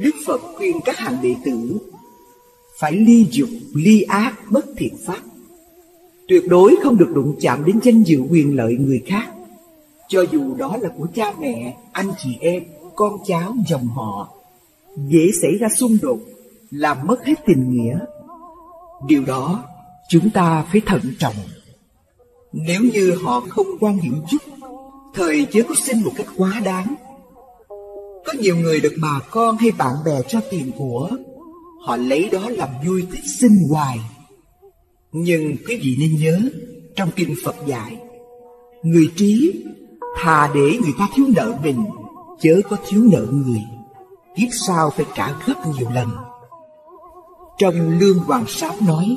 Đức Phật khuyên các hàng đệ tử phải ly dục, ly ác, bất thiện pháp. Tuyệt đối không được đụng chạm đến danh dự quyền lợi người khác, cho dù đó là của cha mẹ, anh chị em, con cháu, dòng họ. Dễ xảy ra xung đột, làm mất hết tình nghĩa. Điều đó chúng ta phải thận trọng. Nếu như họ không quan điểm chút, thời chớ có xin một cách quá đáng. Có nhiều người được bà con hay bạn bè cho tiền của, họ lấy đó làm vui thích xin hoài. Nhưng quý vị nên nhớ, trong kinh Phật dạy, người trí thà để người ta thiếu nợ mình, chớ có thiếu nợ người, kiếp sau phải trả gấp nhiều lần. Trong Lương Hoàng Sám nói,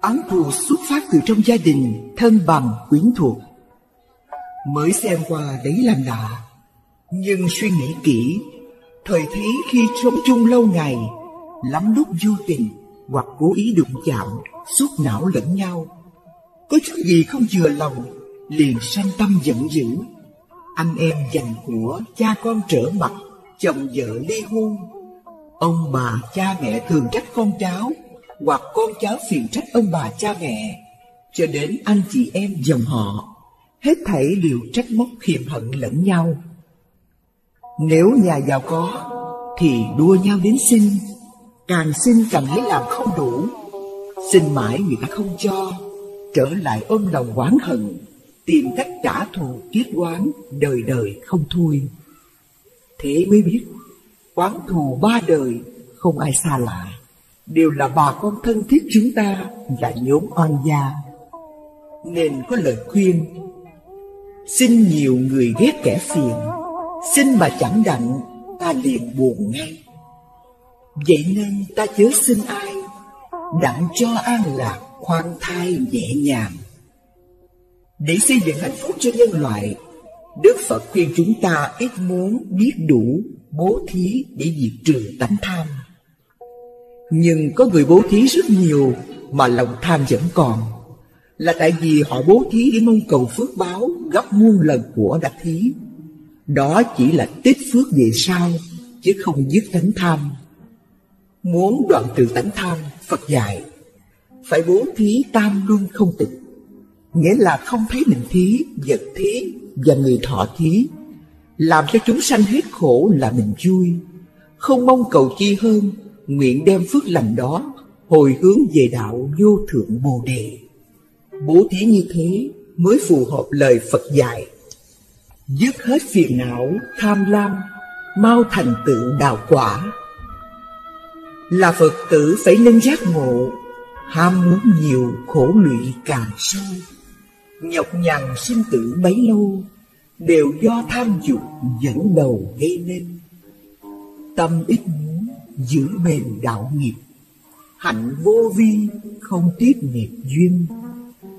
án thù xuất phát từ trong gia đình, thân bằng, quyến thuộc. Mới xem qua đấy là lạ, nhưng suy nghĩ kỹ, thời thấy khi sống chung lâu ngày, lắm lúc vô tình hoặc cố ý đụng chạm, xúc não lẫn nhau, có chút gì không vừa lòng liền sanh tâm giận dữ. Anh em giành của, cha con trở mặt, chồng vợ ly hôn. Ông bà cha mẹ thường trách con cháu, hoặc con cháu phiền trách ông bà cha mẹ, cho đến anh chị em dòng họ, hết thảy đều trách móc khiềm hận lẫn nhau. Nếu nhà giàu có thì đua nhau đến xin, càng xin càng lấy làm không đủ, xin mãi người ta không cho, trở lại ôm lòng oán hận, tìm cách trả thù kiết oán, đời đời không thôi. Thế mới biết oán thù ba đời không ai xa lạ, đều là bà con thân thiết chúng ta và nhóm oan gia. Nên có lời khuyên, xin nhiều người ghét kẻ phiền, xin mà chẳng đặng ta liền buồn ngay. Vậy nên ta chớ xin ai, đặng cho an lạc khoan thai nhẹ nhàng. Để xây dựng hạnh phúc cho nhân loại, Đức Phật khuyên chúng ta ít muốn, biết đủ, bố thí để diệt trừ tánh tham. Nhưng có người bố thí rất nhiều mà lòng tham vẫn còn, là tại vì họ bố thí để mong cầu phước báo gấp muôn lần của đã thí. Đó chỉ là tích phước về sau, chứ không dứt tánh tham. Muốn đoạn trừ tánh tham, Phật dạy phải bố thí tam luân không tịch, nghĩa là không thấy mình thí, vật thí và người thọ thí, làm cho chúng sanh hết khổ là mình vui, không mong cầu chi hơn, nguyện đem phước lành đó hồi hướng về đạo vô thượng Bồ Đề. Bố thí như thế mới phù hợp lời Phật dạy, dứt hết phiền não, tham lam, mau thành tựu đạo quả. Là Phật tử phải nên giác ngộ, ham muốn nhiều khổ lụy càng sâu, nhọc nhằn sinh tử bấy lâu, đều do tham dục dẫn đầu gây nên. Tâm ít muốn giữ bền đạo nghiệp, hạnh vô vi không tiếp nghiệp duyên,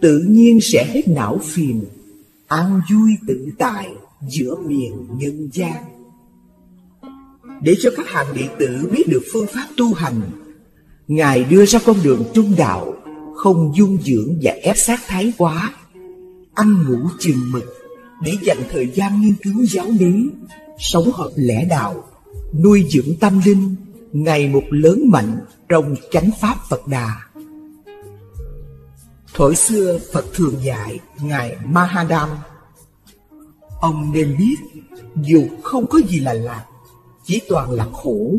tự nhiên sẽ hết não phiền, an vui tự tại giữa miền nhân gian. Để cho các hàng đệ tử biết được phương pháp tu hành, Ngài đưa ra con đường trung đạo, không dung dưỡng và ép sát thái quá, ăn ngủ chừng mực, để dành thời gian nghiên cứu giáo lý, sống hợp lẽ đạo, nuôi dưỡng tâm linh, ngày một lớn mạnh trong chánh pháp Phật Đà. Thuở xưa Phật thường dạy Ngài Mahadam, ông nên biết, dù không có gì là lạc, chỉ toàn là khổ.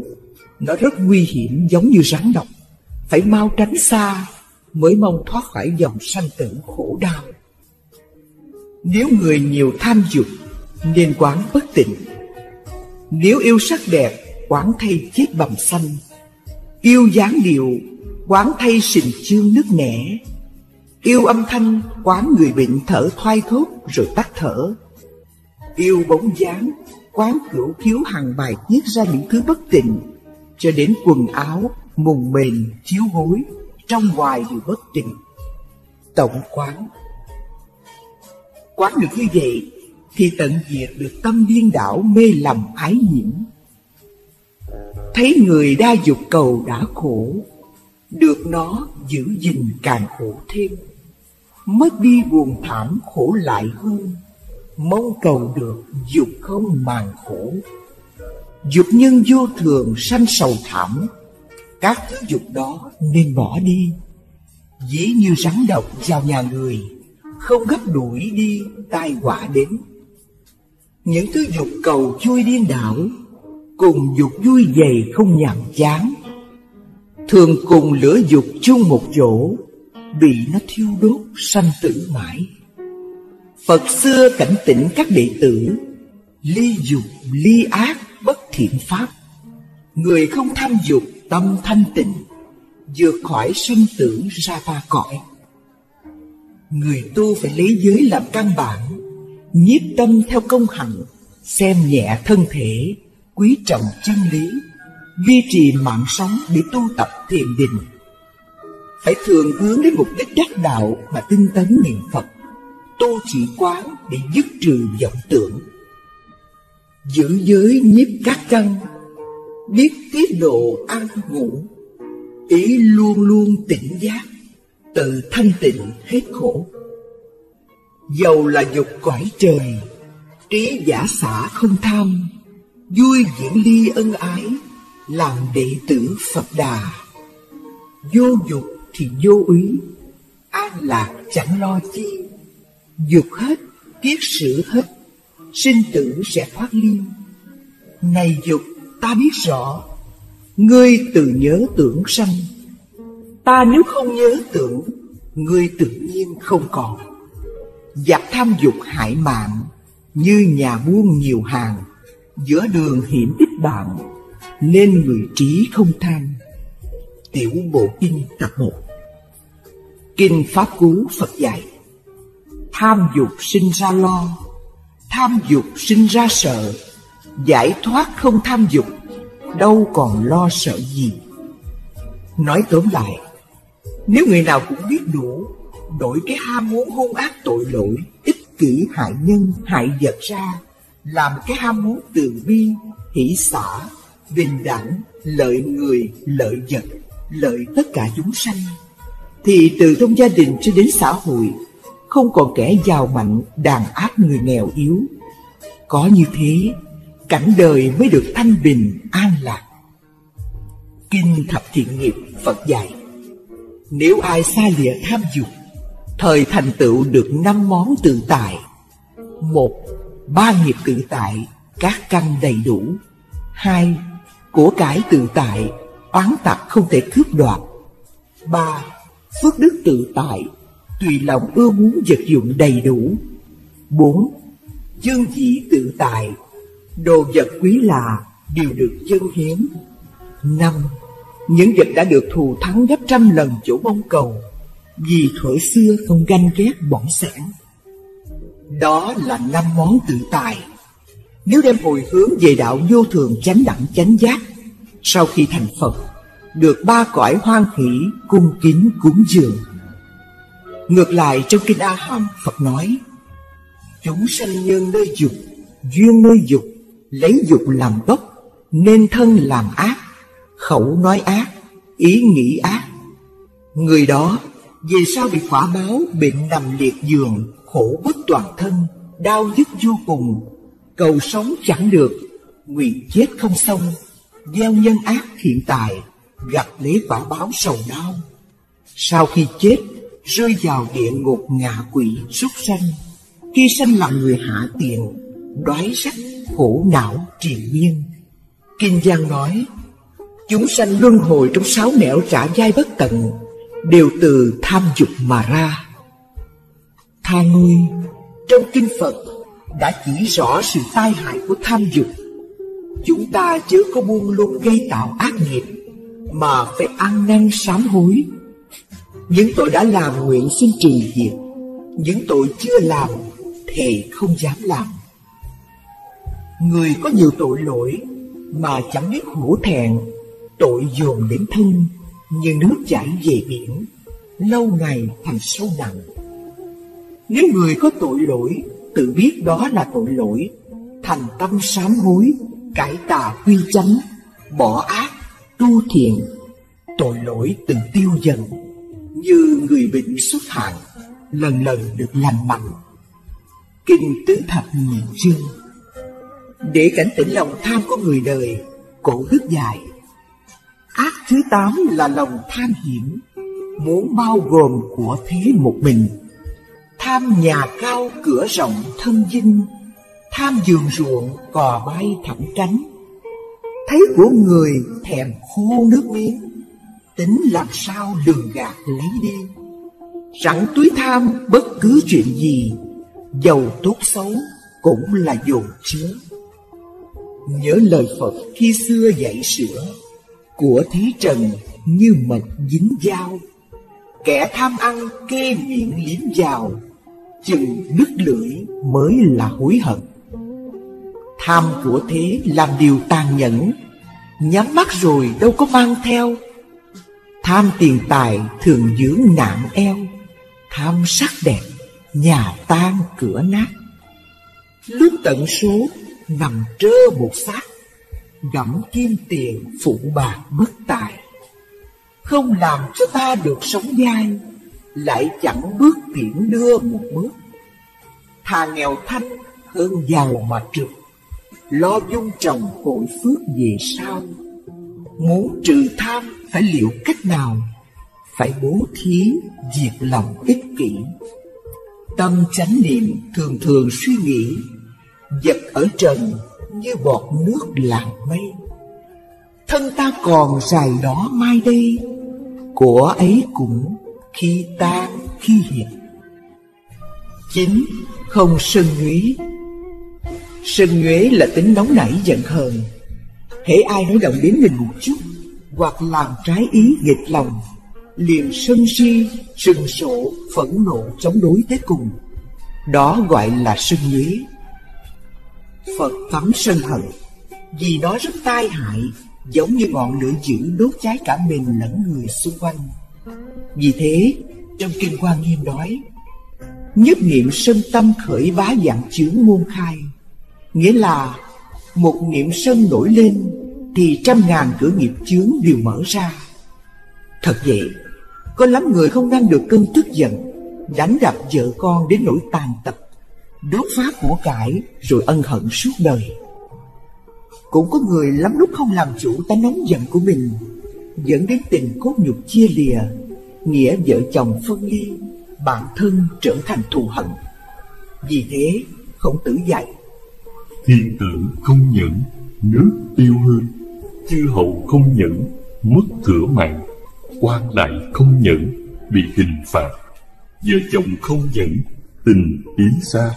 Nó rất nguy hiểm giống như rắn độc, phải mau tránh xa mới mong thoát khỏi dòng sanh tử khổ đau. Nếu người nhiều tham dục nên quán bất tịnh, nếu yêu sắc đẹp quán thay chết bầm xanh, yêu dáng điệu quán thay sình chương nứt nẻ, yêu âm thanh quán người bệnh thở thoai thốt rồi tắt thở, yêu bóng dáng quán cửu khiếu hàng bài tiết ra những thứ bất tịnh, cho đến quần áo, mùng mền, chiếu gối, trong ngoài đều bất tịnh. Tổng quán, quán được như vậy thì tận diệt được tâm điên đảo mê lầm ái nhiễm. Thấy người đa dục cầu đã khổ, được nó giữ gìn càng khổ thêm, mất đi buồn thảm khổ lại hơn, mong cầu được dục không màng khổ. Dục nhân vô thường sanh sầu thảm, các thứ dục đó nên bỏ đi. Dĩ như rắn độc vào nhà người, không gấp đuổi đi tai họa đến. Những thứ dục cầu vui điên đảo, cùng dục vui dày không nhàm chán. Thường cùng lửa dục chung một chỗ, bị nó thiêu đốt sanh tử mãi. Phật xưa cảnh tỉnh các đệ tử, ly dục ly ác bất thiện pháp. Người không tham dục tâm thanh tịnh, vượt khỏi sinh tử ra ba cõi. Người tu phải lấy giới làm căn bản, nhiếp tâm theo công hạnh, xem nhẹ thân thể, quý trọng chân lý, duy trì mạng sống để tu tập thiền định. Phải thường hướng đến mục đích đắc đạo mà tinh tấn niệm Phật, tu chỉ quán để dứt trừ vọng tưởng. Giữ giới nhiếp các căn, biết tiết độ ăn ngủ, ý luôn luôn tỉnh giác, tự thanh tịnh hết khổ. Dầu là dục cõi trời, trí giả xả không tham, vui diễn ly ân ái, làm đệ tử Phật Đà. Vô dục thì vô úy, an lạc chẳng lo chi. Dục hết, kiết sử hết, sinh tử sẽ thoát ly. Này dục ta biết rõ, ngươi từ nhớ tưởng sanh. Ta nếu không nhớ tưởng, ngươi tự nhiên không còn. Giặc tham dục hại mạng, như nhà buôn nhiều hàng, giữa đường hiểm ít bạn, nên người trí không tham. Tiểu Bộ Kinh tập 1. Kinh Pháp Cú Phật dạy: tham dục sinh ra lo, tham dục sinh ra sợ. Giải thoát không tham dục, đâu còn lo sợ gì. Nói tóm lại, nếu người nào cũng biết đủ, đổi cái ham muốn hung ác tội lỗi, ích kỷ hại nhân hại vật ra, làm cái ham muốn từ bi, hỷ xả, bình đẳng, lợi người, lợi vật, lợi tất cả chúng sanh, thì từ trong gia đình cho đến xã hội, không còn kẻ giàu mạnh đàn áp người nghèo yếu. Có như thế, cảnh đời mới được thanh bình an lạc. Kinh Thập Thiện Nghiệp Phật dạy: nếu ai xa lìa tham dục, thời thành tựu được 5 món tự tại. 1. Ba nghiệp tự tại, các căn đầy đủ. 2. Của cải tự tại, oán tặc không thể cướp đoạt. 3. Phước đức tự tại, tùy lòng ưa muốn vật dụng đầy đủ. 4. Chương vị tự tại, đồ vật quý lạ đều được dâng hiến. 5. Những vật đã được thù thắng gấp trăm lần chỗ mong cầu, vì thuở xưa không ganh ghét bỏng sẻn. Đó là 5 món tự tại. Nếu đem hồi hướng về đạo vô thường chánh đẳng chánh giác, sau khi thành Phật, được ba cõi hoan hỷ cung kính cúng dường. Ngược lại, trong Kinh A Hàm, Phật nói: chúng sanh nhân nơi dục, duyên nơi dục, lấy dục làm gốc, nên thân làm ác, khẩu nói ác, ý nghĩ ác. Người đó về sau bị quả báo bệnh nằm liệt giường, khổ bất toàn thân, đau nhức vô cùng, cầu sống chẳng được, nguyện chết không xong, gieo nhân ác hiện tại, gặp lấy quả báo sầu đau. Sau khi chết, rơi vào địa ngục ngạ quỷ súc sanh, khi sanh làm người hạ tiện, đói rách, khổ não triền miên. Kinh Giang nói: chúng sanh luân hồi trong 6 nẻo trải dài bất tận, đều từ tham dục mà ra. Tha ngươi, trong Kinh Phật đã chỉ rõ sự tai hại của tham dục. Chúng ta chớ có buông lung gây tạo ác nghiệp, mà phải ăn năn sám hối. Những tội đã làm nguyện xin trừ diệt, những tội chưa làm thề không dám làm. Người có nhiều tội lỗi mà chẳng biết hổ thẹn, tội dồn đến thân như nước chảy về biển, lâu ngày thành sâu nặng. Nếu người có tội lỗi tự biết đó là tội lỗi, thành tâm sám hối, cải tà quy chánh, bỏ ác tu thiện, tội lỗi tự tiêu dần, như người bệnh xuất hạn, lần lần được lành mạnh. Kinh Tứ Thập Nhị Chương. để cảnh tỉnh lòng tham của người đời. Cổ đức dạy: ác thứ 8 là lòng tham hiểm, muốn bao gồm của thế một mình. Tham nhà cao cửa rộng thân dinh, tham giường ruộng cò bay thẳng cánh. Thấy của người thèm khô nước miếng, tính làm sao lường gạt lấy đi. Sẵn túi tham bất cứ chuyện gì, giàu tốt xấu cũng là dồn chứa. Nhớ lời Phật khi xưa dạy sửa, của thế trần như mật dính dao. Kẻ tham ăn kê miệng liếm vào, chừng đứt lưỡi mới là hối hận. Tham của thế làm điều tàn nhẫn, nhắm mắt rồi đâu có mang theo. Tham tiền tài thường dưỡng nạn eo, tham sắc đẹp nhà tan cửa nát. Lúc tận số nằm trơ một xác, gặm kim tiền phụ bạc bất tài. Không làm cho ta được sống dai, lại chẳng bước tiễn đưa một bước. Thà nghèo thanh hơn giàu mà trượt, lo dung trồng hội phước về sau. Muốn trừ tham phải liệu cách nào? Phải bố thí diệt lòng ích kỷ. Tâm chánh niệm thường thường suy nghĩ, vật ở trần như bọt nước làn mây. Thân ta còn dài đó mai đây, của ấy cũng khi tan khi hiện. 9. Không sân nhuế. Sân nhuế là tính nóng nảy giận hờn. Hễ ai nói động đến mình một chút hoặc làm trái ý nghịch lòng, liền sân si, sừng sổ, phẫn nộ chống đối tới cùng. Đó gọi là sân nhuế. Phật cấm sân hận vì nó rất tai hại, giống như ngọn lửa dữ đốt cháy cả mình lẫn người xung quanh. Vì thế, trong Kinh Hoa Nghiêm nói: nhất niệm sân tâm khởi bá vạn chướng môn khai. Nghĩa là một niệm sân nổi lên thì trăm ngàn cửa nghiệp chướng đều mở ra. Thật vậy, có lắm người không ngăn được cơn tức giận, đánh đập vợ con đến nỗi tàn tật, đốt phá của cải rồi ân hận suốt đời. Cũng có người lắm lúc không làm chủ tánh nóng giận của mình, dẫn đến tình cốt nhục chia lìa, nghĩa vợ chồng phân ly, bản thân trở thành thù hận. Vì thế, Khổng Tử dạy: thiên tử không nhẫn, nước tiêu hương. Chư hầu không nhẫn, mất cửa mạng. Quan đại không nhẫn, bị hình phạt. Vợ chồng không nhẫn, tình tiến xa.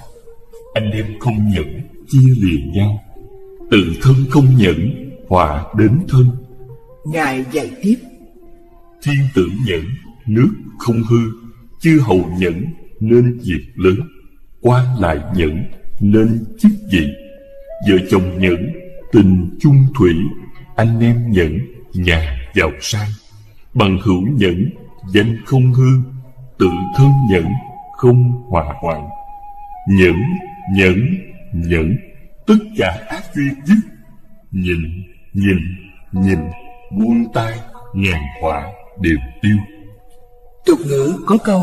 Anh em không nhẫn, chia lìa nhau. Tự thân không nhẫn, họa đến thân. Ngài dạy tiếp: thiên tử nhẫn, nước không hư. Chư hầu nhẫn, nên việc lớn. Quan lại nhẫn, nên chức vị. Vợ chồng nhẫn, tình chung thủy. Anh em nhẫn, nhà giàu sang. Bằng hữu nhẫn, danh không hư. Tự thân nhẫn, không hòa hoạn. Nhẫn, nhẫn, nhẫn, tất cả ác duy dứt. Nhịn, nhịn, nhịn, buông tay, ngàn họa đều tiêu. Tục ngữ có câu: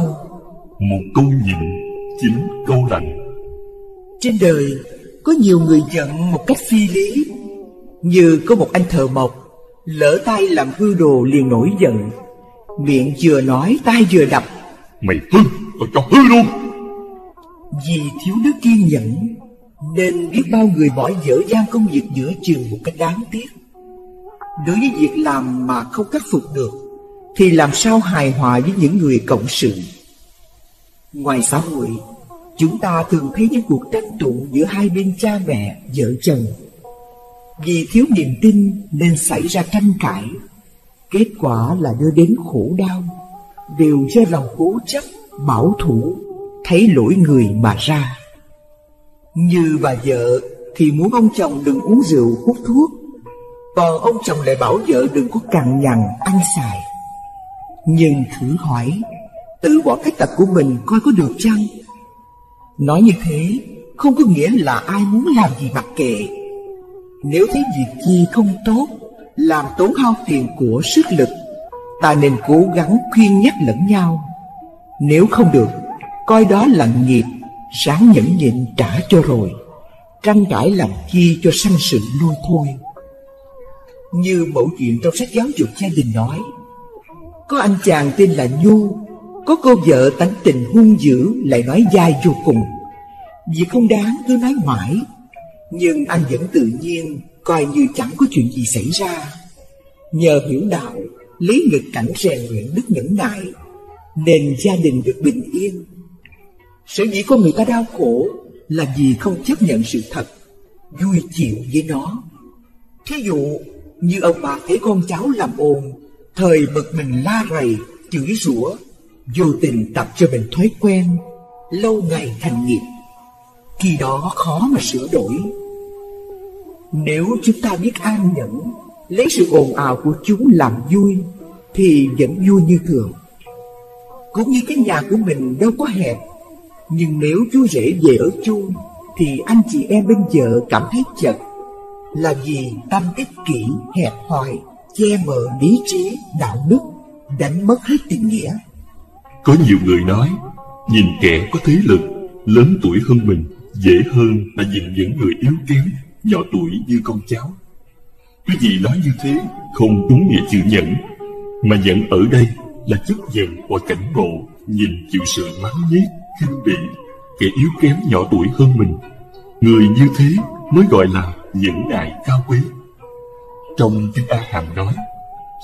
một câu nhịn, 9 câu lành. Trên đời có nhiều người giận một cách phi lý. Như có một anh thợ mộc lỡ tay làm hư đồ liền nổi giận, miệng vừa nói tay vừa đập: mày hư, tao cho hư luôn. Vì thiếu đức kiên nhẫn nên biết bao người bỏ dở dang công việc giữa chừng một cách đáng tiếc. Đối với việc làm mà không khắc phục được thì làm sao hài hòa với những người cộng sự. Ngoài xã hội, chúng ta thường thấy những cuộc tranh tụng giữa hai bên cha mẹ, vợ chồng. Vì thiếu niềm tin nên xảy ra tranh cãi, kết quả là đưa đến khổ đau. Đều do lòng cố chấp, bảo thủ, thấy lỗi người mà ra. Như bà vợ thì muốn ông chồng đừng uống rượu hút thuốc, còn ông chồng lại bảo vợ đừng có cằn nhằn ăn xài. Nhưng thử hỏi, tự bỏ cái tật của mình coi có được chăng? Nói như thế không có nghĩa là ai muốn làm gì mặc kệ. Nếu thấy việc chi không tốt, làm tốn hao tiền của sức lực, ta nên cố gắng khuyên nhắc lẫn nhau. Nếu không được, coi đó là nghiệp, ráng nhẫn nhịn trả cho rồi. tranh cãi làm chi cho sanh sự nuôi thôi. Như mẫu chuyện trong sách giáo dục gia đình nói, có anh chàng tên là Nhu, có cô vợ tánh tình hung dữ, lại nói dai vô cùng. Vì không đáng cứ nói mãi, nhưng anh vẫn tự nhiên, coi như chẳng có chuyện gì xảy ra. Nhờ hiểu đạo, lấy nghịch cảnh rèn luyện đức nhẫn nại, nên gia đình được bình yên. Sở dĩ con người ta đau khổ là vì không chấp nhận sự thật, vui chịu với nó. Thí dụ như ông bà thấy con cháu làm ồn, thời bực mình la rầy, chửi rủa, vô tình tập cho mình thói quen, lâu ngày thành nghiệp, khi đó khó mà sửa đổi. Nếu chúng ta biết an nhẫn, lấy sự ồn ào của chúng làm vui, thì vẫn vui như thường. Cũng như cái nhà của mình đâu có hẹp, nhưng nếu chú rể về ở chung, thì anh chị em bên vợ cảm thấy chật, là vì tâm ích kỷ, hẹp hòi, che mờ lý trí, đạo đức, đánh mất hết tình nghĩa. Có nhiều người nói, nhìn kẻ có thế lực, lớn tuổi hơn mình, dễ hơn là nhìn những người yếu kém, nhỏ tuổi như con cháu. Quý vị nói như thế không đúng nghĩa chữ nhẫn, mà nhẫn ở đây là chấp nhận và cảnh ngộ, nhìn chịu sự mắng nhiếc, khinh bỉ kẻ yếu kém nhỏ tuổi hơn mình. Người như thế mới gọi là nhẫn nại cao quý. Trong kinh A Hàm nói,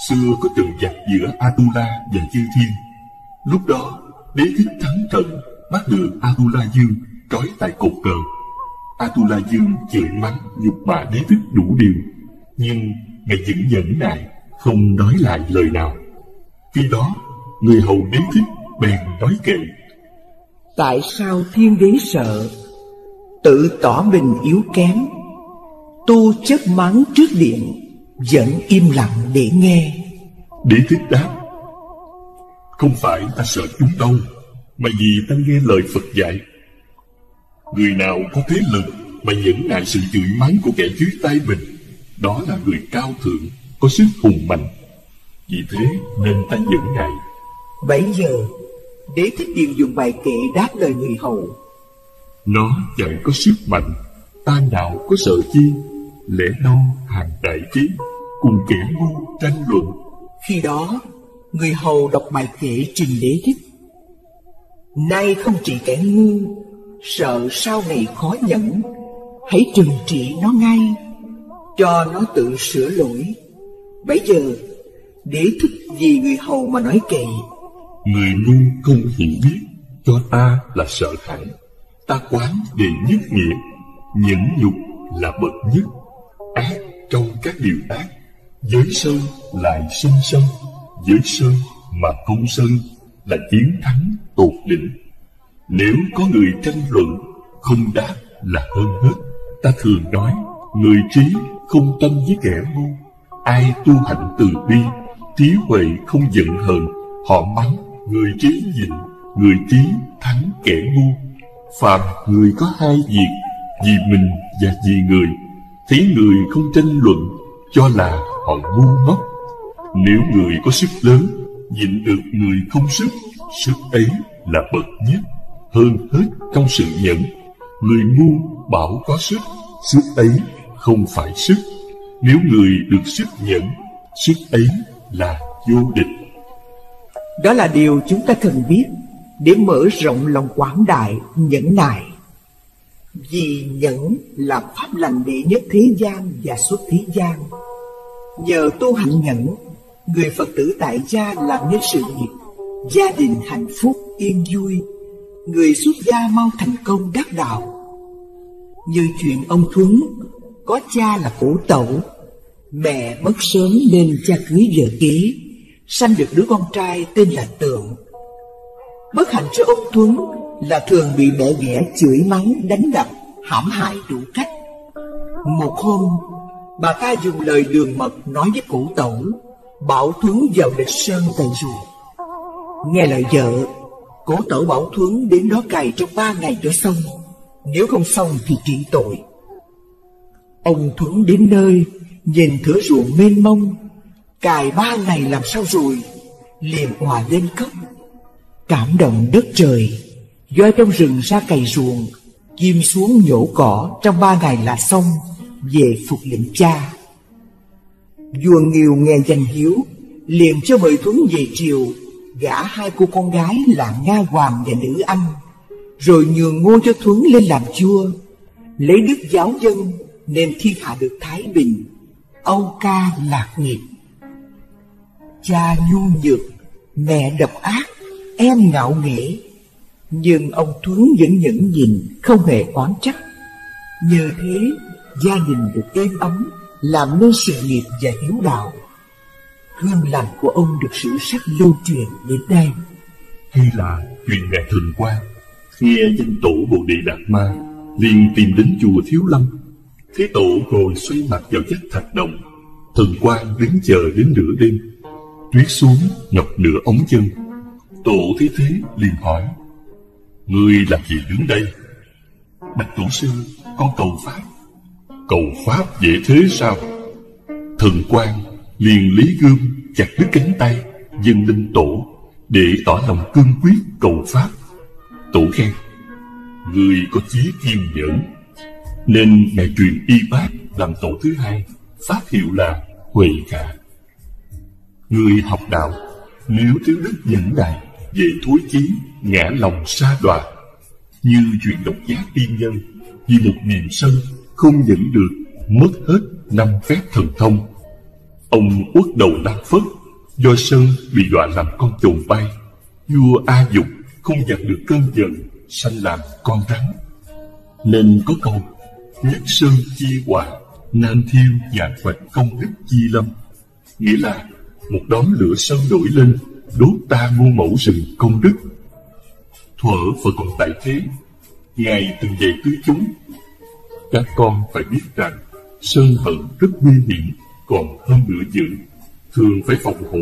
xưa có trận giặc giữa Atula và Chư Thiên. Lúc đó Đế Thích thắng trận, bắt được Atula Dương trói tại cột cờ. Atula Dương chửi mắng nhục mạ Đế Thích đủ điều, nhưng ngài vẫn nhẫn nại, không nói lại lời nào. Khi đó người hầu Đế Thích bèn nói kệ: tại sao thiên đế sợ, tự tỏ mình yếu kém, tu chớp mắng trước điện, vẫn im lặng để nghe. Đế Thích đáp: không phải ta sợ chúng đâu, mà vì ta nghe lời Phật dạy. Người nào có thế lực mà nhẫn nại sự chửi mắng của kẻ dưới tay mình, đó là người cao thượng, có sức hùng mạnh. Vì thế nên ta nhẫn nại. Bấy giờ Đế Thích Điền dùng bài kệ đáp lời người hầu: nó chẳng có sức mạnh, ta nào có sợ chi, lẽ đâu hàng đại trí, cùng kẻ ngu tranh luận. Khi đó người hầu đọc bài kệ trình Đế Thích: nay không trị kẻ ngu, sợ sau này khó nhẫn, hãy trừng trị nó ngay, cho nó tự sửa lỗi. Bấy giờ Đế Thích vì người hầu mà nói kệ: người ngu không hiểu biết, cho ta là sợ hãi, ta quán để nhất nghĩa, nhẫn nhục là bậc nhất, ác trong các điều ác, giới sơn lại sinh sân, giới sơn mà không sơn là chiến thắng tột đỉnh. Nếu có người tranh luận không đáp là hơn hết. Ta thường nói người trí không tâm với kẻ ngu, ai tu hạnh từ bi, trí huệ không giận hờn, họ mắng người trí nhịn, người trí thắng kẻ ngu. Phàm người có hai việc, vì mình và vì người, thấy người không tranh luận cho là họ ngu ngốc. Nếu người có sức lớn nhịn được người không sức, sức ấy là bậc nhất, hơn hết trong sự nhẫn. Người ngu bảo có sức, sức ấy không phải sức. Nếu người được sức nhẫn, sức ấy là vô địch. Đó là điều chúng ta cần biết để mở rộng lòng quảng đại nhẫn nại. Vì nhẫn là pháp lành đệ nhất thế gian và suốt thế gian. Nhờ tu hành nhẫn, người Phật tử tại gia làm nên sự nghiệp, gia đình hạnh phúc yên vui, người xuất gia mau thành công đắc đạo. Như chuyện ông Thuấn, có cha là cổ tẩu, mẹ mất sớm nên cha cưới vợ kế, sanh được đứa con trai tên là Tượng. Bất hạnh cho ông Thuấn là thường bị mẹ ghẻ chửi mắng, đánh đập, hãm hại đủ cách. Một hôm, bà ta dùng lời đường mật nói với cổ tẩu, bảo Thuấn vào lịch sơn cày ruộng. Nghe lời vợ, cổ tẩu bảo Thuấn đến đó cày trong 3 ngày cho xong, nếu không xong thì trị tội. Ông Thuấn đến nơi, nhìn thửa ruộng mênh mông, cày 3 ngày làm sao rồi, liền òa lên khóc. Cảm động đất trời, voi trong rừng ra cày ruộng, Ghim xuống nhổ cỏ trong 3 ngày là xong, về phục lệnh cha. Vua Nghiêu nghe danh hiếu, liền cho mời Thuấn về triều, gả 2 cô con gái là Nga Hoàng và Nữ Anh, rồi nhường ngôi cho Thuấn lên làm vua. Lấy đức giáo dân nên thiên hạ được thái bình, Âu Ca lạc nghiệp. Cha nhu nhược, mẹ độc ác, em ngạo nghễ, nhưng ông Thuấn vẫn nhẫn nhịn, không hề oán trách. Nhờ thế gia đình được êm ấm, làm nên sự nghiệp và hiếu đạo. Gương lành của ông được sử sách lưu truyền đến nay. Hay là chuyện mẹ Thường Quang nghe danh tổ Bồ Đề Đạt Ma liền tìm đến chùa Thiếu Lâm. Thế tổ ngồi xoay mặt vào vách thạch động. Thường Quang đứng chờ đến nửa đêm, tuyết xuống ngập nửa ống chân. Tổ thấy thế liền hỏi: "Ngươi làm gì đứng đây?" "Bạch tổ sư, con cầu pháp." "Cầu pháp dễ thế sao?" Thường Quang liền lấy gươm chặt đứt cánh tay dâng lên tổ, để tỏ lòng cương quyết cầu pháp. Tổ khen: "Ngươi có chí kiên nhẫn." Nên ngài truyền y bát làm tổ thứ hai, pháp hiệu là Huệ Cả. Người học đạo nếu thiếu đức nhẫn nại, dễ thối chí, ngã lòng sa đọa. Như chuyện độc giác tiên nhân, vì một niệm sân không dẫn được, mất hết 5 phép thần thông. Ông uất đầu Nam Phất do sân bị đọa làm con chồn bay. Vua A Dục không dạt được cơn giận, sanh làm con rắn. Nên có câu: "Nhất sơn chi hòa, nam thiêu và quạt công đức chi lâm", nghĩa là một đóm lửa sân nổi lên, đốt ta Ngô Mẫu rừng công đức. Thuở Phật còn tại thế, ngài từng dạy tứ chúng: "Các con phải biết rằng sân hận rất nguy hiểm, còn hơn lửa dữ, thường phải phòng hộ,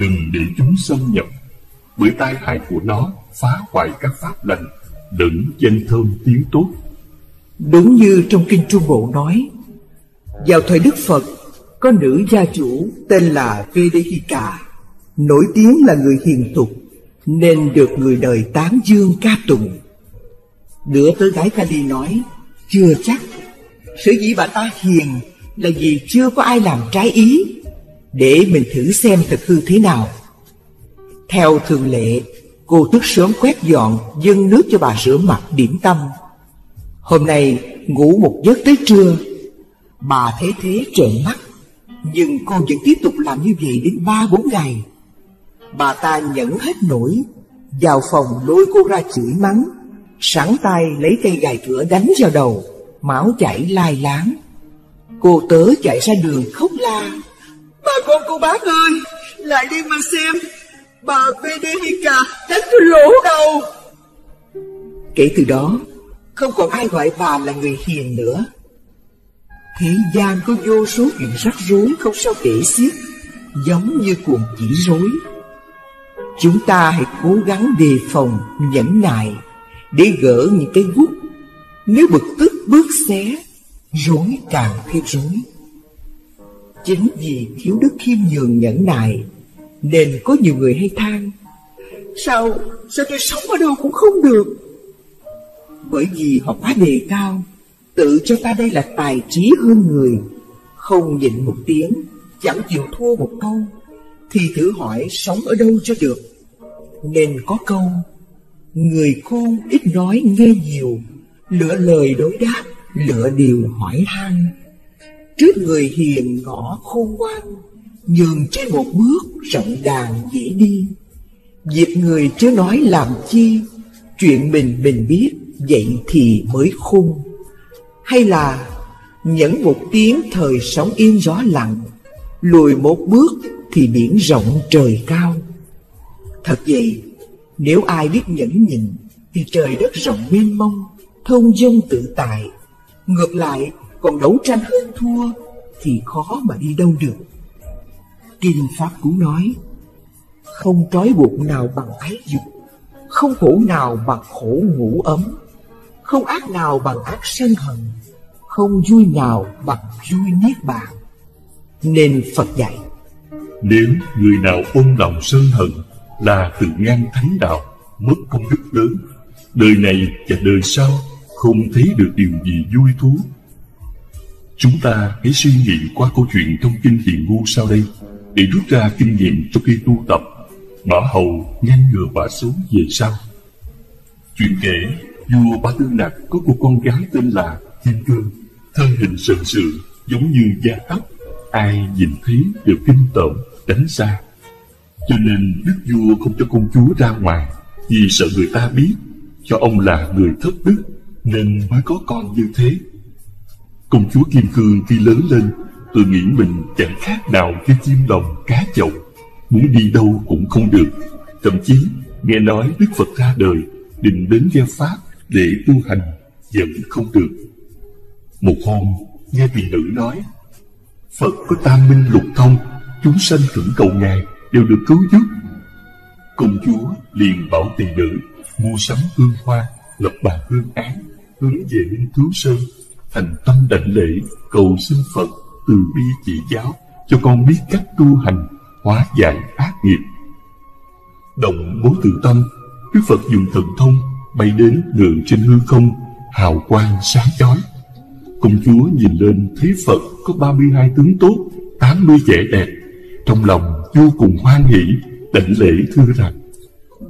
đừng để chúng xâm nhập, bởi tai hại của nó phá hoại các pháp lành, đựng danh thơm tiếng tốt." Đúng như trong kinh Trung Bộ nói, vào thời Đức Phật có nữ gia chủ tên là Vedehika, nổi tiếng là người hiền thục nên được người đời tán dương ca tụng. Đứa tớ gái Kali nói: "Chưa chắc, sở dĩ bà ta hiền là vì chưa có ai làm trái ý, để mình thử xem thực hư thế nào." Theo thường lệ, cô thức sớm quét dọn, dâng nước cho bà rửa mặt điểm tâm. Hôm nay ngủ một giấc tới trưa, bà thấy thế trợn mắt, nhưng cô vẫn tiếp tục làm như vậy đến 3-4 ngày. Bà ta nhẫn hết nổi, vào phòng lôi cô ra chửi mắng, sẵn tay lấy cây gài cửa đánh vào đầu, máu chảy lai láng. Cô tớ chạy ra đường khóc la: "Bà con cô bác ơi, lại đi mà xem, bà Vedehika đánh tôi lỗ đầu." Kể từ đó không còn ai gọi bà là người hiền nữa. Thế gian có vô số chuyện rắc rối không sao kể xiết, giống như cuồng chỉ rối. Chúng ta hãy cố gắng đề phòng, nhẫn nại để gỡ những cái guốc. Nếu bực tức bớt xé, rối càng thêm rối. Chính vì thiếu đức khiêm nhường nhẫn nại nên có nhiều người hay than: Sao tôi sống ở đâu cũng không được?" Bởi vì họ quá đề cao, tự cho ta đây là tài trí hơn người, không nhịn một tiếng, chẳng chịu thua một câu, thì thử hỏi sống ở đâu cho được. Nên có câu: "Người khôn ít nói nghe nhiều, lựa lời đối đáp, lựa điều hỏi han. Trước người hiền ngõ khôn ngoan, nhường trên một bước rộng đàn dễ đi. Việc người chớ nói làm chi, chuyện mình biết, vậy thì mới khôn." Hay là: "Nhẫn một tiếng thời sóng yên gió lặng, lùi một bước thì biển rộng trời cao." Thật vậy, nếu ai biết nhẫn nhịn thì trời đất rộng mênh mông, thông dong tự tại. Ngược lại, còn đấu tranh hơn thua thì khó mà đi đâu được. Kinh Pháp Cú nói: "Không trói buộc nào bằng ái dục, không khổ nào bằng khổ ngủ ấm, không ác nào bằng ác sân hận, không vui nào bằng vui niết bàn." Nên Phật dạy: "Nếu người nào ôm lòng sân hận là tự ngang thánh đạo, mất công đức lớn, đời này và đời sau không thấy được điều gì vui thú. Chúng ta hãy suy nghĩ qua câu chuyện trong kinh Hiền Ngu sau đây để rút ra kinh nghiệm trong khi tu tập, bảo hầu ngăn ngừa bạ số về sau. Chuyện kể vua Ba Tư Nặc có cô con gái tên là Kim Cương, thân hình sần sừ giống như da ốc, ai nhìn thấy đều kinh tởm tránh xa. Cho nên đức vua không cho công chúa ra ngoài, vì sợ người ta biết cho ông là người thất đức nên mới có con như thế. Công chúa Kim Cương khi lớn lên tự nghĩ mình chẳng khác nào như chim lồng cá chậu, muốn đi đâu cũng không được. Thậm chí nghe nói Đức Phật ra đời định đến gia Pháp để tu hành vẫn không được. Một hôm nghe vị nữ nói Phật có tam minh lục thông, chúng sanh khẩn cầu ngài đều được cứu giúp. Công chúa liền bảo tỳ nữ mua sắm hương hoa, lập bàn hương án, hướng về Linh Cứu Sơn, thành tâm đảnh lễ cầu xin Phật từ bi chỉ giáo cho con biết cách tu hành hóa giải ác nghiệp. Động bố tự tâm, Đức Phật dùng thần thông bay đến ngự trên hư không, hào quang sáng chói. Công chúa nhìn lên thấy Phật có 32 tướng tốt, 80 vẻ đẹp, trong lòng vô cùng hoan hỷ, đảnh lễ thưa rằng: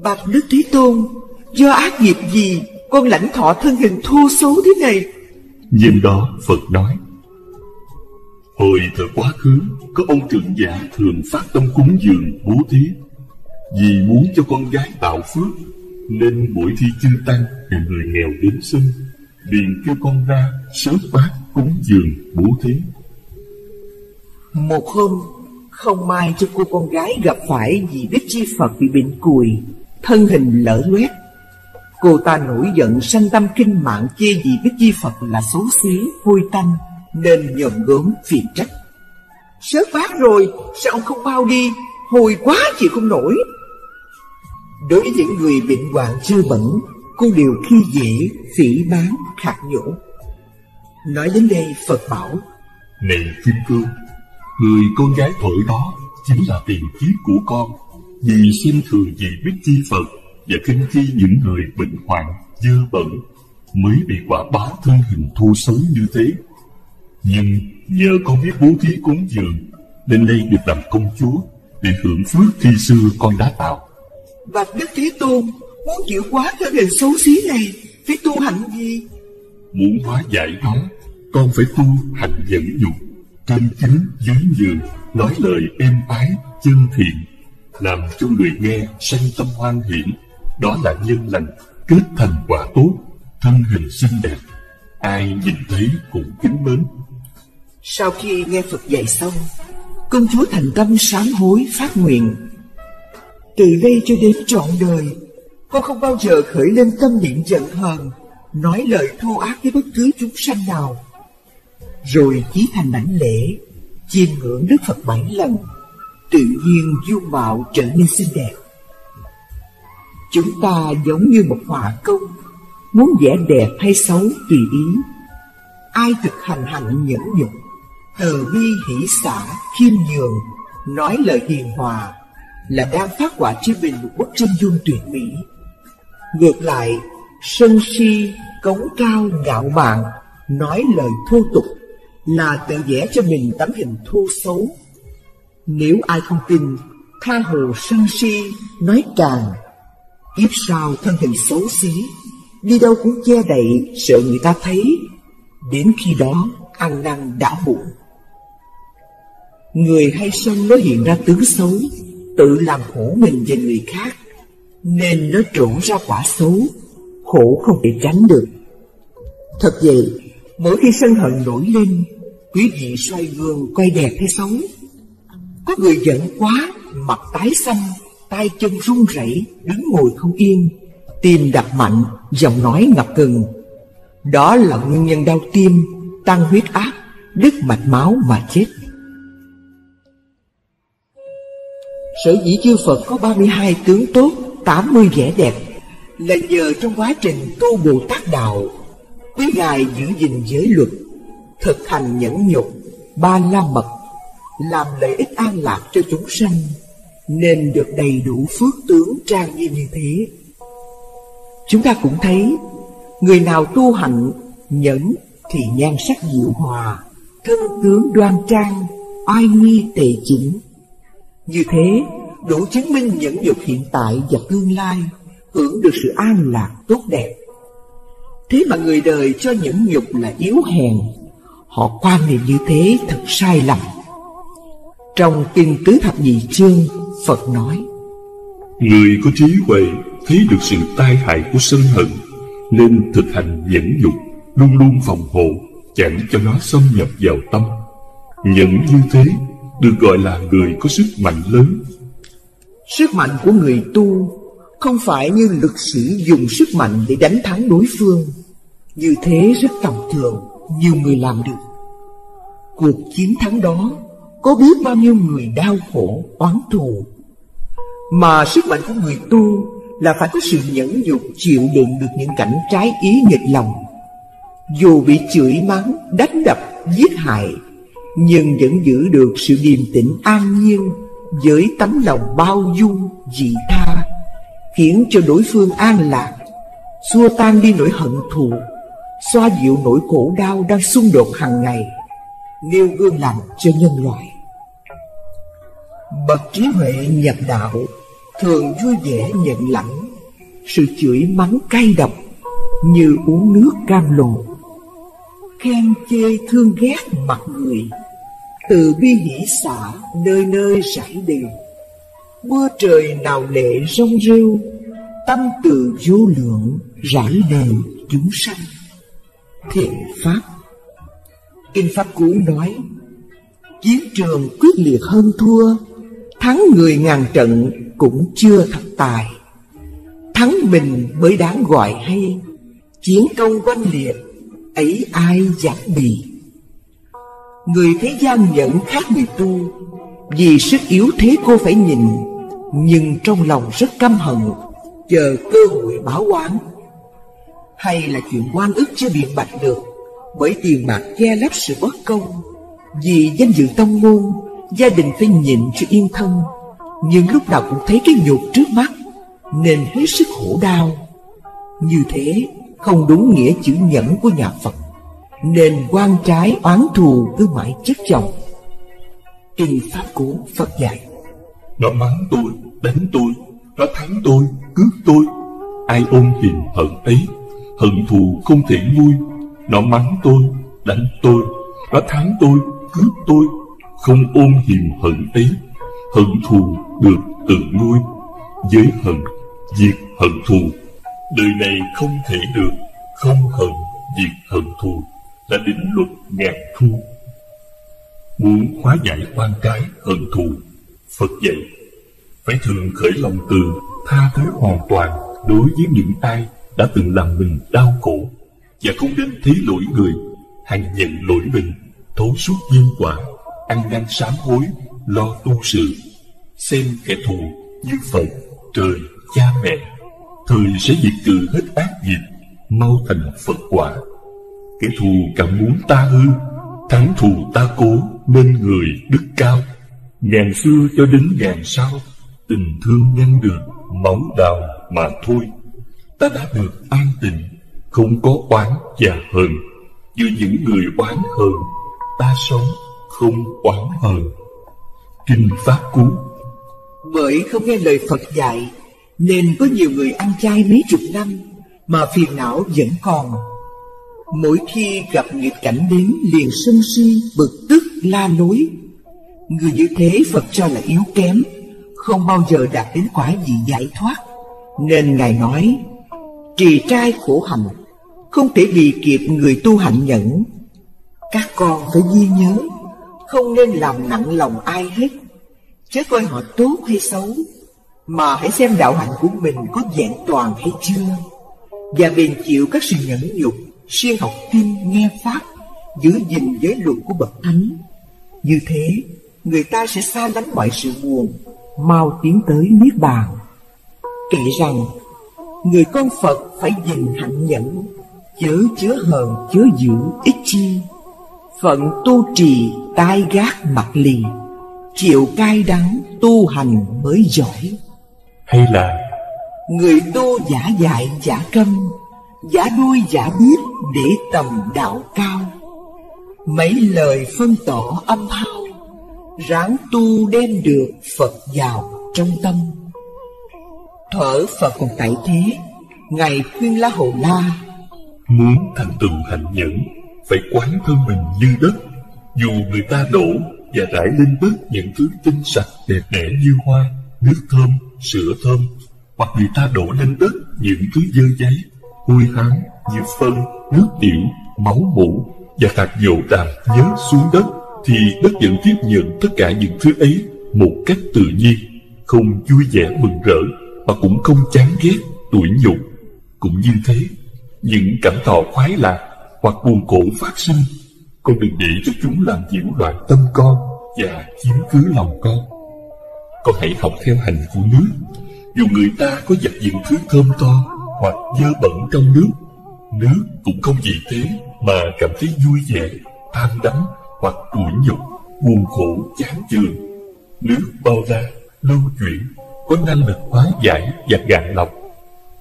Bạch Đức Thế Tôn, do ác nghiệp gì con lãnh thọ thân hình thô xấu thế này? Đêm đó Phật nói: Hồi thời quá khứ có ông trưởng giả thường phát tâm cúng dường bố thí, vì muốn cho con gái tạo phước nên mỗi khi chư tăng và người nghèo đến xin liền kêu con ra sớm phát cúng dường bố thí. Một hôm không may cho cô con gái gặp phải vì Đức Chi Phật bị bệnh cùi, thân hình lở loét. Cô ta nổi giận sanh tâm kinh mạng, chê vì Đức Di Phật là xấu xí, hôi tanh, nên nhòm gớm phiền trách. Sớt bát rồi, sao ông không mau đi, hồi quá chịu không nổi. Đối với những người bệnh hoạn dơ bẩn, cô đều khi dễ, phỉ báng, khạc nhổ. Nói đến đây Phật bảo: Này Kim Cương, người con gái thuở đó chính là tiền kiếp của con, vì xem thường vị Đức Di Phật và khinh khi những người bệnh hoạn dơ bẩn mới bị quả báo thân hình thô xấu như thế. Nhưng nhờ con biết bố thí cúng dường nên đây được làm công chúa để hưởng phước khi xưa con đã tạo. Bạch Đức Thế Tôn, muốn chịu quá thân hình xấu xí này phải tu hạnh gì? Muốn hóa giải nó, con phải tu hạnh nhẫn nhục, cân chính dưới nhường, nói lời êm ái chân thiện, làm cho người nghe sanh tâm hoan hỷ. Đó là nhân lành kết thành quả tốt, thân hình xinh đẹp, ai nhìn thấy cũng kính mến. Sau khi nghe Phật dạy xong, công chúa thành tâm sám hối phát nguyện: Từ đây cho đến trọn đời, con không bao giờ khởi lên tâm niệm giận hờn, nói lời thô ác với bất cứ chúng sanh nào. Rồi chí thành đảnh lễ, chiêm ngưỡng Đức Phật 7 lần, tự nhiên dung mạo trở nên xinh đẹp. Chúng ta giống như một họa công, muốn vẽ đẹp hay xấu tùy ý. Ai thực hành hạnh nhẫn nhục, từ bi hỷ xả, khiêm nhường, nói lời hiền hòa là đang phát họa trên mình một bức chân dung tuyệt mỹ. Ngược lại, sân si, cống cao, ngạo mạn, nói lời thô tục là tự vẽ cho mình tấm hình thô xấu. Nếu ai không tin, tha hồ sân si, nói càng, kiếp sau thân hình xấu xí, đi đâu cũng che đậy, sợ người ta thấy, đến khi đó ăn năn đã muộn. Người hay sân nó hiện ra tướng xấu, tự làm khổ mình và người khác, nên nó trổ ra quả xấu, khổ không thể tránh được. Thật vậy, mỗi khi sân hận nổi lên, quý vị xoay gương coi đẹp hay xấu. Có người giận quá, mặt tái xanh, tay chân run rẩy, đứng ngồi không yên, tim đập mạnh, giọng nói ngập ngừng. Đó là nguyên nhân đau tim, tăng huyết áp, đứt mạch máu mà chết. Sở dĩ chư Phật có 32 tướng tốt, 80 vẻ đẹp là nhờ trong quá trình tu Bồ Tát đạo, quý ngài giữ gìn giới luật, thực hành nhẫn nhục, ba la mật, làm lợi ích an lạc cho chúng sanh, nên được đầy đủ phước tướng trang nghiêm như thế. Chúng ta cũng thấy Người nào tu hạnh nhẫn thì nhan sắc diệu hòa, thân tướng đoan trang, oai nghi tề chỉnh. Như thế đủ chứng minh nhẫn dục hiện tại và tương lai hưởng được sự an lạc tốt đẹp. Thế mà người đời cho nhẫn nhục là yếu hèn. Họ quan niệm như thế thật sai lầm. Trong kinh Tứ Thập Nhị Chương, Phật nói: người có trí huệ thấy được sự tai hại của sân hận nên thực hành nhẫn nhục, luôn luôn phòng hộ, chẳng cho nó xâm nhập vào tâm. Nhẫn như thế được gọi là người có sức mạnh lớn. Sức mạnh của người tu không phải như lực sĩ dùng sức mạnh để đánh thắng đối phương. Như thế rất tầm thường, nhiều người làm được. Cuộc chiến thắng đó có biết bao nhiêu người đau khổ, oán thù. Mà sức mạnh của người tu là phải có sự nhẫn nhục, chịu đựng được những cảnh trái ý nghịch lòng. Dù bị chửi mắng, đánh đập, giết hại, nhưng vẫn giữ được sự điềm tĩnh an nhiên, với tấm lòng bao dung, dị tha, khiến cho đối phương an lạc, xua tan đi nỗi hận thù, xoa dịu nỗi khổ đau đang xung đột hàng ngày, nêu gương lành cho nhân loại. Bậc trí huệ nhập đạo thường vui vẻ nhận lãnh sự chửi mắng cay độc như uống nước cam lồ, khen chê thương ghét mặt người, từ bi hỷ xả nơi nơi rải đều. Mưa trời nào lệ rong rêu, tâm từ vô lượng rải đều chúng sanh. Thiện pháp. Kinh Pháp Cú nói: chiến trường quyết liệt hơn thua, thắng người ngàn trận cũng chưa thật tài. Thắng mình mới đáng gọi hay, chiến công oanh liệt ấy ai dám bì. Người thế gian nhẫn khác người tu, vì sức yếu thế cô phải nhìn, nhưng trong lòng rất căm hận, chờ cơ hội báo oán. Hay là chuyện oan ức chưa biện bạch được, bởi tiền bạc che lấp sự bất công. Vì danh dự tông môn, gia đình phải nhịn cho yên thân, nhưng lúc nào cũng thấy cái nhục trước mắt, nên hết sức khổ đau. Như thế không đúng nghĩa chữ nhẫn của nhà Phật, nên oan trái oán thù cứ mãi chất chồng. Kinh Pháp Cú Phật dạy: nó mắng tôi, đánh tôi, nó thắng tôi, cướp tôi. Ai ôm hiềm hận ấy, hận thù không thể nguôi. Nó mắng tôi, đánh tôi, nó thắng tôi, cướp tôi. Không ôm hiềm hận ấy, hận thù được tự nguôi. Với hận, diệt hận thù, đời này không thể được. Không hận, diệt hận thù là định luật ngàn thu. Muốn hóa giải oan trái hận thù, Phật dạy phải thường khởi lòng từ, tha thứ hoàn toàn đối với những ai đã từng làm mình đau khổ, và không nên thấy lỗi người, hằng nhận lỗi mình, thấu suốt nhân quả, ăn năn sám hối, lo tu sự, xem kẻ thù như Phật, trời, cha mẹ, thời sẽ diệt trừ hết ác nghiệp, mau thành Phật quả. Kẻ thù càng muốn ta hư, thắng thù ta cố nên người đức cao. Ngàn xưa cho đến ngàn sau, tình thương ngăn được máu đào mà thôi. Ta đã được an tịnh, không có oán và hờn. Như những người oán hờn, ta sống không oán hờn. Kinh Pháp Cú. Bởi không nghe lời Phật dạy, nên có nhiều người ăn chay mấy chục năm mà phiền não vẫn còn. Mỗi khi gặp nghịch cảnh đến liền sân si, bực tức, la lối. Người như thế Phật cho là yếu kém, không bao giờ đạt đến quả vị giải thoát. Nên Ngài nói: trì trai khổ hạnh, không thể bị kịp người tu hạnh nhẫn. Các con phải ghi nhớ, không nên làm nặng lòng ai hết, chớ coi họ tốt hay xấu, mà hãy xem đạo hạnh của mình có vẹn toàn hay chưa, và bền chịu các sự nhẫn nhục, siêng học kinh, nghe pháp, giữ gìn giới luật của bậc thánh. Như thế người ta sẽ xa lánh mọi sự buồn, mau tiến tới niết bàn. Kể rằng người con Phật phải gìn hạnh nhẫn, chớ chứa hờn, chớ giữ ích chi. Phận tu trì tai gác mặt lì, chịu cay đắng tu hành mới giỏi. Hay là người tu giả dại giả câm, giả đuôi giả biết để tầm đạo cao, mấy lời phân tỏ âm hao, ráng tu đem được Phật vào trong tâm. Thở Phật còn tại thế, Ngài khuyên La Hầu La: muốn thành tựu hạnh nhẫn, phải quán thân mình như đất, dù người ta đổ và rải lên bớt những thứ tinh sạch đẹp đẽ như hoa, nước thơm, sữa thơm, hoặc người ta đổ lên đất những thứ dơ giấy, hôi hám như phân, nước tiểu, máu mủ và hạt nhộ đàm nhớ xuống đất, thì đất vẫn tiếp nhận tất cả những thứ ấy một cách tự nhiên, không vui vẻ mừng rỡ mà cũng không chán ghét tủi nhục. Cũng như thế, những cảm thọ khoái lạc hoặc buồn khổ phát sinh, con đừng để cho chúng làm nhiễu loạn tâm con và chiếm cứ lòng con. Con hãy học theo hành của nước. Dù người ta có giặt những thứ thơm to hoặc dơ bẩn trong nước, nước cũng không vì thế mà cảm thấy vui vẻ, tham đắm hoặc tủi nhục, buồn khổ, chán chường. Nước bao la, lưu chuyển, có năng lực hóa giải và gạn lọc.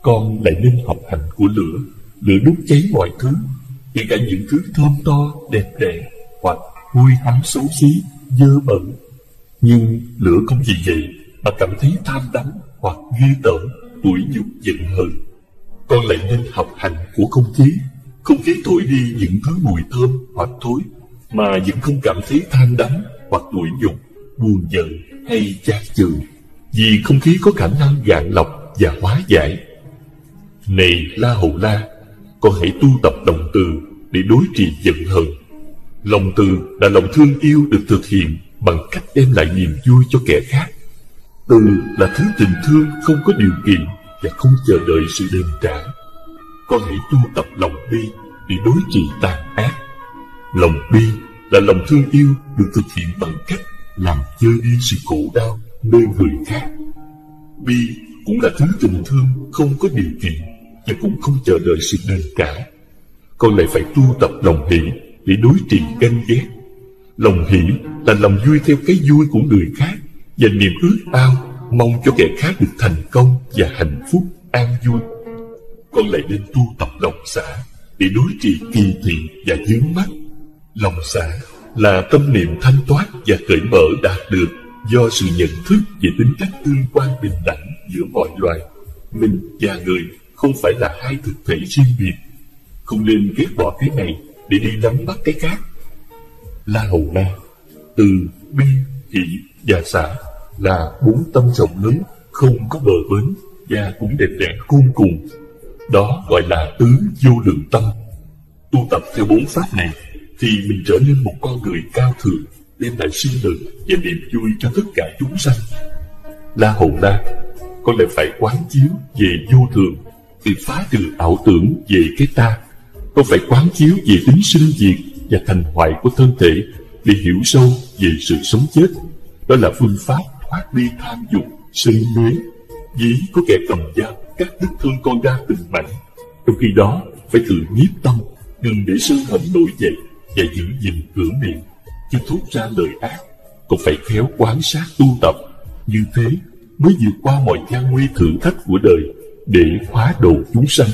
Con lại nên học hành của lửa. Lửa đốt cháy mọi thứ, kể cả những thứ thơm to, đẹp đẽ hoặc hôi hám xấu xí, dơ bẩn. Nhưng lửa không vì vậy mà cảm thấy tham đắm hoặc ghê tởm, tủi nhục, giận hờn. Con lại nên học hành của không khí. Không khí thổi đi những thứ mùi thơm hoặc thối mà vẫn không cảm thấy tham đắm hoặc tủi nhục, buồn giận hay chán chường, vì không khí có khả năng gạn lọc và hóa giải. Này La Hầu La, con hãy tu tập lòng từ để đối trị giận hờn. Lòng từ là lòng thương yêu được thực hiện bằng cách đem lại niềm vui cho kẻ khác. Từ là thứ tình thương không có điều kiện và không chờ đợi sự đền trả. Con hãy tu tập lòng bi để đối trị tàn ác. Lòng bi là lòng thương yêu được thực hiện bằng cách làm vơi đi sự khổ đau nơi người khác. Bi cũng là thứ tình thương không có điều kiện và cũng không chờ đợi sự đền trả. Con lại phải tu tập lòng hỷ để đối trị ganh ghét. Lòng hỷ là lòng vui theo cái vui của người khác và niềm ước ao mong cho kẻ khác được thành công và hạnh phúc, an vui. Con lại nên tu tập lòng xả để đối trị kỳ thị và vướng mắc. Lòng xả là tâm niệm thanh thoát và cởi mở đạt được do sự nhận thức về tính cách tương quan bình đẳng giữa mọi loài. Mình và người không phải là hai thực thể riêng biệt, không nên ghét bỏ cái này để đi nắm bắt cái khác. La Hầu La, từ, bi, hỷ và xả là bốn tâm rộng lớn, không có bờ bến và cũng đẹp đẽ khôn cùng. Đó gọi là tứ vô lượng tâm. Tu tập theo bốn pháp này thì mình trở nên một con người cao thượng, đem lại sinh lực và niềm vui cho tất cả chúng sanh. La Hầu La, con lại phải quán chiếu về vô thường để phá trừ ảo tưởng về cái ta. Con phải quán chiếu về tính sinh diệt và thành hoại của thân thể để hiểu sâu về sự sống chết. Đó là phương pháp thoát đi tham dục, sân mê. Dĩ có kẻ cầm dao các đức thương con ra tình mảnh, trong khi đó phải tự nhiếp tâm, đừng để sân hận nổi dậy và giữ gìn cửa miệng, chứ thốt ra lời ác. Còn phải khéo quán sát tu tập, như thế mới vượt qua mọi gian nguy thử thách của đời để hóa độ chúng sanh.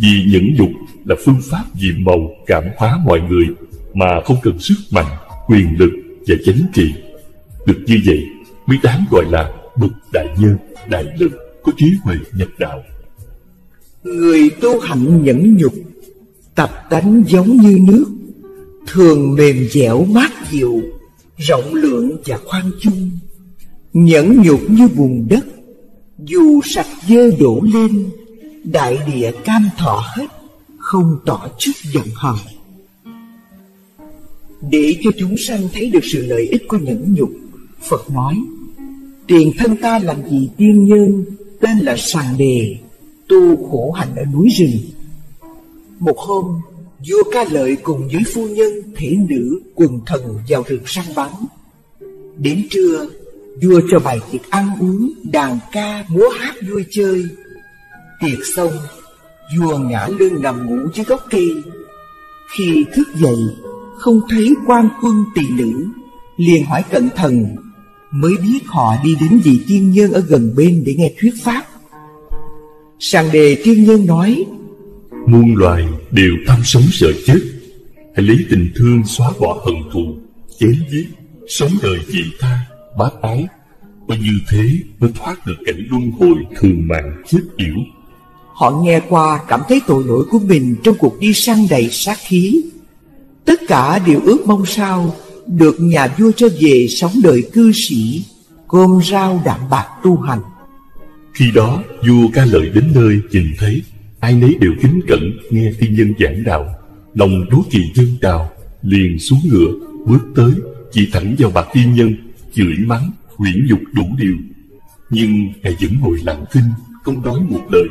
Vì nhẫn nhục là phương pháp nhiệm màu cảm hóa mọi người mà không cần sức mạnh, quyền lực và chánh trị. Được như vậy mới đáng gọi là bậc đại nhân, đại lực, có trí huệ nhập đạo. Người tu hạnh nhẫn nhục, tập tánh giống như nước, thường mềm dẻo mát dịu, rộng lượng và khoan dung. Nhẫn nhục như bùn đất, dù sạch dơ đổ lên, đại địa cam thọ hết, không tỏ chút giận hờn. Để cho chúng sanh thấy được sự lợi ích của nhẫn nhục, Phật nói: tiền thân ta làm gì tiên nhân, tên là Sàn Đề, tu khổ hạnh ở núi rừng. Một hôm, vua Ca Lợi cùng với phu nhân, thị nữ, quần thần vào rừng săn bắn. Đến trưa, vua cho bày tiệc ăn uống, đàn ca, múa hát vui chơi. Tiệc xong, vua ngã lưng nằm ngủ dưới gốc cây. Khi thức dậy, không thấy quan quân tỳ nữ, liền hỏi cận thần, mới biết họ đi đến vị tiên nhân ở gần bên để nghe thuyết pháp. Sàn Đề tiên nhân nói: Muôn loài đều tham sống sợ chết. Hãy lấy tình thương xóa bỏ hận thù, chém giết, sống đời vị tha, bác ái. Và như thế mới thoát được cảnh luân hồi thường mạng chết yểu. Họ nghe qua cảm thấy tội lỗi của mình trong cuộc đi săn đầy sát khí. Tất cả đều ước mong sao được nhà vua cho về sống đời cư sĩ, cơm rau đạm bạc tu hành. Khi đó vua Ca Lợi đến nơi, nhìn thấy ai nấy đều kính cẩn nghe tiên nhân giảng đạo, lòng đố kỵ dương trào, liền xuống ngựa bước tới chỉ thẳng vào mặt tiên nhân, chửi mắng quyển nhục đủ điều. Nhưng ngài vẫn ngồi lặng thinh, không nói một lời.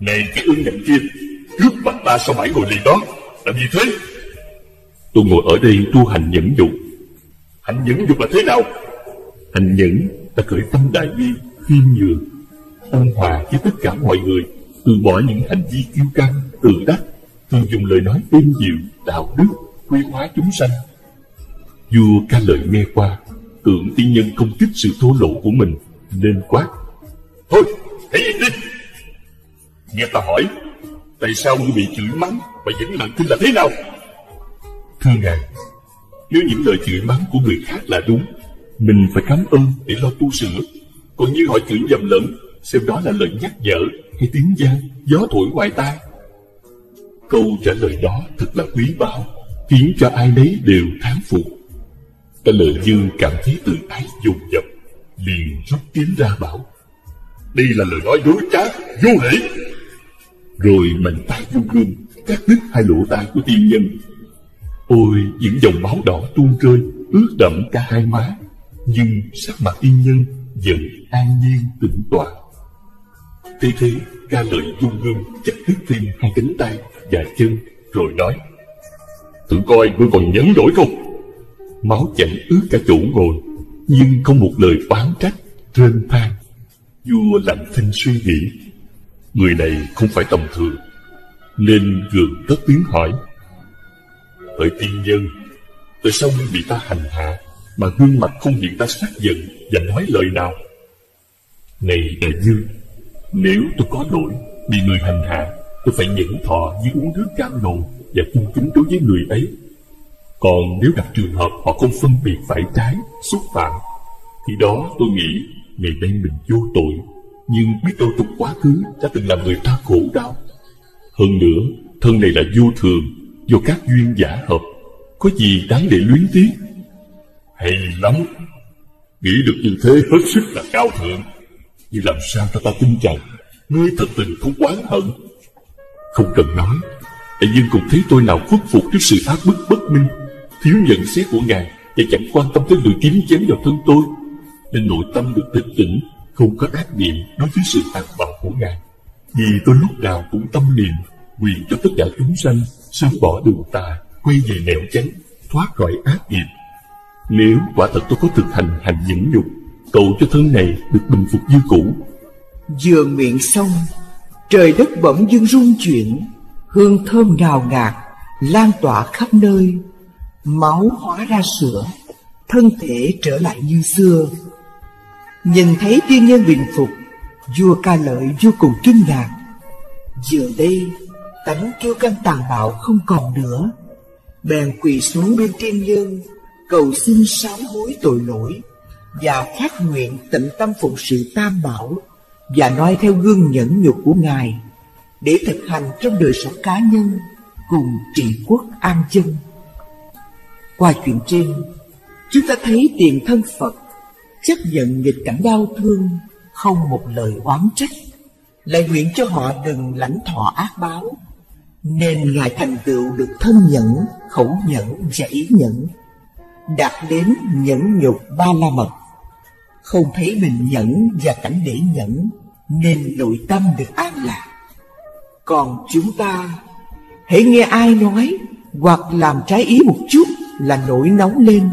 Này cái ương ngạnh kia, rước mặt ta sao mãi ngồi liền đó, làm gì thế? Tôi ngồi ở đây tu hành nhẫn nhục. Hành nhẫn nhục là thế nào? Hành nhẫn là khởi tâm đại bi, khiêm nhường, ôn hòa với tất cả mọi người, từ bỏ những hành vi kiêu căng, tự đắc, thường dùng lời nói êm dịu, đạo đức, quy hóa chúng sanh. Vua Ca Lợi nghe qua, tưởng tiên nhân không thích sự thô lỗ của mình, nên quát: Thôi, hãy yên đi! Nghe ta hỏi, tại sao ngươi bị chửi mắng và vẫn lặng thinh là thế nào? Thưa ngài, nếu những lời chửi mắng của người khác là đúng, mình phải cảm ơn để lo tu sửa. Còn như họ chửi nhầm lẫn, xem đó là lời nhắc nhở hay tiếng vang gió thổi ngoài tai. Câu trả lời đó thật là quý báu, khiến cho ai nấy đều thán phục. Ca Lợi Dương cảm thấy tự ái dồn dập, liền rút kiếm ra bảo: Đây là lời nói dối trá, vô lễ. Rồi mạnh tay vung gươm, cắt đứt hai lỗ tai của tiên nhân. Ôi, những dòng máu đỏ tuôn rơi, ướt đẫm cả hai má. Nhưng sắc mặt tiên nhân vẫn an nhiên tĩnh tọa. Thế thế, Ca Lợi vung gươm chặt đứt thêm hai cánh tay và chân, rồi nói: Thử coi ngươi còn nhẫn nổi không? Máu chảy ướt cả chỗ ngồi, nhưng không một lời oán trách, rên than. Vua lặng thinh suy nghĩ, người này không phải tầm thường, nên gượng cất tiếng hỏi: Hỡi tiên nhân, tại sao ngươi bị ta hành hạ mà gương mặt không hiện ta sát giận và nói lời nào? Này đại dương, nếu tôi có lỗi bị người hành hạ, tôi phải nhẫn thọ như uống nước cam lộ và cung kính đối với người ấy. Còn nếu gặp trường hợp họ không phân biệt phải trái, xúc phạm, thì đó tôi nghĩ ngày nay mình vô tội, nhưng biết đâu trong quá khứ đã từng làm người ta khổ đau. Hơn nữa, thân này là vô thường, do các duyên giả hợp, có gì đáng để luyến tiếc? Hay lắm! Nghĩ được như thế hết sức là cao thượng. Nhưng làm sao cho ta tin rằng ngươi thật tình không oán hận? Không cần nói, đại dương cũng thấy tôi nào khuất phục trước sự áp bức bất minh, thiếu nhận xét của ngài, và chẳng quan tâm tới người kiếm chém vào thân tôi, nên nội tâm được tịch tỉnh, không có ác niệm đối với sự tàn bạo của ngài. Vì tôi lúc nào cũng tâm niệm nguyện cho tất cả chúng sanh sớm bỏ đường tà, quay về nẻo chánh, thoát khỏi ác nghiệp. Nếu quả thật tôi có thực hành hành nhẫn nhục, cầu cho thân này được bình phục như cũ. Vừa miệng xong, trời đất bỗng dưng rung chuyển, hương thơm ngào ngạt lan tỏa khắp nơi. Máu hóa ra sữa, thân thể trở lại như xưa. Nhìn thấy tiên nhân bình phục, vua Ca Lợi vô cùng kinh ngạc. Giờ đây tánh kiêu căng tàn bạo không còn nữa, bèn quỳ xuống bên tiên nhân, cầu xin sám hối tội lỗi và khát nguyện tịnh tâm phụng sự Tam Bảo, và noi theo gương nhẫn nhục của ngài để thực hành trong đời sống cá nhân cùng trị quốc an dân. Qua chuyện trên, chúng ta thấy tiền thân Phật chấp nhận nghịch cảnh đau thương, không một lời oán trách, lại nguyện cho họ đừng lãnh thọ ác báo, nên ngài thành tựu được thân nhẫn, khẩu nhẫn và ý nhẫn, đạt đến nhẫn nhục ba la mật. Không thấy mình nhẫn và cảnh để nhẫn, nên nội tâm được an lạc. Còn chúng ta, hãy nghe ai nói hoặc làm trái ý một chút là nổi nóng lên,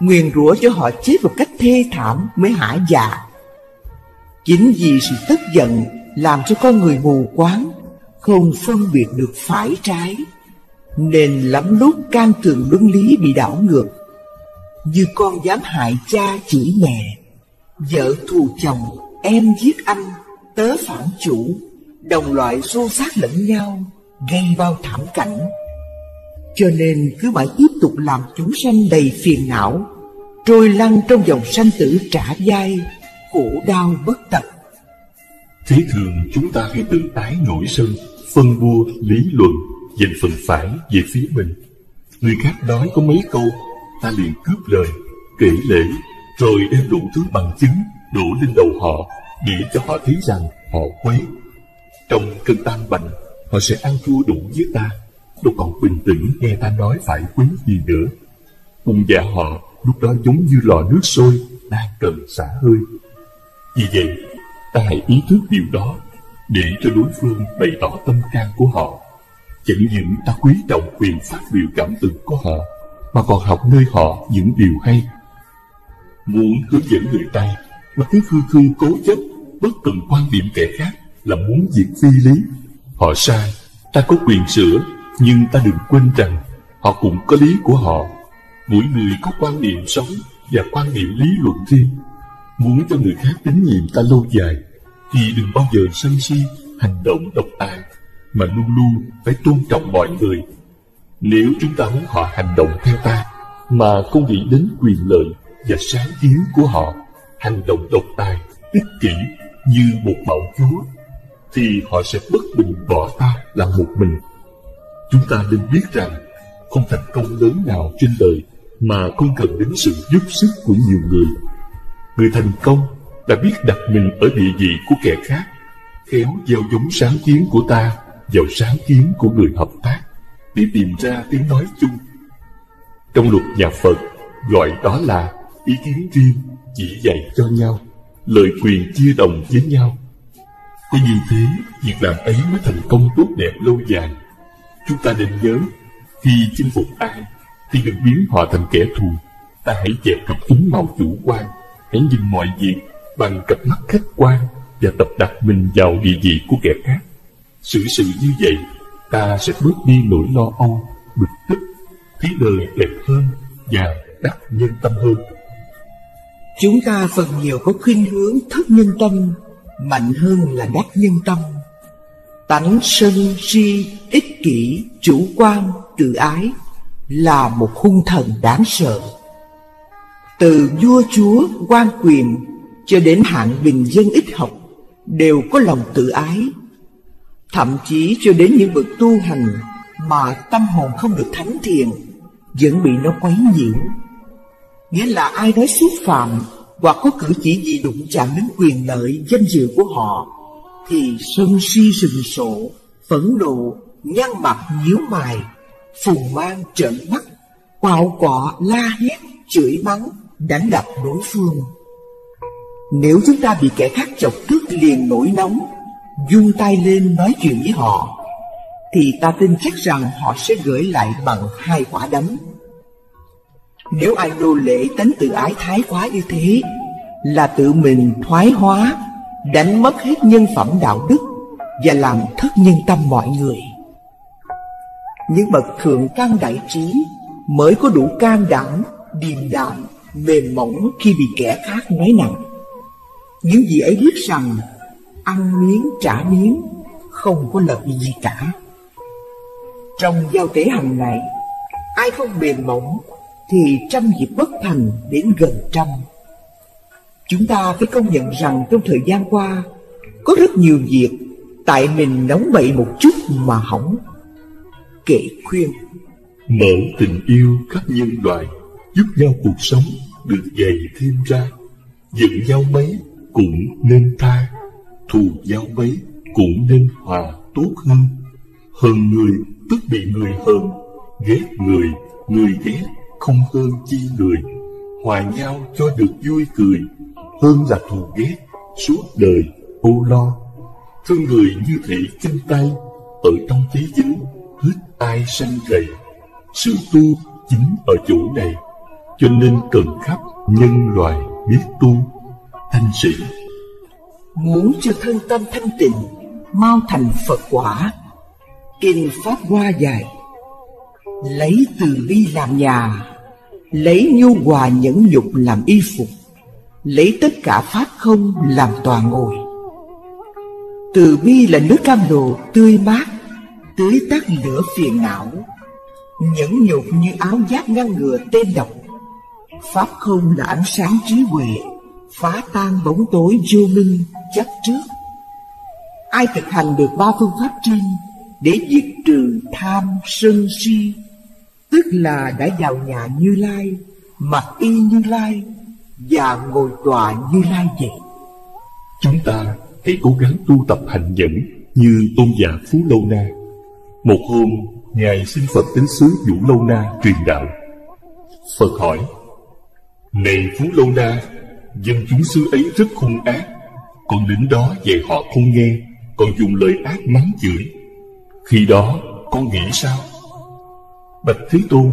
nguyền rủa cho họ chết một cách thê thảm mới hả dạ. Chính vì sự tức giận làm cho con người mù quáng, không phân biệt được phải trái, nên lắm lúc can trường luân lý bị đảo ngược. Như con dám hại cha chửi mẹ, vợ thù chồng, em giết anh, tớ phản chủ, đồng loại xô xát lẫn nhau, gây bao thảm cảnh. Cho nên cứ mãi tiếp tục làm chúng sanh đầy phiền não, trôi lăn trong dòng sanh tử trả dai, khổ đau bất tận. Thế thường chúng ta hay tự ái nổi sân, phân bua, lý luận, dành phần phải về phía mình. Người khác nói có mấy câu, ta liền cướp lời, kể lễ, rồi đem đủ thứ bằng chứng đổ lên đầu họ, để cho họ thấy rằng họ quấy. Trong cơn tam bành, họ sẽ ăn thua đủ với ta, đâu còn bình tĩnh nghe ta nói phải quấy gì nữa. Cùng dạ họ lúc đó giống như lò nước sôi đang cần xả hơi. Vì vậy, ta hãy ý thức điều đó, để cho đối phương bày tỏ tâm can của họ. Chẳng những ta quý trọng quyền phát biểu cảm tưởng của họ, mà còn học nơi họ những điều hay. Muốn hướng dẫn người ta mà cứ khư khư cố chấp, bất cần quan điểm kẻ khác, là muốn việc phi lý. Họ sai, ta có quyền sửa, nhưng ta đừng quên rằng họ cũng có lý của họ. Mỗi người có quan niệm sống và quan niệm lý luận riêng. Muốn cho người khác tín nhiệm ta lâu dài, thì đừng bao giờ sân si, hành động độc tài, mà luôn luôn phải tôn trọng mọi người. Nếu chúng ta muốn họ hành động theo ta, mà không nghĩ đến quyền lợi và sáng kiến của họ, hành động độc tài, ích kỷ như một bạo chúa, thì họ sẽ bất bình bỏ ta làm một mình. Chúng ta nên biết rằng không thành công lớn nào trên đời mà không cần đến sự giúp sức của nhiều người. Người thành công đã biết đặt mình ở địa vị của kẻ khác, khéo gieo giống sáng kiến của ta vào sáng kiến của người hợp tác, để tìm ra tiếng nói chung. Trong luật nhà Phật gọi đó là ý kiến riêng chỉ dạy cho nhau, lời quyền chia đồng với nhau. Có như thế, việc làm ấy mới thành công tốt đẹp lâu dài. Chúng ta nên nhớ, khi chinh phục ai thì đừng biến họ thành kẻ thù. Ta hãy dẹp cặp kính màu chủ quan, hãy nhìn mọi việc bằng cặp mắt khách quan và tập đặt mình vào địa vị của kẻ khác. Xử sự như vậy, ta sẽ bớt đi nỗi lo âu, bực tức, thấy đời đẹp hơn và đắc nhân tâm hơn. Chúng ta phần nhiều có khuynh hướng thất nhân tâm mạnh hơn là đắc nhân tâm. Tánh sân si, ích kỷ, chủ quan, tự ái là một hung thần đáng sợ. Từ vua chúa, quan quyền cho đến hạng bình dân ít học đều có lòng tự ái. Thậm chí cho đến những bậc tu hành mà tâm hồn không được thánh thiện vẫn bị nó quấy nhiễu. Nghĩa là ai đó xúc phạm hoặc có cử chỉ gì đụng chạm đến quyền lợi, danh dự của họ thì sân si sừng sộ, phẫn nộ, nhăn mặt nhíu mày, phùng mang trợn mắt, quạo quọ, la hét, chửi mắng, đánh đập đối phương. Nếu chúng ta bị kẻ khác chọc tức liền nổi nóng, vung tay lên nói chuyện với họ, thì ta tin chắc rằng họ sẽ gửi lại bằng hai quả đấm. Nếu ai nô lệ tánh tự ái thái quá như thế, là tự mình thoái hóa, đánh mất hết nhân phẩm đạo đức và làm thất nhân tâm mọi người. Những bậc thượng căn đại trí mới có đủ can đảm, điềm đạm, mềm mỏng khi bị kẻ khác nói nặng. Những gì ấy biết rằng ăn miếng trả miếng, không có lợi gì cả. Trong giao tế hàng ngày, ai không mềm mỏng thì trăm dịp bất thành đến gần trăm. Chúng ta phải công nhận rằng trong thời gian qua có rất nhiều việc tại mình nóng bậy một chút mà hỏng. Kệ khuyên mở tình yêu khắp nhân loại, giúp nhau cuộc sống được dày thêm ra. Giận nhau mấy cũng nên tha, thù nhau mấy cũng nên hòa tốt hơn. Hờn người tức bị người hờn, ghét người người ghét, không hơn chi người. Hòa nhau cho được vui cười, hơn là thù ghét suốt đời âu lo. Thương người như thể chân tay, ở trong thế giới hết ai sanh gầy. Sự tu chính ở chỗ này, cho nên cần khắp nhân loại biết tu. Thanh sĩ muốn cho thân tâm thanh tịnh, mau thành Phật quả. Kinh Pháp Hoa dạy: lấy từ bi làm nhà, lấy nhu hòa nhẫn nhục làm y phục, lấy tất cả pháp không làm tòa ngồi. Từ bi là nước cam lộ tươi mát, tưới tắt lửa phiền não, nhẫn nhục như áo giáp ngăn ngừa tên độc. Pháp không là ánh sáng trí huệ, phá tan bóng tối vô minh chấp trước. Ai thực hành được ba phương pháp trên để diệt trừ tham sân si, tức là đã vào nhà Như Lai, mặc y Như Lai và ngồi tọa Như Lai vậy. Chúng ta hãy cố gắng tu tập hành dẫn như Tôn giả Phú Lâu Na. Một hôm, Ngài xin Phật đến xứ Vũ Lâu Na truyền đạo. Phật hỏi: Này Phú Lâu Na, dân chúng xứ ấy rất hung ác. Con đến đó dạy họ không nghe, còn dùng lời ác mắng chửi. Khi đó, con nghĩ sao? Bạch Thế Tôn,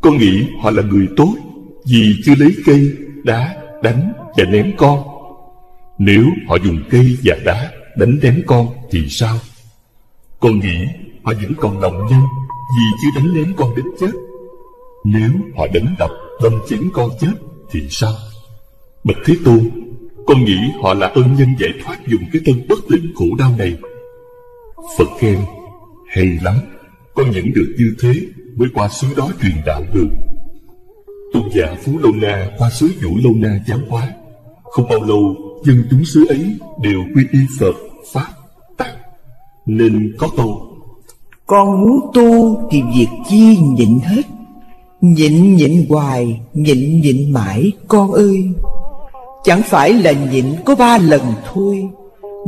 con nghĩ họ là người tốt, vì chưa lấy cây, đá, đánh và ném con. Nếu họ dùng cây và đá đánh ném con thì sao? Con nghĩ họ vẫn còn lòng nhân, vì chưa đánh ném con đến chết. Nếu họ đánh đập, đâm chém con chết thì sao? Bạch Thế Tôn, con nghĩ họ là ân nhân giải thoát dùng cái thân bất tịnh khổ đau này. Phật khen: Hay lắm, con nhận được như thế mới qua xứ đó truyền đạo được. Tôn giả Phú Lâu Na qua xứ Vũ Lâu Na giảng hóa. Không bao lâu, dân chúng xứ ấy đều quy y Phật, Pháp, Tăng, nên có câu: Con muốn tu thì việc chi nhịn hết, nhịn nhịn hoài, nhịn nhịn mãi con ơi. Chẳng phải là nhịn có 3 lần thôi,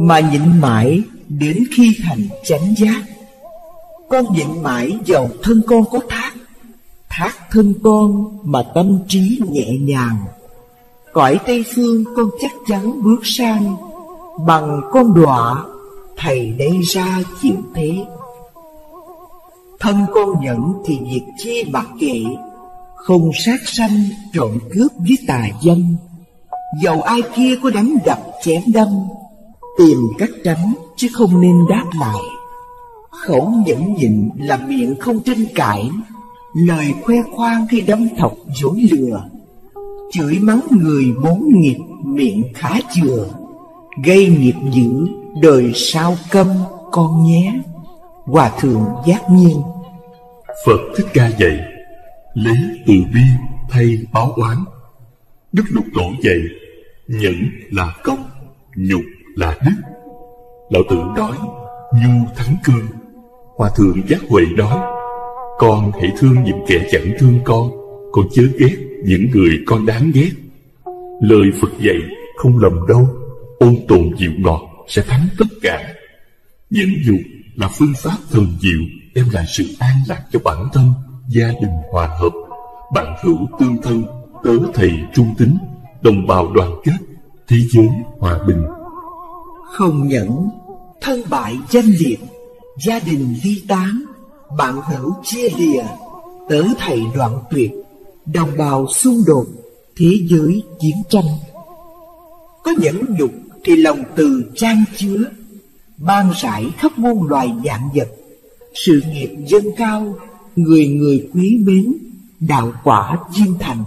mà nhịn mãi đến khi thành chánh giác. Con nhịn mãi dầu thân con có thác, thác thân con mà tâm trí nhẹ nhàng. Cõi Tây Phương con chắc chắn bước sang, bằng con đọa thầy đây ra chịu thế. Thân con nhẫn thì việc chi mặc kệ, không sát sanh trộm cướp với tà dâm. Dầu ai kia có đánh đập chém đâm, tìm cách tránh chứ không nên đáp lại. Khẩu nhẫn nhịn là miệng không tranh cãi, lời khoe khoang khi đâm thọc dối lừa. Chửi mắng người 4 nghiệp miệng khá chừa, gây nghiệp dữ đời sao câm con nhé. Hòa thượng Giác Nhiên. Phật Thích Ca dạy: Lấy từ bi thay báo oán. Đức Lục Tổ dạy: Nhẫn là cốc, nhục là đức. Lão Tử nói: Nhu thắng cương. Hòa thượng Giác Huệ nói: Con hãy thương những kẻ chẳng thương con chớ ghét những người con đáng ghét. Lời Phật dạy không lầm đâu, ôn tồn diệu ngọt sẽ thắng tất cả. Nhẫn dục là phương pháp thần diệu, đem lại sự an lạc cho bản thân, gia đình hòa hợp, bạn hữu tương thân, tớ thầy trung tín, đồng bào đoàn kết, thế giới hòa bình. Không nhẫn, thân bại danh liệt, gia đình ly tán, bạn hữu chia lìa, tớ thầy đoạn tuyệt, đồng bào xung đột, thế giới chiến tranh. Có nhẫn nhục thì lòng từ chan chứa, ban rải khắp muôn loài vạn vật. Sự nghiệp dâng cao, người người quý mến, đạo quả viên thành.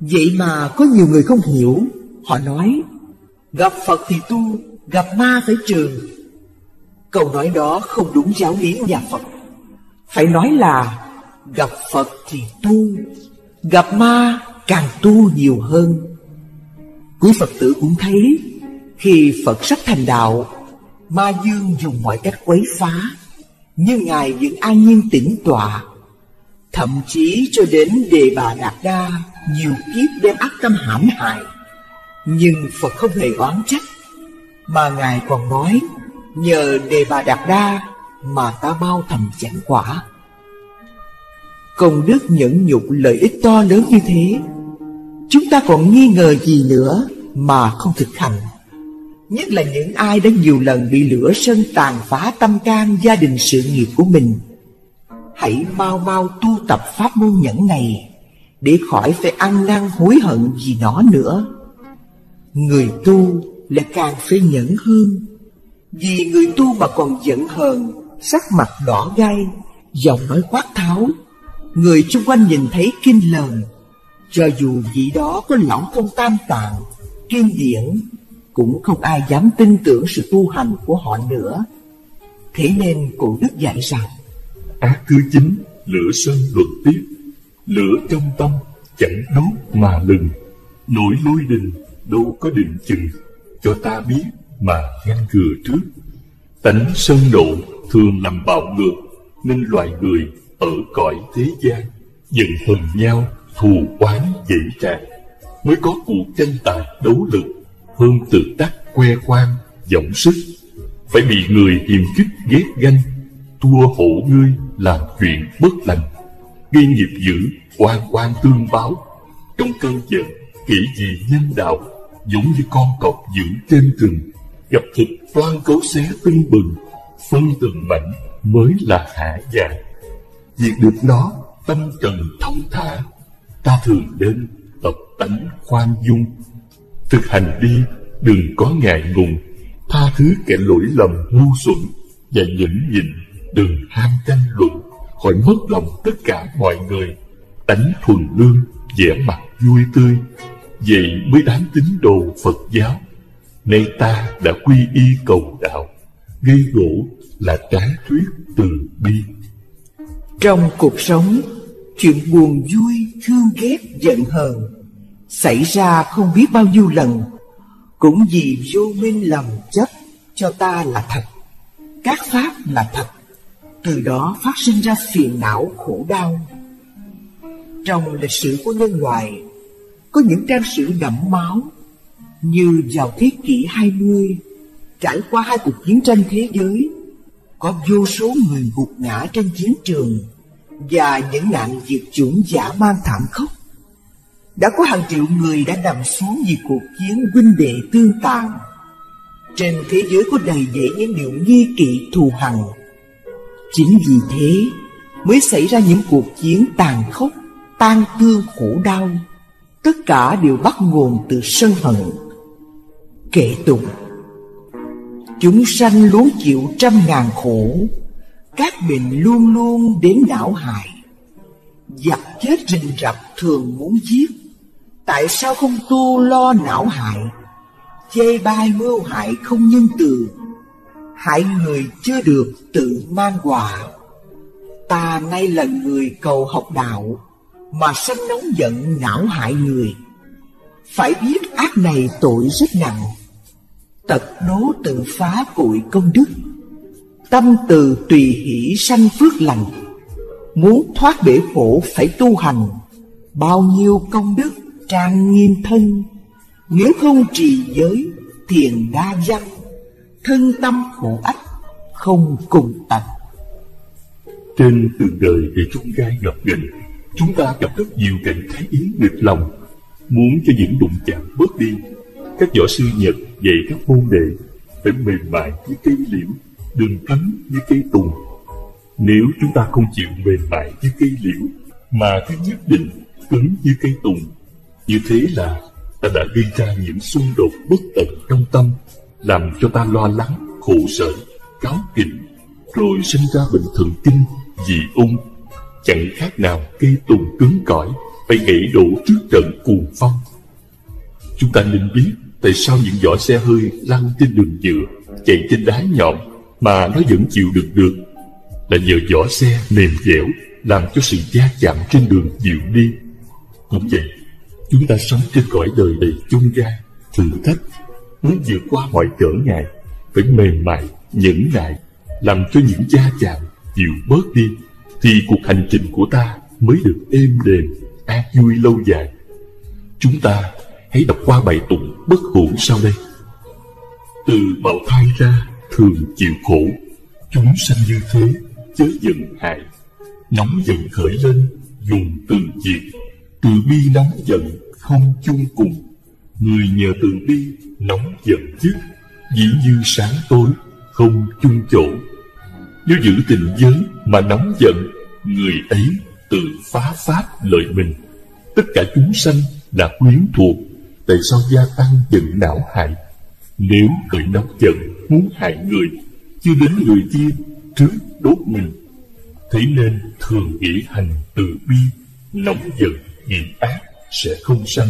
Vậy mà có nhiều người không hiểu. Họ nói: Gặp Phật thì tu, gặp ma phải trừ. Câu nói đó không đúng giáo lý nhà Phật. Phải nói là: Gặp Phật thì tu, gặp ma càng tu nhiều hơn. Quý Phật tử cũng thấy, khi Phật sắp thành đạo, ma dương dùng mọi cách quấy phá, nhưng Ngài vẫn an nhiên tĩnh tọa. Thậm chí cho đến Đề Bà Đạt Đa, nhiều kiếp đem ác tâm hãm hại, nhưng Phật không hề oán trách, mà Ngài còn nói: Nhờ Đề Bà Đạt Đa mà ta bao thành chánh quả. Công đức nhẫn nhục lợi ích to lớn như thế, chúng ta còn nghi ngờ gì nữa mà không thực hành? Nhất là những ai đã nhiều lần bị lửa sân tàn phá tâm can, gia đình, sự nghiệp của mình. Hãy mau mau tu tập pháp môn nhẫn này, để khỏi phải ăn năn hối hận gì nó nữa. Người tu lại càng phải nhẫn hơn, vì người tu mà còn giận hờn, sắc mặt đỏ gay, giọng nói quát tháo, người chung quanh nhìn thấy kinh lờn, cho dù vị đó có lão công tam tạng, kiên điển, cũng không ai dám tin tưởng sự tu hành của họ nữa. Thế nên Cổ Đức dạy rằng: ác thứ chín, lửa sân luận tiếp. Lửa trong tâm chẳng đốt mà lừng, nổi lôi đình đâu có định chừng. Cho ta biết mà ngăn ngừa trước. Tánh sân độ thường làm bạo ngược, nên loài người ở cõi thế gian giận hờn nhau, thù oán dễ tràn, mới có cuộc tranh tài đấu lực. Hơn tự đắc khoe khoang dõng sức, phải bị người hiềm khích ghét ganh, thua hộ ngươi làm chuyện bất lành, gây nghiệp dữ oan oan tương báo. Trong cơn giận kỹ gì nhân đạo, giống như con cọp dữ trên rừng, gặp thịt toan cấu xé tưng bừng, phân từng mảnh mới là hạ dạ. Việc được nó tâm trần thông tha, ta thường nên tập tánh khoan dung. Thực hành đi, đừng có ngại ngùng, tha thứ kẻ lỗi lầm ngu xuẩn, và nhẫn nhịn, đừng ham tranh luận, khỏi mất lòng tất cả mọi người. Tánh thuần lương, vẻ mặt vui tươi, vậy mới đáng tín đồ Phật giáo. Nay ta đã quy y cầu đạo, gây gỗ là trái thuyết từ bi. Trong cuộc sống, chuyện buồn vui, thương ghét, giận hờn xảy ra không biết bao nhiêu lần, cũng vì vô minh lầm chấp cho ta là thật, các pháp là thật, từ đó phát sinh ra phiền não khổ đau. Trong lịch sử của nhân loại, có những trang sử đẫm máu, như vào thế kỷ 20, trải qua 2 cuộc chiến tranh thế giới, có vô số người gục ngã trên chiến trường và những nạn diệt chủng dã man thảm khốc. Đã có hàng triệu người đã nằm xuống vì cuộc chiến huynh đệ tương tàn. Trên thế giới có đầy dẫy những điều nghi kỵ thù hằn. Chính vì thế mới xảy ra những cuộc chiến tàn khốc, tan thương khổ đau. Tất cả đều bắt nguồn từ sân hận. Kệ tụng: chúng sanh luôn chịu trăm ngàn khổ, các bệnh luôn luôn đến não hại. Giặc chết rình rập thường muốn giết, tại sao không tu lo não hại? Chê bai mưu hại không nhân từ, hại người chưa được tự mang quả. Ta nay là người cầu học đạo, mà sanh nóng giận não hại người. Phải biết ác này tội rất nặng, tật đố tự phá cội công đức. Tâm từ tùy hỷ sanh phước lành, muốn thoát bể khổ phải tu hành. Bao nhiêu công đức trang nghiêm thân, nếu không trì giới thiền đa văn. Thân tâm khổ ách không cùng tận. Trên từng đời về chung gai ngập nghịnh, chúng ta gặp rất nhiều cảnh thái ý nghịch lòng, muốn cho những đụng chạm bớt đi. Các võ sư Nhật dạy các môn đệ phải mềm mại như cây liễu, đừng cứng như cây tùng. Nếu chúng ta không chịu mềm mại như cây liễu, mà cứ nhất định cứng như cây tùng, như thế là ta đã gây ra những xung đột bất tận trong tâm, làm cho ta lo lắng, khổ sở, cáu kỉnh, rồi sinh ra bệnh thần kinh, dị ung. Chẳng khác nào cây tùng cứng cỏi phải gãy đổ trước trận cuồng phong. Chúng ta nên biết tại sao những vỏ xe hơi lăn trên đường nhựa, chạy trên đá nhọn mà nó vẫn chịu đựng được, là nhờ vỏ xe mềm dẻo làm cho sự va chạm trên đường dịu đi. Cũng vậy, chúng ta sống trên cõi đời đầy chông gai, thử thách, muốn vượt qua mọi trở ngại phải mềm mại, nhẫn nại, làm cho những va chạm dịu bớt đi, thì cuộc hành trình của ta mới được êm đềm, an vui lâu dài. Chúng ta hãy đọc qua bài tụng bất hủ sau đây. Từ bào thai ra thường chịu khổ, chúng sanh như thế chớ giận hại. Nóng giận khởi lên dùng từ diệt, từ bi nóng giận không chung cùng. Người nhờ từ bi nóng giận dứt, dĩ như sáng tối không chung chỗ. Nếu giữ tình giới mà nóng giận, người ấy tự phá pháp lợi mình. Tất cả chúng sanh đã quyến thuộc, tại sao gia tăng giận não hại? Nếu khởi nóng giận muốn hại người, chưa đến người kia trước đốt mình. Thế nên thường nghĩ hành từ bi, nóng giận nghiệp ác sẽ không sanh.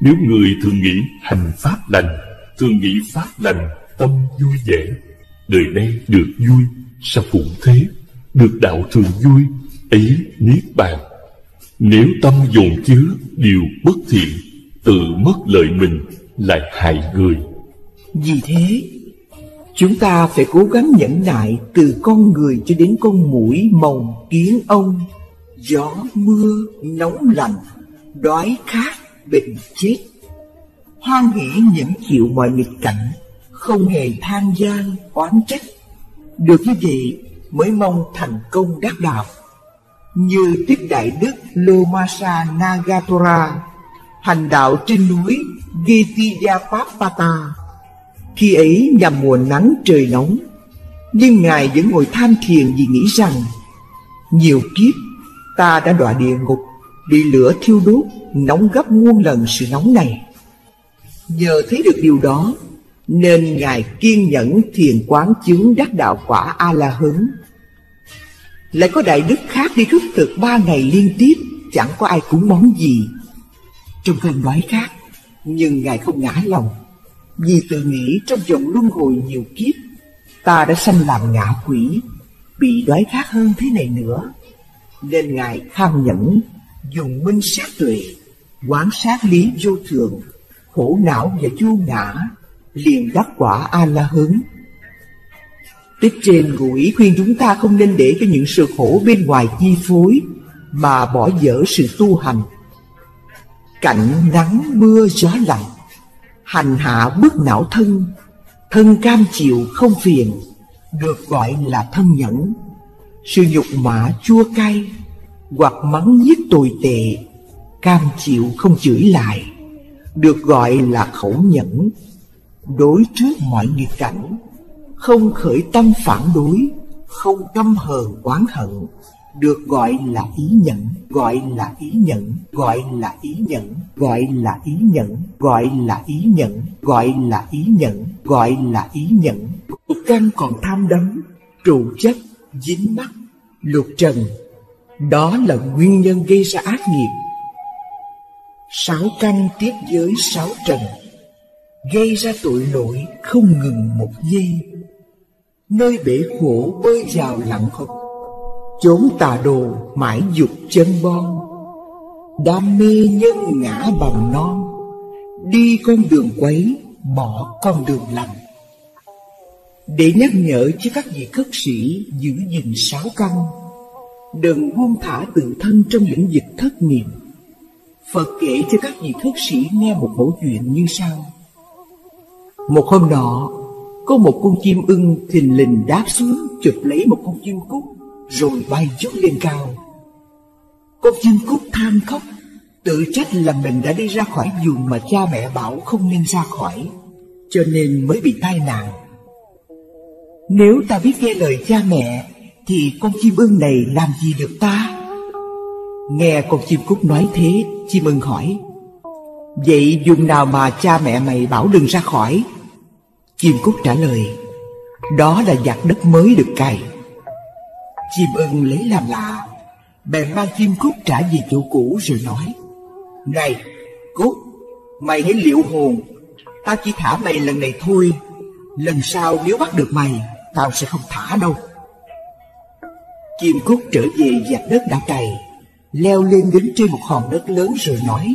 Nếu người thường nghĩ hành pháp lành, thường nghĩ pháp lành, tâm vui vẻ. Đời nay được vui, sao phụng thế? Được đạo thường vui, ấy niết bàn. Nếu tâm dồn chứa điều bất thiện, tự mất lợi mình, lại hại người. Vì thế, chúng ta phải cố gắng nhẫn nại từ con người cho đến con muỗi, mồng, kiến, ong, gió, mưa, nóng lạnh, đói khát, bệnh chết. Hoan hỷ nhẫn chịu mọi nghịch cảnh, không hề than gian, oán trách. Được như vậy mới mong thành công đắc đạo. Như Đức Đại Đức Lomasa Nagatora hành đạo trên núi Gitiyapapata. Khi ấy là mùa nắng trời nóng, nhưng Ngài vẫn ngồi tham thiền vì nghĩ rằng nhiều kiếp ta đã đọa địa ngục, bị lửa thiêu đốt, nóng gấp muôn lần sự nóng này. Nhờ thấy được điều đó nên Ngài kiên nhẫn thiền quán chứng đắc đạo quả A-la-hán. Lại có đại đức khác đi khất thực 3 ngày liên tiếp, chẳng có ai cúng món gì. Trong cơn đói khát, nhưng Ngài không ngã lòng, vì tự nghĩ trong vòng luân hồi nhiều kiếp, ta đã sanh làm ngạ quỷ, bị đói khát hơn thế này nữa. Nên Ngài kham nhẫn, dùng minh sát tuệ, quán sát lý vô thường, khổ não và vô ngã, liền đắc quả A-la-hán. Tích trên gũi khuyên chúng ta không nên để cho những sự khổ bên ngoài chi phối mà bỏ dở sự tu hành. Cạnh nắng mưa gió lạnh, hành hạ bất não thân, thân cam chịu không phiền, được gọi là thân nhẫn. Sự nhục mạ chua cay hoặc mắng nhiếc tồi tệ, cam chịu không chửi lại, được gọi là khẩu nhẫn. Đối trước mọi nghịch cảnh, không khởi tâm phản đối, không căm hờn oán hận, được gọi là ý nhẫn, gọi là ý nhẫn, gọi là ý nhẫn, gọi là ý nhẫn, gọi là ý nhẫn, gọi là ý nhẫn, gọi là ý nhẫn. Lục căn còn tham đắm, trụ chấp, dính mắc, lục trần, đó là nguyên nhân gây ra ác nghiệp. 6 căn tiếp với 6 trần, gây ra tội lỗi không ngừng một giây. Nơi bể khổ bơi vào lặng khục, chốn tà đồ mãi dục chân bon. Đam mê nhân ngã bằng non, đi con đường quấy bỏ con đường lành. Để nhắc nhở cho các vị khất sĩ giữ gìn 6 căn, đừng buông thả tự thân trong lĩnh vực thất niệm. Phật kể cho các vị khất sĩ nghe một mẩu chuyện như sau. Một hôm nọ, có một con chim ưng thình lình đáp xuống, chụp lấy một con chim cút rồi bay vút lên cao. Con chim cút than khóc, tự trách là mình đã đi ra khỏi vùng mà cha mẹ bảo không nên ra khỏi, cho nên mới bị tai nạn. Nếu ta biết nghe lời cha mẹ thì con chim ưng này làm gì được ta? Nghe con chim cút nói thế, chim ưng hỏi: vậy vùng nào mà cha mẹ mày bảo đừng ra khỏi? Chim cút trả lời: đó là vạt đất mới được cày. Chim ưng lấy làm lạ, bèn mang chim cút trả về chỗ cũ rồi nói: này cút, mày hãy liệu hồn, tao chỉ thả mày lần này thôi, lần sau nếu bắt được mày, tao sẽ không thả đâu. Chim cút trở về vạt đất đã cày, leo lên đến trên một hòn đất lớn rồi nói: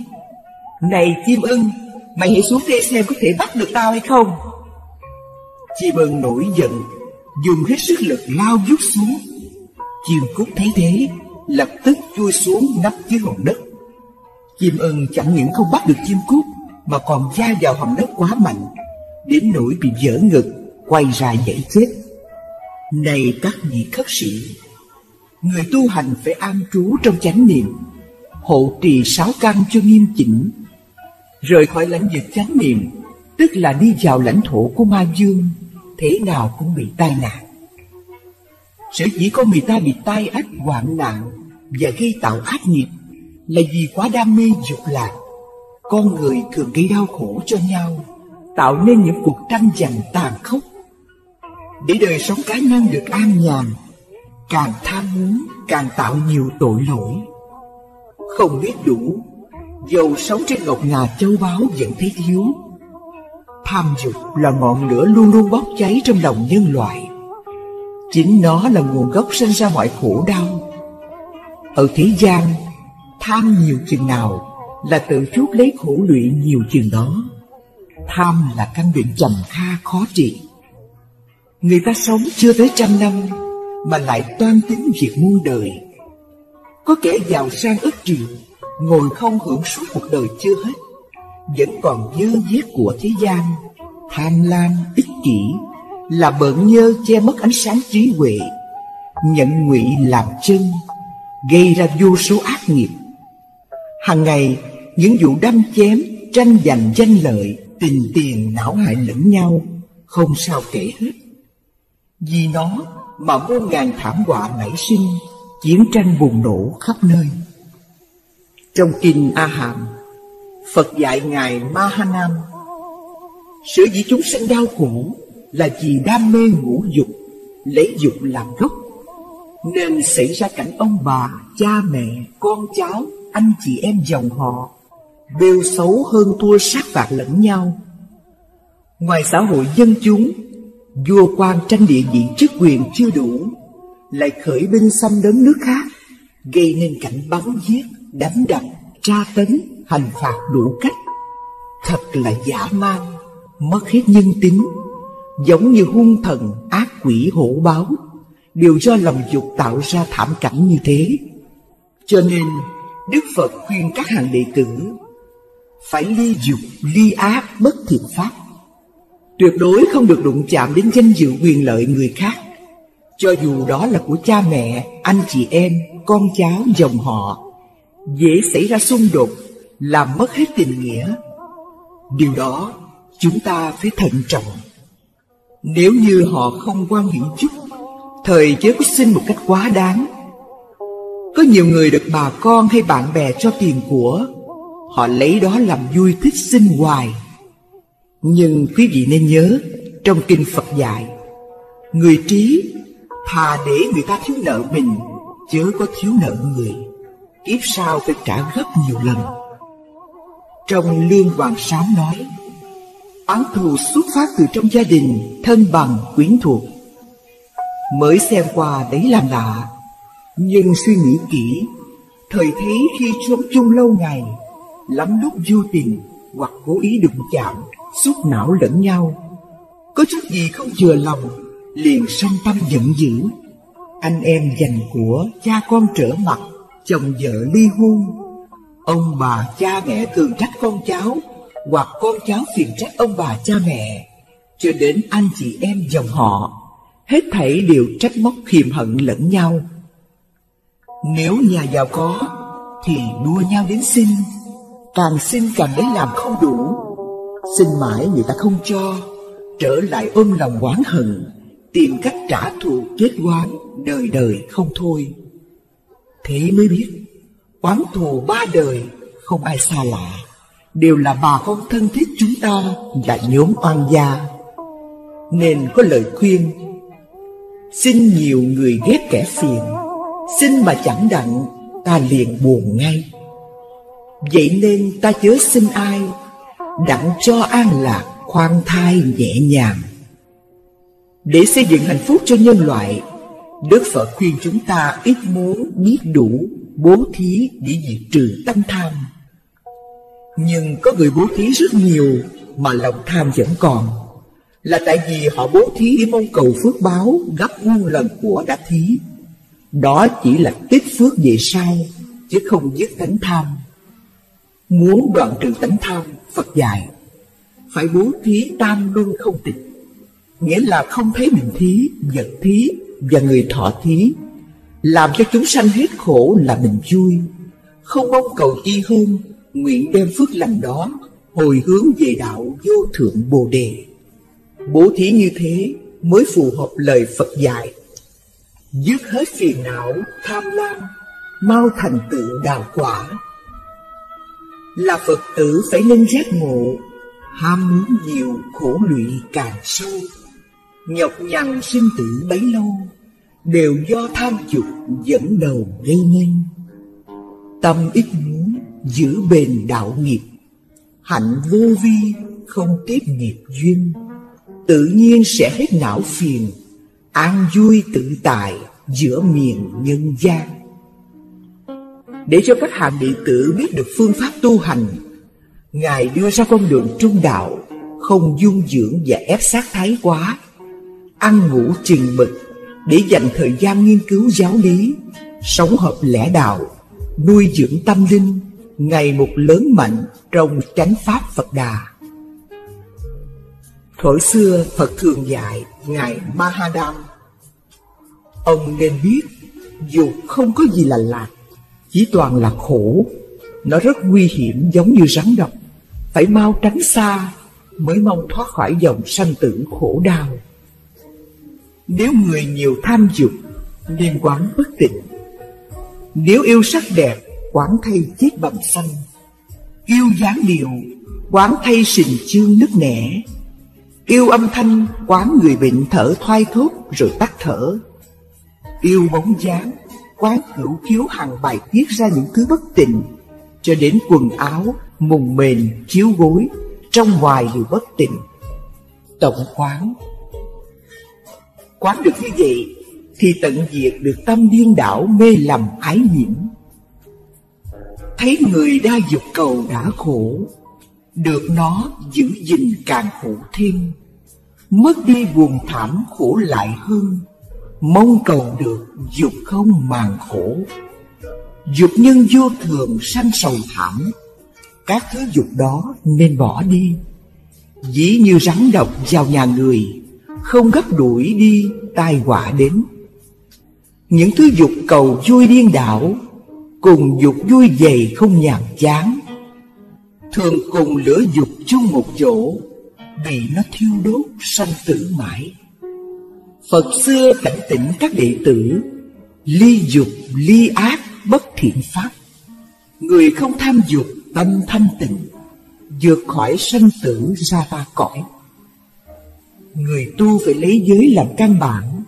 này chim ưng, mày hãy xuống đây xem có thể bắt được tao hay không. Chim ưng nổi giận, dùng hết sức lực lao vút xuống. Chim cút thấy thế, lập tức chui xuống nấp dưới hòn đất. Chim ưng chẳng những không bắt được chim cút mà còn va vào hòn đất quá mạnh, đến nỗi bị vỡ ngực, quay ra dãy chết. Này các vị khất sĩ, người tu hành phải an trú trong chánh niệm, hộ trì 6 căn cho nghiêm chỉnh. Rời khỏi lãnh vực chánh niệm, tức là đi vào lãnh thổ của ma dương, thế nào cũng bị tai nạn. Sở dĩ có người ta bị tai ách hoạn nạn và gây tạo ác nghiệp là vì quá đam mê dục lạc. Con người thường gây đau khổ cho nhau, tạo nên những cuộc tranh giành tàn khốc. Để đời sống cá nhân được an nhàn, càng tham muốn càng tạo nhiều tội lỗi. Không biết đủ, dầu sống trên ngọc ngà châu báu vẫn thấy thiếu. Tham dục là ngọn lửa luôn luôn bốc cháy trong lòng nhân loại. Chính nó là nguồn gốc sinh ra mọi khổ đau. Ở thế gian, tham nhiều chừng nào là tự chuốc lấy khổ lụy nhiều chừng đó. Tham là căn bệnh trầm kha khó trị. Người ta sống chưa tới 100 năm mà lại toan tính việc muôn đời. Có kẻ giàu sang ức triệu, ngồi không hưởng suốt cuộc đời chưa hết, vẫn còn dơ vết của thế gian. Tham lam, ích kỷ là bợn nhơ che mất ánh sáng trí huệ, nhận ngụy làm chân, gây ra vô số ác nghiệp. Hàng ngày, những vụ đâm chém, tranh giành danh lợi, tình tiền não hại lẫn nhau, không sao kể hết. Vì nó mà muôn ngàn thảm họa nảy sinh, chiến tranh bùng nổ khắp nơi. Trong kinh A Hàm, Phật dạy ngài Mahanam: sở dĩ chúng sanh đau khổ là vì đam mê ngũ dục, lấy dục làm gốc, nên xảy ra cảnh ông bà, cha mẹ, con cháu, anh chị em dòng họ bêu xấu hơn thua sát phạt lẫn nhau. Ngoài xã hội dân chúng, vua quan tranh địa vị chức quyền chưa đủ, lại khởi binh xâm lấn nước khác, gây nên cảnh bắn giết, đánh đập, tra tấn, hành phạt đủ cách. Thật là dã man, mất hết nhân tính, giống như hung thần, ác quỷ, hổ báo, đều do lòng dục tạo ra thảm cảnh như thế. Cho nên, Đức Phật khuyên các hàng đệ tử phải ly dục, ly ác, bất thiện pháp. Tuyệt đối không được đụng chạm đến danh dự quyền lợi người khác, cho dù đó là của cha mẹ, anh chị em, con cháu, dòng họ. Dễ xảy ra xung đột, làm mất hết tình nghĩa. Điều đó chúng ta phải thận trọng. Nếu như họ không quan hiểu chút, thời chớ có xin một cách quá đáng. Có nhiều người được bà con hay bạn bè cho tiền của, họ lấy đó làm vui thích xin hoài. Nhưng quý vị nên nhớ, trong kinh Phật dạy, người trí thà để người ta thiếu nợ mình, chớ có thiếu nợ người, kiếp sau phải trả gấp nhiều lần. Trong Lương Hoàng Sám nói: oán thù xuất phát từ trong gia đình, thân bằng, quyến thuộc. Mới xem qua đấy làm lạ, nhưng suy nghĩ kỹ, thời thấy khi sống chung lâu ngày, lắm lúc vô tình hoặc cố ý đụng chạm, xúc não lẫn nhau, có chút gì không vừa lòng liền sanh tâm giận dữ. Anh em giành của, cha con trở mặt, chồng vợ ly hôn, ông bà cha mẹ thường trách con cháu, hoặc con cháu phiền trách ông bà cha mẹ, cho đến anh chị em dòng họ, hết thảy đều trách móc khiềm hận lẫn nhau. Nếu nhà giàu có thì đua nhau đến xin, càng xin càng lấy làm không đủ, xin mãi người ta không cho, trở lại ôm lòng oán hận, tìm cách trả thù kết oán, đời đời không thôi. Thế mới biết oán thù ba đời không ai xa lạ, đều là bà con thân thiết chúng ta và nhóm oan gia. Nên có lời khuyên: xin nhiều người ghét kẻ phiền, xin mà chẳng đặng ta liền buồn ngay. Vậy nên ta chớ xin ai, đặng cho an lạc khoan thai nhẹ nhàng. Để xây dựng hạnh phúc cho nhân loại, Đức Phật khuyên chúng ta ít muốn, biết đủ, bố thí để diệt trừ tâm tham. Nhưng có người bố thí rất nhiều mà lòng tham vẫn còn, là tại vì họ bố thí để mong cầu phước báo gấp muôn lần của đã thí. Đó chỉ là tích phước về sau, chứ không dứt tánh tham. Muốn đoạn trừ tánh tham, Phật dạy phải bố thí tam luân không tịch, nghĩa là không thấy mình thí, vật thí và người thọ thí, làm cho chúng sanh hết khổ là mình vui, không mong cầu chi hơn, nguyện đem phước lành đó hồi hướng về đạo vô thượng Bồ Đề. Bố thí như thế mới phù hợp lời Phật dạy, dứt hết phiền não tham lam, mau thành tựu đạo quả. Là Phật tử phải nên giác ngộ, ham muốn nhiều khổ lụy càng sâu, nhọc nhằn sinh tử bấy lâu, đều do tham dục dẫn đầu gây nên. Tâm ít muốn giữ bền đạo nghiệp, hạnh vô vi không tiếp nghiệp duyên, tự nhiên sẽ hết não phiền, an vui tự tại giữa miền nhân gian. Để cho các hàng đệ tử biết được phương pháp tu hành, Ngài đưa ra con đường trung đạo, không dung dưỡng và ép sát thái quá, ăn ngủ trình bịch để dành thời gian nghiên cứu giáo lý, sống hợp lẽ đạo, nuôi dưỡng tâm linh, ngày một lớn mạnh trong chánh pháp Phật Đà. Thuở xưa Phật thường dạy Ngài Mahadam: ông nên biết dục không có gì là lạc, chỉ toàn là khổ. Nó rất nguy hiểm giống như rắn độc, phải mau tránh xa mới mong thoát khỏi dòng sanh tử khổ đau. Nếu người nhiều tham dục nên quán bất tịnh. Nếu yêu sắc đẹp, quán thay chết bầm xanh. Yêu dáng điệu, quán thay sình chương nứt nẻ. Yêu âm thanh, quán người bệnh thở thoai thốt rồi tắt thở. Yêu bóng dáng, quán hữu khiếu hằng bài tiết ra những thứ bất tịnh, cho đến quần áo, mùng mền, chiếu gối, trong ngoài đều bất tịnh. Tổng quán. Quán được như vậy thì tận diệt được tâm điên đảo mê lầm ái nhiễm. Thấy người đa dục cầu đã khổ, được nó giữ gìn càng khổ thêm. Mất đi buồn thảm khổ lại hơn, mong cầu được dục không màng khổ. Dục nhân vô thường sanh sầu thảm, các thứ dục đó nên bỏ đi. Dĩ như rắn độc vào nhà người, không gấp đuổi đi tai họa đến. Những thứ dục cầu vui điên đảo, cùng dục vui dày không nhàm chán. Thường cùng lửa dục chung một chỗ, bị nó thiêu đốt sanh tử mãi. Phật xưa cảnh tỉnh các đệ tử: ly dục ly ác bất thiện pháp. Người không tham dục tâm thanh tịnh, vượt khỏi sanh tử ra ba cõi. Người tu phải lấy giới làm căn bản,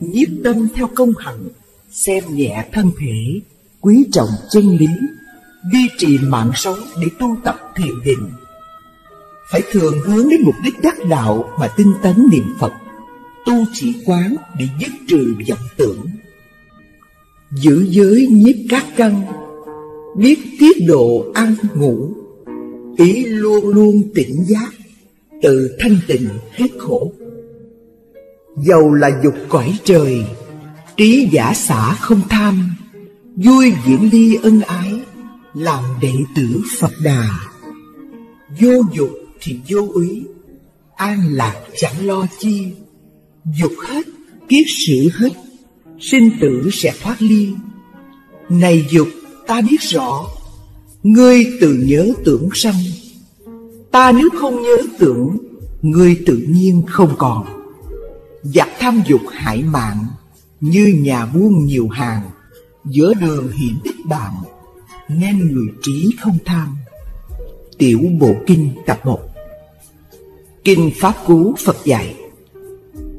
nhiếp tâm theo công hạnh, xem nhẹ thân thể, quý trọng chân lý, duy trì mạng sống để tu tập thiền định. Phải thường hướng đến mục đích đắc đạo mà tinh tấn niệm Phật, tu chỉ quán để dứt trừ vọng tưởng. Giữ giới nhiếp các căn, biết tiết độ ăn ngủ, ý luôn luôn tỉnh giác, tự thanh tịnh hết khổ. Dầu là dục cõi trời, trí giả xả không tham, vui diễn ly ân ái, làm đệ tử Phật Đà. Vô dục thì vô úy, an lạc chẳng lo chi. Dục hết, kiết sử hết, sinh tử sẽ thoát ly. Này dục, ta biết rõ, ngươi tự nhớ tưởng sanh. Ta nếu không nhớ tưởng, ngươi tự nhiên không còn. Giặc tham dục hại mạng, như nhà buôn nhiều hàng, giữa đường hiểm đích bạn, nên người trí không tham. Tiểu Bộ Kinh tập 1. Kinh Pháp Cú Phật dạy: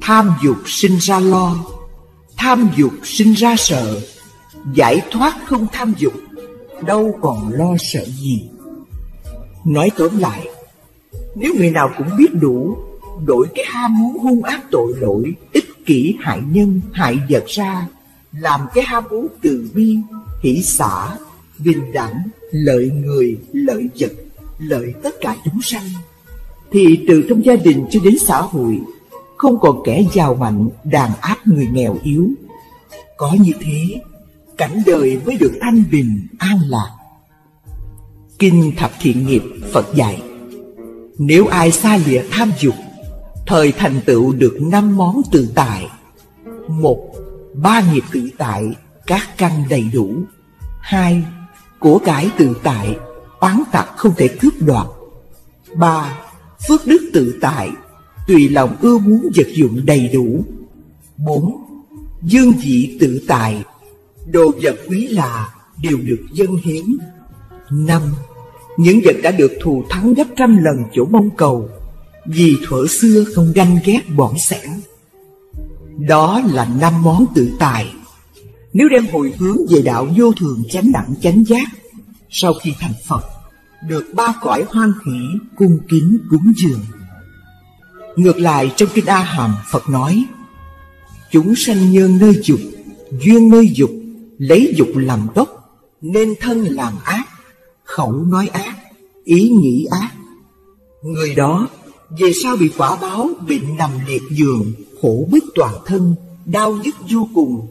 tham dục sinh ra lo, tham dục sinh ra sợ. Giải thoát không tham dục, đâu còn lo sợ gì. Nói tóm lại, nếu người nào cũng biết đủ, đổi cái ham muốn hung ác tội lỗi, ích kỷ hại nhân, hại vật ra, làm cái ham muốn từ bi, hỷ xả, bình đẳng, lợi người, lợi vật, lợi tất cả chúng sanh, thì từ trong gia đình cho đến xã hội, không còn kẻ giàu mạnh đàn áp người nghèo yếu. Có như thế, cảnh đời mới được an bình, an lạc. Kinh Thập Thiện Nghiệp Phật dạy: nếu ai xa lìa tham dục, thời thành tựu được 5 món tự tại. 1. Ba nghiệp tự tại, các căn đầy đủ. 2. Của cải tự tại, oán tặc không thể cướp đoạt. 3. Phước đức tự tại, tùy lòng ưa muốn vật dụng đầy đủ. 4. Dương vị tự tại, đồ vật quý lạ đều được dâng hiến. 5. Những vật đã được thù thắng gấp trăm lần chỗ mong cầu, vì thuở xưa không ganh ghét bỏn xẻn. Đó là 5 món tự tài. Nếu đem hồi hướng về đạo vô thường chánh đẳng chánh giác, sau khi thành Phật, được ba cõi hoan hỷ cung kính cúng dường. Ngược lại, trong kinh A Hàm, Phật nói: chúng sanh nhân nơi dục, duyên nơi dục, lấy dục làm gốc, nên thân làm ác, khẩu nói ác, ý nghĩ ác. Người đó về sau bị quả báo bệnh nằm liệt giường, khổ bức toàn thân, đau nhức vô cùng,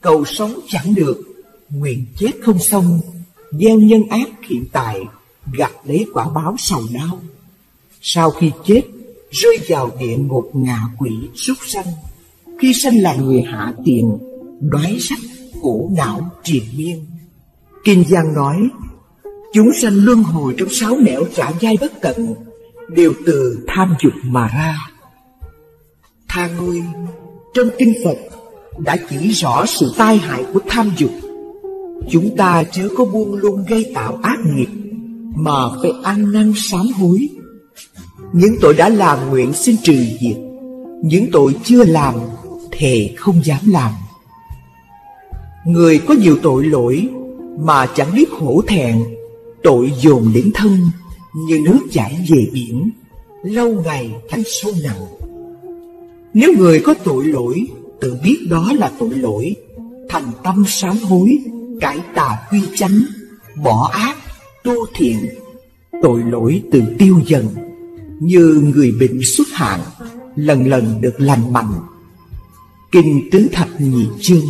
cầu sống chẳng được, nguyện chết không xong, gieo nhân ác hiện tại, gặt lấy quả báo sầu đau. Sau khi chết, rơi vào địa ngục ngạ quỷ súc sanh. Khi sanh là người hạ tiền, đói rách, khổ não triền miên. Kinh Giang nói: chúng sanh luân hồi trong sáu nẻo trải dài bất tận, đều từ tham dục mà ra. Tha ngươi, trong kinh Phật đã chỉ rõ sự tai hại của tham dục. Chúng ta chớ có buông lung gây tạo ác nghiệp, mà phải ăn năn sám hối. Những tội đã làm nguyện xin trừ diệt, những tội chưa làm thề không dám làm. Người có nhiều tội lỗi mà chẳng biết hổ thẹn, tội dồn đến thân như nước chảy về biển, lâu ngày thành sâu nặng. Nếu người có tội lỗi tự biết đó là tội lỗi, thành tâm sám hối, cải tà quy chánh, bỏ ác tu thiện, tội lỗi tự tiêu dần, như người bệnh xuất hạn lần lần được lành mạnh. Kinh Tứ Thập Nhị Chương.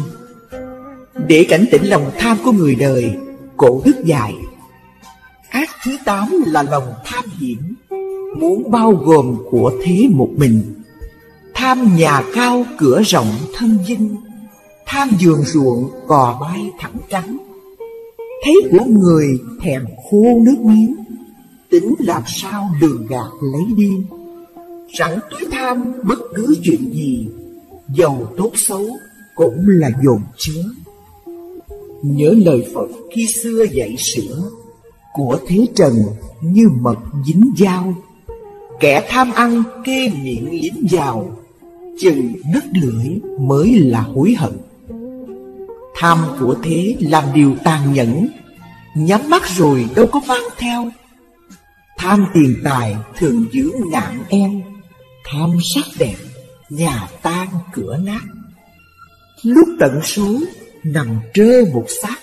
Để cảnh tỉnh lòng tham của người đời, Cổ Đức dạy: ác thứ 8 là lòng tham hiểm, muốn bao gồm của thế một mình. Tham nhà cao cửa rộng thân dinh, tham giường ruộng cò bay thẳng trắng. Thấy của người thèm khô nước miếng, tính làm sao lường gạt lấy đi. Sẵn túi tham bất cứ chuyện gì, giàu tốt xấu cũng là dồn chứa. Nhớ lời Phật khi xưa dạy sửa: của thế trần như mật dính dao, kẻ tham ăn kê miệng dính vào, chừng đứt lưỡi mới là hối hận. Tham của thế làm điều tàn nhẫn, nhắm mắt rồi đâu có mang theo. Tham tiền tài thường giữ nạn em, tham sắc đẹp nhà tan cửa nát. Lúc tận số nằm trơ một xác,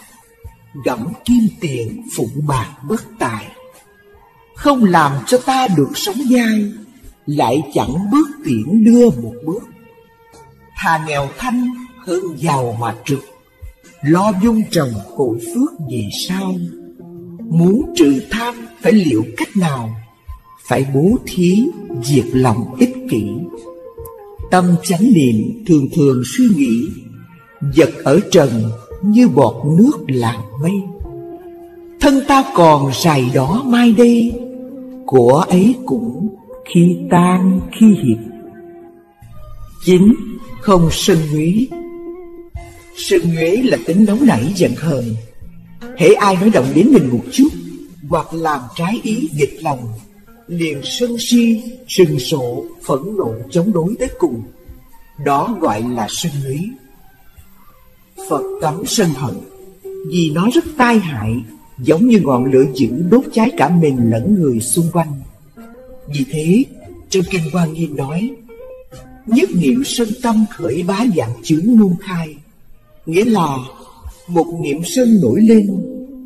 gẫm kim tiền phụng bạc bất tài. Không làm cho ta được sống dai, lại chẳng bước tiễn đưa một bước. Thà nghèo thanh hơn giàu mà trực, lo vun trồng cội phước về sau. Muốn trừ tham phải liệu cách nào? Phải bố thí, diệt lòng ích kỷ. Tâm chánh niệm thường thường suy nghĩ, vật ở trần như bọt nước làn mây. Thân ta còn rày đó mai đây, của ấy cũng khi tan khi hiệp. 9. Không sân nhuế. Sân nhuế là tính nóng nảy giận hờn. Hễ ai nói động đến mình một chút, hoặc làm trái ý nghịch lòng, liền sân si, sừng sộ, phẫn nộ chống đối tới cùng. Đó gọi là sân nhuế. Phật cấm sân hận, vì nó rất tai hại, giống như ngọn lửa dữ đốt cháy cả mình lẫn người xung quanh. Vì thế, trong kinh Hoa Nghiêm nói: nhất niệm sân tâm khởi bá vạn chướng nôn khai. Nghĩa là một niệm sân nổi lên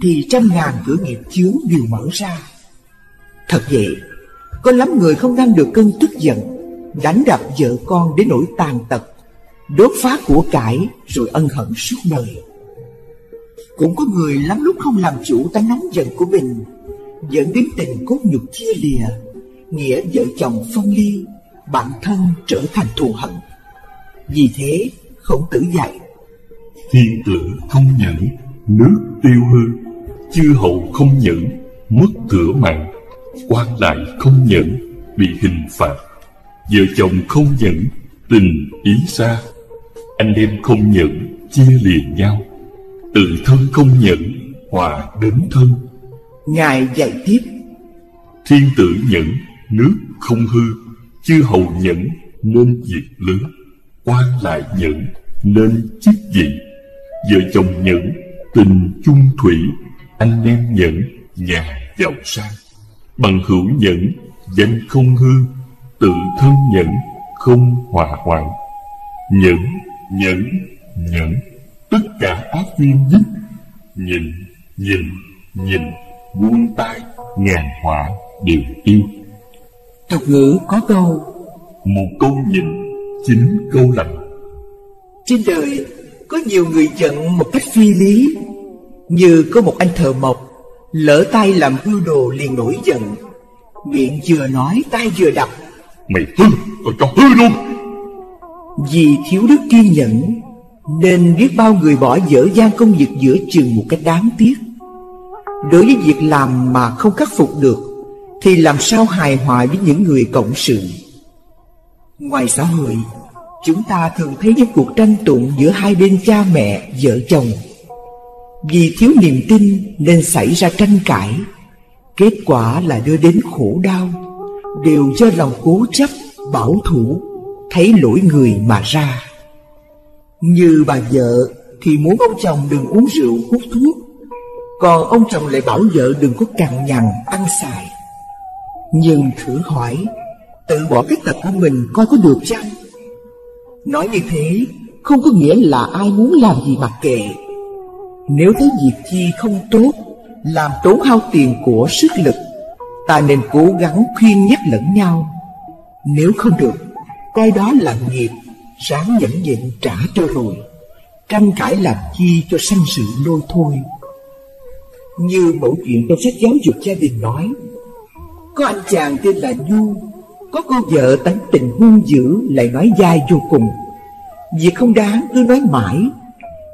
thì trăm ngàn cửa nghiệp chướng đều mở ra. Thật vậy, có lắm người không ngăn được cơn tức giận, đánh đập vợ con đến nỗi tàn tật, đốt phá của cải rồi ân hận suốt đời. Cũng có người lắm lúc không làm chủ tánh nóng giận của mình, dẫn đến tình cốt nhục chia lìa, nghĩa vợ chồng phân ly, bản thân trở thành thù hận. Vì thế, Khổng Tử dạy: thiên tử không nhẫn, nước tiêu hư. Chư hầu không nhẫn, mất cửa mạng. Quan lại không nhẫn, bị hình phạt. Vợ chồng không nhẫn, tình ý xa. Anh em không nhẫn, chia lìa nhau. Tự thân không nhẫn, hòa đến thân. Ngài dạy tiếp: thiên tử nhẫn, nước không hư. Chư hầu nhẫn, nên việc lớn. Quan lại nhẫn, nên chức vị. Vợ chồng nhẫn, tình chung thủy. Anh em nhẫn, nhà giàu sang. Bằng hữu nhẫn, danh không hư, tự thân nhẫn, không hòa hoạn. Nhẫn, tất cả ác duyên dứt. Nhìn, buông tay, ngàn họa đều tiêu. Tục ngữ có câu: một câu nhịn, 9 câu lành. Trên đời có nhiều người giận một cách phi lý. Như có một anh thợ mộc lỡ tay làm hư đồ liền nổi giận, miệng vừa nói tay vừa đập: mày hư, tôi cho hư luôn. Vì thiếu đức kiên nhẫn nên biết bao người bỏ dở dang công việc giữa chừng một cách đáng tiếc. Đối với việc làm mà không khắc phục được thì làm sao hài hòa với những người cộng sự. Ngoài xã hội, chúng ta thường thấy những cuộc tranh tụng giữa hai bên cha mẹ, vợ chồng. Vì thiếu niềm tin nên xảy ra tranh cãi. Kết quả là đưa đến khổ đau. Đều do lòng cố chấp, bảo thủ, thấy lỗi người mà ra. Như bà vợ thì muốn ông chồng đừng uống rượu hút thuốc, còn ông chồng lại bảo vợ đừng có cằn nhằn ăn xài. Nhưng thử hỏi, tự bỏ cái tật của mình coi có được chăng? Nói như thế không có nghĩa là ai muốn làm gì mặc kệ. Nếu thấy việc chi không tốt, làm tốn hao tiền của sức lực, ta nên cố gắng khuyên nhắc lẫn nhau. Nếu không được, coi đó là nghiệp, ráng nhẫn nhịn trả cho rồi. Tranh cãi làm chi cho sanh sự lôi thôi. Như mẫu chuyện trong sách giáo dục gia đình nói, có anh chàng tên là Du, có cô vợ tánh tình hung dữ, lại nói dai vô cùng. Việc không đáng cứ nói mãi,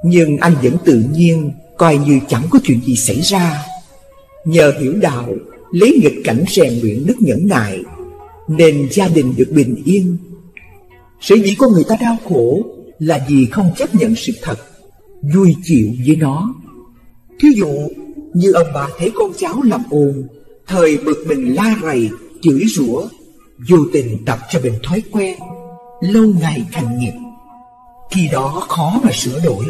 nhưng anh vẫn tự nhiên, coi như chẳng có chuyện gì xảy ra. Nhờ hiểu đạo, lấy nghịch cảnh rèn luyện đức nhẫn nại, nên gia đình được bình yên. Sở dĩ con người ta đau khổ là vì không chấp nhận sự thật, vui chịu với nó. Thí dụ như ông bà thấy con cháu làm ồn, thời bực mình la rầy, chửi rủa, vô tình tập cho mình thói quen, lâu ngày thành nghiệp. Khi đó khó mà sửa đổi.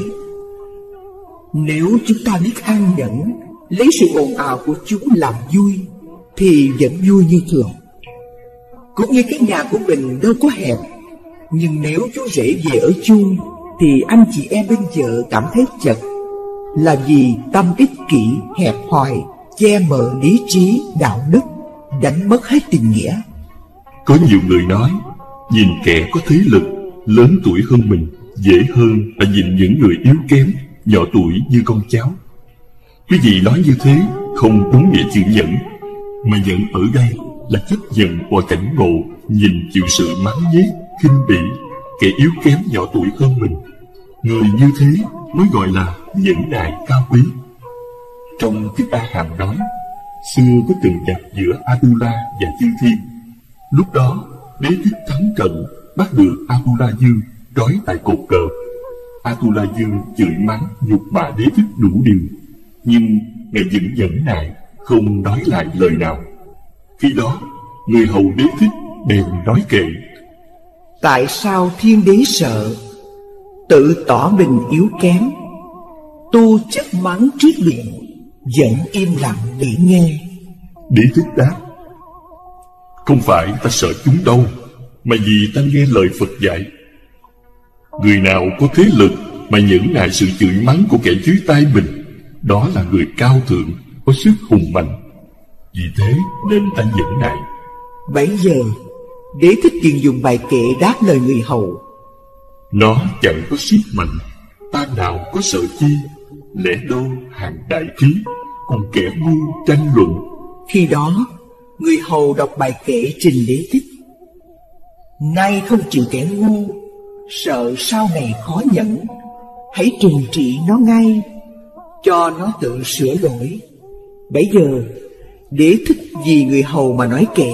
Nếu chúng ta biết an nhẫn, lấy sự ồn ào của chúng làm vui, thì vẫn vui như thường. Cũng như cái nhà của mình đâu có hẹp, nhưng nếu chú rể về ở chung thì anh chị em bên vợ cảm thấy chật, là vì tâm ích kỷ hẹp hòi, che mờ lý trí, đạo đức, đánh mất hết tình nghĩa. Có nhiều người nói, nhìn kẻ có thế lực, lớn tuổi hơn mình, dễ hơn là nhìn những người yếu kém, nhỏ tuổi như con cháu. Quý vị nói như thế không đúng nghĩa chữ nhẫn. Mà nhẫn ở đây là chấp nhận và cảnh ngộ, nhìn chịu sự mắng nhiếc, khinh bỉ, kẻ yếu kém nhỏ tuổi hơn mình. Người như thế mới gọi là nhẫn nại cao quý. Trong kinh A Hàm nói, xưa có từng gặp giữa Atula và Chư Thiên. Lúc đó Đế Thích thắng trận, bắt được Atula Dương trói tại cột cờ. Atula Dương chửi mắng nhục mạ Đế Thích đủ điều, nhưng ngài vẫn nhẫn nại, không nói lại lời nào. Khi đó người hầu Đế Thích bèn nói kệ: tại sao thiên đế sợ, tự tỏ mình yếu kém, tu chất mắng trước liền, vẫn im lặng để nghe. Đế Thích đáp: không phải ta sợ chúng đâu, mà vì ta nghe lời Phật dạy. Người nào có thế lực mà nhẫn nại sự chửi mắng của kẻ dưới tay mình, đó là người cao thượng, có sức hùng mạnh. Vì thế nên ta nhẫn nại. Bấy giờ Đế Thích liền dùng bài kệ đáp lời người hầu: nó chẳng có sức mạnh, ta nào có sợ chi, lẽ đâu hàng đại khí, cùng kẻ ngu tranh luận. Khi đó người hầu đọc bài kệ trình Đế Thích: nay không chịu kẻ ngu, sợ sau này khó nhẫn, hãy trừng trị nó ngay, cho nó tự sửa lỗi. Bấy giờ Đế Thích vì người hầu mà nói kệ: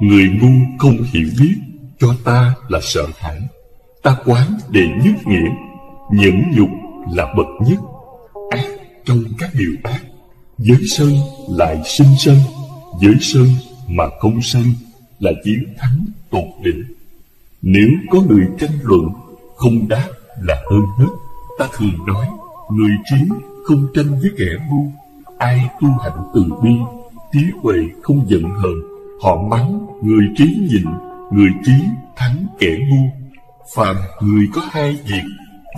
người ngu không hiểu biết, cho ta là sợ hãi, ta quán đệ nhất nghĩa, nhẫn nhục là bậc nhất. Ác trong các điều ác, giới sân lại sinh sân, giới sân mà không sân là chiến thắng tột đỉnh. Nếu có người tranh luận, không đáp là hơn hết. Ta thường nói, người trí không tranh với kẻ ngu, ai tu hạnh từ bi trí huệ không giận hờn. Họ mắng người trí nhịn, người trí thắng kẻ ngu. Phàm người có hai việc,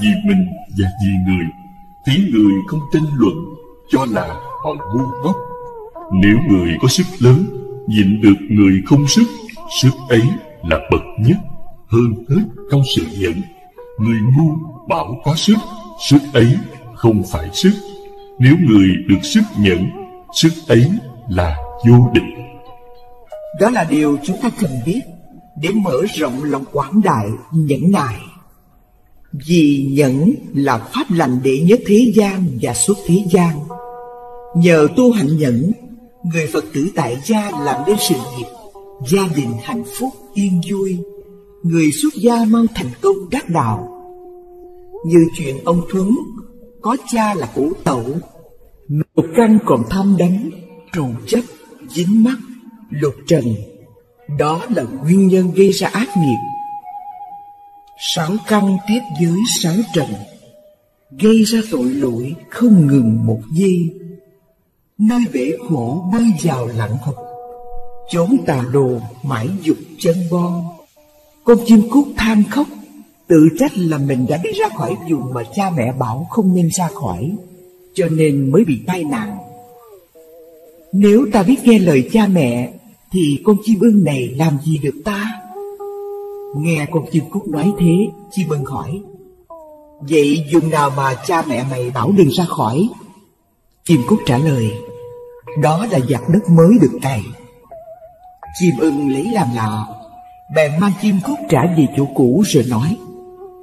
vì mình và vì người. Thấy người không tranh luận, cho là họ ngu ngốc. Nếu người có sức lớn, nhịn được người không sức, sức ấy là bậc nhất, hơn hết trong sự nhẫn. Người ngu bảo có sức, sức ấy không phải sức. Nếu người được sức nhẫn, sức ấy là vô địch. Đó là điều chúng ta cần biết để mở rộng lòng quảng đại nhẫn nại. Vì nhẫn là pháp lành đệ nhất thế gian và suốt thế gian. Nhờ tu hành nhẫn, người Phật tử tại gia làm nên sự nghiệp, gia đình hạnh phúc yên vui, người xuất gia mau thành công đắc đạo. Như chuyện ông Thuấn có cha là củ tẩu, lục căn còn tham đắm, trù chấp, dính mắc, lục trần. Đó là nguyên nhân gây ra ác nghiệp. Sáu căn thép giới sáu trần gây ra tội lỗi không ngừng một giây. Nơi bể khổ bơi vào lặng hụt, chốn tà đồ mãi dục chân bon. Con chim cút than khóc, tự trách là mình đã đi ra khỏi vùng mà cha mẹ bảo không nên ra khỏi, cho nên mới bị tai nạn. Nếu ta biết nghe lời cha mẹ thì con chim ưng này làm gì được ta? Nghe con chim cút nói thế, chim ưng hỏi: vậy vùng nào mà cha mẹ mày bảo đừng ra khỏi? Chim cút trả lời: đó là giặc đất mới được cày. Chim ưng lấy làm lạ, bèn mang chim cút trả về chỗ cũ rồi nói: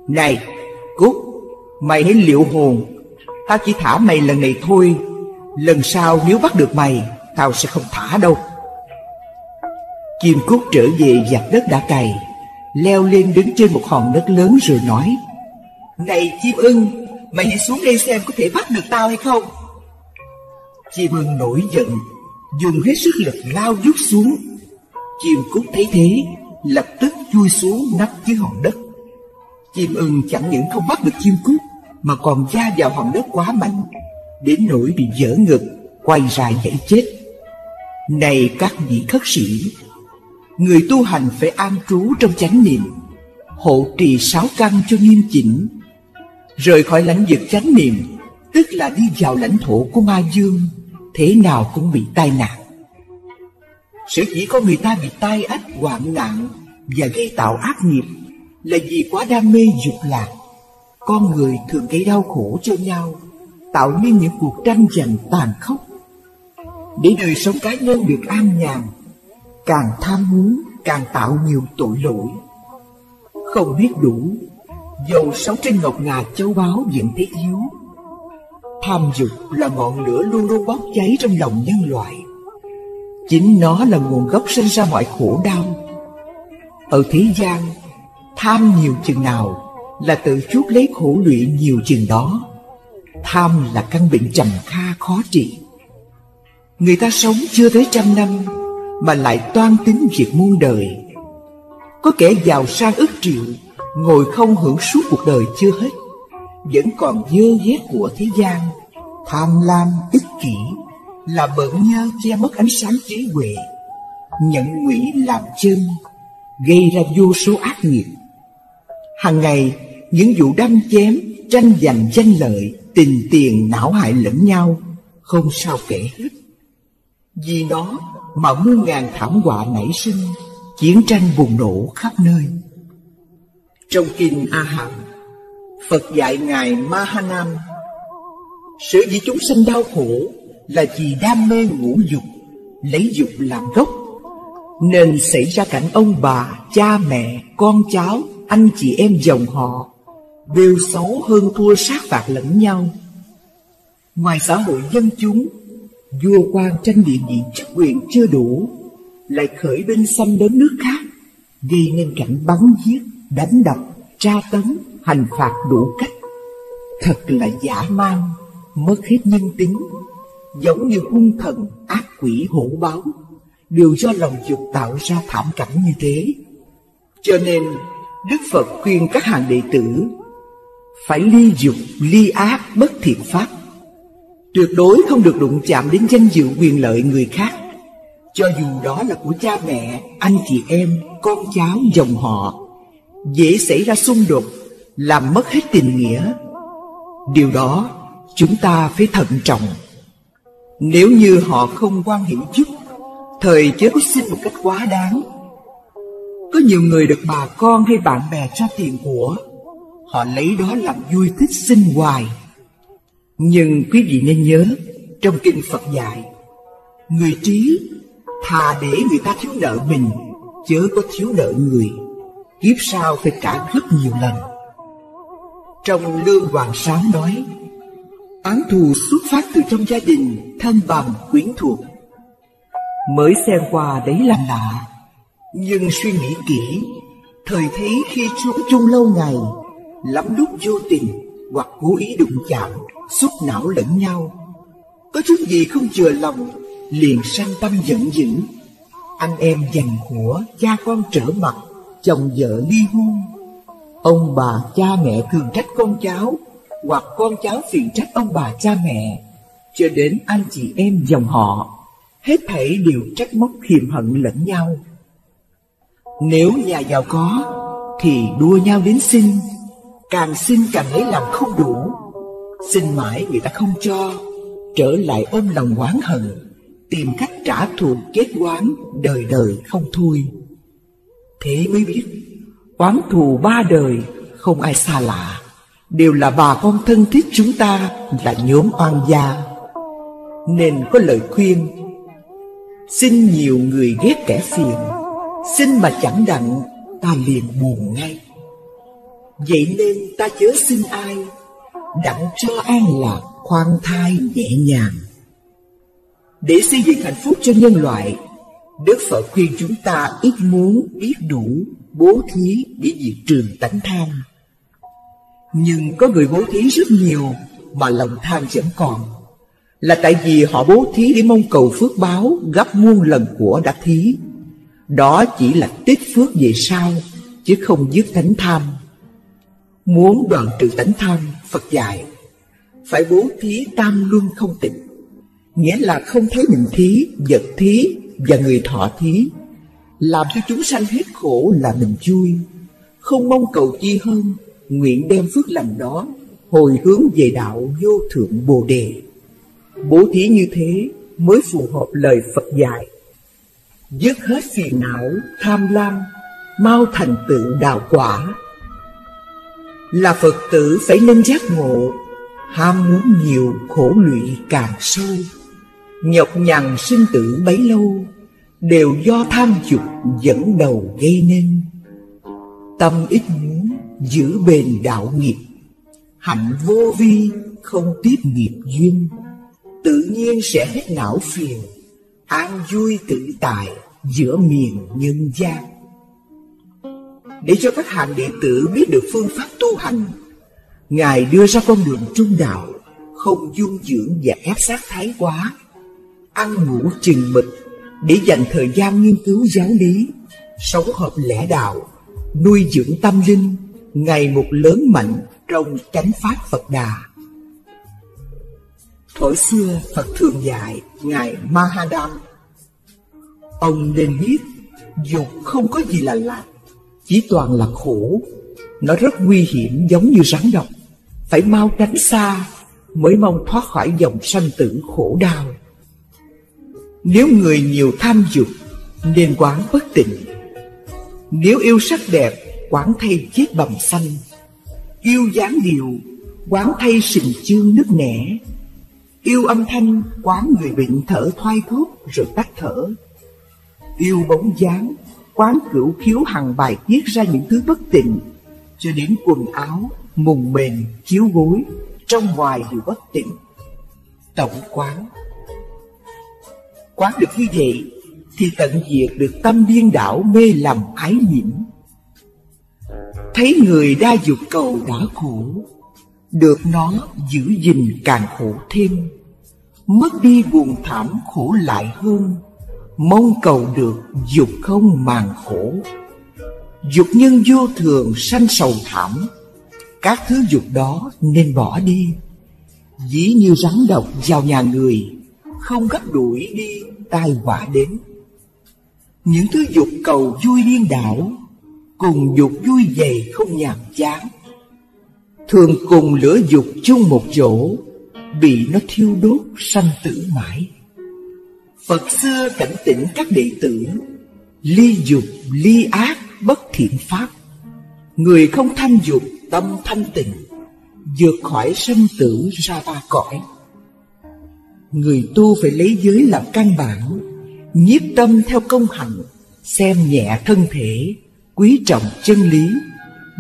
này cút, mày hãy liệu hồn, tao chỉ thả mày lần này thôi. Lần sau nếu bắt được mày, tao sẽ không thả đâu. Chim cút trở về giặc đất đã cày, leo lên đứng trên một hòn đất lớn rồi nói: này chim ưng, mày hãy xuống đây xem có thể bắt được tao hay không. Chim ưng nổi giận, dùng hết sức lực lao vút xuống. Chim cút thấy thế, lập tức chui xuống nắp dưới hòn đất. Chim ưng chẳng những không bắt được chim cút mà còn va vào hòn đất quá mạnh, đến nỗi bị vỡ ngực, quay ra nhảy chết. Này các vị khất sĩ, người tu hành phải an trú trong chánh niệm, hộ trì sáu căn cho nghiêm chỉnh. Rời khỏi lãnh vực chánh niệm, tức là đi vào lãnh thổ của ma dương, thế nào cũng bị tai nạn. Sở dĩ có người ta bị tai ách hoạn nạn và gây tạo ác nghiệp là vì quá đam mê dục lạc. Con người thường gây đau khổ cho nhau, tạo nên những cuộc tranh giành tàn khốc. Để đời sống cá nhân được an nhàn, càng tham muốn càng tạo nhiều tội lỗi. Không biết đủ, dầu sống trên ngọc ngà châu báu vẫn thấy thiếu. Tham dục là ngọn lửa luôn luôn bốc cháy trong lòng nhân loại. Chính nó là nguồn gốc sinh ra mọi khổ đau. Ở thế gian, tham nhiều chừng nào là tự chuốc lấy khổ lụy nhiều chừng đó. Tham là căn bệnh trầm kha khó trị. Người ta sống chưa tới 100 năm mà lại toan tính việc muôn đời. Có kẻ giàu sang ức triệu, ngồi không hưởng suốt cuộc đời chưa hết, vẫn còn dơ dét của thế gian. Tham lam ích kỷ là bợn nhơ che mất ánh sáng trí huệ, nhẫn ngụy làm chân, gây ra vô số ác nghiệp. Hàng ngày những vụ đâm chém, tranh giành danh lợi, tình tiền não hại lẫn nhau không sao kể hết. Vì nó mà muôn ngàn thảm họa nảy sinh, chiến tranh bùng nổ khắp nơi. Trong kinh A Hàm, Phật dạy ngài Ma Ha Nam: sở dĩ chúng sanh đau khổ là vì đam mê ngũ dục, lấy dục làm gốc, nên xảy ra cảnh ông bà, cha mẹ, con cháu, anh chị em dòng họ đều xấu hơn thua sát phạt lẫn nhau. Ngoài xã hội dân chúng, vua quan tranh địa vị chức quyền chưa đủ, lại khởi binh xâm đến nước khác, gây nên cảnh bắn giết, đánh đập, tra tấn, hành phạt đủ cách. Thật là dã man, mất hết nhân tính, giống như hung thần, ác quỷ, hổ báo, đều do lòng dục tạo ra thảm cảnh như thế. Cho nên Đức Phật khuyên các hàng đệ tử phải ly dục, ly ác, bất thiện pháp. Tuyệt đối không được đụng chạm đến danh dự quyền lợi người khác cho dù đó là của cha mẹ, anh chị em, con cháu, dòng họ, dễ xảy ra xung đột, làm mất hết tình nghĩa. Điều đó chúng ta phải thận trọng. Nếu như họ không quan hệ giúp, thời chế có xin một cách quá đáng. Có nhiều người được bà con hay bạn bè cho tiền của, họ lấy đó làm vui thích xin hoài. Nhưng quý vị nên nhớ, trong kinh Phật dạy, người trí thà để người ta thiếu nợ mình, chớ có thiếu nợ người, kiếp sau phải trả rất nhiều lần. Trong Lương Hoàng Sám nói, oán thù xuất phát từ trong gia đình, thân bằng quyến thuộc. Mới xem qua đấy là lạ, nhưng suy nghĩ kỹ, thời thấy khi sống chung lâu ngày, lắm lúc vô tình hoặc cố ý đụng chạm, xúc não lẫn nhau, có chút gì không chừa lòng, liền sanh tâm giận dữ. Anh em giành của, cha con trở mặt, chồng vợ ly hôn, ông bà cha mẹ thường trách con cháu, hoặc con cháu phiền trách ông bà cha mẹ, cho đến anh chị em dòng họ, hết thảy đều trách móc hiềm hận lẫn nhau. Nếu nhà giàu có thì đua nhau đến xin, càng xin càng lấy làm không đủ, xin mãi người ta không cho, trở lại ôm lòng oán hận, tìm cách trả thù kết oán đời đời không thôi. Thế mới biết oán thù ba đời không ai xa lạ, đều là bà con thân thiết chúng ta là nhóm oan gia. Nên có lời khuyên, xin nhiều người ghét kẻ phiền, xin mà chẳng đặng ta liền buồn ngay. Vậy nên ta chớ xin ai, đặng cho an lạc khoan thai nhẹ nhàng. Để xây dựng hạnh phúc cho nhân loại, Đức Phật khuyên chúng ta ít muốn, biết đủ, bố thí để diệt trừ tánh tham. Nhưng có người bố thí rất nhiều mà lòng tham vẫn còn, là tại vì họ bố thí để mong cầu phước báo gấp muôn lần của đã thí. Đó chỉ là tích phước về sau, chứ không dứt tánh tham. Muốn đoạn trừ tánh tham, Phật dạy phải bố thí tam luân không tịch, nghĩa là không thấy mình thí, vật thí và người thọ thí, làm cho chúng sanh hết khổ là mình vui, không mong cầu chi hơn, nguyện đem phước lành đó hồi hướng về đạo vô thượng Bồ Đề. Bố thí như thế mới phù hợp lời Phật dạy, dứt hết phiền não tham lam, mau thành tựu đạo quả. Là Phật tử phải nên giác ngộ, ham muốn nhiều khổ lụy càng sâu, nhọc nhằn sinh tử bấy lâu, đều do tham dục dẫn đầu gây nên. Tâm ít muốn giữ bền đạo nghiệp, hạnh vô vi không tiếp nghiệp duyên, tự nhiên sẽ hết não phiền, an vui tự tại giữa miền nhân gian. Để cho các hàng đệ tử biết được phương pháp tu hành, Ngài đưa ra con đường trung đạo, không dung dưỡng và ép sát thái quá, ăn ngủ chừng mực, để dành thời gian nghiên cứu giáo lý, sống hợp lẽ đạo, nuôi dưỡng tâm linh, ngày một lớn mạnh trong chánh pháp Phật Đà. Thuở xưa Phật thường dạy Ngài Mahadam, ông nên biết dục không có gì là lạc, chỉ toàn là khổ. Nó rất nguy hiểm giống như rắn độc, phải mau tránh xa mới mong thoát khỏi dòng sanh tử khổ đau. Nếu người nhiều tham dục nên quán bất tịnh, nếu yêu sắc đẹp quán thay chiếc bầm xanh, yêu dáng điệu quán thay sình chương nứt nẻ, yêu âm thanh quán người bệnh thở thoai thốt rồi tắt thở, yêu bóng dáng quán cửu khiếu hằng bài tiết ra những thứ bất tịnh, cho đến quần áo, mùng mền, chiếu gối, trong ngoài đều bất tịnh. Tổng quán được như vậy thì tận diệt được tâm điên đảo mê lầm ái nhiễm. Thấy người đa dục cầu đã khổ, được nó giữ gìn càng khổ thêm, mất đi buồn thảm khổ lại hơn, mong cầu được dục không màng khổ. Dục nhân vô thường sanh sầu thảm, các thứ dục đó nên bỏ đi, dĩ như rắn độc vào nhà người, không gấp đuổi đi tai họa đến. những thứ dục cầu vui điên đảo, cùng dục vui dày không nhàm chán, thường cùng lửa dục chung một chỗ, bị nó thiêu đốt sanh tử mãi. Phật xưa cảnh tỉnh các đệ tử, ly dục ly ác bất thiện pháp. Người không tham dục tâm thanh tịnh, vượt khỏi sanh tử ra ba cõi. Người tu phải lấy giới làm căn bản, nhiếp tâm theo công hạnh, xem nhẹ thân thể, quý trọng chân lý,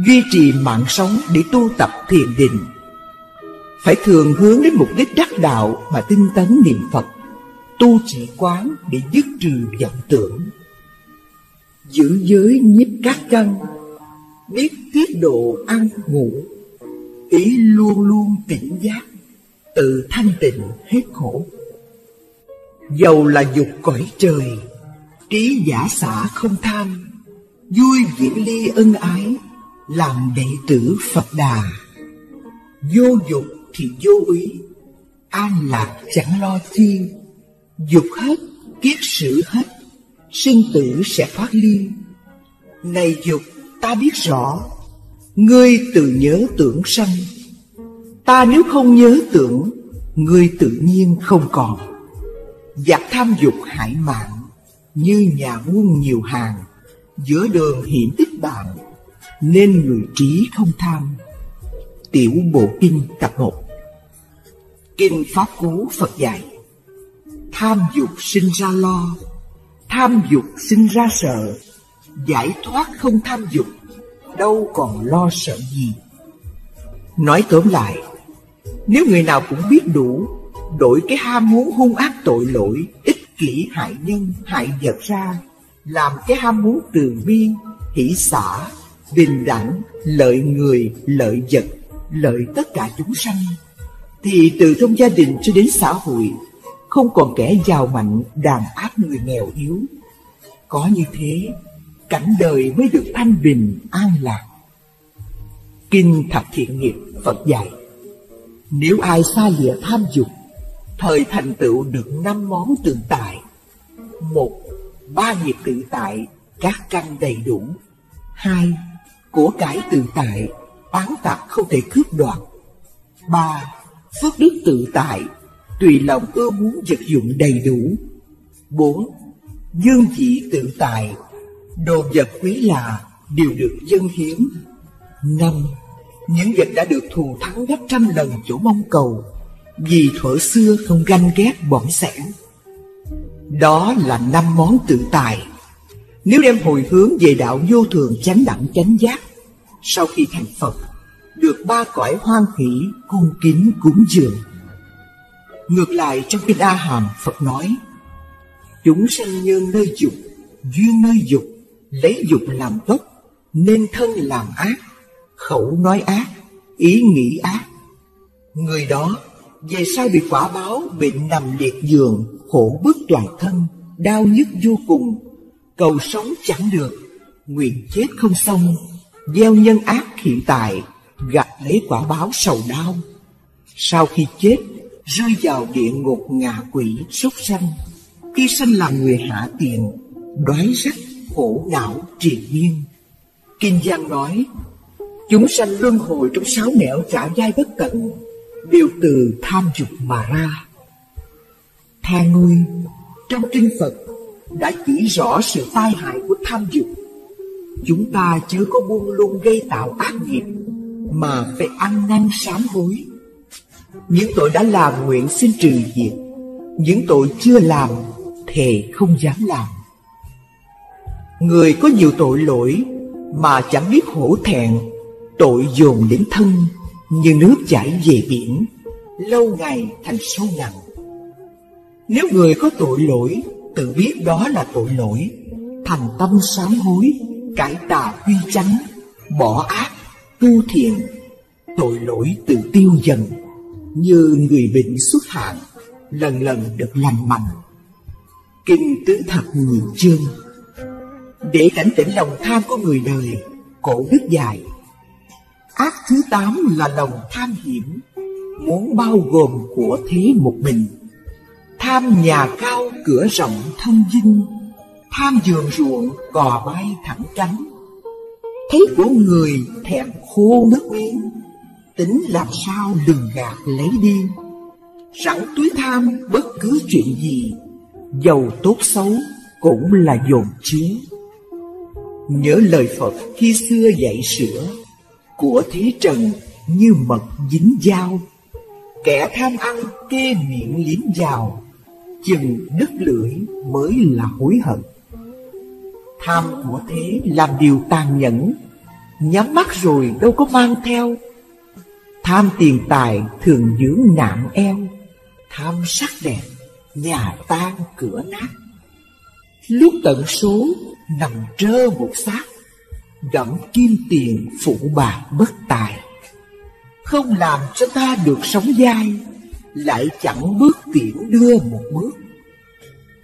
duy trì mạng sống để tu tập thiền định. Phải thường hướng đến mục đích đắc đạo mà tinh tấn niệm Phật, tu chỉ quán để dứt trừ vọng tưởng. Giữ giới nhiếp các căn, biết tiết độ ăn ngủ, ý luôn luôn tỉnh giác, tự thanh tịnh hết khổ. Dầu là dục cõi trời, trí giả xả không tham, vui viễn ly ân ái, làm đệ tử Phật Đà. Vô dục thì vô ý, an lạc chẳng lo chi. Dục hết, kiết sử hết, sinh tử sẽ thoát ly. Này dục, ta biết rõ, ngươi tự nhớ tưởng sanh. Ta nếu không nhớ tưởng, ngươi tự nhiên không còn. Giặc tham dục hại mạng, như nhà buôn nhiều hàng, giữa đường hiểm ít bạn, nên người trí không tham. Tiểu Bộ Kinh tập 1. Kinh Pháp Cú Phật dạy: tham dục sinh ra lo, tham dục sinh ra sợ. Giải thoát không tham dục, đâu còn lo sợ gì. Nói tóm lại, nếu người nào cũng biết đủ, đổi cái ham muốn hung ác tội lỗi, ích kỷ hại nhân hại vật ra, làm cái ham muốn từ bi, hỷ xả, bình đẳng, lợi người, lợi vật, lợi tất cả chúng sanh, thì từ trong gia đình cho đến xã hội, không còn kẻ giàu mạnh đàn áp người nghèo yếu. Có như thế, cảnh đời mới được an bình an lạc. Kinh Thập Thiện Nghiệp Phật dạy: nếu ai xa lìa tham dục, thời thành tựu được 5 món tự tại. 1. Ba nghiệp tự tại, các căn đầy đủ. 2. Của cải tự tại, oán tặc không thể cướp đoạt. 3. Phước đức tự tại, tùy lòng ưa muốn vật dụng đầy đủ. 4. Dương vị tự tại, đồ vật quý là đều được dâng hiến. 5. Những vật đã được thù thắng gấp trăm lần chỗ mong cầu, vì thuở xưa không ganh ghét bỏng sẻn. Đó là 5 món tự tại. Nếu đem hồi hướng về đạo vô thường chánh đẳng chánh giác, sau khi thành Phật, được ba cõi hoan hỷ cung kính cúng dường. Ngược lại, trong Kinh A Hàm, Phật nói: chúng sanh nhân nơi dục, duyên nơi dục, lấy dục làm gốc, nên thân làm ác, khẩu nói ác, ý nghĩ ác. Người đó về sau bị quả báo bệnh nằm liệt giường, khổ bức toàn thân, đau nhức vô cùng, cầu sống chẳng được, nguyện chết không xong, gieo nhân ác hiện tại, gặt lấy quả báo sầu đau. Sau khi chết, rơi vào địa ngục ngạ quỷ súc sanh, khi sanh làm người hạ tiện, đói rách, khổ não triền miên. Kinh Giang nói: chúng sanh luân hồi trong 6 nẻo trải dài bất tận, đều từ tham dục mà ra. Tha ngươi, trong kinh Phật đã chỉ rõ sự tai hại của tham dục. Chúng ta chớ có buông lung gây tạo ác nghiệp, mà phải ăn năn sám hối. Những tội đã làm nguyện xin trừ diệt, những tội chưa làm thề không dám làm. Người có nhiều tội lỗi mà chẳng biết hổ thẹn, tội dồn đến thân như nước chảy về biển, lâu ngày thành sâu nặng. Nếu người có tội lỗi tự biết đó là tội lỗi, thành tâm sám hối, cải tà quy chánh, bỏ ác tu thiện, tội lỗi tự tiêu dần, như người bệnh xuất hạn, lần lần được lành mạnh. Kinh Tứ Thập Nhị Chương. Để cảnh tỉnh lòng tham của người đời, Cổ Đức dạy: ác thứ 8 là lòng tham hiểm, muốn bao gồm của thế một mình. Tham nhà cao cửa rộng thân vinh, tham vườn ruộng cò bay thẳng cánh. Thấy của người thèm khô nước miếng, tính làm sao lường gạt lấy đi. Sẵn túi tham bất cứ chuyện gì, dầu tốt xấu cũng là dồn chứa. Nhớ lời Phật khi xưa dạy sửa, của thế trần như mật dính dao. Kẻ tham ăn kê miệng liếm vào, chừng đứt lưỡi mới là hối hận. Tham của thế làm điều tàn nhẫn, nhắm mắt rồi đâu có mang theo. Tham tiền tài thường dưỡng nạn eo, tham sắc đẹp nhà tan cửa nát. Lúc tận số nằm trơ một xác, gặm kim tiền phụ bạc bất tài. Không làm cho ta được sống dai, lại chẳng bước tiễn đưa một bước.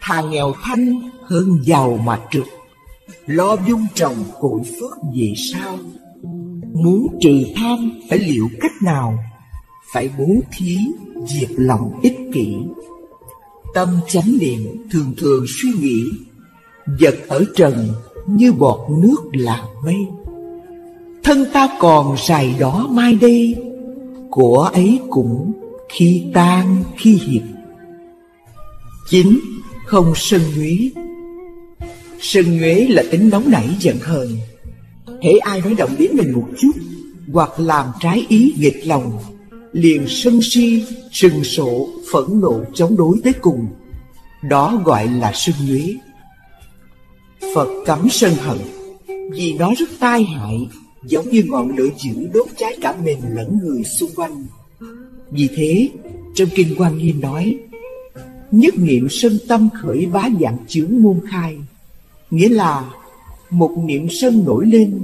Thà nghèo thanh hơn giàu mà trượt, lo vun trồng cội phước về sau. Muốn trừ tham phải liệu cách nào? Phải bố thí, diệt lòng ích kỷ. Tâm chánh niệm thường thường suy nghĩ, vật ở trần như bọt nước làm mây. Thân ta còn rày đó mai đây, của ấy cũng khi tan khi hiệp. 9. Không sân nhuế. Sân nhuế là tính nóng nảy giận hờn. Hễ ai nói động đến mình một chút, hoặc làm trái ý nghịch lòng, liền sân si, sừng sộ, phẫn nộ chống đối tới cùng. Đó gọi là sân nhuế. Phật cấm sân hận, vì nó rất tai hại, giống như ngọn lửa dữ đốt cháy cả mình lẫn người xung quanh. Vì thế, trong Kinh Hoa Nghiêm nói, nhất niệm sân tâm khởi bá vạn chướng môn khai. Nghĩa là một niệm sân nổi lên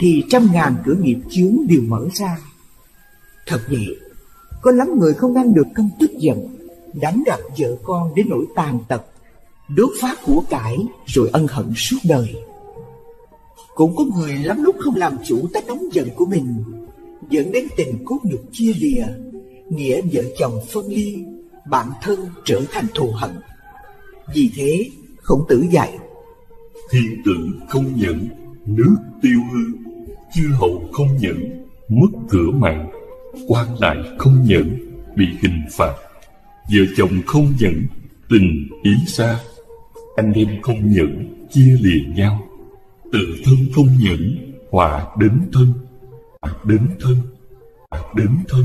thì trăm ngàn cửa nghiệp chướng đều mở ra. Thật vậy, có lắm người không ngăn được cơn tức giận, đánh đập vợ con đến nỗi tàn tật, đốt phá của cải rồi ân hận suốt đời. Cũng có người lắm lúc không làm chủ tánh nóng giận của mình, dẫn đến tình cốt nhục chia lìa, nghĩa vợ chồng phân ly, bạn thân trở thành thù hận. Vì thế, Khổng Tử dạy, thiên tượng không nhẫn, nước tiêu hư. Chư hầu không nhẫn, mất cửa mạng. Quan lại không nhẫn, bị hình phạt. Vợ chồng không nhẫn, tình ý xa. Anh em không nhẫn, chia lìa nhau. Tự thân không nhẫn, họa đến thân. Họa đến thân, họa đến thân,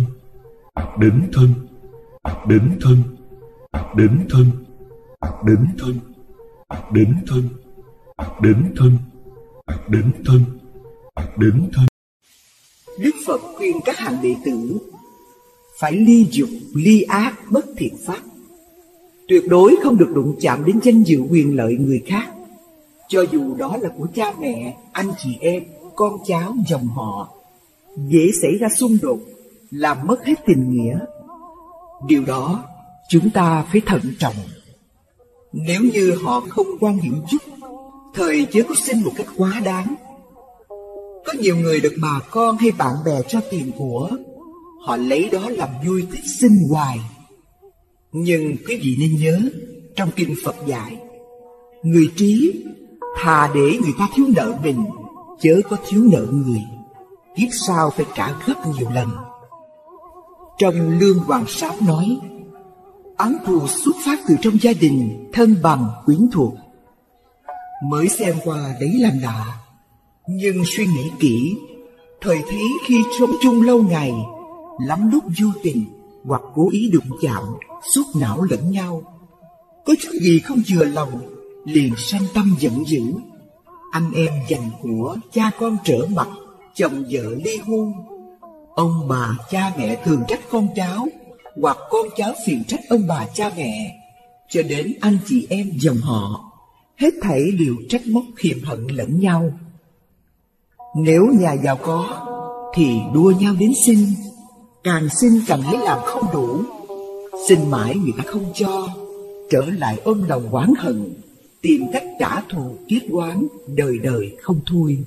họa đến thân, họa đến thân, họa đến thân, họa đến thân, họa đến thân, họa đến thân, họa đến thân, họa đến thân. Đức Phật khuyên các hành đệ tử phải ly dục, ly ác, bất thiện pháp. Tuyệt đối không được đụng chạm đến danh dự quyền lợi người khác, cho dù đó là của cha mẹ, anh chị em, con cháu, dòng họ. Dễ xảy ra xung đột, làm mất hết tình nghĩa. Điều đó chúng ta phải thận trọng. Nếu như họ không quan hiểm chút, thời chớ có xin một cách quá đáng. Có nhiều người được bà con hay bạn bè cho tiền của, họ lấy đó làm vui thích xin hoài. Nhưng quý vị nên nhớ, trong Kinh Phật dạy, người trí thà để người ta thiếu nợ mình, chớ có thiếu nợ người, kiếp sau phải trả gấp nhiều lần. Trong Lương Hoàng Sám nói, án thù xuất phát từ trong gia đình, thân bằng, quyến thuộc. Mới xem qua đấy là lạ, nhưng suy nghĩ kỹ, thời thấy khi sống chung lâu ngày, lắm lúc vô tình hoặc cố ý đụng chạm, xúc não lẫn nhau. Có chút gì không vừa lòng, liền sanh tâm giận dữ. Anh em giành của, cha con trở mặt, chồng vợ ly hôn. Ông bà cha mẹ thường trách con cháu, hoặc con cháu phiền trách ông bà cha mẹ, cho đến anh chị em dòng họ, hết thảy đều trách móc hiềm hận lẫn nhau. Nếu nhà giàu có thì đua nhau đến xin, càng xin càng lấy làm không đủ, xin mãi người ta không cho, trở lại ôm lòng oán hận, tìm cách trả thù kiết oán, đời đời không thôi.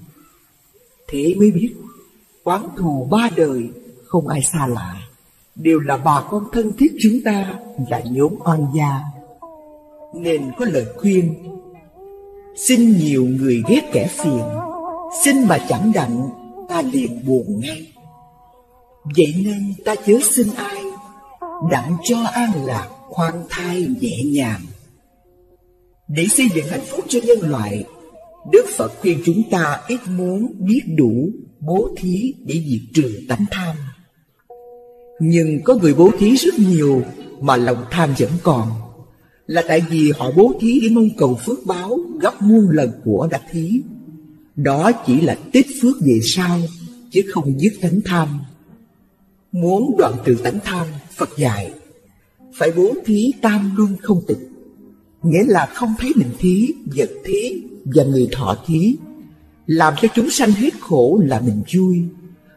Thế mới biết oán thù ba đời không ai xa lạ, đều là bà con thân thiết chúng ta và nhóm oan gia. Nên có lời khuyên, Xin nhiều người ghét kẻ phiền, xin mà chẳng đặng, ta liền buồn ngay. Vậy nên ta chớ xin ai, đặng cho an lạc khoan thai nhẹ nhàng. Để xây dựng hạnh phúc cho nhân loại, Đức Phật khuyên chúng ta ít muốn, biết đủ, bố thí để diệt trừ tánh tham. Nhưng có người bố thí rất nhiều mà lòng tham vẫn còn, là tại vì họ bố thí để mong cầu phước báo gấp muôn lần của đã thí. Đó chỉ là tích phước về sau, chứ không dứt tánh tham. Muốn đoạn trừ tánh tham, Phật dạy phải bố thí tam luân không tịch, nghĩa là không thấy mình thí, vật thí và người thọ thí, làm cho chúng sanh hết khổ là mình vui,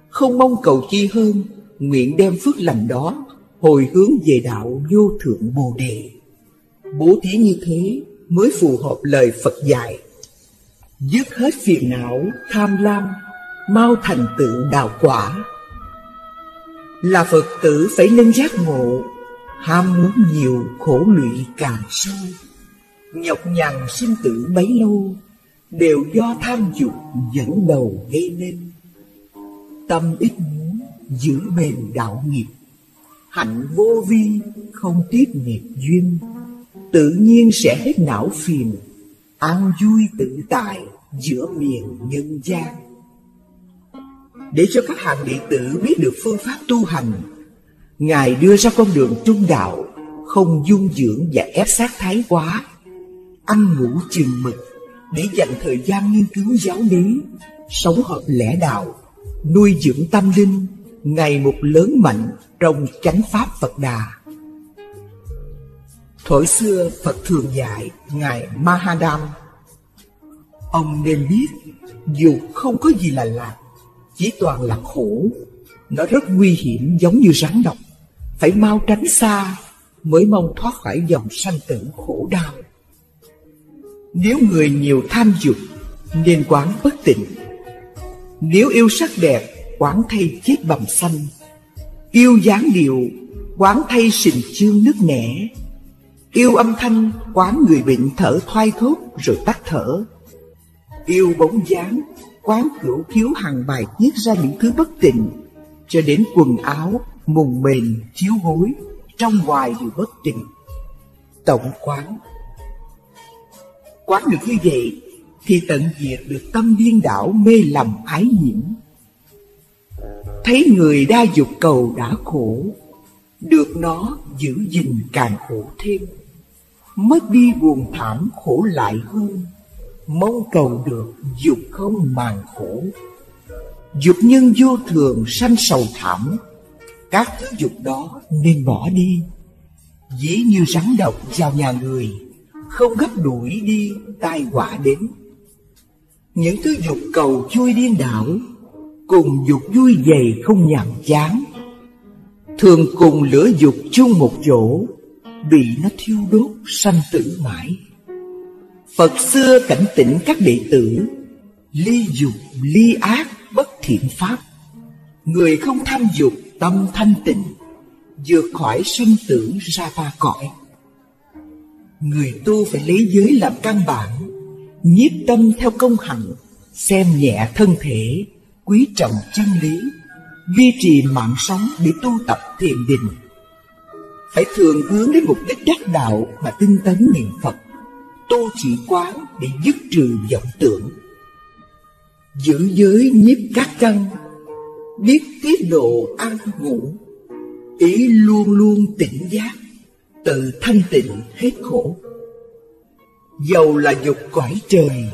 không mong cầu chi hơn, nguyện đem phước lành đó hồi hướng về đạo vô thượng Bồ Đề. Bố thí như thế mới phù hợp lời Phật dạy, dứt hết phiền não, tham lam, mau thành tựu đạo quả. Là Phật tử phải nên giác ngộ, ham muốn nhiều khổ lụy càng sâu, nhọc nhằn sinh tử bấy lâu, đều do tham dục dẫn đầu gây nên. Tâm ít muốn giữ bền đạo nghiệp, hạnh vô vi không tiếp nghiệp duyên, tự nhiên sẽ hết não phiền, an vui tự tại giữa miền nhân gian. Để cho các hàng đệ tử biết được phương pháp tu hành, Ngài đưa ra con đường trung đạo, không dung dưỡng và ép sát thái quá, ăn ngủ chừng mực, để dành thời gian nghiên cứu giáo lý, sống hợp lẽ đạo, nuôi dưỡng tâm linh, ngày một lớn mạnh trong chánh pháp Phật Đà. Thuở xưa Phật thường dạy Ngài Mahadam: ông nên biết, dù không có gì là lạc, chỉ toàn là khổ. Nó rất nguy hiểm giống như rắn độc, phải mau tránh xa, mới mong thoát khỏi dòng sanh tử khổ đau. Nếu người nhiều tham dục, nên quán bất tịnh. Nếu yêu sắc đẹp, quán thay chết bầm xanh. Yêu dáng điệu, quán thay sình chương nứt nẻ. Yêu âm thanh, quán người bệnh thở thoai thốt rồi tắt thở. Yêu bóng dáng, quán cửu khiếu hàng bài viết ra những thứ bất tịnh, cho đến quần áo, mùng mền, chiếu gối, trong ngoài đều bất tịnh. Tổng quán. Quán được như vậy thì tận diệt được tâm điên đảo mê lầm ái nhiễm. Thấy người đa dục cầu đã khổ, được nó giữ gìn càng khổ thêm. Mất đi buồn thảm khổ lại hơn, mong cầu được dục không màng khổ. Dục nhân vô thường sanh sầu thảm, các thứ dục đó nên bỏ đi. Dĩ như rắn độc vào nhà người, không gấp đuổi đi tai họa đến. Những thứ dục cầu vui điên đảo, cùng dục vui dày không nhàm chán. Thường cùng lửa dục chung một chỗ, bị nó thiêu đốt sanh tử mãi. Phật xưa cảnh tỉnh các đệ tử: ly dục ly ác bất thiện pháp. Người không tham dục tâm thanh tịnh, vượt khỏi sanh tử ra ba cõi. Người tu phải lấy giới làm căn bản, nhiếp tâm theo công hạnh, xem nhẹ thân thể, quý trọng chân lý, duy trì mạng sống để tu tập thiền định. Phải thường hướng đến mục đích đắc đạo mà tinh tấn niệm Phật, tu chỉ quán để dứt trừ vọng tưởng. Giữ giới nhiếp các căn, biết tiết độ ăn ngủ, ý luôn luôn tỉnh giác, tự thanh tịnh hết khổ. Dầu là dục cõi trời,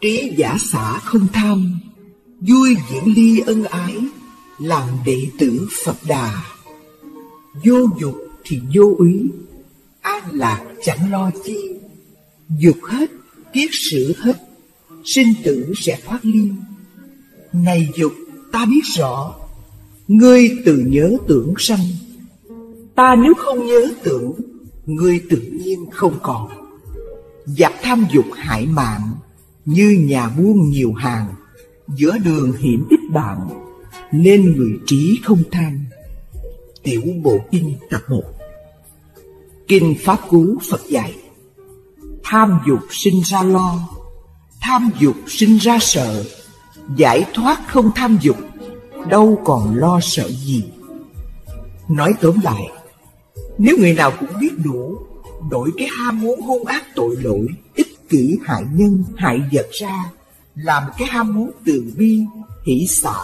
trí giả xả không tham, vui diễn ly ân ái, làm đệ tử Phật Đà. Vô dục thì vô úy, an lạc chẳng lo chi. Dục hết, kiết sử hết, sinh tử sẽ thoát ly. Này dục, ta biết rõ, ngươi từ nhớ tưởng sanh. Ta nếu không nhớ tưởng, ngươi tự nhiên không còn. Giặc tham dục hại mạng, như nhà buôn nhiều hàng, giữa đường hiểm ít bạn, nên người trí không tham. Tiểu Bộ Kinh tập 1. Kinh Pháp Cú Phật dạy: tham dục sinh ra lo, Tham dục sinh ra sợ, giải thoát không tham dục, đâu còn lo sợ gì. Nói tóm lại, nếu người nào cũng biết đủ, đổi cái ham muốn hung ác tội lỗi, ích kỷ hại nhân, hại vật ra, làm cái ham muốn từ bi, hỷ xả,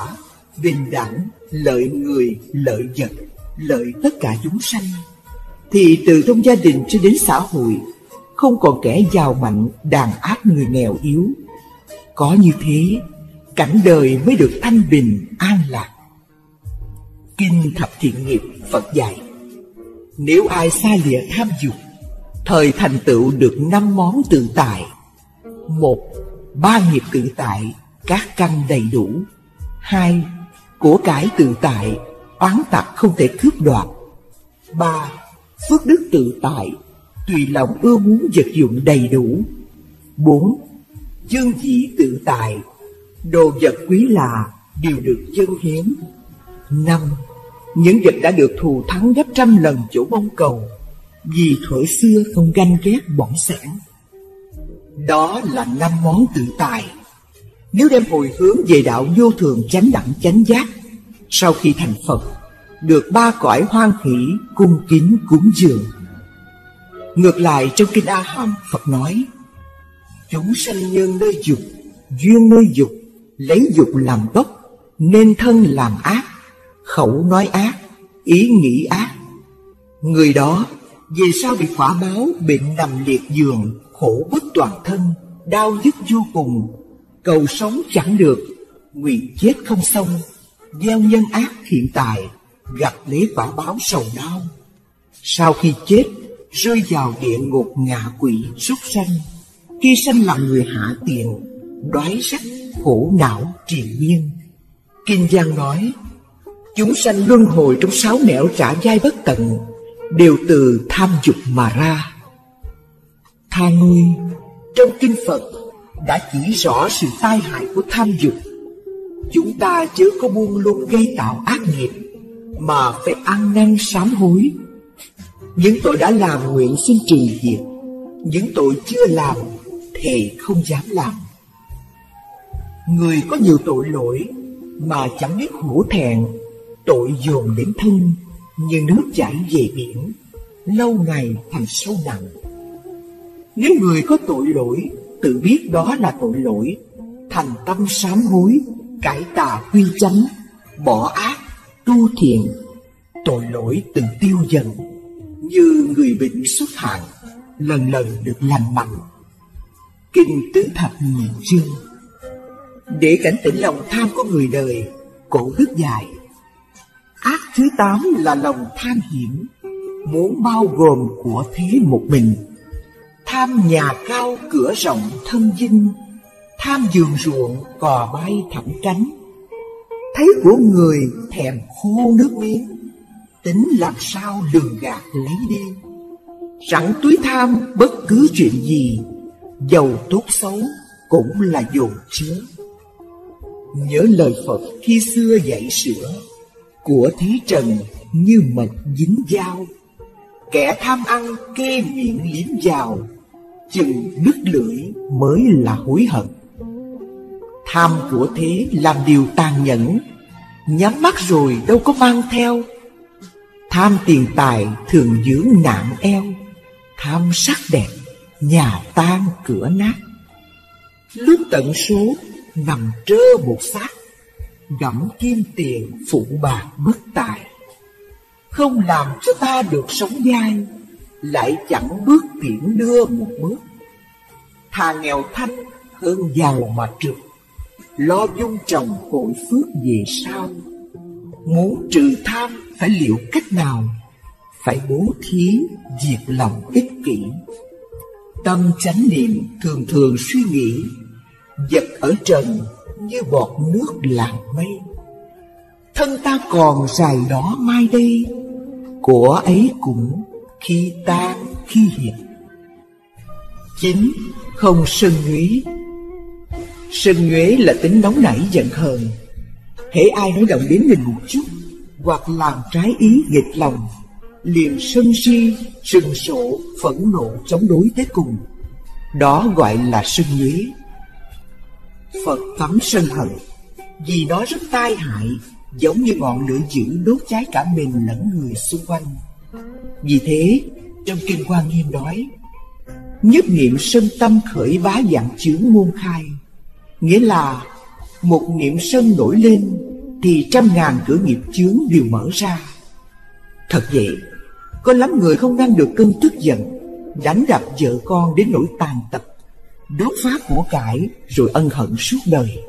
bình đẳng, lợi người, lợi vật, lợi tất cả chúng sanh, thì từ trong gia đình cho đến xã hội, không còn kẻ giàu mạnh đàn áp người nghèo yếu. Có như thế, cảnh đời mới được thanh bình, an lạc. Kinh Thập Thiện Nghiệp Phật dạy, nếu ai xa lìa tham dục, thời thành tựu được 5 món tự tại. 1. 3 nghiệp tự tại, các căn đầy đủ. 2. Của cải tự tại, oán tặc không thể cướp đoạt. 3. Phước đức tự tại, tùy lòng ưa muốn vật dụng đầy đủ. 4. Dân dĩ tự tại, đồ vật quý lạ đều được dâng hiến. 5. Những vật đã được thù thắng gấp trăm lần chỗ mong cầu, vì thuở xưa không ganh ghét bỏng sẻn. Đó là 5 món tự tại. Nếu đem hồi hướng về đạo vô thường chánh đẳng chánh giác, sau khi thành Phật, được 3 cõi hoan hỷ, cung kính, cúng dường. Ngược lại, trong Kinh A Hàm, Phật nói, chúng sanh nhân nơi dục, duyên nơi dục, lấy dục làm gốc, nên thân làm ác, khẩu nói ác, ý nghĩ ác. Người đó về sau bị quả báo bệnh nằm liệt giường, khổ bất toàn thân, đau nhức vô cùng, cầu sống chẳng được, nguyện chết không xong, gieo nhân ác hiện tại, gặp lấy quả báo sầu đau. Sau khi chết, rơi vào địa ngục ngạ quỷ súc sanh, khi sanh làm người hạ tiện, đói rách, khổ não triền miên. Kinh Giang nói, chúng sanh luân hồi trong 6 nẻo trải dài bất tận, đều từ tham dục mà ra. Tha ngươi, trong Kinh Phật đã chỉ rõ sự tai hại của tham dục. Chúng ta chớ có buông lung gây tạo ác nghiệp, mà phải ăn năn sám hối. Những tội đã làm nguyện xin trừ diệt, những tội chưa làm thề không dám làm. Người có nhiều tội lỗi mà chẳng biết hổ thẹn, tội dồn đến thân như nước chảy về biển, lâu ngày thành sâu nặng. Nếu người có tội lỗi tự biết đó là tội lỗi, thành tâm sám hối, cải tà quy chánh, bỏ ác tu thiện, tội lỗi tự tiêu dần, như người bệnh xuất hạn, lần lần được lành mạnh. Kinh Tứ Thập Nhị Chương. Để cảnh tỉnh lòng tham của người đời, cổ đức dạy, ác thứ 8 là lòng tham hiểm, muốn bao gồm của thế một mình. Tham nhà cao cửa rộng thân dinh, tham giường ruộng cò bay thẳng cánh. Thấy của người thèm khô nước miếng, tính làm sao lường gạt lấy đi. Sẵn túi tham bất cứ chuyện gì, giàu tốt xấu cũng là dồn chứa. Nhớ lời Phật khi xưa dạy sửa, của thế trần như mật dính dao, kẻ tham ăn kê miệng liếm vào, chừng đứt lưỡi mới là hối hận. Tham của thế làm điều tàn nhẫn, nhắm mắt rồi đâu có mang theo. Tham tiền tài thường dưỡng nạn eo, tham sắc đẹp nhà tan cửa nát. Lúc tận số nằm trơ một xác, gặm kim tiền phụ bạc bất tài. Không làm cho ta được sống dai, lại chẳng bước tiễn đưa một bước. Thà nghèo thanh hơn giàu mà trượt, lo dung trồng hội phước về sau. Muốn trừ tham phải liệu cách nào? Phải bố thí, diệt lòng ích kỷ. Tâm chánh niệm thường thường suy nghĩ, vật ở trần như bọt nước làn mây. Thân ta còn rày đó mai đây, của ấy cũng khi tan khi hiện. 9. Không sân nhuế. Sân nhuế là tính nóng nảy giận hờn. Hễ ai nói động đến mình một chút, hoặc làm trái ý nghịch lòng, liền sân si, sừng sộ, phẫn nộ chống đối tới cùng. Đó gọi là sân nhuế. Phật thấm sân hận, vì nó rất tai hại, giống như ngọn lửa dữ đốt cháy cả mình lẫn người xung quanh. Vì thế, trong Kinh Hoa Nghiêm nói, nhất niệm sân tâm khởi bá vạn chướng môn khai, nghĩa là một niệm sân nổi lên thì trăm ngàn cửa nghiệp chướng đều mở ra. Thật vậy, có lắm người không ngăn được cơn tức giận, đánh đập vợ con đến nỗi tàn tật, đốt phá của cải rồi ân hận suốt đời.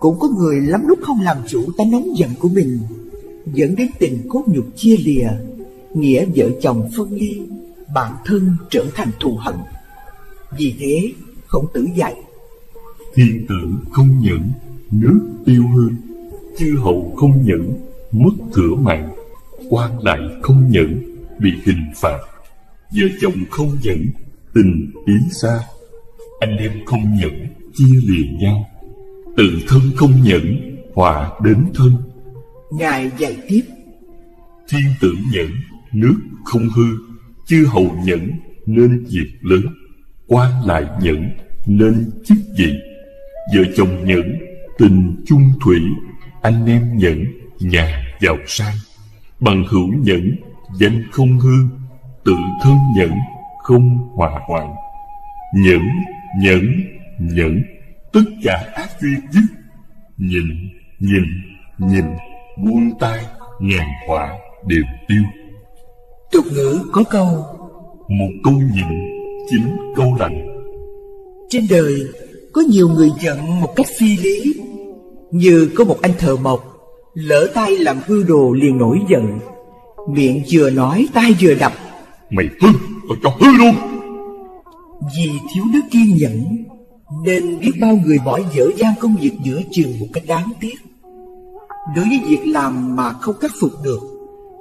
Cũng có người lắm lúc không làm chủ tánh nóng giận của mình, dẫn đến tình cốt nhục chia lìa, nghĩa vợ chồng phân ly, bản thân trở thành thù hận. Vì thế, Khổng Tử dạy: thiên tử không nhẫn, nước tiêu hương; chư hầu không nhẫn, mất cửa mạng; quan lại không nhẫn, bị hình phạt; vợ chồng không nhẫn, tình ý xa; anh em không nhẫn, chia lìa nhau; tự thân không nhẫn, họa đến thân. Ngài dạy tiếp: thiên tử nhẫn, nước không hư; chư hầu nhẫn, nên việc lớn; quan lại nhẫn, nên chức vị; vợ chồng nhẫn, tình chung thủy; anh em nhẫn, nhà giàu sang; bằng hữu nhẫn, danh không hư; tự thân nhẫn, không hòa hoạn. Nhẫn, nhẫn, nhẫn, tất cả ác duyên dứt. Nhịn, nhịn, nhịn, buông tay, ngàn họa đều tiêu. Tục ngữ có câu: một câu nhịn, chín câu lành. Trên đời có nhiều người giận một cách phi lý, như có một anh thợ mộc lỡ tay làm hư đồ liền nổi giận, miệng vừa nói tay vừa đập: mày hư, tao cho hư luôn. Vì thiếu đức kiên nhẫn nên biết bao người bỏ dở dang công việc giữa chừng một cách đáng tiếc. Đối với việc làm mà không khắc phục được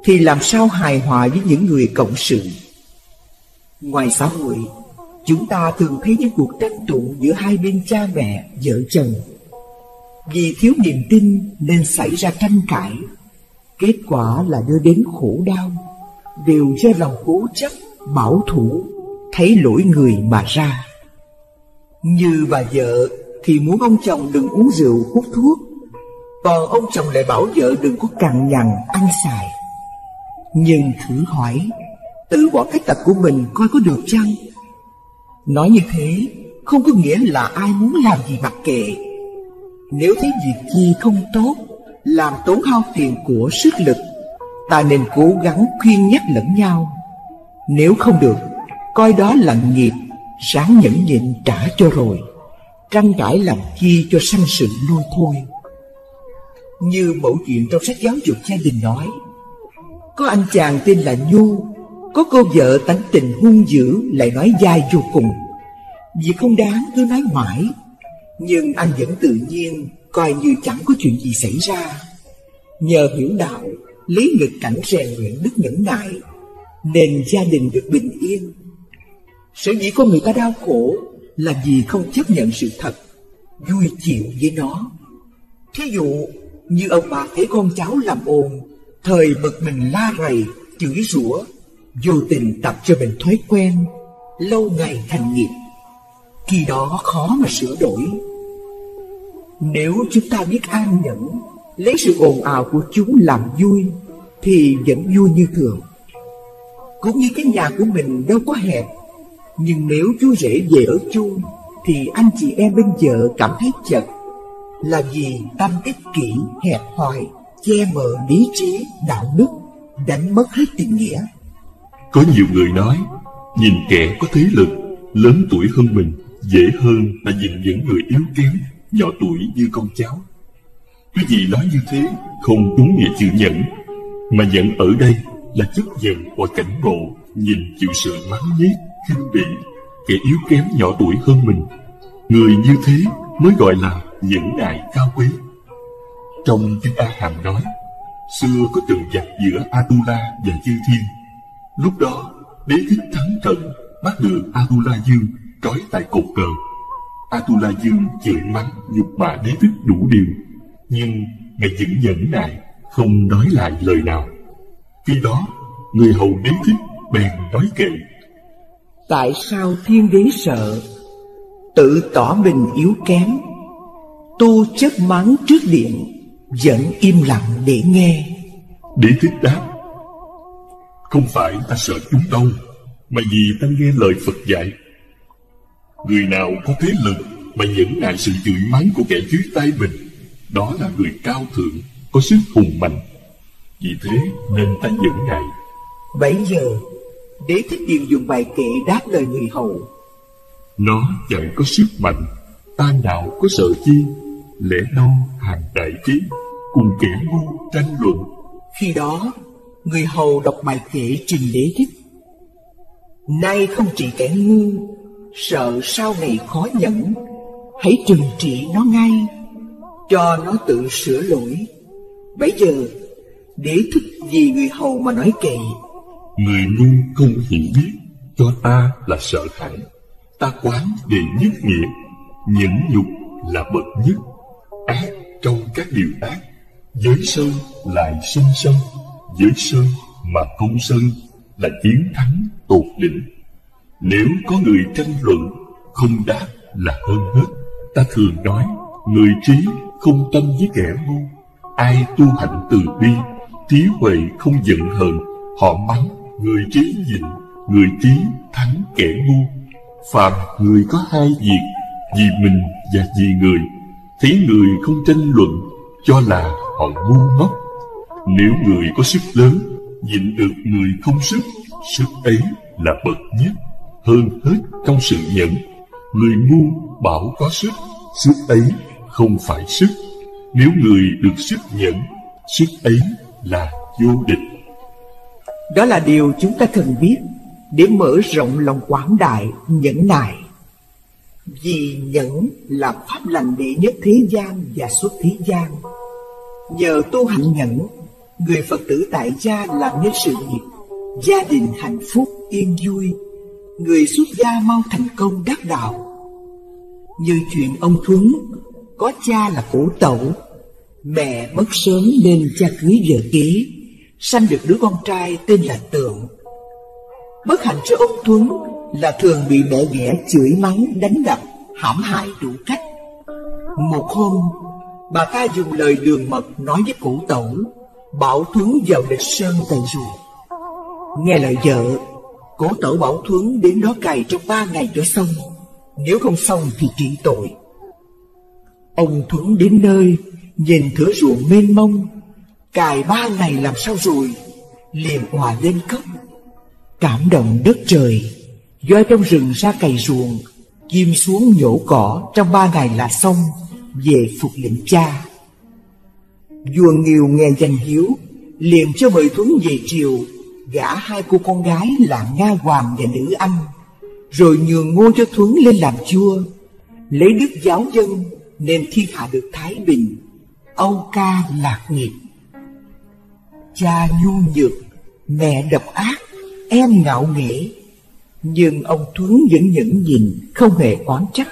thì làm sao hài hòa với những người cộng sự? Ngoài xã hội, chúng ta thường thấy những cuộc tranh tụng giữa hai bên cha mẹ, vợ chồng. Vì thiếu niềm tin nên xảy ra tranh cãi, kết quả là đưa đến khổ đau, đều do lòng cố chấp, bảo thủ, thấy lỗi người mà ra. Như bà vợ thì muốn ông chồng đừng uống rượu, hút thuốc, còn ông chồng lại bảo vợ đừng có cằn nhằn, ăn xài. Nhưng thử hỏi, tự bỏ cái tật của mình coi có được chăng? Nói như thế không có nghĩa là ai muốn làm gì mặc kệ. Nếu thấy việc chi không tốt, làm tốn hao tiền của sức lực, ta nên cố gắng khuyên nhắc lẫn nhau. Nếu không được, coi đó là nghiệp, ráng nhẫn nhịn trả cho rồi. Tranh cãi làm chi cho sanh sự lôi thôi. Như mẫu chuyện trong sách giáo dục gia đình nói, có anh chàng tên là Nhu, có cô vợ tánh tình hung dữ, lại nói dai vô cùng. Vì không đáng cứ nói mãi, nhưng anh vẫn tự nhiên, coi như chẳng có chuyện gì xảy ra. Nhờ hiểu đạo, lấy nghịch cảnh rèn luyện đức nhẫn nại, nên gia đình được bình yên. Sở dĩ con người ta đau khổ là vì không chấp nhận sự thật, vui chịu với nó. Thí dụ như ông bà thấy con cháu làm ồn, thời bực mình la rầy, chửi rủa, vô tình tập cho mình thói quen, lâu ngày thành nghiệp, khi đó khó mà sửa đổi. Nếu chúng ta biết an nhẫn, lấy sự ồn ào của chúng làm vui, thì vẫn vui như thường. Cũng như cái nhà của mình đâu có hẹp, nhưng nếu chú rể về ở chung thì anh chị em bên vợ cảm thấy chật, là vì tâm ích kỷ, hẹp hòi, che mờ lý trí, đạo đức, đánh mất hết tình nghĩa. Có nhiều người nói, nhìn kẻ có thế lực, lớn tuổi hơn mình, dễ hơn là nhìn những người yếu kém, nhỏ tuổi như con cháu. Quý vị nói như thế không đúng nghĩa chữ nhẫn, mà nhẫn ở đây là chấp nhận và cảnh ngộ, nhìn chịu sự mắng nhiếc, khinh bỉ, kẻ yếu kém nhỏ tuổi hơn mình. Người như thế mới gọi là nhẫn nại cao quý. Trong kinh A Hàm nói, xưa có trận giặc giữa Atula và Chư Thiên. Lúc đó, Đế Thích thắng trận, bắt được Atula Dương trói tại cột cờ. Atula Dương chửi mắng, nhục mạ Đế Thích đủ điều, nhưng ngài vẫn nhẫn nại, không nói lại lời nào. Khi đó, người hầu Đế Thích bèn nói kệ: tại sao thiên đế sợ? tự tỏ mình yếu kém, tu chất mắng trước điện, vẫn im lặng để nghe. Đế Thích đáp: Không phải ta sợ chúng đâu, mà vì ta nghe lời Phật dạy. Người nào có thế lực mà nhẫn nại sự chửi mắng của kẻ dưới tay mình, đó là người cao thượng, có sức hùng mạnh. Vì thế nên ta nhẫn nại. Bấy giờ Đế Thích Điền dùng bài kệ đáp lời người hầu: Nó chẳng có sức mạnh, ta nào có sợ chi? Lẽ đâu hàng đại trí, cùng kẻ ngu tranh luận. Khi đó người hầu đọc bài kệ trình Đế Thích: Nay không chỉ kẻ ngu, sợ sau ngày khó nhẫn, hãy trừng trị nó ngay, cho nó tự sửa lỗi. Bấy giờ Đế Thích vì người hầu mà nói kệ: Người ngu không hiểu biết, cho ta là sợ hãi. Ta quán để nhất nghĩa, nhẫn nhục là bậc nhất. Ác trong các điều ác, giới sơn lại sinh sân. Giới sơn mà không sơn là chiến thắng tột đỉnh. Nếu có người tranh luận, không đáp là hơn hết. Ta thường nói, người trí không tâm với kẻ ngu. Ai tu hạnh từ bi, trí huệ không giận hờn, họ mắng người trí nhịn, người trí thắng kẻ ngu. Phàm người có hai việc, vì mình và vì người. Thấy người không tranh luận, cho là họ ngu ngốc. Nếu người có sức lớn, nhịn được người không sức, sức ấy là bậc nhất. Hơn hết trong sự nhẫn, người ngu bảo có sức, sức ấy không phải sức. Nếu người được sức nhẫn, sức ấy là vô địch. Đó là điều chúng ta cần biết để mở rộng lòng quảng đại nhẫn nại. Vì nhẫn là pháp lành đệ nhất thế gian và xuất thế gian. Nhờ tu hạnh nhẫn, người Phật tử tại gia làm nên sự nghiệp, gia đình hạnh phúc yên vui, người xuất gia mau thành công đắc đạo. Như chuyện ông Thuấn, có cha là cổ tẩu, mẹ mất sớm nên cha cưới vợ kế, sanh được đứa con trai tên là Tượng. Bất hạnh cho ông Thuấn là thường bị mẹ ghẻ chửi mắng, đánh đập, hãm hại đủ cách. Một hôm, bà ta dùng lời đường mật nói với cổ tẩu, bảo Thuấn vào Lịch Sơn cày ruộng. Nghe lời vợ, cổ tẩu bảo Thuấn đến đó cày trong 3 ngày cho xong, nếu không xong thì trị tội. Ông Thuấn đến nơi, nhìn thửa ruộng mênh mông, cài 3 ngày làm sao rồi, liền òa lên khóc. Cảm động đất trời, voi trong rừng ra cày ruộng, chim xuống nhổ cỏ trong 3 ngày là xong, về phục lệnh cha. Vua Nghiêu nghe danh hiếu, liền cho mời Thuấn về triều, gả 2 cô con gái là Nga Hoàng và Nữ Anh, rồi nhường ngôi cho Thuấn lên làm vua, lấy đức giáo dân nên thiên hạ được thái bình, âu ca lạc nghiệp. Cha nhu nhược, mẹ độc ác, em ngạo nghễ, nhưng ông Thuấn vẫn nhẫn nhịn, không hề oán trách.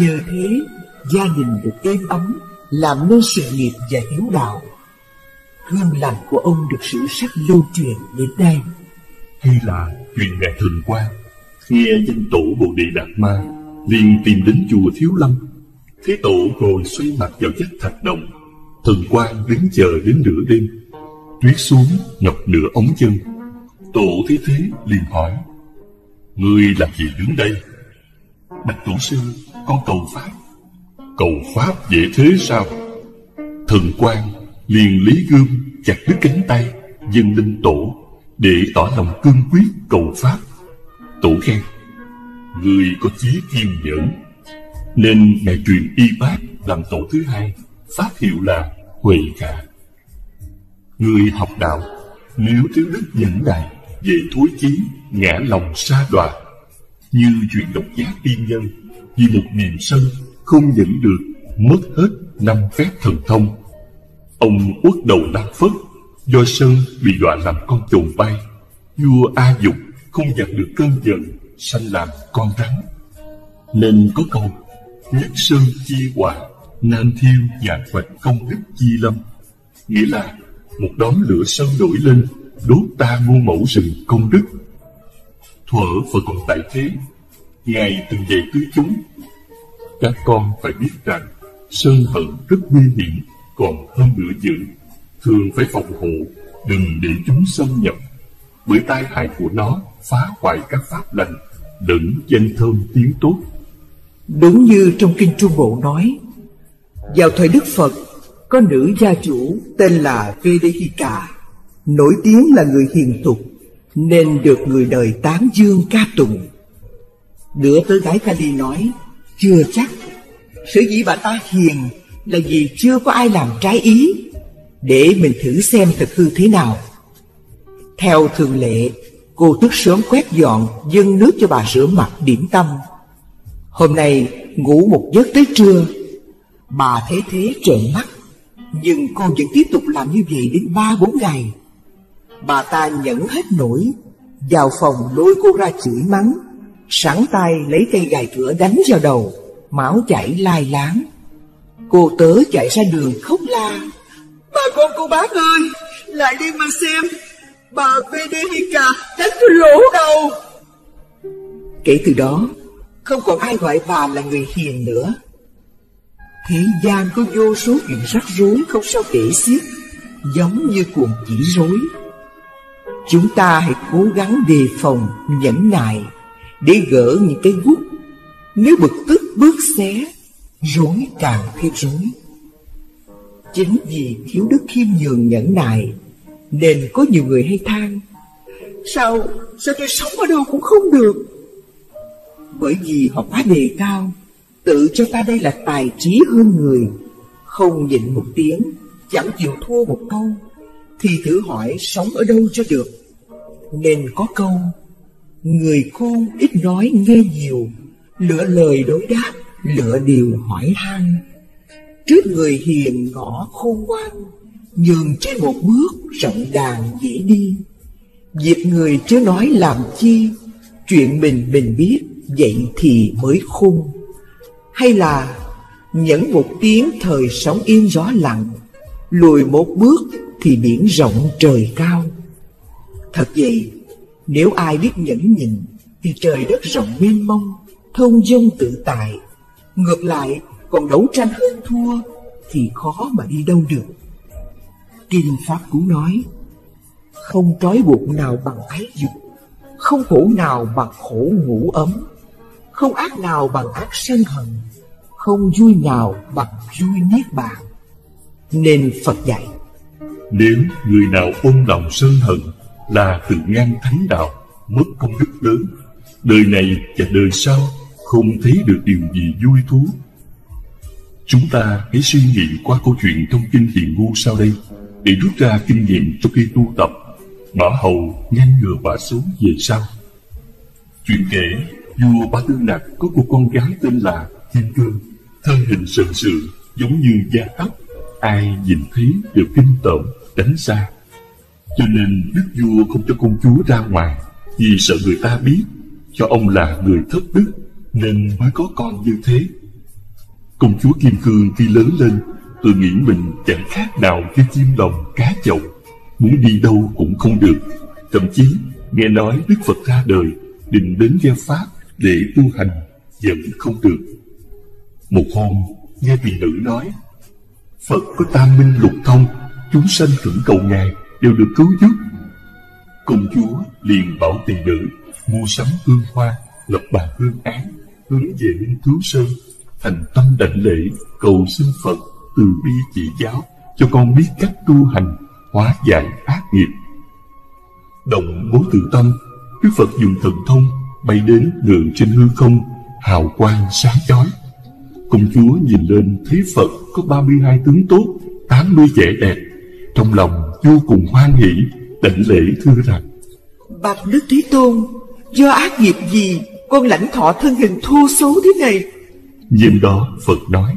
Nhờ thế gia đình được êm ấm, làm nên sự nghiệp và hiếu đạo. Gương lành của ông được sử sách lưu truyền đến đây. Hay là chuyện Ngài Thường Quang nghe danh tổ Bồ Đề Đạt Ma, liền tìm đến chùa Thiếu Lâm. Thế tổ ngồi xoay mặt vào vách thạch động, Thường Quang đứng chờ đến nửa đêm. Tuyết xuống ngập nửa ống chân. Tổ thấy thế liền hỏi: Ngươi làm gì đứng đây? Bạch tổ sư, con cầu pháp. Cầu pháp dễ thế sao? Thần Quang liền lấy gươm chặt đứt cánh tay dâng lên tổ, để tỏ lòng cương quyết cầu pháp. Tổ khen: Ngươi có chí kiên nhẫn, nên ngài truyền y bát làm tổ thứ hai, pháp hiệu là Huệ Khả. Ngươi học đạo nếu thiếu đức nhẫn nại, về thối chí, ngã lòng sa đọa, như chuyện Độc Giác tiên nhân, vì một niềm sân không nhẫn được, mất hết 5 phép thần thông. Ông uất đầu Nam Phất, do sân bị đọa làm con chồn bay. Vua A Dục không dằn được cơn giận, sanh làm con rắn. Nên có câu: Nhất sơn chi họa, nam thiêu và hoạch công đức chi lâm. Nghĩa là một đóm lửa sân nổi lên, đốt ta muôn mẫu rừng công đức. Thuở Phật còn tại thế, Ngài từng dạy tứ chúng: các con phải biết rằng sân hận rất nguy hiểm, còn hơn lửa dữ, thường phải phòng hộ, đừng để chúng xâm nhập, bởi tai hại của nó phá hoại các pháp lành lẫn danh thơm tiếng tốt. Đúng như trong kinh Trung Bộ nói, vào thời Đức Phật có nữ gia chủ tên là Vedehika, nổi tiếng là người hiền tục nên được người đời tán dương ca tụng. Đứa tớ gái Kali nói: chưa chắc, sở dĩ bà ta hiền là vì chưa có ai làm trái ý. Để mình thử xem thực hư thế nào. Theo thường lệ, cô thức sớm quét dọn, dâng nước cho bà rửa mặt điểm tâm. Hôm nay ngủ một giấc tới trưa, bà thấy thế trợn mắt, nhưng cô vẫn tiếp tục làm như vậy đến 3-4 ngày. Bà ta nhẫn hết nổi, vào phòng lôi cô ra chửi mắng, sẵn tay lấy cây gài cửa đánh vào đầu, máu chảy lai láng. Cô tớ chạy ra đường khóc la: ba con cô bác ơi, lại đi mà xem, bà Vedehika đánh tôi lỗ đầu. Kể từ đó, không còn ai gọi bà là người hiền nữa. Thế gian có vô số chuyện rắc rối không sao kể xiết, giống như cuồng chỉ rối. Chúng ta hãy cố gắng đề phòng, nhẫn nại để gỡ những cái guốc. Nếu bực tức bước xé, rối càng thêm rối. Chính vì thiếu đức khiêm nhường nhẫn nại nên có nhiều người hay than: Sao tôi sống ở đâu cũng không được? Bởi vì họ quá đề cao, tự cho ta đây là tài trí hơn người, không nhịn một tiếng, chẳng chịu thua một câu, thì thử hỏi sống ở đâu cho được. Nên có câu: người khôn ít nói nghe nhiều, lựa lời đối đáp, lựa điều hỏi han. Trước người hiền ngõ khôn ngoan, nhường trên một bước rộng đàn dễ đi. Việc người chớ nói làm chi, chuyện mình biết, vậy thì mới khôn. Hay là nhẫn một tiếng thời sóng yên gió lặng, lùi một bước thì biển rộng trời cao. Thật vậy, nếu ai biết nhẫn nhịn thì trời đất rộng mênh mông, thông dong tự tại. Ngược lại, còn đấu tranh hơn thua thì khó mà đi đâu được. Kinh Pháp Cú nói: không trói buộc nào bằng ái dục, không khổ nào bằng khổ ngủ ấm, không ác nào bằng ác sân hận, không vui nào bằng vui niết bàn. Nên Phật dạy: nếu người nào ôm lòng sân hận là tự ngang thánh đạo, mất công đức lớn, đời này và đời sau không thấy được điều gì vui thú. Chúng ta hãy suy nghĩ qua câu chuyện trong kinh Hiền Ngu sau đây để rút ra kinh nghiệm trong khi tu tập, mã hầu ngăn ngừa bạ số về sau. Chuyện kể vua Ba Tư Nặc có một con gái tên là Kim Cương, thân hình sần sượng giống như da tóc, ai nhìn thấy đều kinh tởm tránh xa. Cho nên đức vua không cho công chúa ra ngoài, vì sợ người ta biết cho ông là người thất đức nên mới có con như thế. Công chúa Kim Cương khi lớn lên tự nghĩ mình chẳng khác nào như chim lồng cá chậu, muốn đi đâu cũng không được. Thậm chí nghe nói Đức Phật ra đời định đến nghe Pháp để tu hành vẫn không được. Một hôm nghe tỳ nữ nói: Phật có tam minh lục thông, chúng sanh tưởng cầu Ngài đều được cứu giúp. Công chúa liền bảo tỳ nữ mua sắm hương hoa, lập bàn hương án, hướng về Minh Cứu Sơn, thành tâm đảnh lễ cầu xin Phật từ bi chỉ giáo cho con biết cách tu hành, hóa giải ác nghiệp. Động bố tự tâm, Đức Phật dùng thần thông bay đến ngự trên hư không, hào quang sáng chói. Công chúa nhìn lên thấy Phật có 32 tướng tốt, 80 vẻ đẹp, trong lòng vô cùng hoan hỷ, đảnh lễ thưa rằng: Bạch Đức Thế Tôn, do ác nghiệp gì con lãnh thọ thân hình thô xấu thế này? Nhìn đó Phật nói: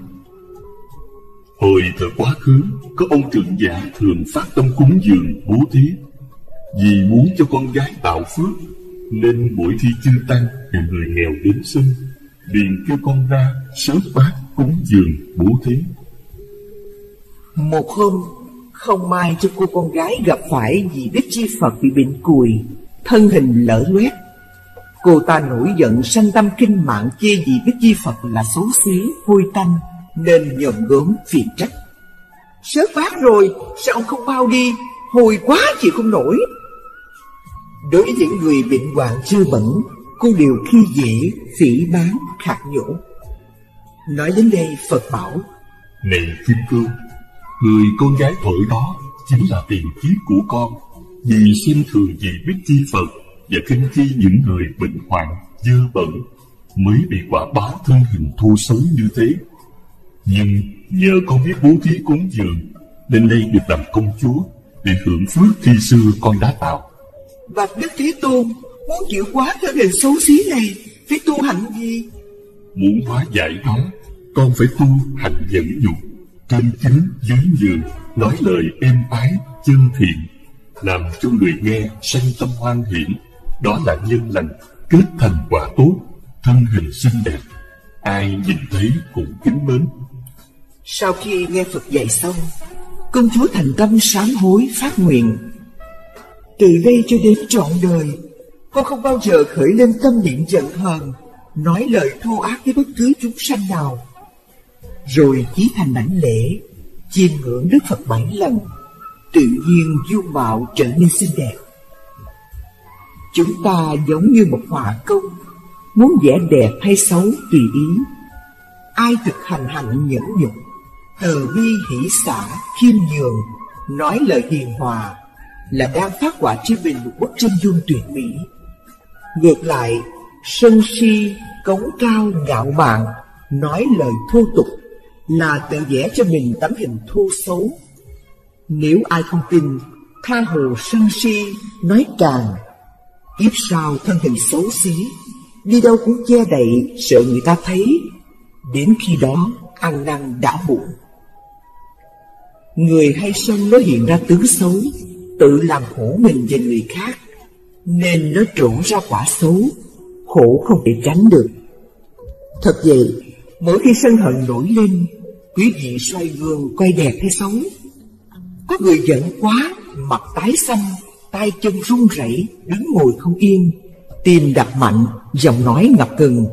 hồi thời quá khứ có ông trưởng giả thường phát tâm cúng dường bố thí, vì muốn cho con gái tạo phước nên mỗi khi chư tăng và người nghèo đến xin liền kêu con ra sớm phát cúng dường bố thí. Một hôm không may cho cô con gái gặp phải vì Đức Chi Phật bị bệnh cùi, thân hình lở loét. Cô ta nổi giận sanh tâm kinh mạng, chê gì Đức Di Phật là xấu xí, hôi tanh, nên nhòm gớm phiền trách. Sớt vát rồi, sao ông không bao đi? Hồi quá chịu không nổi. Đối với những người bệnh hoạn dơ bẩn, cô đều khi dễ, phỉ báng, khạc nhổ. Nói đến đây Phật bảo: Này Kim Cương, người con gái thổi đó chính là tiền kiếp của con, vì xem thường vị Đức Di Phật và khinh khi những người bệnh hoạn dơ bẩn mới bị quả báo thân hình thô xấu như thế. Nhưng nhờ con biết bố thí cúng dường nên đây được làm công chúa để hưởng phước khi xưa con đã tạo. Bạch Đức Thế Tôn, muốn chịu quá thân hình xấu xí này phải tu hạnh gì? Muốn hóa giải nó, con phải tu hạnh dẫn dụ, cân chính dưới nhường, nói lời êm ái chân thiện, làm cho người nghe sanh tâm hoan hiển. Đó là nhân lành kết thành quả tốt, thân hình xinh đẹp, ai nhìn thấy cũng kính mến. Sau khi nghe Phật dạy xong, công chúa thành tâm sám hối phát nguyện: Từ đây cho đến trọn đời, con không bao giờ khởi lên tâm niệm giận hờn, nói lời thô ác với bất cứ chúng sanh nào. Rồi chí thành đảnh lễ, chiêm ngưỡng Đức Phật 7 lần, tự nhiên dung mạo trở nên xinh đẹp. Chúng ta giống như một họa công, muốn vẽ đẹp hay xấu tùy ý. Ai thực hành hạnh nhẫn nhục, từ bi hỷ xả, khiêm nhường, nói lời hiền hòa, là đang phát họa trên mình một bức chân dung tuyệt mỹ. Ngược lại, sân si, cống cao, ngạo mạn, nói lời thô tục, là tự vẽ cho mình tấm hình thô xấu. Nếu ai không tin, tha hồ sân si, nói càng, kiếp sau thân hình xấu xí, đi đâu cũng che đậy, sợ người ta thấy, đến khi đó ăn năn đã muộn. Người hay sân nó hiện ra tướng xấu, tự làm khổ mình và người khác, nên nó trổ ra quả xấu, khổ không thể tránh được. Thật vậy, mỗi khi sân hận nổi lên, quý vị xoay gương coi đẹp hay xấu. Có người giận quá, mặt tái xanh, tay chân run rẩy, đứng ngồi không yên, tim đập mạnh, giọng nói ngập ngừng.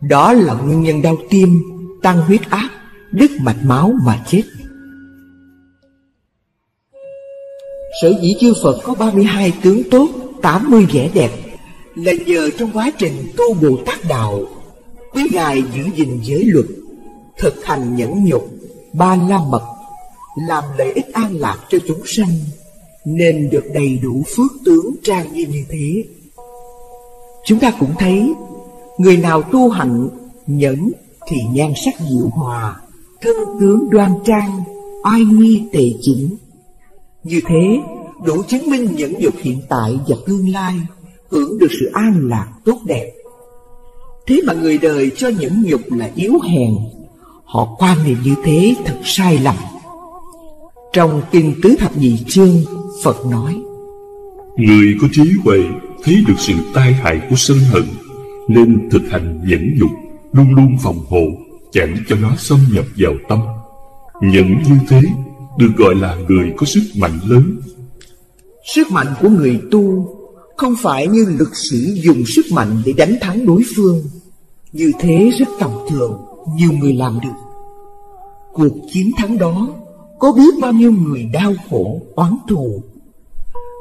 Đó là nguyên nhân đau tim, tăng huyết áp, đứt mạch máu mà chết. Sở dĩ chư Phật có 32 tướng tốt, 80 vẻ đẹp, là nhờ trong quá trình tu Bồ Tát đạo, quý ngài giữ gìn giới luật, thực hành nhẫn nhục, ba la mật, làm lợi ích an lạc cho chúng sanh, nên được đầy đủ phước tướng trang nghiêm như thế. Chúng ta cũng thấy, người nào tu hạnh nhẫn thì nhan sắc diệu hòa, thân tướng đoan trang, oai nghi tề chỉnh. Như thế, đủ chứng minh nhẫn nhục hiện tại và tương lai hưởng được sự an lạc tốt đẹp. Thế mà người đời cho nhẫn nhục là yếu hèn, họ quan niệm như thế thật sai lầm. Trong Kinh Tứ Thập Nhị Chương, Phật nói: Người có trí huệ thấy được sự tai hại của sân hận, nên thực hành nhẫn nhục, luôn luôn phòng hộ, chẳng cho nó xâm nhập vào tâm. Nhẫn như thế được gọi là người có sức mạnh lớn. Sức mạnh của người tu không phải như lực sĩ dùng sức mạnh để đánh thắng đối phương. Như thế rất tầm thường, nhiều người làm được. Cuộc chiến thắng đó có biết bao nhiêu người đau khổ, oán thù.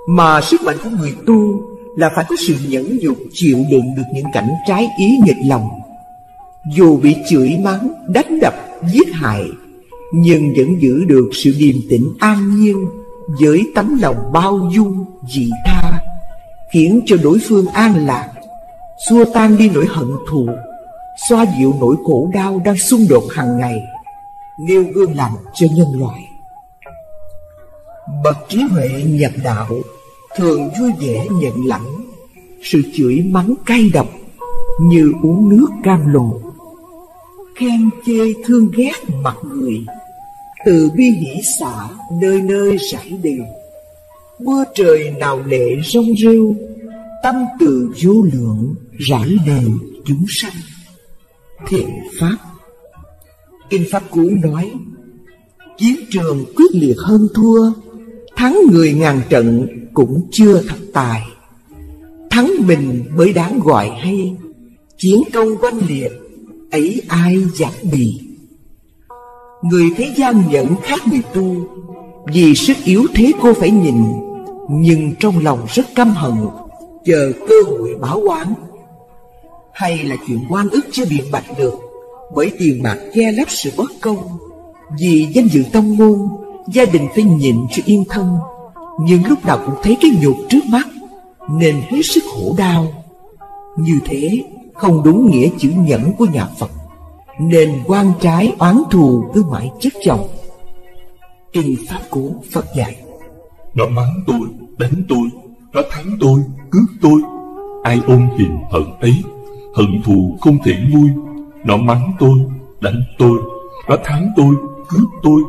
Mà sức mạnh của người tu là phải có sự nhẫn nhục, chịu đựng được những cảnh trái ý nghịch lòng. Dù bị chửi mắng, đánh đập, giết hại, nhưng vẫn giữ được sự điềm tĩnh an nhiên, với tấm lòng bao dung, dị tha, khiến cho đối phương an lạc, xua tan đi nỗi hận thù, xoa dịu nỗi khổ đau đang xung đột hàng ngày, nêu gương lành cho nhân loại. Bậc trí huệ nhập đạo thường vui vẻ nhận lãnh sự chửi mắng cay độc như uống nước cam lồ, khen chê thương ghét mặt người, từ bi hỷ xả nơi nơi rải đều, mưa trời nào lệ rong rêu, tâm từ vô lượng rải đều chúng sanh, thiện pháp. Kinh Pháp Cú nói: Chiến trường quyết liệt hơn thua, thắng người ngàn trận cũng chưa thật tài, thắng mình mới đáng gọi hay. Chiến công oanh liệt ấy ai dám bì. Người thế gian nhẫn khác người tu, vì sức yếu thế cô phải nhìn, nhưng trong lòng rất căm hận, chờ cơ hội báo oán. Hay là chuyện oan ức chưa biện bạch được, bởi tiền bạc che lấp sự bất công. Vì danh dự tông môn, gia đình phải nhịn cho yên thân, nhưng lúc nào cũng thấy cái nhục trước mắt, nên hết sức khổ đau. Như thế không đúng nghĩa chữ nhẫn của nhà Phật, nên oan trái oán thù cứ mãi chất chồng. Kinh pháp của Phật dạy: nó mắng tôi, đánh tôi, nó thắng tôi, cướp tôi. Ai ôm kìm hận ấy, hận thù không thể nguôi. Nó mắng tôi, đánh tôi, nó thắng tôi, cướp tôi.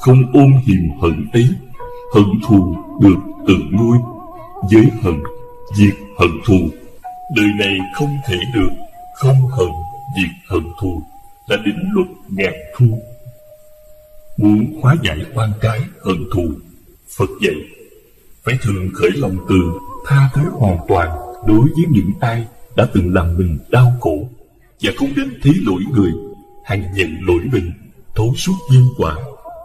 Không ôm hiềm hận ấy, hận thù được tự nuôi. Với hận, diệt hận thù. Đời này không thể được, không hận, diệt hận thù là định luật ngàn thu. Muốn hóa giải oan trái hận thù, Phật dạy phải thường khởi lòng từ, tha thứ hoàn toàn đối với những ai đã từng làm mình đau khổ, và không đến thấy lỗi người, hằng nhận lỗi mình, thấu suốt nhân quả,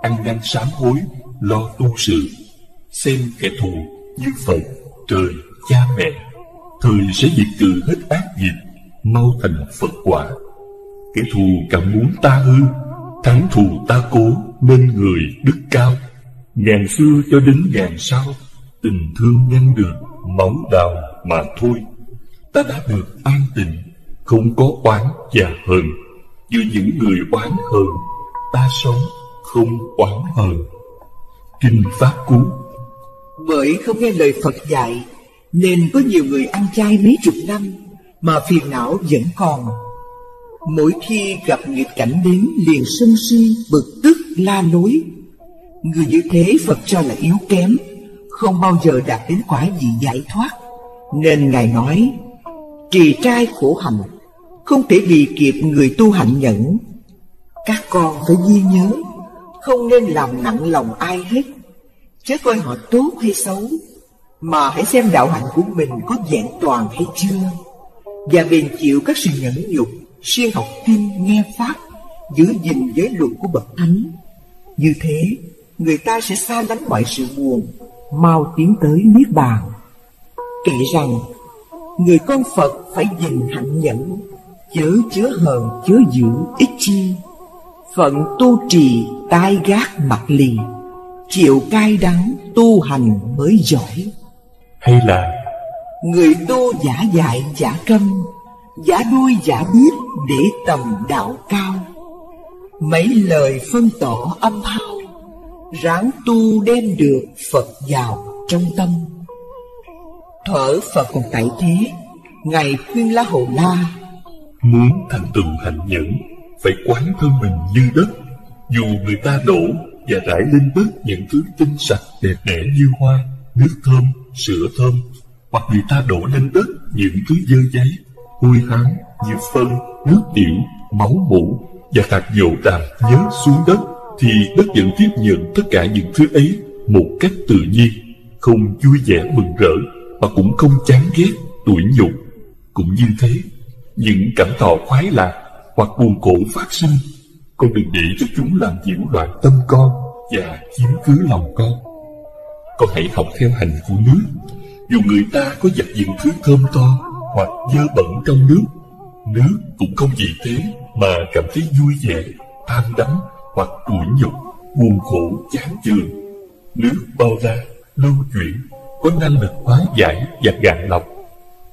ăn năn sám hối, lo tu sự, xem kẻ thù như Phật, trời, cha mẹ, thời sẽ diệt trừ hết ác nghiệp, mau thành Phật quả. Kẻ thù càng muốn ta hư, thắng thù ta cố, nên người đức cao. Ngàn xưa cho đến ngàn sau, tình thương ngăn được máu đào mà thôi. Ta đã được an tịnh, không có oán và hờn. Với những người oán hờn, ta sống không oán hờn. Kinh pháp cú. Bởi không nghe lời Phật dạy, nên có nhiều người ăn chay mấy chục năm mà phiền não vẫn còn. Mỗi khi gặp nghịch cảnh đến liền sân si, bực tức, la lối. Người như thế Phật cho là yếu kém, không bao giờ đạt đến quả vị giải thoát. Nên Ngài nói, trì trai khổ hạnh, không thể bị kịp người tu hạnh nhẫn. Các con phải ghi nhớ, không nên làm nặng lòng ai hết, chớ coi họ tốt hay xấu, mà hãy xem đạo hạnh của mình có vẹn toàn hay chưa, và bền chịu các sự nhẫn nhục, siêng học kinh nghe pháp, giữ gìn giới luật của bậc thánh. Như thế, người ta sẽ xa lánh mọi sự buồn, mau tiến tới niết bàn. Kể rằng, người con Phật phải gìn hạnh nhẫn, chớ chứa hờn, chớ giữ ích chi. Phận tu trì, tai gác mặt lì, chịu cay đắng, tu hành mới giỏi. Hay là, người tu giả dại, giả câm, giả đuôi, giả biết, để tầm đạo cao. Mấy lời phân tỏ âm hao, ráng tu đem được Phật vào trong tâm. Thuở Phật còn tại thế, Ngài khuyên La Hầu La: muốn thành tựu hạnh nhẫn, phải quán thân mình như đất. Dù người ta đổ và rải lên đất những thứ tinh sạch đẹp đẽ như hoa, nước thơm, sữa thơm, hoặc người ta đổ lên đất những thứ dơ giấy, hôi hám như phân, nước tiểu, máu mủ và hạt dầu đàm nhớ xuống đất, thì đất vẫn tiếp nhận tất cả những thứ ấy một cách tự nhiên, không vui vẻ mừng rỡ mà cũng không chán ghét tủi nhục. Cũng như thế, những cảm thọ khoái lạc hoặc buồn khổ phát sinh, con đừng để cho chúng làm nhiễu loạn tâm con và chiếm cứ lòng con. Con hãy học theo hành của nước. Dù người ta có giặt những thứ thơm to hoặc dơ bẩn trong nước, nước cũng không vì thế mà cảm thấy vui vẻ, tham đắm hoặc tủi nhục, buồn khổ, chán chường. Nước bao la, lưu chuyển, có năng lực hóa giải và gạn lọc.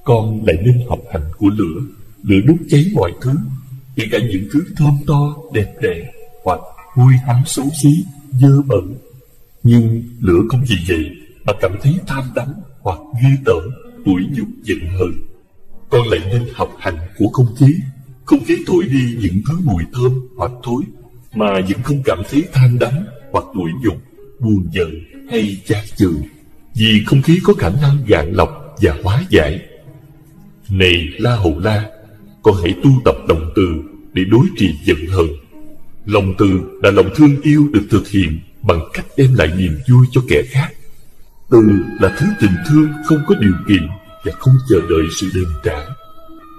Con lại nên học hành của lửa. Lửa đốt cháy mọi thứ, kể cả những thứ thơm to, đẹp đẽ hoặc hôi hám, xấu xí, dơ bẩn. Nhưng lửa không vì vậy mà cảm thấy tham đắm hoặc ghê tởm, tủi nhục, giận hờn. Con lại nên học hành của không khí. Không khí thổi đi những thứ mùi thơm hoặc thối mà vẫn không cảm thấy tham đắm hoặc tủi nhục, buồn giận hay chán chường, vì không khí có khả năng gạn lọc và hóa giải. Này La Hầu La, con hãy tu tập lòng từ để đối trị giận hờn. Lòng từ là lòng thương yêu được thực hiện bằng cách đem lại niềm vui cho kẻ khác. Từ là thứ tình thương không có điều kiện, và không chờ đợi sự đền trả.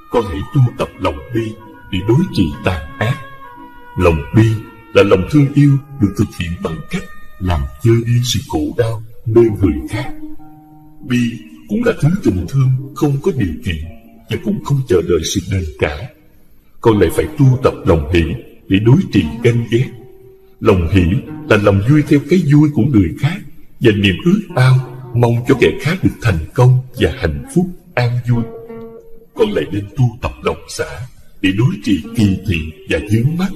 Con hãy tu tập lòng bi để đối trị tàn ác. Lòng bi là lòng thương yêu được thực hiện bằng cách làm vơi đi sự khổ đau nơi người khác. Bi cũng là thứ tình thương không có điều kiện và cũng không chờ đợi sự đền trả. Con lại phải tu tập lòng hỷ để đối trị ganh ghét. Lòng hỷ là lòng vui theo cái vui của người khác và niềm ước ao mong cho kẻ khác được thành công và hạnh phúc an vui. Con lại nên tu tập lòng xả để đối trị kỳ thị và vướng mắc.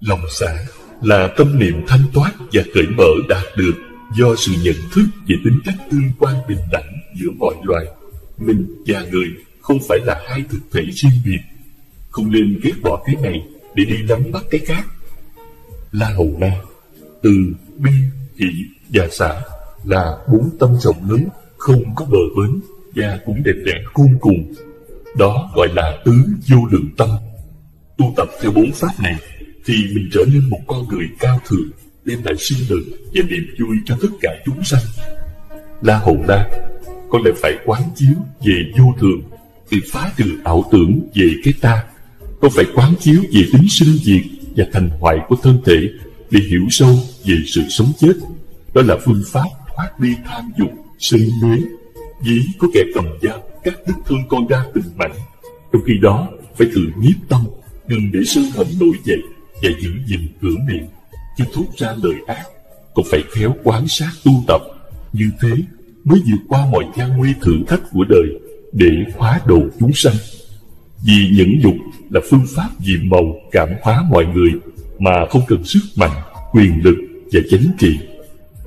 Lòng xả là tâm niệm thanh thoát và cởi mở đạt được do sự nhận thức về tính cách tương quan bình đẳng giữa mọi loài. Mình và người không phải là hai thực thể riêng biệt. Không nên ghét bỏ cái này để đi nắm bắt cái khác. La Hầu La, từ bi, hỷ và xả là bốn tâm rộng lớn, không có bờ bến và cũng đẹp đẽ khôn cùng. Đó gọi là tứ vô lượng tâm. Tu tập theo bốn pháp này thì mình trở nên một con người cao thượng, đem lại sinh lực và niềm vui cho tất cả chúng sanh. La Hầu La, con lại phải quán chiếu về vô thường thì phá trừ ảo tưởng về cái ta. Con phải quán chiếu về tính sinh diệt và thành hoại của thân thể để hiểu sâu về sự sống chết. Đó là phương pháp thoát đi tham dục, sân mê. Dĩ có kẻ cầm dao cắt đứt thân con ra từng mảnh, trong khi đó phải tự nhiếp tâm, đừng để sân hận nổi dậy và giữ gìn cửa miệng, chứ thốt ra lời ác. Còn phải khéo quan sát tu tập, như thế mới vượt qua mọi gian nguy thử thách của đời để hóa độ chúng sanh. Vì nhẫn nhục là phương pháp nhiệm màu cảm hóa mọi người mà không cần sức mạnh, quyền lực và chánh trị.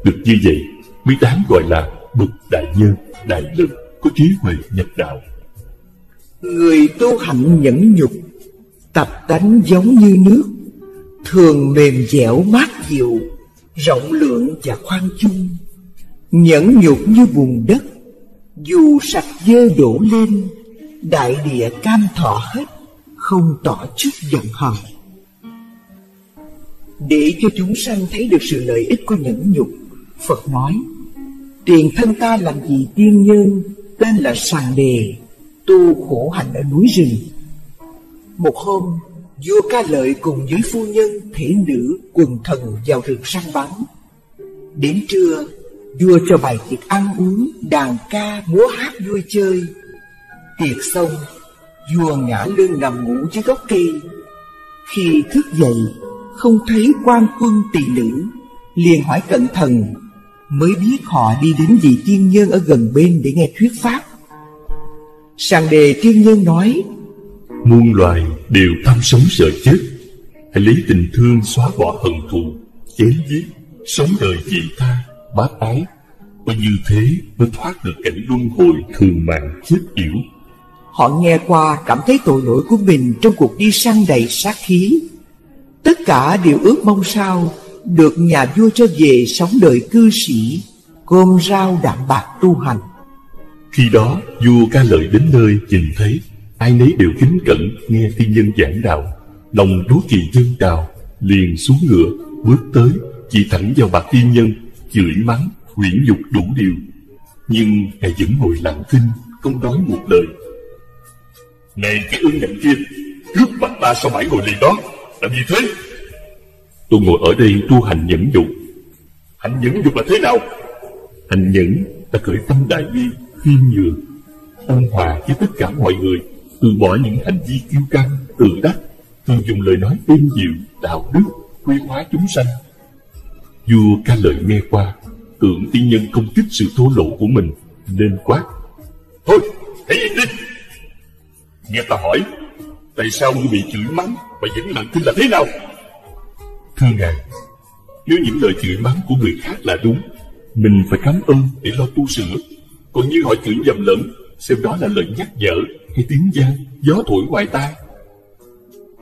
Được như vậy mới đáng gọi là bậc đại nhân, đại lực, có trí huệ nhập đạo. Người tu hạnh nhẫn nhục, tập tánh giống như nước, thường mềm dẻo mát dịu, rộng lượng và khoan dung. Nhẫn nhục như bùn đất, dù sạch dơ đổ lên, đại địa cam thọ hết, không tỏ chút giận hờn. Để cho chúng sanh thấy được sự lợi ích của nhẫn nhục, Phật nói: tiền thân ta làm vị tiên nhân, tên là Sàn Đề, tu khổ hạnh ở núi rừng. Một hôm, vua Ca Lợi cùng với phu nhân, thể nữ, quần thần vào rừng săn bắn. Đến trưa, vua cho bày tiệc ăn uống, đàn ca, múa hát vui chơi. Tiệc xong, vua ngã lưng nằm ngủ dưới gốc cây. Khi thức dậy, không thấy quan quân tỳ nữ, liền hỏi cẩn thận, mới biết họ đi đến vị tiên nhân ở gần bên để nghe thuyết pháp. Sàn Đề tiên nhân nói: muôn loài đều tham sống sợ chết, hãy lấy tình thương xóa bỏ hận thù, chém giết, sống đời vị tha, bác ái. Và như thế mới thoát được cảnh luân hồi thường mạng chết yểu. Họ nghe qua cảm thấy tội lỗi của mình trong cuộc đi săn đầy sát khí. Tất cả đều ước mong sao được nhà vua cho về sống đời cư sĩ, cơm rau đạm bạc tu hành. Khi đó vua Ca Lợi đến nơi, nhìn thấy ai nấy đều kính cẩn nghe tiên nhân giảng đạo, lòng đố kỵ dân đạo, liền xuống ngựa bước tới chỉ thẳng vào mặt tiên nhân, chửi mắng huyễn nhục đủ điều. Nhưng ngài vẫn ngồi lặng thinh, không nói một lời. Này cái ương ngạnh kia, trước mặt ta sao mãi ngồi liền đó, làm gì thế? Tôi ngồi ở đây tu hành nhẫn nhục. Hành nhẫn nhục là thế nào? Hành nhẫn là khởi tâm đại bi, khiêm nhường, ôn hòa với tất cả mọi người, từ bỏ những hành vi kiêu căng, tự đắc, thường dùng lời nói êm dịu, đạo đức, quy hóa chúng sanh. Vua Ca Lợi nghe qua, tưởng tiên nhân không thích sự thô lỗ của mình nên quát: thôi, hãy im đi! Nghe ta hỏi, tại sao ngươi bị chửi mắng mà vẫn lặng thinh là thế nào? Thưa ngài, nếu những lời chửi mắng của người khác là đúng, mình phải cảm ơn để lo tu sửa. Còn như họ chửi nhầm lẫn, xem đó là lời nhắc nhở hay tiếng vang gió thổi ngoài tai.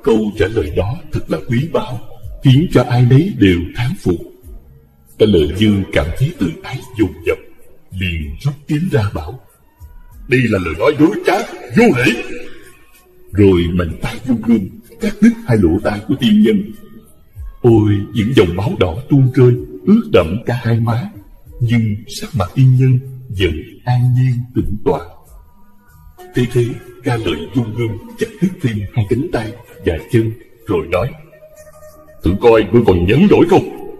Câu trả lời đó thật là quý báu, khiến cho ai nấy đều thán phục. Ca Lợi Dương cảm thấy tự ái dồn dập, liền rút kiếm ra bảo: đây là lời nói đối trá, vô lễ. Rồi mạnh tay vung lên, cắt đứt hai lỗ tai của tiên nhân. Ôi, những dòng máu đỏ tuôn rơi, ướt đẫm cả hai má. Nhưng sắc mặt tiên nhân vẫn an nhiên tĩnh tọa. Thế Thế ca lợi dung gươm chặt đứt tim hai cánh tay và chân, rồi nói: Thử coi ngươi còn nhẫn nổi không?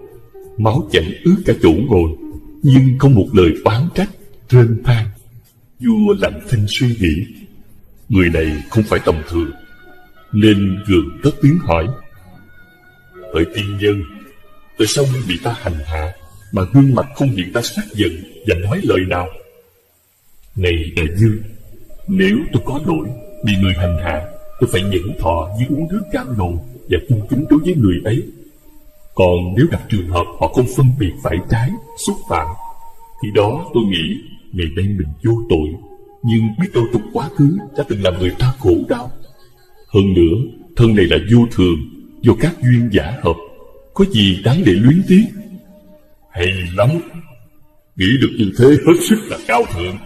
Máu chảy ướt cả chỗ ngồi, nhưng không một lời oán trách, rên than. Vua lặng thinh suy nghĩ, người này không phải tầm thường, nên gượng cất tiếng hỏi: Hỡi tiên nhân, tại sao ngươi bị ta hành hạ mà gương mặt không hiện ta sát giận và nói lời nào? Này đại dương, nếu tôi có lỗi bị người hành hạ, tôi phải nhẫn thọ với uống nước cam lồ và cung kính đối với người ấy. Còn nếu gặp trường hợp họ không phân biệt phải trái, xúc phạm, thì đó tôi nghĩ ngày nay mình vô tội, nhưng biết đâu trong quá khứ đã từng làm người ta khổ đau. Hơn nữa, thân này là vô thường, do các duyên giả hợp, có gì đáng để luyến tiếc? Hay lắm, nghĩ được như thế hết sức là cao thượng.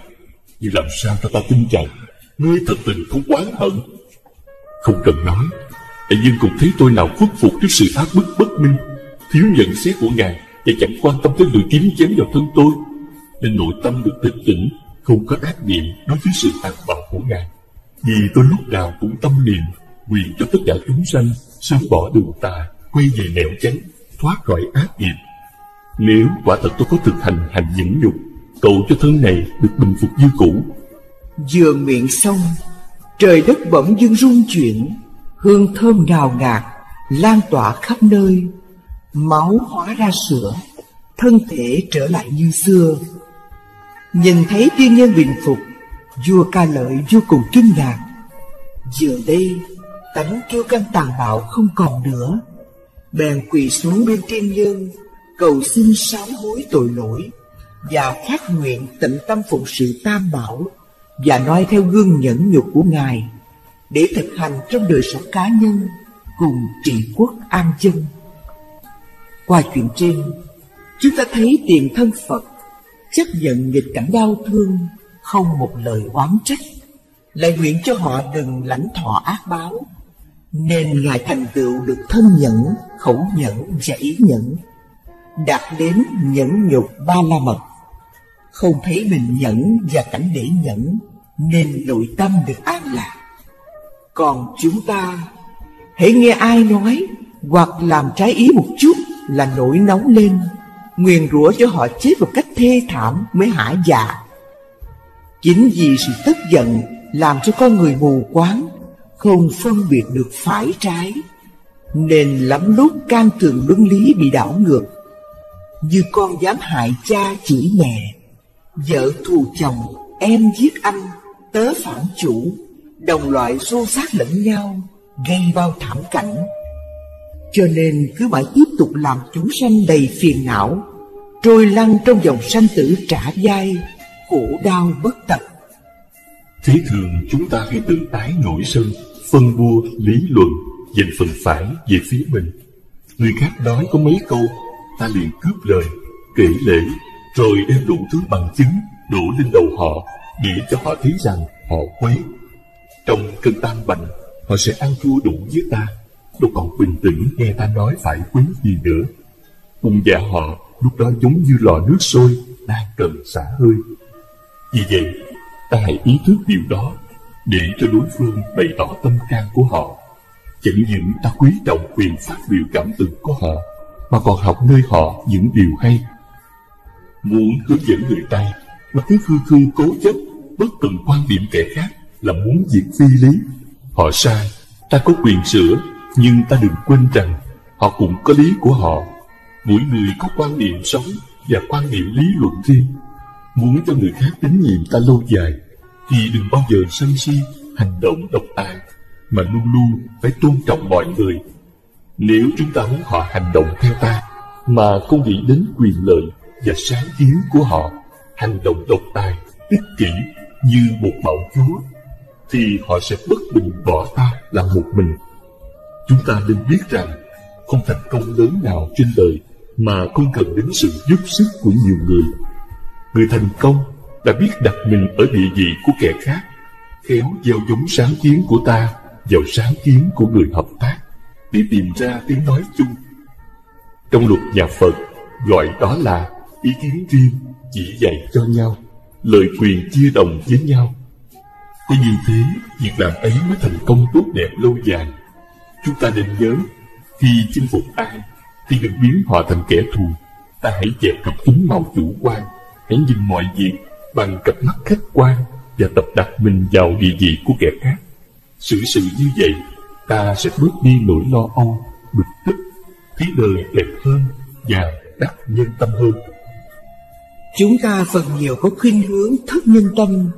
Nhưng làm sao cho ta tin rằng ngươi thật tình không oán hận? Không cần nói, đại dương cũng thấy tôi nào khuất phục trước sự thác bức bất minh, thiếu nhận xét của ngài, và chẳng quan tâm tới người kiếm chém vào thân tôi, nên nội tâm được tịch tỉnh, không có ác niệm đối với sự tàn bạo của ngài. Vì tôi lúc nào cũng tâm niệm nguyện cho tất cả chúng sanh sớm bỏ đường tà, quay về nẻo chánh, thoát khỏi ác nghiệp. Nếu quả thật tôi có thực hành hành nhẫn nhục, cầu cho thân này được bình phục như cũ. Vừa nguyện xong, trời đất bỗng dưng rung chuyển, hương thơm ngào ngạt lan tỏa khắp nơi. Máu hóa ra sữa, thân thể trở lại như xưa. Nhìn thấy tiên nhân bình phục, vua Ca Lợi vô cùng kinh ngạc. Giờ đây tánh kiêu căng tàn bạo không còn nữa, bèn quỳ xuống bên tiên nhân, cầu xin sám hối tội lỗi và phát nguyện tịnh tâm phụng sự Tam Bảo, và noi theo gương nhẫn nhục của ngài để thực hành trong đời sống cá nhân cùng trị quốc an dân. Qua chuyện trên, chúng ta thấy tiền thân Phật chấp nhận nghịch cảnh đau thương, không một lời oán trách, lại nguyện cho họ đừng lãnh thọ ác báo, nên ngài thành tựu được thân nhẫn, khẩu nhẫn và ý nhẫn, đạt đến nhẫn nhục ba la mật. Không thấy mình nhẫn và cảnh để nhẫn, nên nội tâm được an lạc. Còn chúng ta, hễ nghe ai nói hoặc làm trái ý một chút là nổi nóng lên, nguyền rủa cho họ chết một cách thê thảm mới hả dạ. Chính vì sự tức giận làm cho con người mù quáng, không phân biệt được phải trái, nên lắm lúc can thường luân lý bị đảo ngược. Như con dám hại cha chỉ mẹ, vợ thù chồng, em giết anh, tớ phản chủ, đồng loại xô xát lẫn nhau, gây bao thảm cảnh. Cho nên cứ mãi tiếp tục làm chúng sanh đầy phiền não, trôi lăn trong dòng sanh tử trả dai, khổ đau bất tận. Thế thường chúng ta hay tự ái nổi sân, phân bua lý luận, dành phần phải về phía mình. Người khác nói có mấy câu, ta liền cướp lời, kể lễ, rồi đem đủ thứ bằng chứng đổ lên đầu họ, để cho họ thấy rằng họ quấy. Trong cơn tam bệnh, họ sẽ ăn thua đủ với ta, đâu còn bình tĩnh nghe ta nói phải quấy gì nữa. Bụng dạ họ lúc đó giống như lò nước sôi đang cần xả hơi. Vì vậy, ta hãy ý thức điều đó, để cho đối phương bày tỏ tâm can của họ. Chẳng những ta quý trọng quyền phát biểu cảm tưởng của họ, mà còn học nơi họ những điều hay. Muốn hướng dẫn người ta mà cứ khư khư cố chấp, bất cần quan điểm kẻ khác là muốn diệt phi lý. Họ sai, ta có quyền sửa, nhưng ta đừng quên rằng họ cũng có lý của họ. Mỗi người có quan niệm sống và quan niệm lý luận riêng. Muốn cho người khác tín nhiệm ta lâu dài, thì đừng bao giờ sân si, hành động độc ác, mà luôn luôn phải tôn trọng mọi người. Nếu chúng ta muốn họ hành động theo ta mà không nghĩ đến quyền lợi và sáng kiến của họ, hành động độc tài, ích kỷ như một bạo chúa, thì họ sẽ bất bình bỏ ta làm một mình. Chúng ta nên biết rằng không thành công lớn nào trên đời mà không cần đến sự giúp sức của nhiều người. Người thành công đã biết đặt mình ở địa vị của kẻ khác, khéo gieo giống sáng kiến của ta vào sáng kiến của người hợp tác, để tìm ra tiếng nói chung. Trong luật nhà Phật gọi đó là ý kiến riêng, chỉ dạy cho nhau, lời quyền chia đồng với nhau. Có như thế, việc làm ấy mới thành công tốt đẹp lâu dài. Chúng ta nên nhớ, khi chinh phục ai thì đừng biến họ thành kẻ thù. Ta hãy dẹp cặp kính màu chủ quan, hãy nhìn mọi việc bằng cặp mắt khách quan và tập đặt mình vào địa vị của kẻ khác. Xử sự như vậy, ta sẽ bớt đi nỗi lo âu, bực tức, thấy đời đẹp hơn và đắc nhân tâm hơn. Chúng ta phần nhiều có khuynh hướng thất nhân tâm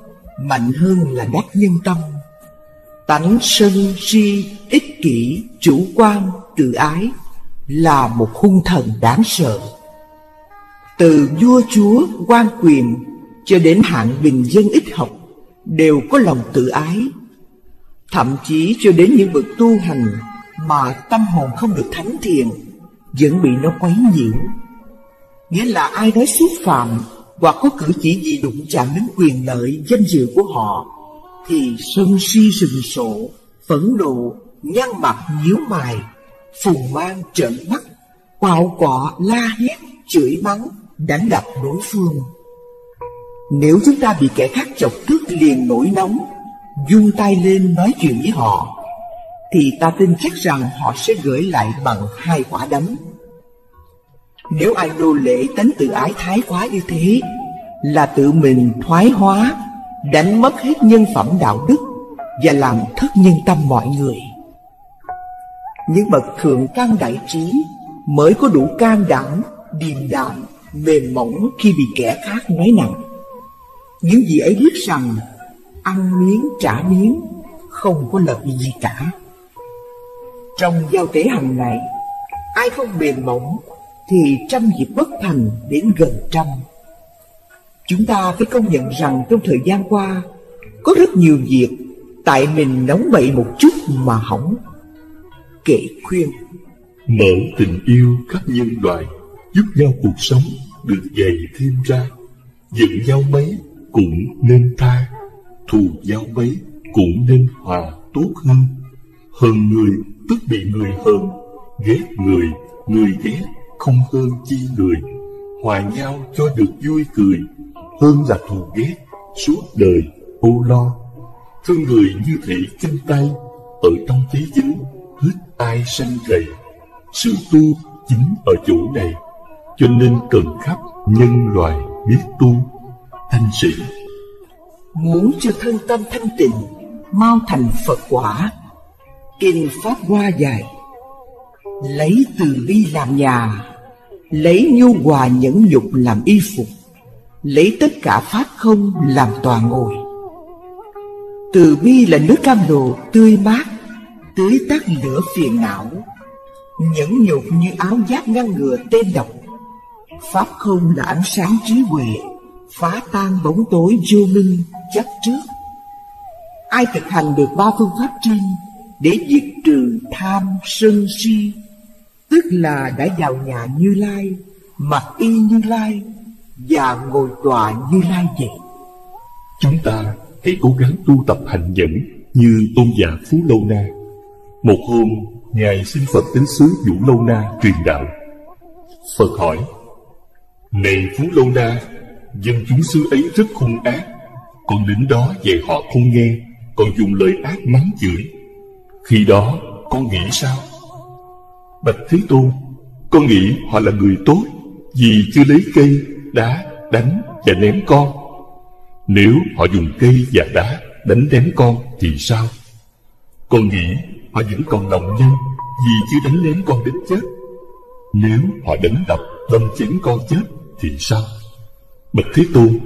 mạnh hơn là đắc nhân tâm. Tánh sân si, ích kỷ, chủ quan, tự ái là một hung thần đáng sợ. Từ vua chúa, quan quyền cho đến hạng bình dân ít học đều có lòng tự ái. Thậm chí cho đến những bậc tu hành mà tâm hồn không được thánh thiện vẫn bị nó quấy nhiễu. Nghĩa là ai nói xúc phạm hoặc có cử chỉ gì đụng chạm đến quyền lợi, danh dự của họ thì sân si sừng sộ, phẫn nộ, nhăn mặt nhíu mày, phùng mang trợn mắt, quạo quọ, la hét, chửi mắng, đánh đập đối phương. Nếu chúng ta bị kẻ khác chọc tức liền nổi nóng, vung tay lên nói chuyện với họ, thì ta tin chắc rằng họ sẽ gửi lại bằng hai quả đấm. Nếu ai nô lệ tánh tự ái thái quá như thế, là tự mình thoái hóa, đánh mất hết nhân phẩm đạo đức và làm thất nhân tâm mọi người. Những bậc thượng căn đại trí mới có đủ can đảm, điềm đạm, mềm mỏng khi bị kẻ khác nói nặng. Những vị ấy biết rằng ăn miếng trả miếng không có lợi gì cả. Trong giao tế hàng ngày, ai không mềm mỏng thì trăm việc bất thành đến gần trăm. Chúng ta phải công nhận rằng trong thời gian qua có rất nhiều việc tại mình nóng bậy một chút mà hỏng. Kệ khuyên mở tình yêu khắp nhân loại, giúp nhau cuộc sống được dày thêm ra. Giận nhau mấy cũng nên tha, thù nhau mấy cũng nên hòa tốt hơn. Hờn người tức bị người hờn, ghét người người ghét không hơn chi người. Hòa nhau cho được vui cười, hơn là thù ghét suốt đời âu lo. Thương người như thể chân tay, ở trong thế giới hết ai sanh rầy. Sự tu chính ở chỗ này, cho nên cần khắp nhân loại biết tu thanh sĩ. Muốn cho thân tâm thanh tịnh mau thành Phật quả, Kinh Pháp Hoa dạy: lấy từ bi làm nhà, lấy nhu hòa nhẫn nhục làm y phục, lấy tất cả pháp không làm tòa ngồi. Từ bi là nước cam lộ tươi mát, tưới tắt lửa phiền não. Nhẫn nhục như áo giáp ngăn ngừa tên độc. Pháp không là ánh sáng trí huệ, phá tan bóng tối vô minh chấp trước. Ai thực hành được ba phương pháp trên để diệt trừ tham sân si, tức là đã vào nhà Như Lai, mặc y Như Lai và ngồi tọa Như Lai vậy. Chúng ta hãy cố gắng tu tập hành nhẫn như Tôn giả Phú Lâu Na. Một hôm, Ngài xin Phật đến xứ Vũ Lâu Na truyền đạo. Phật hỏi: "Này Phú Lâu Na, dân chúng xứ ấy rất hung ác. Con đến đó dạy họ không nghe, còn dùng lời ác mắng chửi. Khi đó con nghĩ sao?" "Bạch Thế Tôn, con nghĩ họ là người tốt, vì chưa lấy cây, đá, đánh và ném con. Nếu họ dùng cây và đá đánh ném con thì sao?" "Con nghĩ họ vẫn còn lòng nhân, vì chưa đánh ném con đến chết. Nếu họ đánh đập, đâm chém con chết thì sao?" "Bạch Thế Tôn,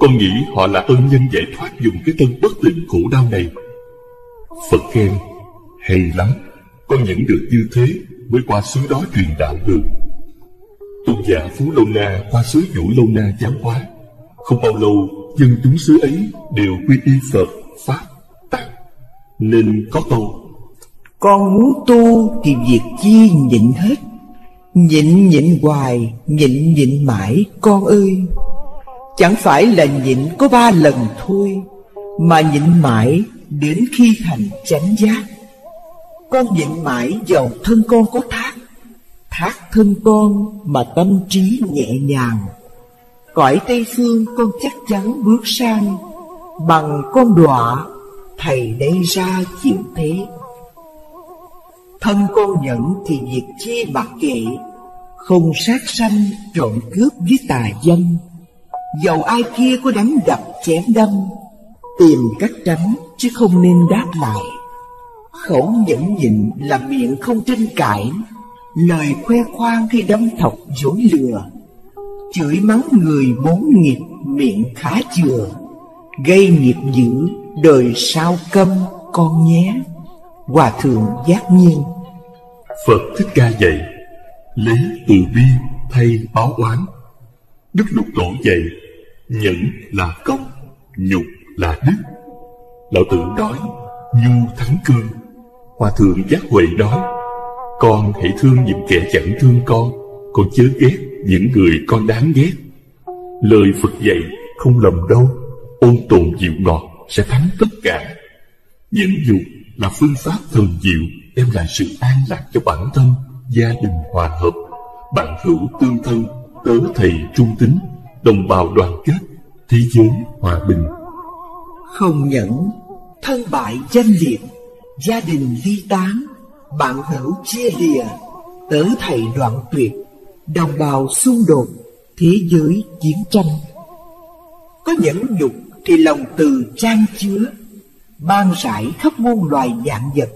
con nghĩ họ là ân nhân giải thoát dùng cái thân bất tịnh khổ đau này." Phật khen: "Hay lắm, con nhận được như thế mới qua xứ đó truyền đạo được." Tôn giả Phú Lâu Na qua xứ Vũ Lâu Na giáo hóa. Không bao lâu, dân chúng xứ ấy đều quy y Phật, Pháp, Tăng, nên có câu: "Con muốn tu thì việc chi nhịn hết, nhịn nhịn hoài, nhịn nhịn mãi con ơi. Chẳng phải là nhịn có 3 lần thôi, mà nhịn mãi đến khi thành chánh giác. Con nhịn mãi dầu thân con có thác, thác thân con mà tâm trí nhẹ nhàng. Cõi Tây Phương con chắc chắn bước sang, bằng con đọa Thầy đây ra chiếu thế. Thân con nhẫn thì việc chi mặc kệ, không sát sanh trộm cướp với tà dâm. Dầu ai kia có đánh đập chém đâm, tìm cách tránh chứ không nên đáp lại. Khẩu nhẫn nhịn là miệng không tranh cãi, lời khoe khoang khi đâm thọc dối lừa. Chửi mắng người bốn nghiệp miệng khá chừa, gây nghiệp dữ đời sao câm con nhé. Hòa thượng Giác Nhiên. Phật Thích Ca dạy lấy từ bi thay báo oán. Đức Lục Tổ dạy nhẫn là cốc, nhục là đức. Lão Tử nói nhu thắng cương. Hòa thượng Giác Huệ nói con hãy thương những kẻ chẳng thương con chớ ghét những người con đáng ghét. Lời Phật dạy không lầm đâu, ôn tồn diệu ngọt sẽ thắng tất cả. Nhẫn dục là phương pháp thần diệu, đem lại sự an lạc cho bản thân, gia đình hòa hợp, bạn hữu tương thân, tớ thầy trung tín, đồng bào đoàn kết, thế giới hòa bình. Không nhẫn, thân bại danh liệt, gia đình ly tán, bạn hữu chia lìa, tớ thầy đoạn tuyệt, đồng bào xung đột, thế giới chiến tranh. Có nhẫn nhục thì lòng từ chan chứa, ban rải khắp muôn loài vạn vật.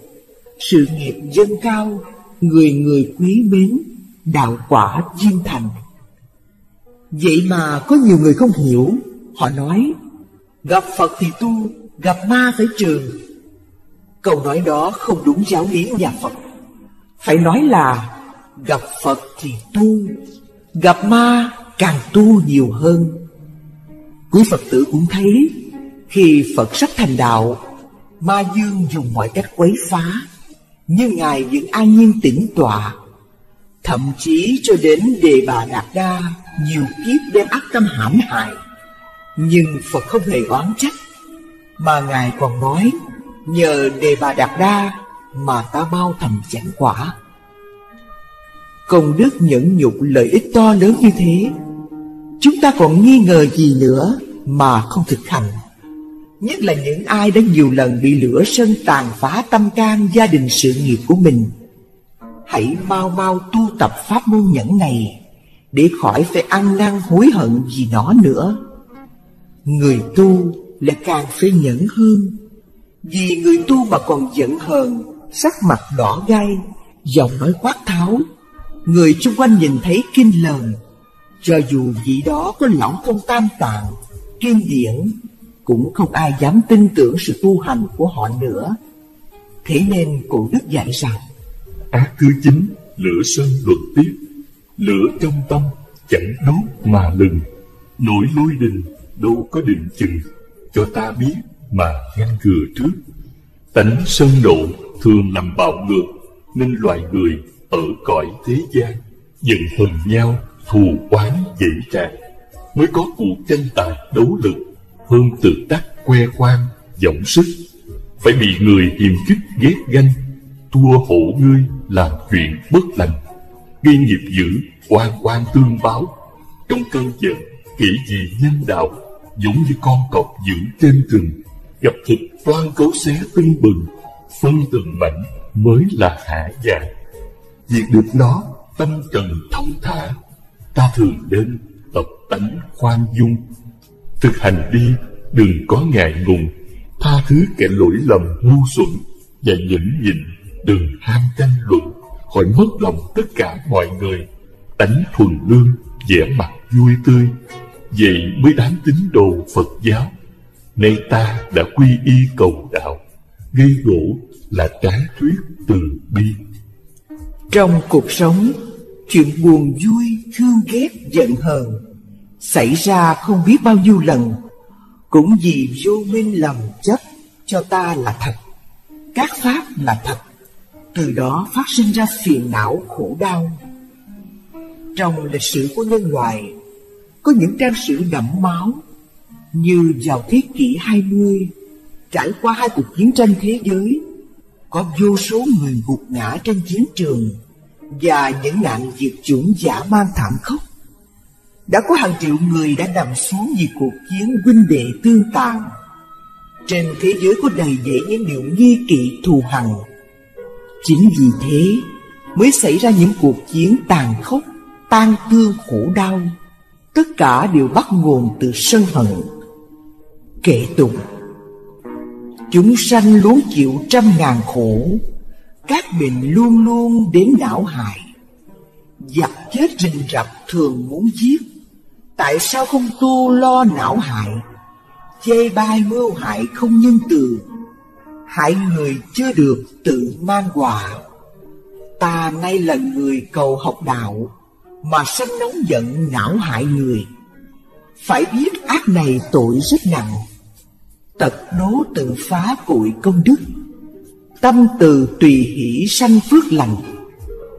Sự nghiệp dâng cao, người người quý mến, đạo quả viên thành. Vậy mà có nhiều người không hiểu. Họ nói gặp Phật thì tu, gặp ma phải trừ. Câu nói đó không đúng giáo lý nhà Phật. Phải nói là gặp Phật thì tu, gặp ma càng tu nhiều hơn. Quý Phật tử cũng thấy, khi Phật sắp thành đạo, ma dương dùng mọi cách quấy phá, nhưng Ngài vẫn an nhiên tĩnh tọa. Thậm chí cho đến Đề Bà Đạt Đa nhiều kiếp đem ác tâm hãm hại, nhưng Phật không hề oán trách, mà Ngài còn nói nhờ Đề Bà Đạt Đa mà ta mau thành chánh quả. Công đức nhẫn nhục lợi ích to lớn như thế, chúng ta còn nghi ngờ gì nữa mà không thực hành? Nhất là những ai đã nhiều lần bị lửa sân tàn phá tâm can, gia đình, sự nghiệp của mình. Hãy mau mau tu tập pháp môn nhẫn này, để khỏi phải ăn năn hối hận gì nó nữa. Người tu lại càng phải nhẫn hơn, vì người tu mà còn giận hờn, sắc mặt đỏ gay, giọng nói quát tháo, người chung quanh nhìn thấy kinh lờn. Cho dù vị đó có lão công tam tạng, kinh điển, cũng không ai dám tin tưởng sự tu hành của họ nữa. Thế nên cổ đức dạy rằng ác thứ chính, lửa sân luận tiếp. Lửa trong tâm chẳng đốt mà lừng, nỗi lôi đình đâu có định chừng, cho ta biết mà ngăn ngừa trước. Tánh sân độ thường làm bạo ngược, nên loài người ở cõi thế gian giận hờn nhau, thù oán dễ tràn, mới có cuộc tranh tài đấu lực. Hơn tự đắc khoe khoang dõng sức, phải bị người hiềm khích ghét ganh, thua hộ ngươi làm chuyện bất lành, gây nghiệp dữ oan oan tương báo. Trong cơn giận kỹ gì nhân đạo, giống như con cọp dữ trên rừng, gặp thịt toan cấu xé tưng bừng, phân từng mảnh mới là hạ dạ. Việc được nó tâm trần thông thả, ta thường nên tập tánh khoan dung. Thực hành đi, đừng có ngại ngùng, tha thứ kẻ lỗi lầm ngu xuẩn, và nhẫn nhịn, đừng ham tranh luận, khỏi mất lòng tất cả mọi người. Tánh thuần lương, vẻ mặt vui tươi, vậy mới đáng tín đồ Phật giáo. Nay ta đã quy y cầu đạo, gây gỗ là trái thuyết từ bi. Trong cuộc sống, chuyện buồn vui, thương ghét, giận hờn xảy ra không biết bao nhiêu lần, cũng vì vô minh lầm chấp cho ta là thật, các pháp là thật, từ đó phát sinh ra phiền não khổ đau. Trong lịch sử của nhân loại, có những trang sử đẫm máu, như vào thế kỷ 20, trải qua 2 cuộc chiến tranh thế giới, có vô số người gục ngã trên chiến trường, và những nạn diệt chủng dã man thảm khốc. Đã có hàng triệu người đã nằm xuống vì cuộc chiến huynh đệ tương tàn. Trên thế giới có đầy dễ những điều nghi kỵ thù hằn. Chính vì thế mới xảy ra những cuộc chiến tàn khốc, tan thương khổ đau. Tất cả đều bắt nguồn từ sân hận. Kệ tụng: chúng sanh luôn chịu trăm ngàn khổ, các bệnh luôn luôn đến đảo hại. Giặc chết rình rập thường muốn giết, tại sao không tu lo não hại? Chê bai mưu hại không nhân từ, hại người chưa được tự mang quả. Ta nay là người cầu học đạo, mà sanh nóng giận não hại người. Phải biết ác này tội rất nặng, tật đố tự phá cội công đức. Tâm từ tùy hỷ sanh phước lành,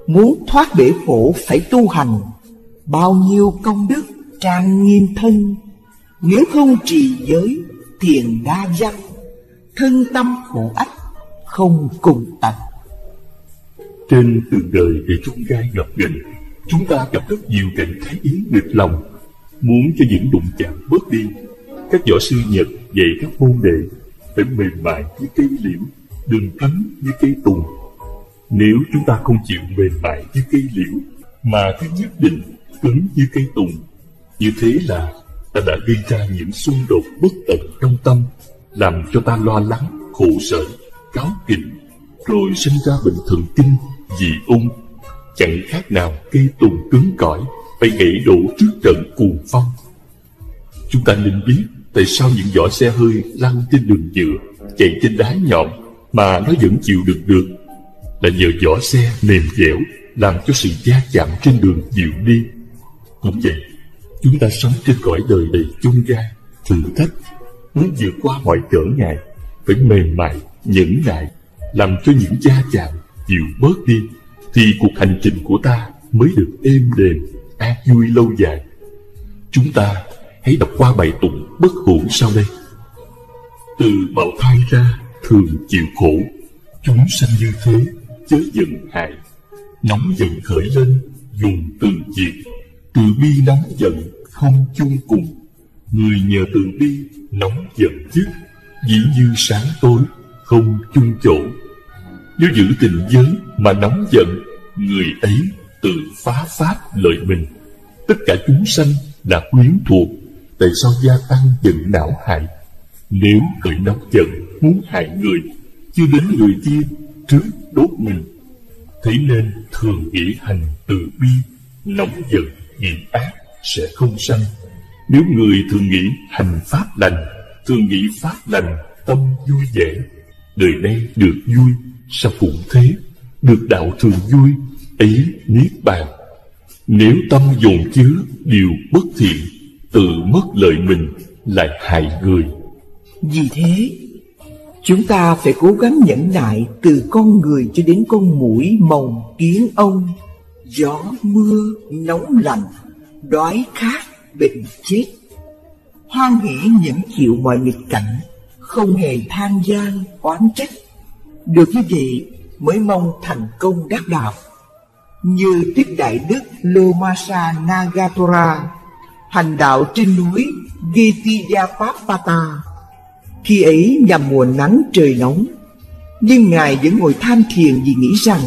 muốn thoát bể khổ phải tu hành. Bao nhiêu công đức trang nghiêm thân, nếu không trì giới thiền đa văn. Thân tâm khổ ách không cùng tận. Trên đường đời để chúng gai gặp gành, chúng ta gặp rất nhiều cảnh thái yến nghịch lòng, muốn cho những đụng chạm bớt đi. Các võ sư Nhật dạy các môn đệ phải mềm mại như cây liễu, đừng cứng như cây tùng. Nếu chúng ta không chịu mềm mại như cây liễu mà cứ nhất định cứng như cây tùng, như thế là ta đã gây ra những xung đột bất tận trong tâm, làm cho ta lo lắng, khổ sở, cáu kỉnh, rồi sinh ra bệnh thần kinh, dị ung. Chẳng khác nào cây tùng cứng cỏi phải gãy đổ trước trận cuồng phong. Chúng ta nên biết tại sao những vỏ xe hơi lăn trên đường nhựa, chạy trên đá nhọn mà nó vẫn chịu đựng được, là nhờ vỏ xe mềm dẻo làm cho sự va chạm trên đường dịu đi. Cũng vậy, chúng ta sống trên cõi đời đầy chông gai, thử thách, muốn vượt qua mọi trở ngại phải mềm mại, nhẫn nại, làm cho những va chạm dịu bớt đi, thì cuộc hành trình của ta mới được êm đềm, an vui lâu dài. Chúng ta hãy đọc qua bài tụng bất hủ sau đây. Từ bào thai ra thường chịu khổ, chúng sanh như thế chớ giận hại. Nóng giận khởi lên dùng từng diệt, từ bi nóng giận không chung cùng. Người nhờ từ bi nóng giận dứt, dĩ như sáng tối không chung chỗ. Nếu giữ tình giới mà nóng giận, người ấy tự phá pháp lợi mình. Tất cả chúng sanh là quyến thuộc, tại sao gia tăng giận não hại? Nếu khởi nóng giận muốn hại người, chưa đến người kia trước đốt mình. Thế nên thường nghĩ hành từ bi, nóng giận nghiệp ác sẽ không sanh. Nếu người thường nghĩ hành pháp lành, thường nghĩ pháp lành tâm vui vẻ, đời nay được vui, sao cũng thế, được đạo thường vui, ấy niết bàn. Nếu tâm dồn chứa điều bất thiện, tự mất lợi mình, lại hại người. Vì thế, chúng ta phải cố gắng nhẫn nại, từ con người cho đến con muỗi, mồng, kiến, ong, gió, mưa, nóng lạnh, đói khát, bệnh chết. Hoan hỷ nhẫn chịu mọi nghịch cảnh, không hề than gian, oán trách. Được như vậy mới mong thành công đắc đạo. Như Đức Đại Đức Lomasa Nagatora hành đạo trên núi Gitiyapapata. Khi ấy là mùa nắng trời nóng, nhưng Ngài vẫn ngồi tham thiền vì nghĩ rằng: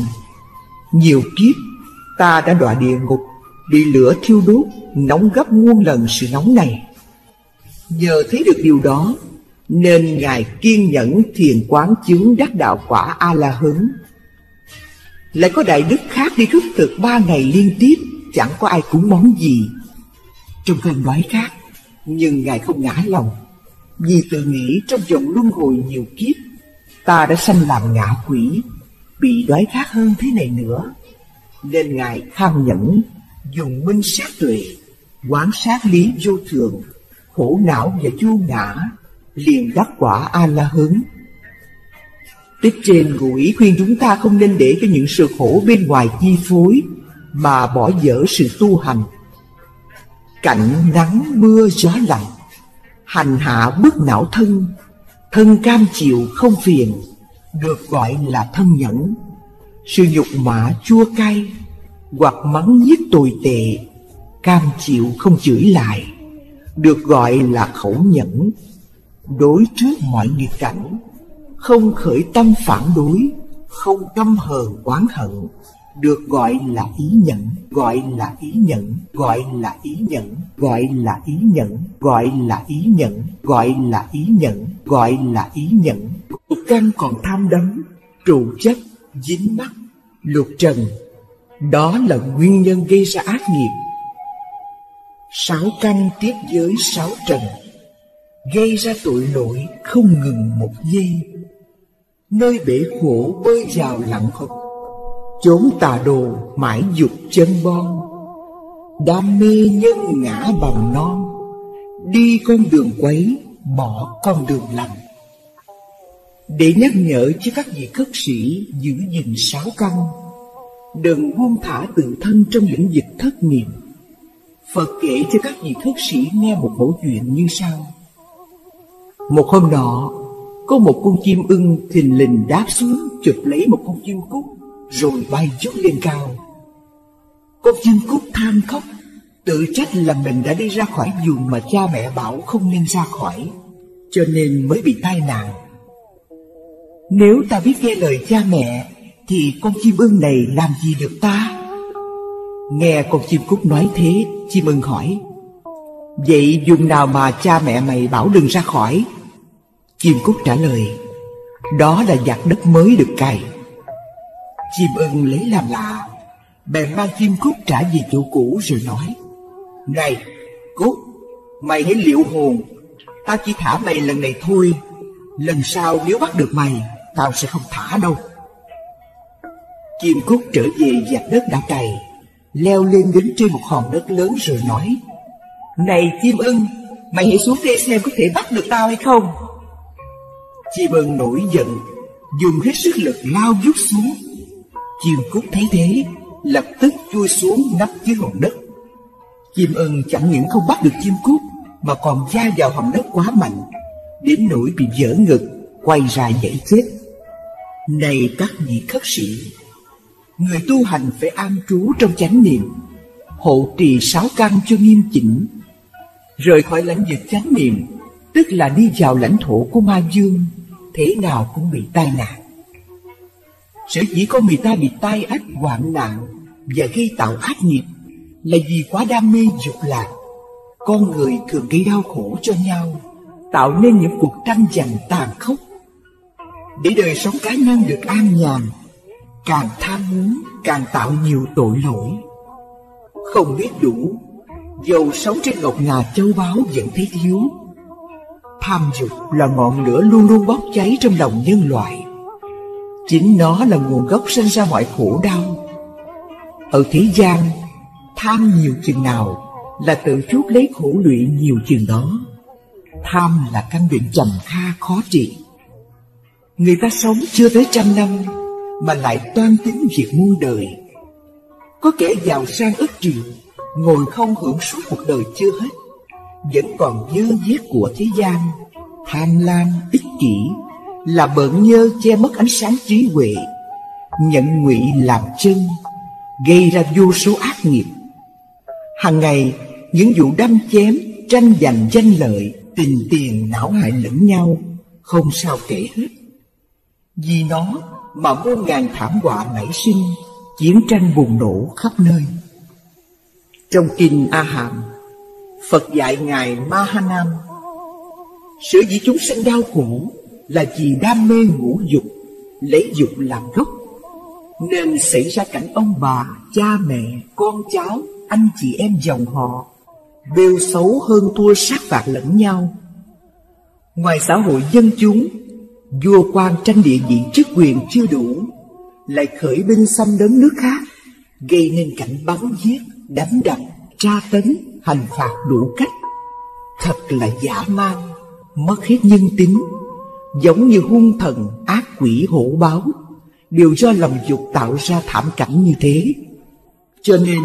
nhiều kiếp ta đã đọa địa ngục, bị lửa thiêu đốt, nóng gấp muôn lần sự nóng này. Nhờ thấy được điều đó nên Ngài kiên nhẫn thiền quán chứng đắc đạo quả A-la-hán. Lại có đại đức khác đi khất thực 3 ngày liên tiếp, chẳng có ai cúng món gì. Trong cơn đói khát, nhưng Ngài không ngã lòng, vì tự nghĩ trong vòng luân hồi nhiều kiếp, ta đã sanh làm ngạ quỷ, bị đói khát hơn thế này nữa. Nên Ngài kham nhẫn, dùng minh sát tuệ, quán sát lý vô thường, khổ não và vô ngã, liền đắc quả A-la-hán. Tích trên ngụ ý khuyên chúng ta không nên để cho những sự khổ bên ngoài chi phối mà bỏ dở sự tu hành. Cạnh nắng mưa gió lạnh, hành hạ bức não thân, thân cam chịu không phiền, được gọi là thân nhẫn. Sự nhục mạ chua cay hoặc mắng nhiếc tồi tệ, cam chịu không chửi lại, được gọi là khẩu nhẫn. đối trước mọi nghịch cảnh, không khởi tâm phản đối, không căm hờn oán hận, được gọi là ý nhẫn, gọi là ý nhẫn, gọi là ý nhẫn, gọi là ý nhẫn, gọi là ý nhẫn, gọi là ý nhẫn, gọi là ý nhẫn. Căn còn tham đắm, trụ chấp, dính mắc, lục trần, đó là nguyên nhân gây ra ác nghiệp. Sáu căn tiếp với sáu trần, gây ra tội lỗi không ngừng một giây. Nơi bể khổ bơi vào lặng khóc, chốn tà đồ mãi dục chân bon, đam mê nhân ngã bằng non, đi con đường quấy bỏ con đường lành. Để nhắc nhở cho các vị cất sĩ giữ gìn sáu căn, đừng buông thả tự thân trong lĩnh vực thất niệm. Phật kể cho các vị thất sĩ nghe một mẫu chuyện như sau. Một hôm nọ, có một con chim ưng thình lình đáp xuống chụp lấy một con chim cút rồi bay vút lên cao. Con chim cút than khóc, tự trách là mình đã đi ra khỏi vùng mà cha mẹ bảo không nên ra khỏi, cho nên mới bị tai nạn. Nếu ta biết nghe lời cha mẹ thì con chim ưng này làm gì được ta? Nghe con chim cút nói thế, chim ưng hỏi: vậy vùng nào mà cha mẹ mày bảo đừng ra khỏi? Chim cút trả lời: đó là vạt đất mới được cày. Chim ưng lấy làm lạ, bèn mang chim cút trả về chỗ cũ rồi nói: này cút, mày hãy liệu hồn, tao chỉ thả mày lần này thôi, lần sau nếu bắt được mày, tao sẽ không thả đâu. Chim cút trở về vạt đất đã cày, leo lên đến trên một hòn đất lớn rồi nói: này chim ưng, mày hãy xuống đây xem có thể bắt được tao hay không. Chim ưng nổi giận, dùng hết sức lực lao vút xuống. Chim cút thấy thế, lập tức chui xuống nấp dưới hòn đất. Chim ưng chẳng những không bắt được chim cút mà còn va vào hòn đất quá mạnh, đến nỗi bị vỡ ngực, quay ra dãy chết. Này các vị khất sĩ, người tu hành phải an trú trong chánh niệm, hộ trì sáu căn cho nghiêm chỉnh. Rời khỏi lãnh vực chánh niệm, tức là đi vào lãnh thổ của ma dương, thế nào cũng bị tai nạn. Sở dĩ con người ta bị tai ách hoạn nạn và gây tạo ác nghiệp là vì quá đam mê dục lạc. Con người thường gây đau khổ cho nhau, tạo nên những cuộc tranh giành tàn khốc. Để đời sống cá nhân được an nhàn, càng tham muốn càng tạo nhiều tội lỗi. Không biết đủ, dầu sống trên ngọc ngà châu báu vẫn thấy thiếu. Tham dục là ngọn lửa luôn luôn bốc cháy trong lòng nhân loại. Chính nó là nguồn gốc sinh ra mọi khổ đau. Ở thế gian, tham nhiều chừng nào là tự chuốc lấy khổ lụy nhiều chừng đó. Tham là căn bệnh trầm kha khó trị. Người ta sống chưa tới 100 năm mà lại toan tính việc muôn đời. Có kẻ giàu sang ức triệu, ngồi không hưởng suốt cuộc đời chưa hết, vẫn còn dơ vét của thế gian. Tham lam ích kỷ là bợn nhơ che mất ánh sáng trí huệ, nhận ngụy làm chân, gây ra vô số ác nghiệp. Hàng ngày, những vụ đâm chém, tranh giành danh lợi, tình tiền não hại lẫn nhau, không sao kể hết. Vì nó mà muôn ngàn thảm họa nảy sinh, chiến tranh bùng nổ khắp nơi. Trong kinh A Hàm, Phật dạy ngài Ma Ha Nam: sở dĩ chúng sanh đau khổ là vì đam mê ngũ dục, lấy dục làm gốc, nên xảy ra cảnh ông bà, cha mẹ, con cháu, anh chị em dòng họ bêu xấu hơn thua sát phạt lẫn nhau. Ngoài xã hội dân chúng, vua quan tranh địa vị chức quyền chưa đủ, lại khởi binh xâm lấn nước khác, gây nên cảnh bắn giết, đánh đập, tra tấn, hành phạt đủ cách. Thật là dã man, mất hết nhân tính, giống như hung thần, ác quỷ, hổ báo, đều do lòng dục tạo ra thảm cảnh như thế. Cho nên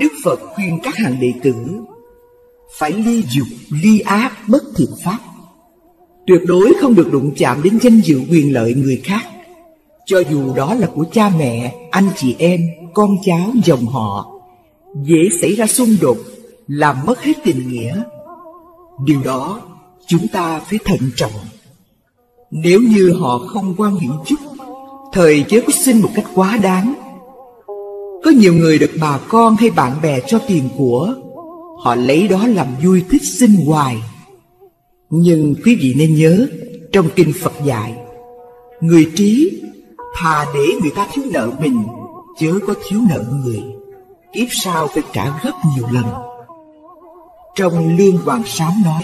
Đức Phật khuyên các hàng đệ tử phải ly dục, ly ác, bất thiện pháp, tuyệt đối không được đụng chạm đến danh dự quyền lợi người khác, cho dù đó là của cha mẹ, anh chị em, con cháu, dòng họ. Dễ xảy ra xung đột, làm mất hết tình nghĩa. Điều đó chúng ta phải thận trọng. Nếu như họ không quan hiển chức, thời chế có xin một cách quá đáng. Có nhiều người được bà con hay bạn bè cho tiền của, họ lấy đó làm vui thích xin hoài. Nhưng quý vị nên nhớ, trong kinh Phật dạy, người trí thà để người ta thiếu nợ mình, chớ có thiếu nợ người, kiếp sau phải trả gấp nhiều lần. Trong Lương Hoàng Sám nói,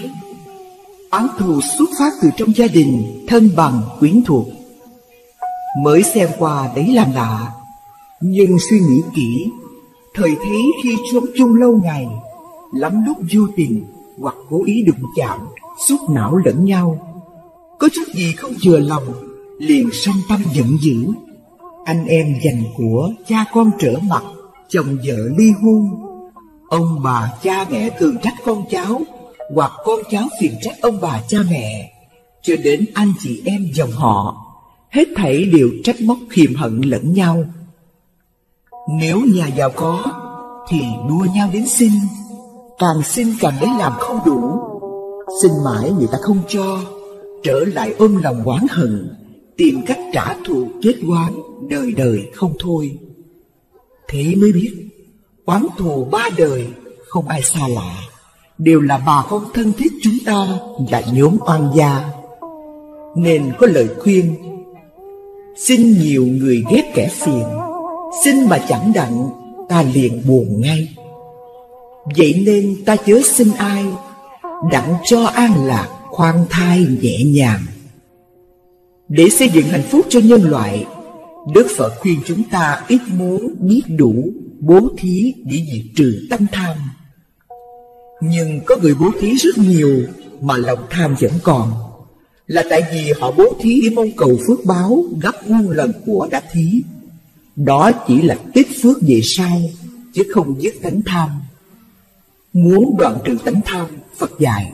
oán thù xuất phát từ trong gia đình, thân bằng, quyến thuộc. Mới xem qua đấy làm lạ, nhưng suy nghĩ kỹ, thời thế khi sống chung lâu ngày, lắm lúc vô tình hoặc cố ý đụng chạm, xúc não lẫn nhau, có chút gì không vừa lòng liền sanh tâm giận dữ, anh em giành của, cha con trở mặt, chồng vợ ly hôn. Ông bà cha mẹ thường trách con cháu, hoặc con cháu phiền trách ông bà cha mẹ, cho đến anh chị em dòng họ, hết thảy đều trách móc hiềm hận lẫn nhau. Nếu nhà giàu có thì đua nhau đến xin, càng xin càng lấy làm không đủ, xin mãi người ta không cho, trở lại ôm lòng oán hận, tìm cách trả thù kết oán đời đời không thôi. Thế mới biết oán thù ba đời không ai xa lạ, đều là bà con thân thiết chúng ta và nhóm oan gia. Nên có lời khuyên, xin nhiều người ghét kẻ phiền, xin mà chẳng đặng ta liền buồn ngay. Vậy nên ta chớ xin ai, đặng cho an lạc khoan thai nhẹ nhàng. Để xây dựng hạnh phúc cho nhân loại, Đức Phật khuyên chúng ta ít muốn, biết đủ, bố thí để diệt trừ tâm tham. Nhưng có người bố thí rất nhiều mà lòng tham vẫn còn, là tại vì họ bố thí để mong cầu phước báo gấp muôn lần của đã thí. Đó chỉ là tích phước về sau, chứ không dứt tánh tham. Muốn đoạn trừ tánh tham, Phật dạy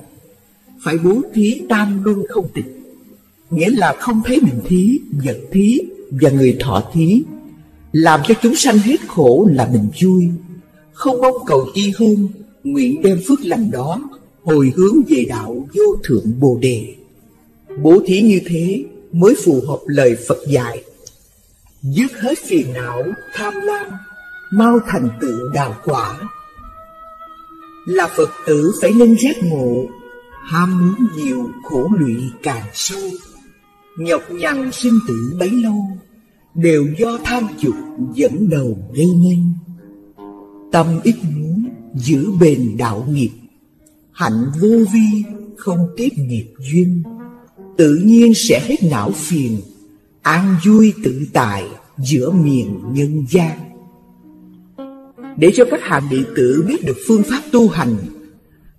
phải bố thí tam luân không tịch, nghĩa là không thấy mình thí, vật thí và người thọ thí, làm cho chúng sanh hết khổ là mình vui, không mong cầu chi hơn, nguyện đem phước lành đó hồi hướng về đạo vô thượng Bồ Đề. Bố thí như thế mới phù hợp lời Phật dạy, dứt hết phiền não, tham lam, mau thành tựu đạo quả. Là Phật tử phải nên giác ngộ, ham muốn nhiều khổ lụy càng sâu, nhọc nhằn sinh tử bấy lâu, đều do tham dục dẫn đầu gây nên. Tâm ít muốn giữ bền đạo nghiệp, hạnh vô vi không tiếp nghiệp duyên, tự nhiên sẽ hết não phiền, an vui tự tại giữa miền nhân gian. Để cho các hạng đệ tử biết được phương pháp tu hành,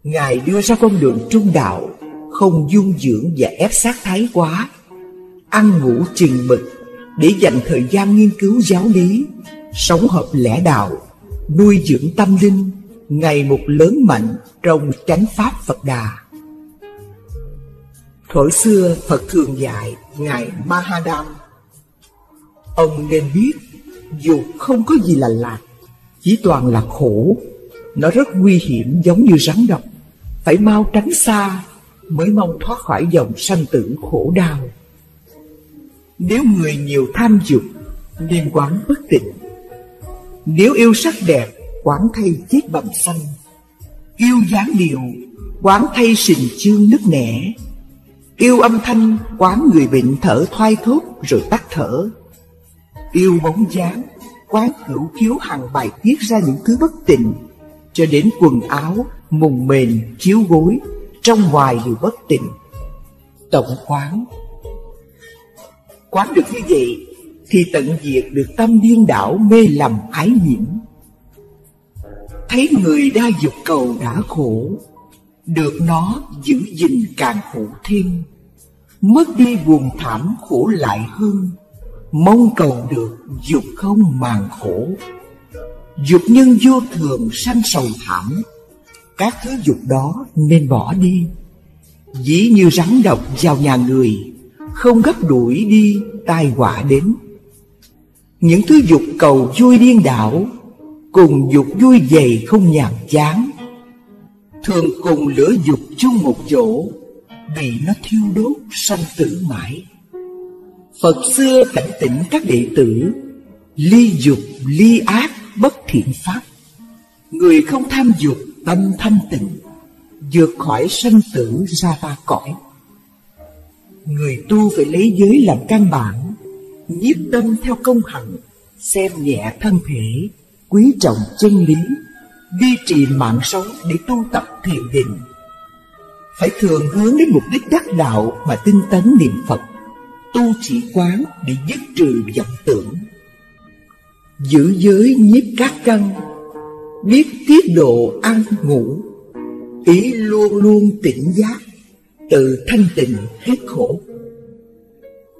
Ngài đưa ra con đường trung đạo, không dung dưỡng và ép sát thái quá, ăn ngủ chừng mực để dành thời gian nghiên cứu giáo lý, sống hợp lẽ đạo, nuôi dưỡng tâm linh, ngày một lớn mạnh trong chánh pháp Phật Đà. Thuở xưa Phật thường dạy Ngài Mahadam, ông nên biết dục không có gì là lạc, chỉ toàn là khổ. Nó rất nguy hiểm giống như rắn độc, phải mau tránh xa mới mong thoát khỏi dòng sanh tử khổ đau. Nếu người nhiều tham dục nên quán bất tịnh. Nếu yêu sắc đẹp, quán thay chết bầm xanh. Yêu dáng điệu, quán thay sình chương nứt nẻ. Yêu âm thanh, quán người bệnh thở thoai thốt rồi tắt thở. Yêu bóng dáng, quán hữu khiếu hằng bài tiết ra những thứ bất tịnh, cho đến quần áo, mùng mền, chiếu gối, trong ngoài đều bất tịnh. Tổng quán, quán được như vậy thì tận diệt được tâm điên đảo mê lầm ái nhiễm. Thấy người đa dục cầu đã khổ, được nó giữ gìn càng khổ thêm, mất đi buồn thảm khổ lại hơn, mong cầu được dục không màng khổ. Dục nhân vô thường sanh sầu thảm, các thứ dục đó nên bỏ đi. Dĩ như rắn độc vào nhà người, không gấp đuổi đi tai họa đến. Những thứ dục cầu vui điên đảo, cùng dục vui dày không nhàm chán, thường cùng lửa dục chung một chỗ, vì nó thiêu đốt sanh tử mãi. Phật xưa cảnh tỉnh các đệ tử ly dục, ly ác, bất thiện pháp. Người không tham dục, tâm thanh tịnh, vượt khỏi sanh tử ra ta cõi. Người tu phải lấy giới làm căn bản, nhiếp tâm theo công hạnh, xem nhẹ thân thể, quý trọng chân lý, duy trì mạng sống để tu tập thiền định. Phải thường hướng đến mục đích đắc đạo mà tinh tấn niệm Phật, tu chỉ quán để dứt trừ vọng tưởng. Giữ giới nhiếp các căn, biết tiết độ ăn ngủ, ý luôn luôn tỉnh giác, tự thanh tịnh hết khổ.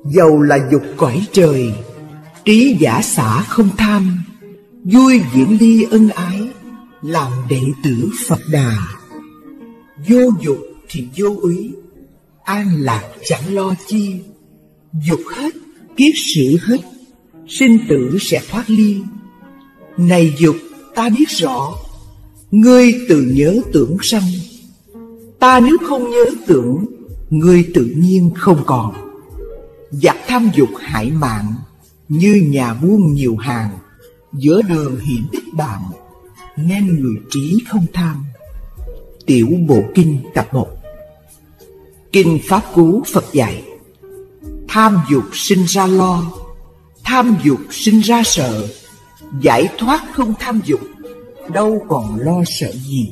Dầu là dục cõi trời, trí giả xả không tham, vui diễn ly ân ái, làm đệ tử Phật Đà. Vô dục thì vô úy, an lạc chẳng lo chi. Dục hết, kiết sử hết, sinh tử sẽ thoát ly. Này dục, ta biết rõ, ngươi từ nhớ tưởng sanh. Ta nếu không nhớ tưởng, ngươi tự nhiên không còn. Giặc tham dục hại mạng, như nhà buôn nhiều hàng, giữa đường hiểm đích bạn, nên người trí không tham. Tiểu Bộ Kinh tập 1. Kinh Pháp Cú Phật dạy: tham dục sinh ra lo, tham dục sinh ra sợ. Giải thoát không tham dục, đâu còn lo sợ gì.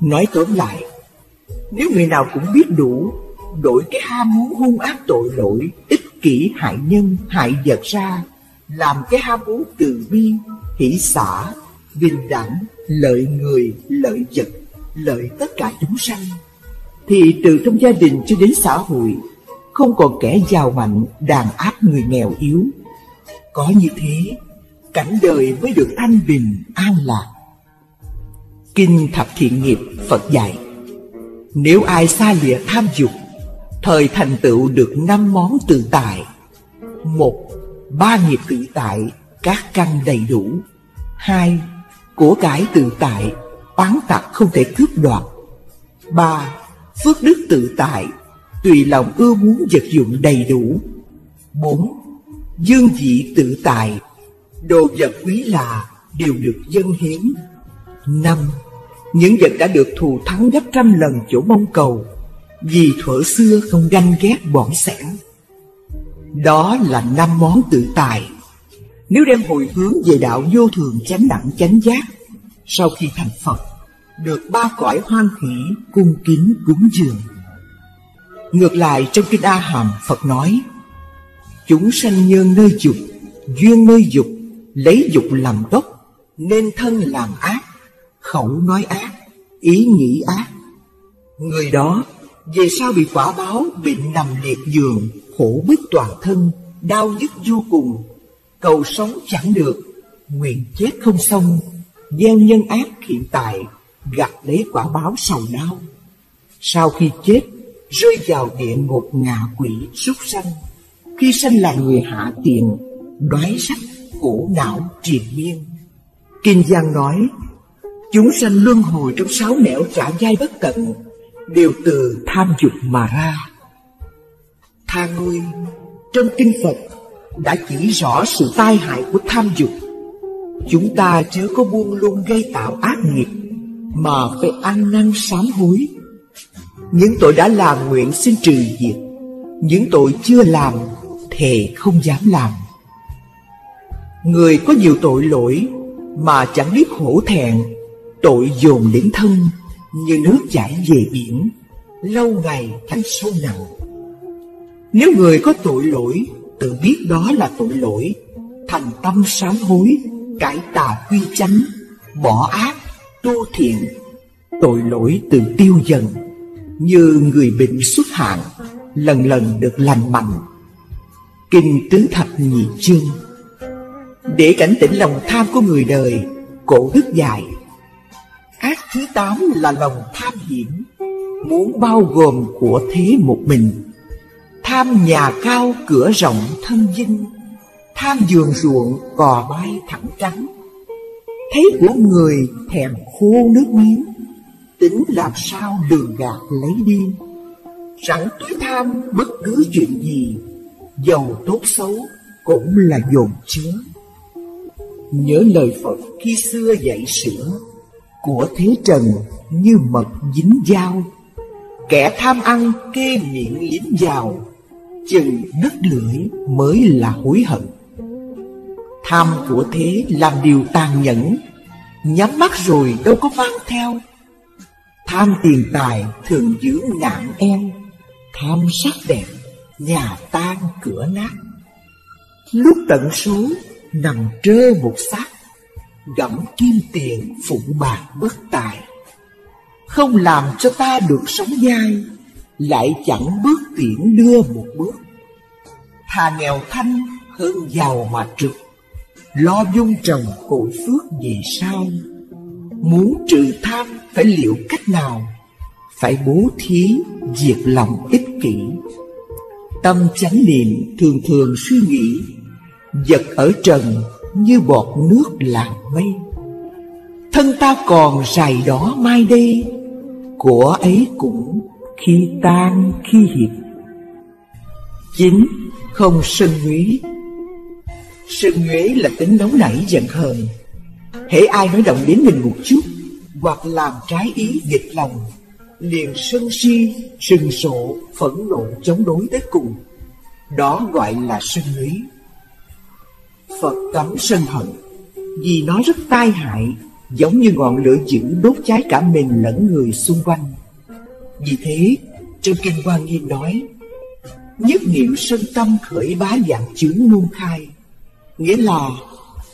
Nói tóm lại, nếu người nào cũng biết đủ, đổi cái ham muốn hung ác tội lỗi, ích kỷ hại nhân, hại vật ra, làm cái ham muốn từ bi, hỷ xả, bình đẳng, lợi người, lợi vật, lợi tất cả chúng sanh, thì từ trong gia đình cho đến xã hội, không còn kẻ giàu mạnh đàn áp người nghèo yếu. Có như thế, cảnh đời mới được thanh bình, an lạc. Kinh Thập Thiện Nghiệp Phật dạy: nếu ai xa lìa tham dục, thời thành tựu được 5 món tự tại. 1. Ba nghiệp tự tại, các căn đầy đủ. 2. Của cải tự tại, oán tặc không thể cướp đoạt. 3. Phước đức tự tại, tùy lòng ưa muốn vật dụng đầy đủ. 4. Dương vị tự tại, đồ vật quý lạ đều được dâng hiến. 5. Những vật đã được thù thắng gấp trăm lần chỗ mong cầu, vì thuở xưa không ganh ghét bỏn sẻn. Đó là 5 món tự tài. Nếu đem hồi hướng về đạo vô thường chánh đẳng chánh giác, sau khi thành Phật, được 3 cõi hoan hỷ, cung kính, cúng dường. Ngược lại, trong Kinh A Hàm, Phật nói: chúng sanh nhân nơi dục, duyên nơi dục, lấy dục làm gốc, nên thân làm ác, khẩu nói ác, ý nghĩ ác. Người đó về sau bị quả báo bệnh nằm liệt giường, khổ bức toàn thân, đau nhức vô cùng, cầu sống chẳng được, nguyện chết không xong, gieo nhân ác hiện tại, gặt lấy quả báo sầu đau. Sau khi chết, rơi vào địa ngục ngạ quỷ súc sanh. Khi sanh là người hạ tiện, đói sách, khổ não triền miên. Kinh Giang nói: chúng sanh luân hồi trong 6 nẻo trải dài bất tận, đều từ tham dục mà ra. Tha ngươi, trong Kinh Phật đã chỉ rõ sự tai hại của tham dục. Chúng ta chớ có buông lung gây tạo ác nghiệp, mà phải ăn năn sám hối. Những tội đã làm nguyện xin trừ diệt, những tội chưa làm thề không dám làm. Người có nhiều tội lỗi mà chẳng biết hổ thẹn, tội dồn đến thân như nước chảy về biển, lâu ngày thành sâu nặng. Nếu người có tội lỗi tự biết đó là tội lỗi, thành tâm sám hối, cải tà quy chánh, bỏ ác tu thiện, tội lỗi tự tiêu dần, như người bệnh xuất hạn, lần lần được lành mạnh. Kinh Tứ Thập Nhị Chương. Để cảnh tỉnh lòng tham của người đời, Cổ Đức dạy: ác thứ 8 là lòng tham hiểm, muốn bao gồm của thế một mình. Tham nhà cao cửa rộng thân dinh, tham giường ruộng cò bay thẳng trắng. Thấy của người thèm khô nước miếng, tính làm sao lường gạt lấy đi. Chẳng tối tham bất cứ chuyện gì, dầu tốt xấu cũng là dồn chứa. Nhớ lời Phật khi xưa dạy sửa, của thế trần như mật dính dao. Kẻ tham ăn kê miệng lính vào, chừng đứt lưỡi mới là hối hận. Tham của thế làm điều tàn nhẫn, nhắm mắt rồi đâu có mang theo. Tham tiền tài thường giữ nạn eo, tham sắc đẹp nhà tan cửa nát. Lúc tận số nằm trơ một xác, gặm kim tiền phụng bạc bất tài. Không làm cho ta được sống dai, lại chẳng bước tiễn đưa một bước. Thà nghèo thanh hơn giàu mà trực, lo vun trồng cội phước vì sao. Muốn trừ tham phải liệu cách nào? Phải bố thí diệt lòng ích kỷ. Tâm chánh niệm thường thường suy nghĩ, vật ở trần như bọt nước làn mây. Thân ta còn rày đó mai đây, của ấy cũng khi tan khi hiệp. 9. Không sân nhuế. Sân nhuế là tính nóng nảy giận hờn. Hễ ai nói động đến mình một chút hoặc làm trái ý nghịch lòng, liền sân si, sừng sộ, phẫn nộ chống đối tới cùng. Đó gọi là sân nhuế. Phật cấm sân hận vì nó rất tai hại, giống như ngọn lửa dữ đốt cháy cả mình lẫn người xung quanh. Vì thế, trong Kinh Hoa Nghiêm nói: nhất niệm sân tâm khởi bá vạn chướng muôn khai. Nghĩa là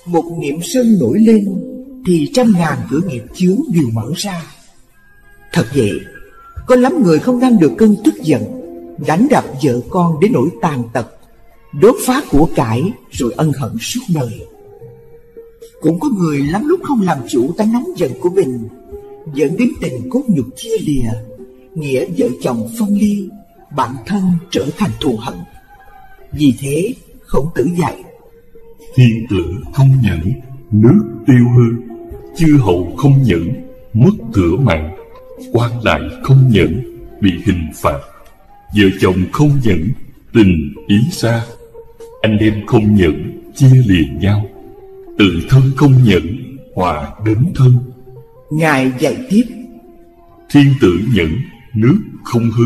một niệm sân nổi lên thì trăm ngàn cửa nghiệp chướng đều mở ra. Thật vậy, có lắm người không ngăn được cơn tức giận, đánh đập vợ con đến nỗi tàn tật, đốt phá của cải rồi ân hận suốt đời. Cũng có người lắm lúc không làm chủ tánh nóng giận của mình, dẫn đến tình cốt nhục chia lìa, nghĩa vợ chồng phân ly, bạn thân trở thành thù hận. Vì thế, Khổng Tử dạy: thiên tử không nhẫn, nước tiêu hư. Chư hầu không nhẫn, mất cửa mạng. Quan lại không nhẫn, bị hình phạt. Vợ chồng không nhẫn, tình ý xa. Anh em không nhẫn, chia lìa nhau. Tự thân không nhẫn, hòa đến thân. Ngài dạy tiếp: thiên tử nhẫn, nước không hư.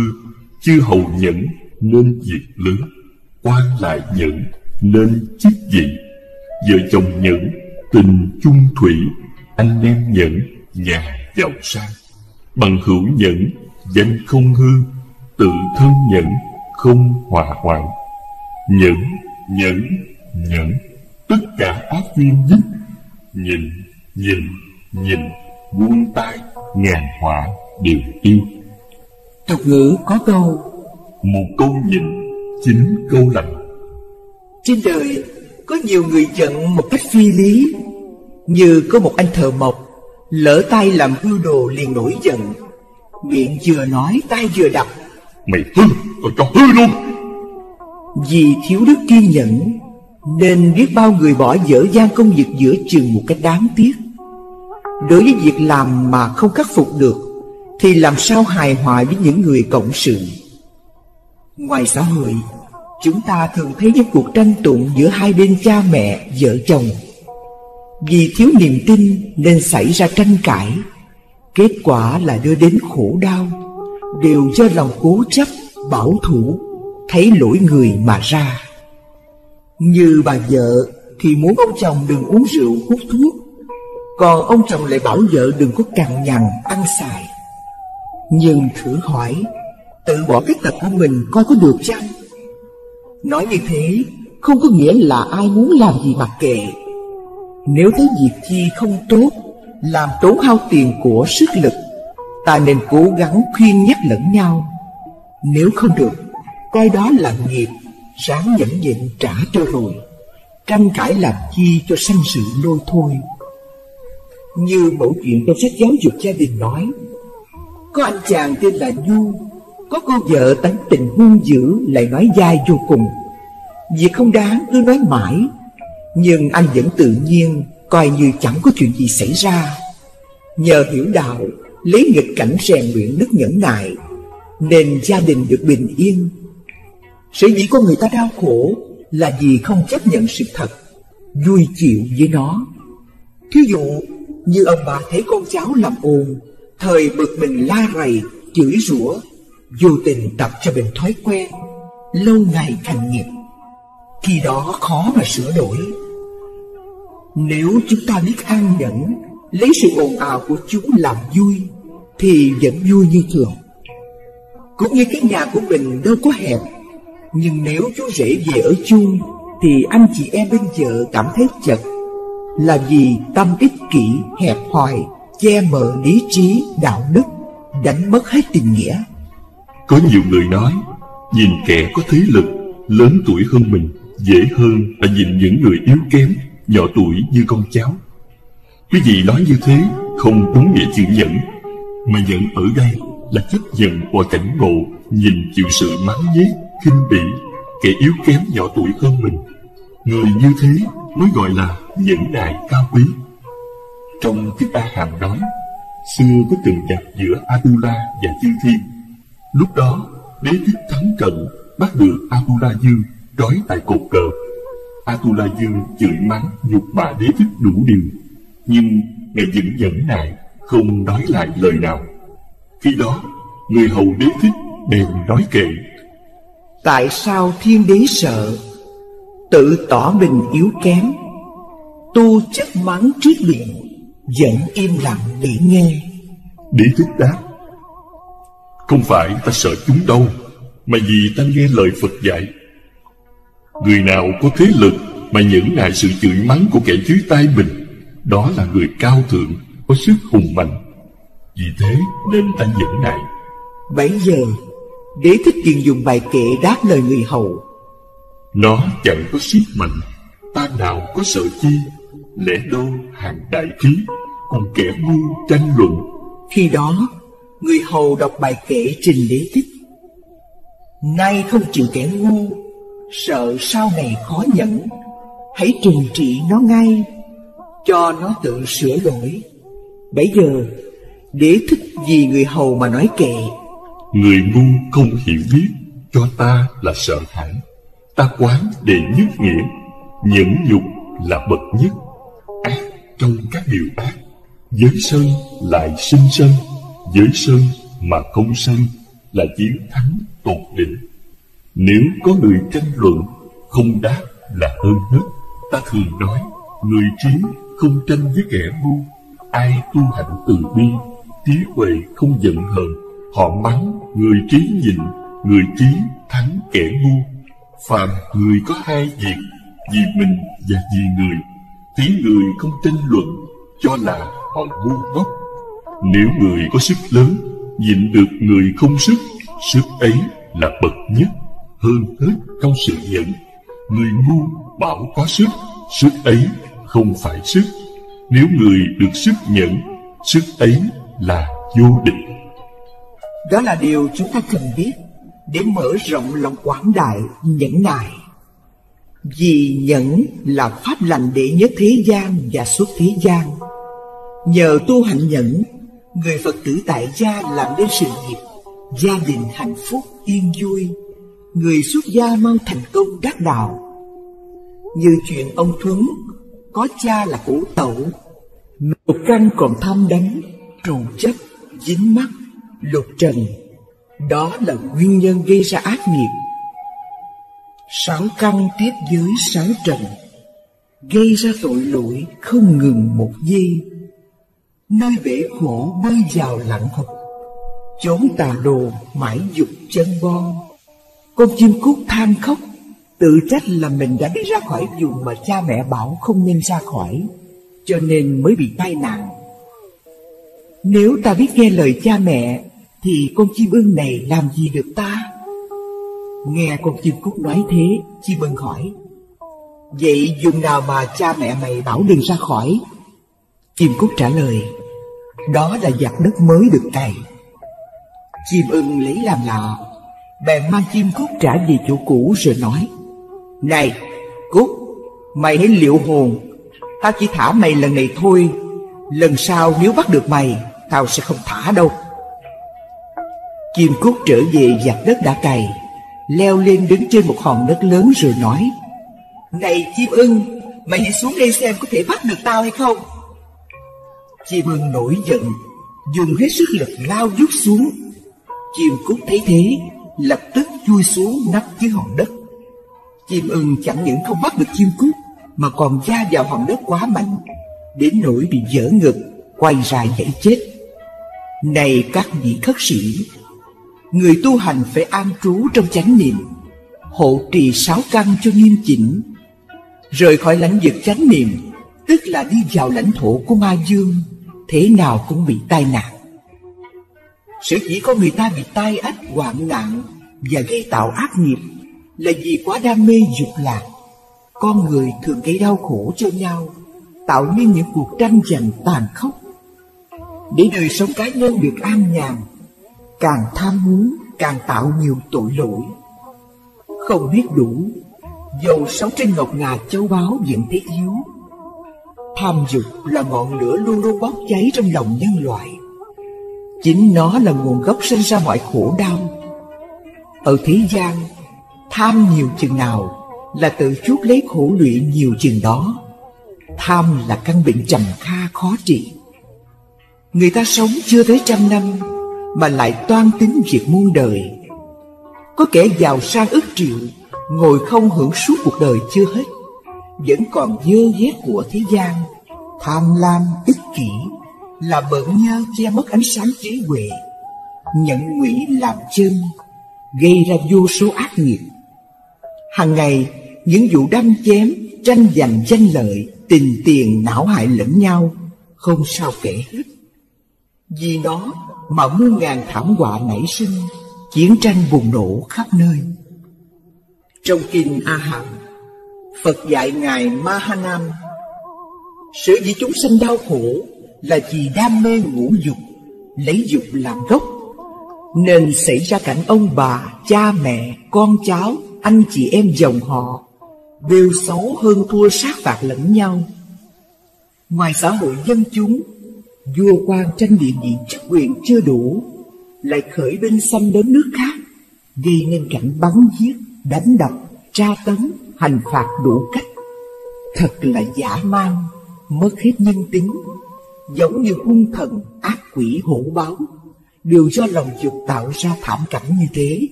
Chư hầu nhẫn, nên việc lớn. Quan lại nhẫn, nên chức vị. Vợ chồng nhẫn, tình chung thủy. Anh em nhẫn, nhà giàu sang. Bằng hữu nhẫn, danh không hư. Tự thân nhẫn, không hòa hoạn. Nhẫn, nhẫn, nhẫn, tất cả ác duyên dứt. Nhìn, nhìn, nhìn, buông tay, ngàn họa đều tiêu. Tục ngữ có câu: một câu nhìn, 9 câu lành. Trên đời có nhiều người giận một cách phi lý. Như có một anh thợ mộc, lỡ tay làm hư đồ liền nổi giận, miệng vừa nói tay vừa đập: mày hư, tao cho hư luôn. Vì thiếu đức kiên nhẫn nên biết bao người bỏ dở dang công việc giữa chừng một cách đáng tiếc. Đối với việc làm mà không khắc phục được thì làm sao hài hòa với những người cộng sự. Ngoài xã hội, chúng ta thường thấy những cuộc tranh tụng giữa hai bên cha mẹ, vợ chồng. Vì thiếu niềm tin nên xảy ra tranh cãi, kết quả là đưa đến khổ đau, đều do lòng cố chấp, bảo thủ, thấy lỗi người mà ra. Như bà vợ thì muốn ông chồng đừng uống rượu hút thuốc, còn ông chồng lại bảo vợ đừng có cằn nhằn ăn xài. Nhưng thử hỏi, tự bỏ cái tật của mình coi có được chăng? Nói như thế không có nghĩa là ai muốn làm gì mặc kệ. Nếu thấy việc chi không tốt, làm tốn hao tiền của sức lực, ta nên cố gắng khuyên nhắc lẫn nhau. Nếu không được, coi đó là nghiệp, ráng nhẫn nhịn trả cho rồi. Tranh cãi làm chi cho sanh sự lôi thôi. Như mẫu chuyện trong sách giáo dục gia đình nói: có anh chàng tên là Du, có cô vợ tánh tình hung dữ, lại nói dai vô cùng. Việc không đáng cứ nói mãi, nhưng anh vẫn tự nhiên, coi như chẳng có chuyện gì xảy ra. Nhờ hiểu đạo, lấy nghịch cảnh rèn luyện đức nhẫn nại, nên gia đình được bình yên. Sở dĩ con người ta đau khổ là vì không chấp nhận sự thật, vui chịu với nó. Thí dụ như ông bà thấy con cháu làm ồn, thời bực mình la rầy, chửi rủa, vô tình tập cho mình thói quen, lâu ngày thành nghiệp, khi đó khó mà sửa đổi. Nếu chúng ta biết an nhẫn, lấy sự ồn ào của chúng làm vui, thì vẫn vui như thường. Cũng như cái nhà của mình đâu có hẹp, nhưng nếu chú rể về ở chung, thì anh chị em bên vợ cảm thấy chật, là vì tâm ích kỷ, hẹp hòi, che mờ lý trí, đạo đức, đánh mất hết tình nghĩa. Có nhiều người nói, nhìn kẻ có thế lực, lớn tuổi hơn mình, dễ hơn là nhìn những người yếu kém, nhỏ tuổi như con cháu. Quý vị nói như thế không đúng nghĩa chữ nhẫn, mà nhẫn ở đây là chấp nhận và cảnh ngộ, nhìn chịu sự mắng nhiếc, khinh bỉ, kẻ yếu kém nhỏ tuổi hơn mình. Người như thế mới gọi là nhẫn nại cao quý. Trong kinh A Hàm nói, xưa có trận giặc giữa Atula và Chư Thiên. Lúc đó, Đế Thích thắng trận, bắt được Atula Dương trói tại cột cờ. Atula Dương chửi mắng, nhục mạ Đế Thích đủ điều, nhưng ngài vẫn nhẫn nại, không nói lại lời nào. Khi đó, người hầu Đế Thích bèn nói kệ: Tại sao thiên đế sợ, tự tỏ mình yếu kém, tu chất mắng trước miệng, vẫn im lặng để nghe. Đế Thích đáp: Không phải ta sợ chúng đâu, mà vì ta nghe lời Phật dạy. Người nào có thế lực mà nhẫn nại sự chửi mắng của kẻ dưới tay mình, đó là người cao thượng, có sức hùng mạnh. Vì thế nên ta nhẫn nại. Bấy giờ, Đế Thích liền dùng bài kệ đáp lời người hầu: Nó chẳng có sức mạnh, ta nào có sợ chi, lẽ đâu hàng đại khí, cùng kẻ ngu tranh luận. Khi đó, người hầu đọc bài kệ trình Đế Thích: Nay không chịu kẻ ngu, sợ sau này khó nhẫn, hãy trừng trị nó ngay, cho nó tự sửa đổi. Bấy giờ, Đế Thích vì người hầu mà nói kệ: Người ngu không hiểu biết, cho ta là sợ hãi, ta quán đệ nhất nghĩa, nhẫn nhục là bậc nhất. Ác trong các điều ác, giới sân lại sinh sân, giới sân mà không sân là chiến thắng tột đỉnh. Nếu có người tranh luận, không đáp là hơn hết. Ta thường nói, người trí không tranh với kẻ ngu. Ai tu hạnh từ bi, trí huệ không giận hờn, họ mắng, người trí nhịn, người trí thắng kẻ ngu. Phàm người có hai việc, vì mình và vì người, tiếng người không tranh luận, cho là họ ngu ngốc. Nếu người có sức lớn, nhịn được người không sức, sức ấy là bậc nhất, hơn hết trong sự nhẫn. Người ngu bảo có sức, sức ấy không phải sức. Nếu người được sức nhẫn, sức ấy là vô địch. Đó là điều chúng ta cần biết để mở rộng lòng quảng đại nhẫn nại. Vì nhẫn là pháp lành đệ nhất thế gian và xuất thế gian. Nhờ tu hạnh nhẫn, người Phật tử tại gia làm nên sự nghiệp, gia đình hạnh phúc yên vui, người xuất gia mau thành công đắc đạo. Như chuyện ông Thuấn có cha là củ tẩu, lục căn còn tham đắm, trù chấp, dính mắc, lục trần, đó là nguyên nhân gây ra ác nghiệp. Sáu căn tiếp với sáu trần, gây ra tội lỗi không ngừng một giây. Nơi bể khổ bơi vào lặng hụt, chốn tà đồ mãi dục chân bon. Con chim cút than khóc, tự trách là mình đã đi ra khỏi vùng mà cha mẹ bảo không nên ra khỏi, cho nên mới bị tai nạn. Nếu ta biết nghe lời cha mẹ, thì con chim ưng này làm gì được ta? Nghe con chim cút nói thế, chim ưng hỏi: Vậy vùng nào mà cha mẹ mày bảo đừng ra khỏi? Chim cút trả lời: Đó là giặc đất mới được cày. Chim ưng lấy làm lạ, bèn mang chim cút trả về chỗ cũ rồi nói: Này cút, mày hãy liệu hồn, tao chỉ thả mày lần này thôi. Lần sau nếu bắt được mày, tao sẽ không thả đâu. Chim cút trở về vạt đất đã cày, leo lên đứng trên một hòn đất lớn rồi nói: Này chim ưng, mày hãy xuống đây xem có thể bắt được tao hay không. Chim ưng nổi giận, dùng hết sức lực lao vút xuống. Chim cút thấy thế, lập tức chui xuống nắp dưới hòn đất. Chim ưng chẳng những không bắt được chim cút mà còn va vào hòn đất quá mạnh, đến nỗi bị vỡ ngực, quay ra nhảy chết. Này các vị khất sĩ, người tu hành phải an trú trong chánh niệm, hộ trì 6 căn cho nghiêm chỉnh. Rời khỏi lãnh vực chánh niệm, tức là đi vào lãnh thổ của ma dương, thế nào cũng bị tai nạn. Sở dĩ có người ta bị tai ách hoạn nạn và gây tạo ác nghiệp là vì quá đam mê dục lạc. Con người thường gây đau khổ cho nhau, tạo nên những cuộc tranh giành tàn khốc. Để đời sống cá nhân được an nhàn, càng tham muốn càng tạo nhiều tội lỗi. Không biết đủ, dầu sống trên ngọc ngà châu báu vẫn thấy yếu. Tham dục là ngọn lửa luôn luôn bốc cháy trong lòng nhân loại. Chính nó là nguồn gốc sinh ra mọi khổ đau. Ở thế gian, tham nhiều chừng nào là tự chuốc lấy khổ lụy nhiều chừng đó. Tham là căn bệnh trầm kha khó trị. Người ta sống chưa tới 100 năm mà lại toan tính việc muôn đời. Có kẻ giàu sang ức triệu, ngồi không hưởng suốt cuộc đời chưa hết, vẫn còn dơ dét của thế gian. Tham lam ích kỷ là bợn nhơ che mất ánh sáng trí huệ, nhận ngụy làm chân, gây ra vô số ác nghiệp. Hàng ngày, những vụ đâm chém, tranh giành danh lợi, tình tiền não hại lẫn nhau, không sao kể hết. Vì nó mà muôn ngàn thảm họa nảy sinh, chiến tranh bùng nổ khắp nơi. Trong kinh A Hàm, Phật dạy ngài Ma Ha Nam: Sở dĩ chúng sanh đau khổ là vì đam mê ngũ dục, lấy dục làm gốc, nên xảy ra cảnh ông bà, cha mẹ, con cháu, anh chị em dòng họ bêu xấu hơn thua sát phạt lẫn nhau. Ngoài xã hội dân chúng, vua quan tranh địa vị chức quyền chưa đủ, lại khởi binh xâm đến nước khác, gây nên cảnh bắn giết, đánh đập, tra tấn, hành phạt đủ cách. Thật là dã man, mất hết nhân tính, giống như hung thần, ác quỷ, hổ báo, đều do lòng dục tạo ra thảm cảnh như thế.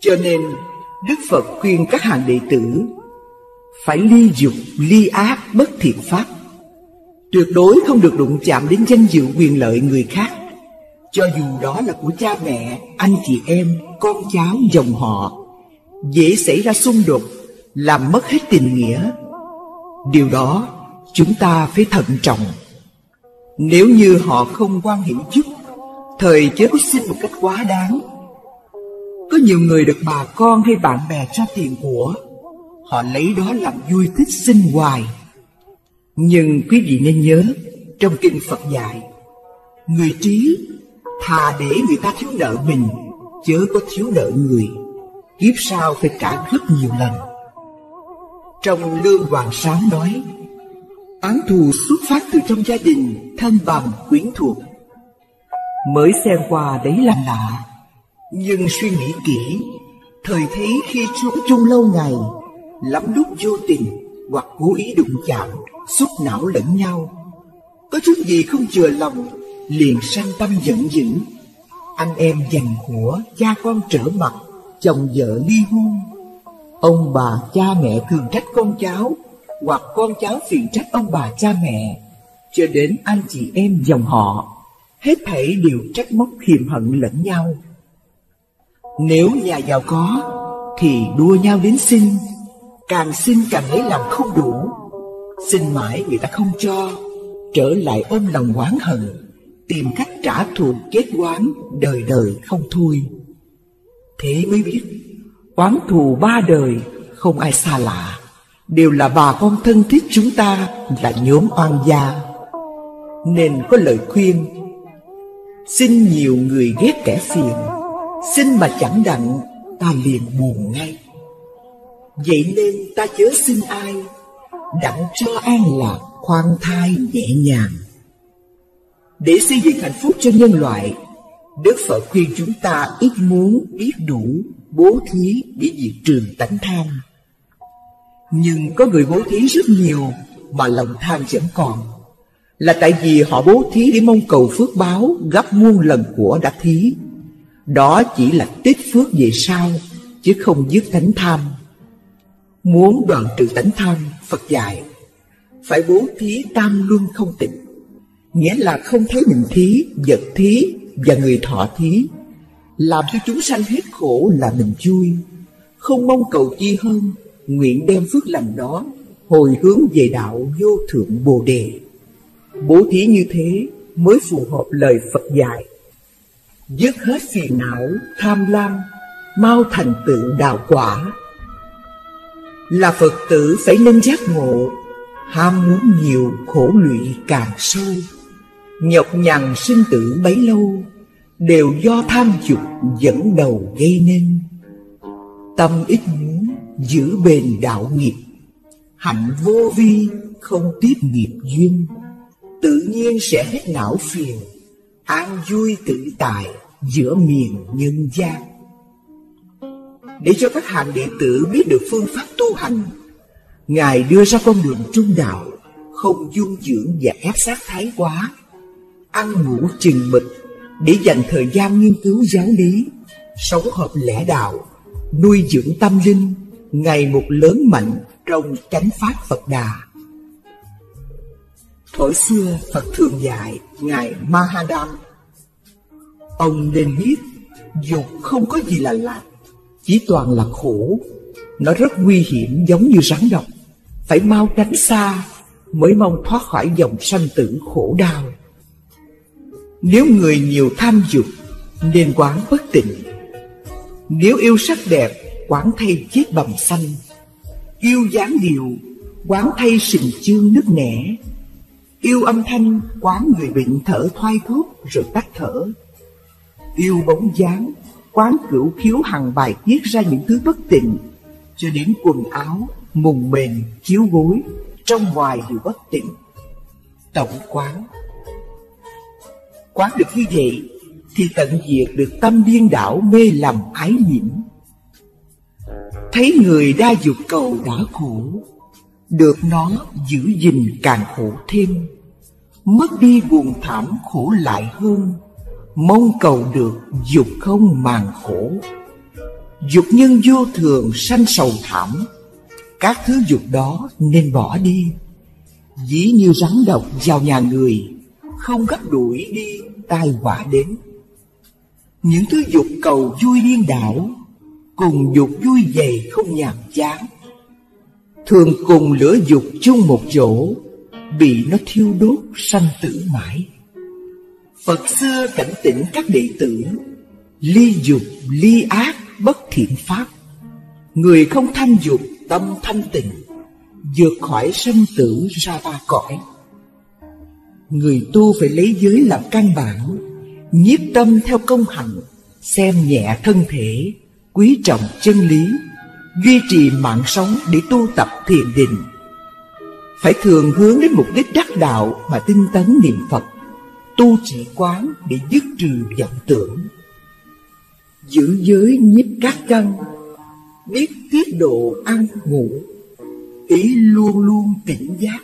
Cho nên Đức Phật khuyên các hàng đệ tử phải ly dục, ly ác, bất thiện pháp. Tuyệt đối không được đụng chạm đến danh dự quyền lợi người khác, cho dù đó là của cha mẹ, anh chị em, con cháu, dòng họ. Dễ xảy ra xung đột, làm mất hết tình nghĩa. Điều đó chúng ta phải thận trọng. Nếu như họ không quan hệ giúp, thời chớ có xin một cách quá đáng. Có nhiều người được bà con hay bạn bè cho tiền của, họ lấy đó làm vui thích xin hoài. Nhưng quý vị nên nhớ, trong kinh Phật dạy, người trí thà để người ta thiếu nợ mình, chớ có thiếu nợ người, kiếp sau phải trả rất nhiều lần. Trong Lương Hoàng Sám nói: Án thù xuất phát từ trong gia đình, thân bằng quyến thuộc, mới xem qua đấy là lạ, nhưng suy nghĩ kỹ, thời thấy khi sống chung lâu ngày, lắm lúc vô tình hoặc cố ý đụng chạm, xúc não lẫn nhau, có chút gì không chừa lòng, liền sanh tâm giận dữ. Anh em giành của, cha con trở mặt, chồng vợ ly hôn, ông bà cha mẹ thường trách con cháu, hoặc con cháu phiền trách ông bà cha mẹ, cho đến anh chị em dòng họ, hết thảy đều trách móc hiềm hận lẫn nhau. Nếu nhà giàu có thì đua nhau đến xin, càng xin càng lấy làm không đủ, xin mãi người ta không cho, trở lại ôm lòng oán hận, tìm cách trả thù kết oán, đời đời không thôi. Thế mới biết oán thù 3 đời không ai xa lạ, đều là bà con thân thích chúng ta, là nhóm oan gia. Nên có lời khuyên: xin nhiều người ghét kẻ phiền, xin mà chẳng đặng ta liền buồn ngay. Vậy nên ta chớ xin ai, đặng cho an lạc khoan thai nhẹ nhàng. Để xây dựng hạnh phúc cho nhân loại, Đức Phật khuyên chúng ta ít muốn, biết đủ, bố thí để diệt trừ tánh tham. Nhưng có người bố thí rất nhiều mà lòng tham vẫn còn, là tại vì họ bố thí để mong cầu phước báo gấp muôn lần của đã thí. Đó chỉ là tích phước về sau, chứ không dứt tánh tham. Muốn đoạn trừ tánh tham, Phật dạy phải bố thí tam luân không tịch, nghĩa là không thấy mình thí, vật thí và người thọ thí, làm cho chúng sanh hết khổ là mình vui, không mong cầu chi hơn, nguyện đem phước lành đó hồi hướng về đạo vô thượng Bồ Đề. Bố thí như thế mới phù hợp lời Phật dạy, dứt hết phiền não, tham lam, mau thành tựu đạo quả. Là Phật tử phải nên giác ngộ, ham muốn nhiều khổ lụy càng sâu, nhọc nhằn sinh tử bấy lâu, đều do tham dục dẫn đầu gây nên. Tâm ít muốn, giữ bền đạo nghiệp, hạnh vô vi, không tiếp nghiệp duyên, tự nhiên sẽ hết não phiền, an vui tự tại giữa miền nhân gian. Để cho các hàng đệ tử biết được phương pháp tu hành, Ngài đưa ra con đường trung đạo, không dung dưỡng và ép sát thái quá, ăn ngủ chừng mực để dành thời gian nghiên cứu giáo lý, sống hợp lẽ đạo, nuôi dưỡng tâm linh ngày một lớn mạnh trong chánh pháp Phật Đà. Thuở xưa Phật thường dạy Ngài Mahadam: ông nên biết dục không có gì là lạc, chỉ toàn là khổ. Nó rất nguy hiểm giống như rắn độc, phải mau tránh xa mới mong thoát khỏi dòng sanh tử khổ đau. Nếu người nhiều tham dục nên quán bất tịnh. Nếu yêu sắc đẹp, quán thay chiếc bầm xanh. Yêu dáng điệu, quán thay sình chương nứt nẻ. Yêu âm thanh, quán người bệnh thở thoai thuốc rồi tắt thở. Yêu bóng dáng, quán cửu khiếu hằng bài tiết ra những thứ bất tịnh, cho đến quần áo, mùng mền, chiếu gối, trong ngoài đều bất tịnh. Tổng quán. Quán được như vậy thì tận diệt được tâm điên đảo mê lầm ái nhiễm. Thấy người đa dục cầu đã khổ, được nó giữ gìn càng khổ thêm. Mất đi buồn thảm khổ lại hơn, mong cầu được dục không màng khổ. Dục nhân vô thường sanh sầu thảm, các thứ dục đó nên bỏ đi. Dĩ như rắn độc vào nhà người, không gấp đuổi đi tai họa đến. Những thứ dục cầu vui điên đảo, cùng dục vui dày không nhàm chán. Thường cùng lửa dục chung một chỗ, bị nó thiêu đốt sanh tử mãi. Phật xưa cảnh tỉnh các đệ tử: ly dục, ly ác, bất thiện pháp. Người không tham dục, tâm thanh tịnh, vượt khỏi sanh tử ra ba cõi. Người tu phải lấy giới làm căn bản, nhiếp tâm theo công hạnh, xem nhẹ thân thể, quý trọng chân lý, duy trì mạng sống để tu tập thiền định. Phải thường hướng đến mục đích đắc đạo mà tinh tấn niệm Phật, tu chỉ quán để dứt trừ vọng tưởng. Giữ giới nhiếp các căn, biết tiết độ ăn ngủ, ý luôn luôn tỉnh giác,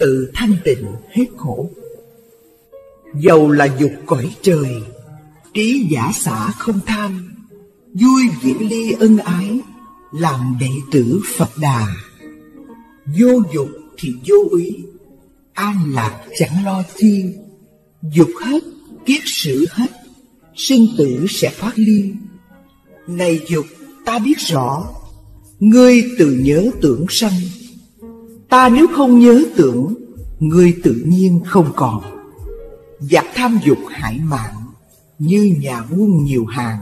tự thanh tịnh hết khổ. Dầu là dục cõi trời, trí giả xả không tham, vui viễn ly ân ái, làm đệ tử Phật Đà. Vô dục thì vô ý, an lạc chẳng lo chi. Dục hết, kiết sử hết, sinh tử sẽ thoát ly. Này dục, ta biết rõ, ngươi từ nhớ tưởng sanh. Ta nếu không nhớ tưởng, ngươi tự nhiên không còn. Giặc tham dục hại mạng, như nhà buôn nhiều hàng,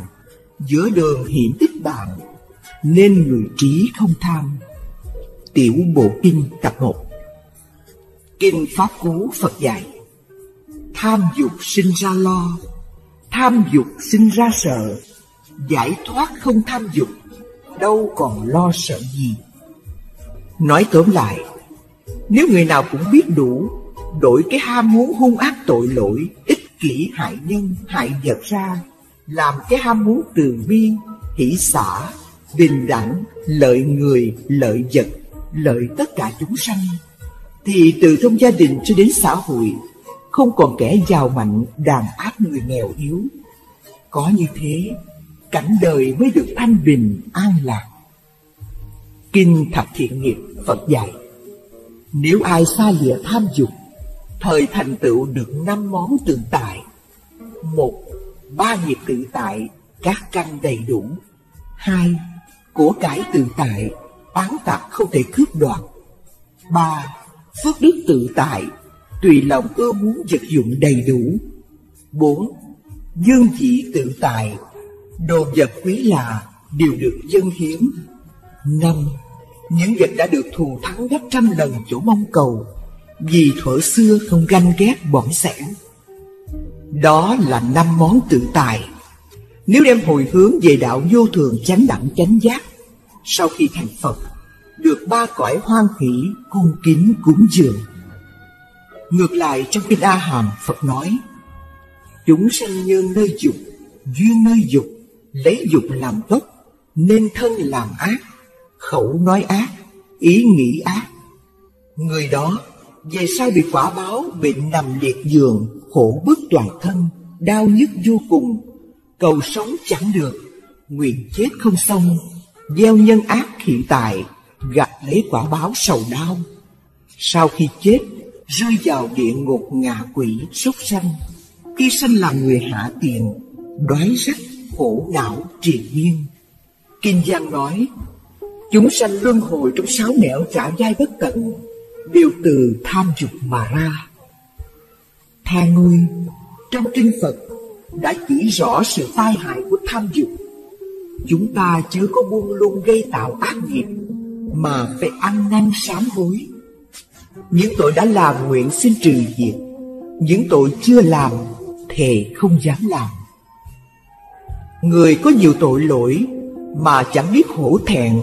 giữa đường hiểm tích bạn, nên người trí không tham. Tiểu Bộ Kinh tập 1. Kinh Pháp Cú Phật dạy: tham dục sinh ra lo, tham dục sinh ra sợ. Giải thoát không tham dục, đâu còn lo sợ gì. Nói tóm lại, nếu người nào cũng biết đủ, đổi cái ham muốn hung ác tội lỗi, ích kỹ hại nhân, hại vật ra, làm cái ham muốn từ bi, hỷ xả, bình đẳng, lợi người, lợi vật, lợi tất cả chúng sanh, thì từ trong gia đình cho đến xã hội, không còn kẻ giàu mạnh đàn áp người nghèo yếu. Có như thế, cảnh đời mới được an bình, an lạc. Kinh Thập Thiện Nghiệp Phật dạy, nếu ai xa lìa tham dục, thời thành tựu được 5 món tự tại. 1. Ba nghiệp tự tại, các căn đầy đủ. 2. Của cải tự tại, oán tặc không thể cướp đoạt. 3. Phước đức tự tại, tùy lòng ưa muốn vật dụng đầy đủ. 4. Dương vị tự tại, đồ vật quý lạ đều được dâng hiến. 5. Những vật đã được thù thắng gấp trăm lần chỗ mong cầu, vì thuở xưa không ganh ghét bỏng sẻn. Đó là 5 món tự tại. Nếu đem hồi hướng về đạo vô thường chánh đẳng chánh giác, sau khi thành Phật, được 3 cõi hoan hỷ, cung kính, cúng dường. Ngược lại, trong Kinh A Hàm, Phật nói, chúng sanh nhân nơi dục, duyên nơi dục, lấy dục làm gốc, nên thân làm ác, khẩu nói ác, ý nghĩ ác. Người đó về sau bị quả báo bệnh nằm liệt giường, khổ bức toàn thân, đau nhức vô cùng, cầu sống chẳng được, nguyện chết không xong, gieo nhân ác hiện tại, gặt lấy quả báo sầu đau. Sau khi chết, rơi vào địa ngục ngạ quỷ súc sanh, khi sanh làm người hạ tiện, đói rách, khổ não triền miên. Kinh Giang nói, chúng sanh luân hồi trong 6 nẻo trải dài bất tận, đều từ tham dục mà ra. Tha ngươi, trong kinh Phật đã chỉ rõ sự tai hại của tham dục. Chúng ta chớ có buông lung gây tạo ác nghiệp, mà phải ăn năn sám hối. Những tội đã làm nguyện xin trừ diệt, những tội chưa làm thề không dám làm. Người có nhiều tội lỗi mà chẳng biết hổ thẹn,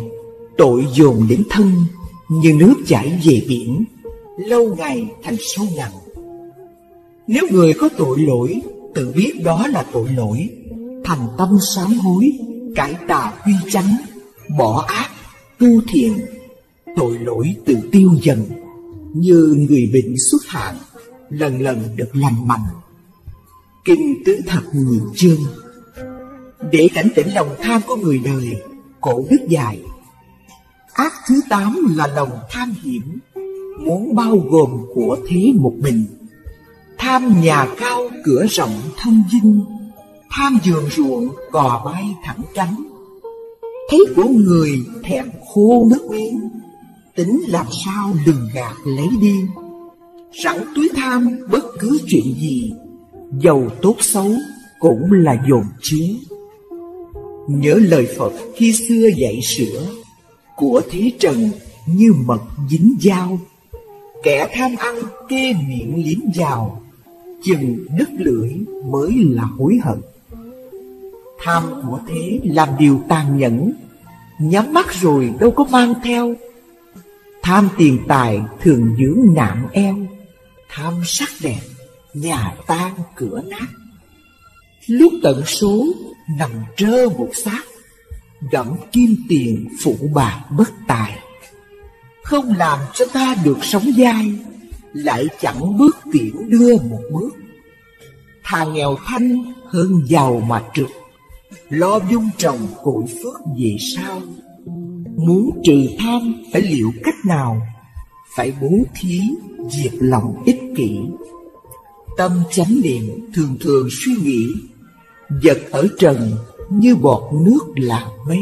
tội dồn đến thân như nước chảy về biển, lâu ngày thành sâu nặng. Nếu người có tội lỗi, tự biết đó là tội lỗi, thành tâm sám hối, cải tà quy chánh, bỏ ác, tu thiện, tội lỗi tự tiêu dần, như người bệnh xuất hạn, lần được lành mạnh. Kinh Tứ Thập Nhị Chương. Để cảnh tỉnh lòng tham của người đời, Cổ Đức dạy, ác thứ 8 là lòng tham hiểm, muốn bao gồm của thế một mình. Tham nhà cao, cửa rộng, thân dinh, tham giường ruộng, cò bay thẳng cánh. Thấy của người thèm khô nước miếng, tính làm sao lường gạt lấy đi. Sẵn túi tham bất cứ chuyện gì, giàu tốt xấu cũng là dồn chứa. Nhớ lời Phật khi xưa dạy sửa, của thế trần như mật dính dao, kẻ tham ăn kê miệng liếm vào, chừng đứt lưỡi mới là hối hận. Tham của thế làm điều tàn nhẫn, nhắm mắt rồi đâu có mang theo. Tham tiền tài thường dưỡng nạn eo, tham sắc đẹp, nhà tan cửa nát. Lúc tận số nằm trơ một xác, gặm kim tiền phụ bạc bất tài. Không làm cho ta được sống dai, lại chẳng bước tiễn đưa một bước. Thà nghèo thanh hơn giàu mà trực, lo vun trồng cội phước về sau. Muốn trừ tham phải liệu cách nào? Phải bố thí, diệt lòng ích kỷ. Tâm chánh niệm thường thường suy nghĩ, vật ở trần như bọt nước làm mây.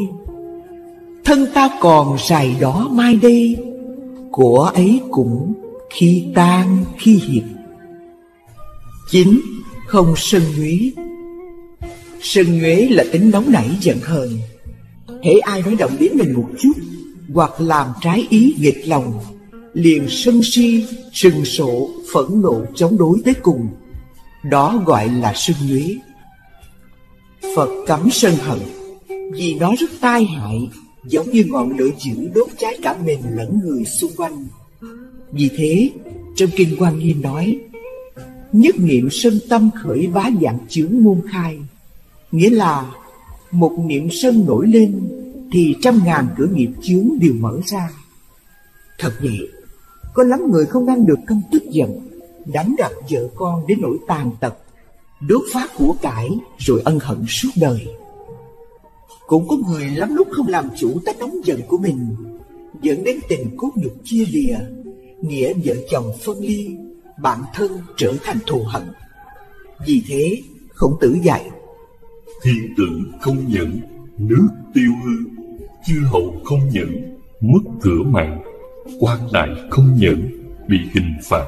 Thân ta còn rày đó mai đây, của ấy cũng khi tan khi hiệp. 9. Không sân nhuế. Sân nhuế là tính nóng nảy giận hờn. Hễ ai nói động đến mình một chút, hoặc làm trái ý nghịch lòng, liền sân si, sừng sộ, phẫn nộ chống đối tới cùng. Đó gọi là sân nhuế. Phật cấm sân hận, vì nó rất tai hại, giống như ngọn lửa dữ đốt cháy cả mình lẫn người xung quanh. Vì thế, trong Kinh Quan Nghiêm nói, Nhất niệm sân tâm khởi bá dạng chướng môn khai, nghĩa là một niệm sân nổi lên thì trăm ngàn cửa nghiệp chướng đều mở ra. Thật vậy, có lắm người không ngăn được cơn tức giận, đánh đập vợ con đến nỗi tàn tật, đốt phá của cải rồi ân hận suốt đời. Cũng có người lắm lúc không làm chủ tánh nóng giận của mình, dẫn đến tình cốt nhục chia lìa, nghĩa vợ chồng phân ly, bạn thân trở thành thù hận. Vì thế Khổng Tử dạy: thiên tượng không nhẫn, nước tiêu hư; chư hầu không nhẫn, mất cửa mạng; quan lại không nhẫn, bị hình phạt;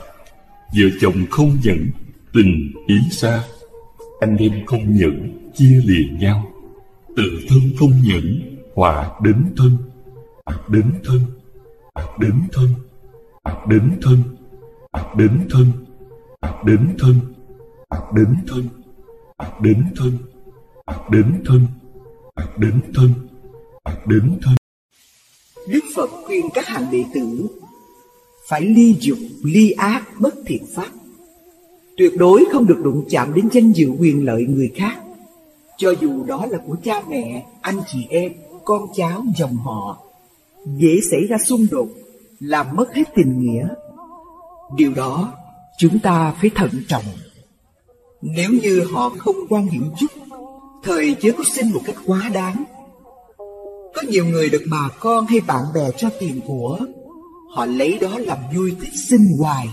vợ chồng không nhẫn, tình ý xa; anh em không nhẫn, chia lìa nhau; tự thân không nhẫn, họa đến thân. Họa đến thân, họa đến thân, họa đến thân, họa đến thân, họa đến thân, họa đến thân, họa đến thân, họa đến thân, họa đến thân, họa đến thân. Đức Phật khuyên các hạng đệ tử phải ly dục, ly ác, bất thiện pháp, tuyệt đối không được đụng chạm đến danh dự quyền lợi người khác, cho dù đó là của cha mẹ, anh chị em, con cháu, dòng họ. Dễ xảy ra xung đột, làm mất hết tình nghĩa. Điều đó chúng ta phải thận trọng. Nếu như họ không quan điểm chút, thời chớ có xin một cách quá đáng. Có nhiều người được bà con hay bạn bè cho tiền của, họ lấy đó làm vui thích xin hoài.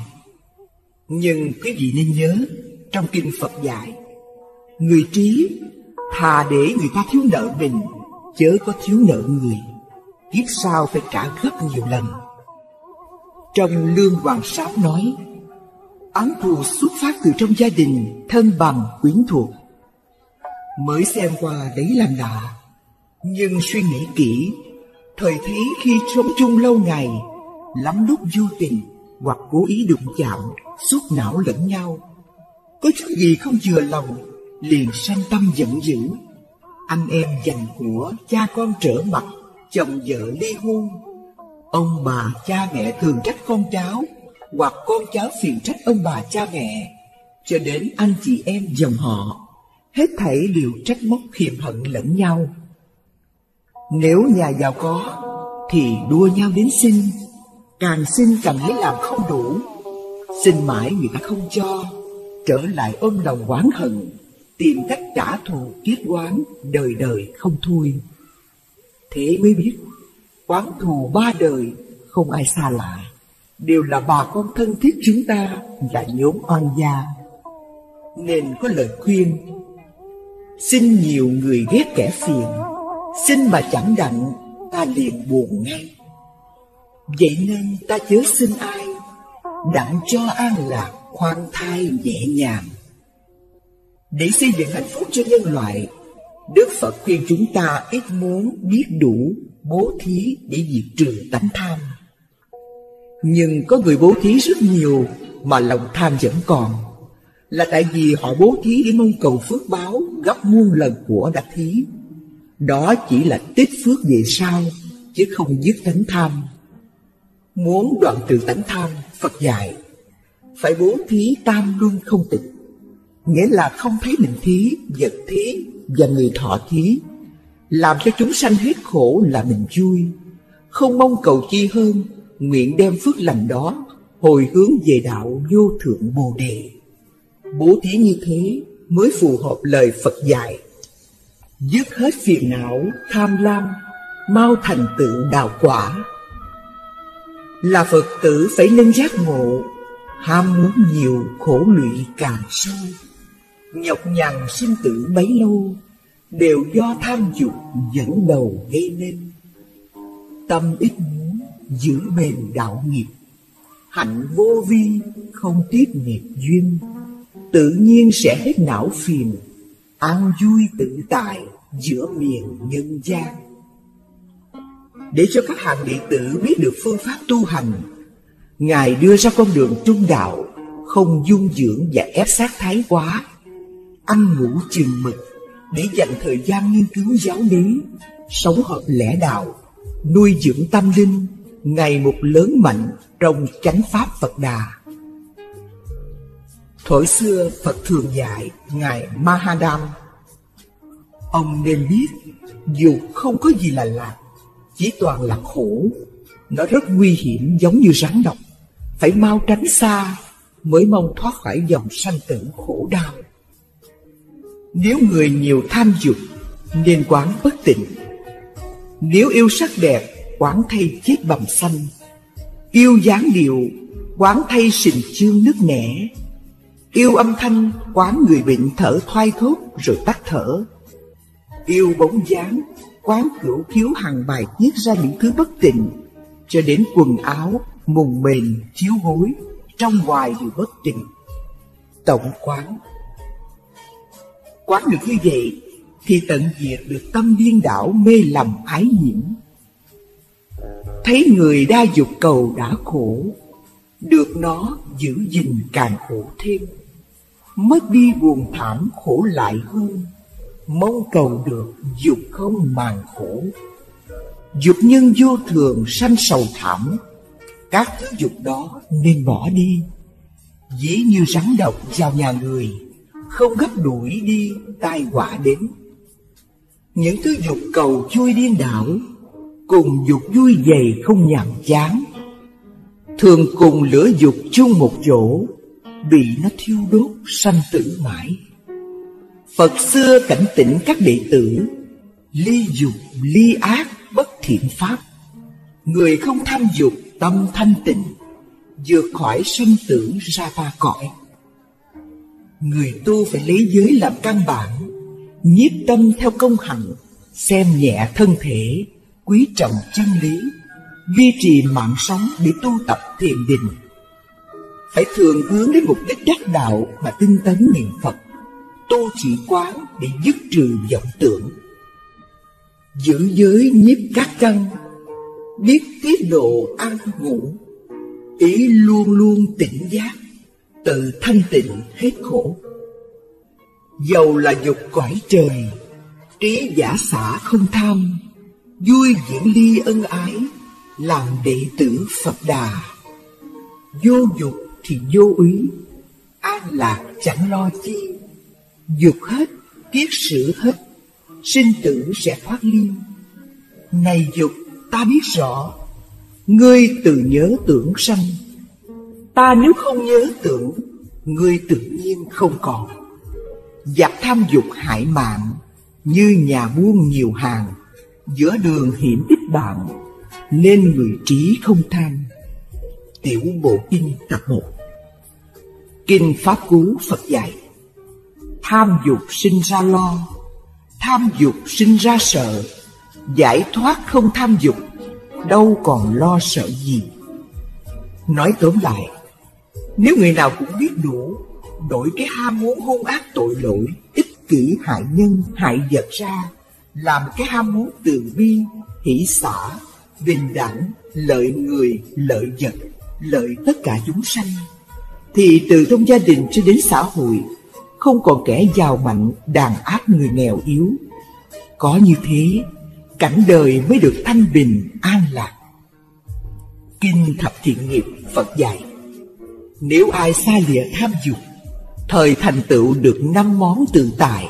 Nhưng quý vị nên nhớ, trong kinh Phật dạy, người trí thà để người ta thiếu nợ mình, chớ có thiếu nợ người, kiếp sau phải trả gấp nhiều lần. Trong Lương Hoàng Sám nói: án thù xuất phát từ trong gia đình, thân bằng quyến thuộc, mới xem qua đấy là lạ, nhưng suy nghĩ kỹ, thời thế khi sống chung lâu ngày, lắm lúc vô tình hoặc cố ý đụng chạm, xúc não lẫn nhau, có chút gì không vừa lòng liền sanh tâm giận dữ, anh em giành của, cha con trở mặt, chồng vợ ly hôn. Ông bà cha mẹ thường trách con cháu, hoặc con cháu phiền trách ông bà cha mẹ, cho đến anh chị em dòng họ, hết thảy đều trách móc hiềm hận lẫn nhau. Nếu nhà giàu có thì đua nhau đến xin, càng xin càng lấy làm không đủ, xin mãi người ta không cho, trở lại ôm lòng oán hận, tìm cách trả thù kiết oán, đời đời không thôi. Thế mới biết oán thù ba đời không ai xa lạ, đều là bà con thân thiết chúng ta và nhóm oan gia. Nên có lời khuyên: xin nhiều người ghét kẻ phiền, xin mà chẳng đặng ta liền buồn ngay. Vậy nên ta chớ xin ai, đặng cho an lạc khoan thai nhẹ nhàng. Để xây dựng hạnh phúc cho nhân loại, Đức Phật khuyên chúng ta ít muốn, biết đủ, bố thí để diệt trừ tánh tham. Nhưng có người bố thí rất nhiều mà lòng tham vẫn còn, là tại vì họ bố thí để mong cầu phước báo gấp muôn lần của đã thí. Đó chỉ là tích phước về sau, chứ không dứt tánh tham. Muốn đoạn trừ tánh tham, Phật dạy phải bố thí tam luân không tịch, nghĩa là không thấy mình thí, vật thí và người thọ thí, làm cho chúng sanh hết khổ là mình vui, không mong cầu chi hơn, nguyện đem phước lành đó hồi hướng về đạo vô thượng Bồ Đề. Bố thí như thế mới phù hợp lời Phật dạy, dứt hết phiền não tham lam, mau thành tựu đạo quả. Là Phật tử phải nên giác ngộ, ham muốn nhiều khổ lụy càng sâu, nhọc nhằn sinh tử bấy lâu, đều do tham dục dẫn đầu gây nên. Tâm ít muốn, giữ bền đạo nghiệp, hạnh vô vi, không tiếp nghiệp duyên, tự nhiên sẽ hết não phiền, an vui tự tại giữa miền nhân gian. Để cho các hạng đệ tử biết được phương pháp tu hành, Ngài đưa ra con đường trung đạo, không dung dưỡng và ép sát thái quá, ăn ngủ chừng mực, để dành thời gian nghiên cứu giáo lý, sống hợp lẽ đạo, nuôi dưỡng tâm linh ngày một lớn mạnh trong chánh pháp Phật Đà. Thuở xưa Phật thường dạy Ngài Mahadam: ông nên biết dù không có gì là lạc, chỉ toàn là khổ. Nó rất nguy hiểm giống như rắn độc, phải mau tránh xa mới mong thoát khỏi dòng sanh tử khổ đau. Nếu người nhiều tham dục nên quán bất tịnh. Nếu yêu sắc đẹp quán thay chết bầm xanh. Yêu dáng điệu quán thay sình chương nứt nẻ. Yêu âm thanh quán người bệnh thở thoai thốt rồi tắt thở. Yêu bóng dáng quán cửu khiếu hàng bài tiết ra những thứ bất tịnh, cho đến quần áo, mùng mền, chiếu gối, trong ngoài đều bất tịnh. Tổng quán. Quán được như vậy thì tận diệt được tâm điên đảo mê lầm ái nhiễm. Thấy người đa dục cầu đã khổ, được nó giữ gìn càng khổ thêm. Mất đi buồn thảm khổ lại hơn, mong cầu được dục không màng khổ. Dục nhân vô thường sanh sầu thảm, các thứ dục đó nên bỏ đi. Dĩ như rắn độc vào nhà người, không gấp đuổi đi tai họa đến. Những thứ dục cầu vui điên đảo, cùng dục vui dày không nhàm chán. Thường cùng lửa dục chung một chỗ, bị nó thiêu đốt sanh tử mãi. Phật xưa cảnh tỉnh các đệ tử: ly dục ly ác bất thiện pháp. Người không tham dục tâm thanh tịnh, vượt khỏi sanh tử ra ba cõi. Người tu phải lấy giới làm căn bản, nhiếp tâm theo công hạnh, xem nhẹ thân thể, quý trọng chân lý, duy trì mạng sống để tu tập thiền định. Phải thường hướng đến mục đích đắc đạo mà tinh tấn niệm Phật, tu chỉ quán để dứt trừ vọng tưởng. Giữ giới nhiếp các căn, biết tiết độ ăn ngủ, ý luôn luôn tỉnh giác, tự thanh tịnh hết khổ. Dầu là dục cõi trời, trí giả xả không tham, vui diễn ly ân ái, làm đệ tử Phật Đà. Vô dục thì vô úy, an lạc chẳng lo chi. Dục hết, kiết sử hết, sinh tử sẽ thoát ly. Này dục, ta biết rõ, ngươi tự nhớ tưởng sanh. Ta nếu không nhớ tưởng, ngươi tự nhiên không còn. Giặc tham dục hại mạng, như nhà buôn nhiều hàng, giữa đường hiểm ít bạn, nên người trí không tham. Tiểu Bộ Kinh tập 1. Kinh Pháp Cú Phật dạy: tham dục sinh ra lo, tham dục sinh ra sợ. Giải thoát không tham dục, đâu còn lo sợ gì. Nói tóm lại, nếu người nào cũng biết đủ, đổi cái ham muốn hung ác tội lỗi, ích kỷ hại nhân hại vật ra, làm cái ham muốn từ bi, hỷ xả, bình đẳng, lợi người, lợi vật, lợi tất cả chúng sanh, thì từ trong gia đình cho đến xã hội, không còn kẻ giàu mạnh đàn áp người nghèo yếu. Có như thế, cảnh đời mới được thanh bình an lạc. Kinh Thập Thiện Nghiệp Phật dạy: nếu ai xa lìa tham dục, thời thành tựu được 5 món tự tại.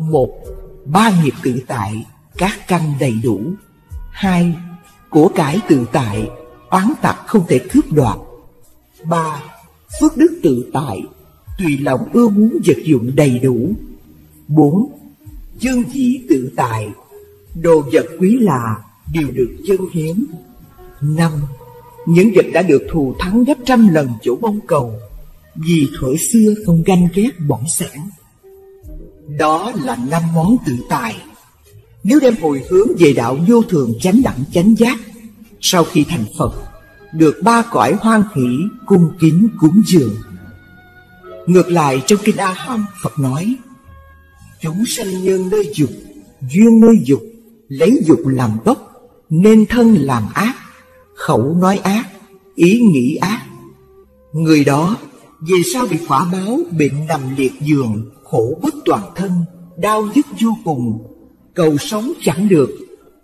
1. Ba nghiệp tự tại, các căn đầy đủ. 2. Của cải tự tại, oán tặc không thể cướp đoạt. 3. Phước đức tự tại, tùy lòng ưa muốn vật dụng đầy đủ. 4. Dân dĩ tự tại, đồ vật quý là đều được dâng hiến. 5. Những vật đã được thù thắng gấp trăm lần chỗ mong cầu, vì thuở xưa không ganh ghét bỏng sẻn. Đó là 5 món tự tại. Nếu đem hồi hướng về đạo vô thường chánh đẳng chánh giác, sau khi thành Phật, được ba cõi hoan hỷ cung kính cúng dường. Ngược lại, trong Kinh A Hàm, Phật nói: chúng sanh nhân nơi dục, duyên nơi dục, lấy dục làm gốc, nên thân làm ác, khẩu nói ác, ý nghĩ ác. Người đó về sau bị quả báo bệnh nằm liệt giường, khổ bất toàn thân, đau nhức vô cùng, cầu sống chẳng được,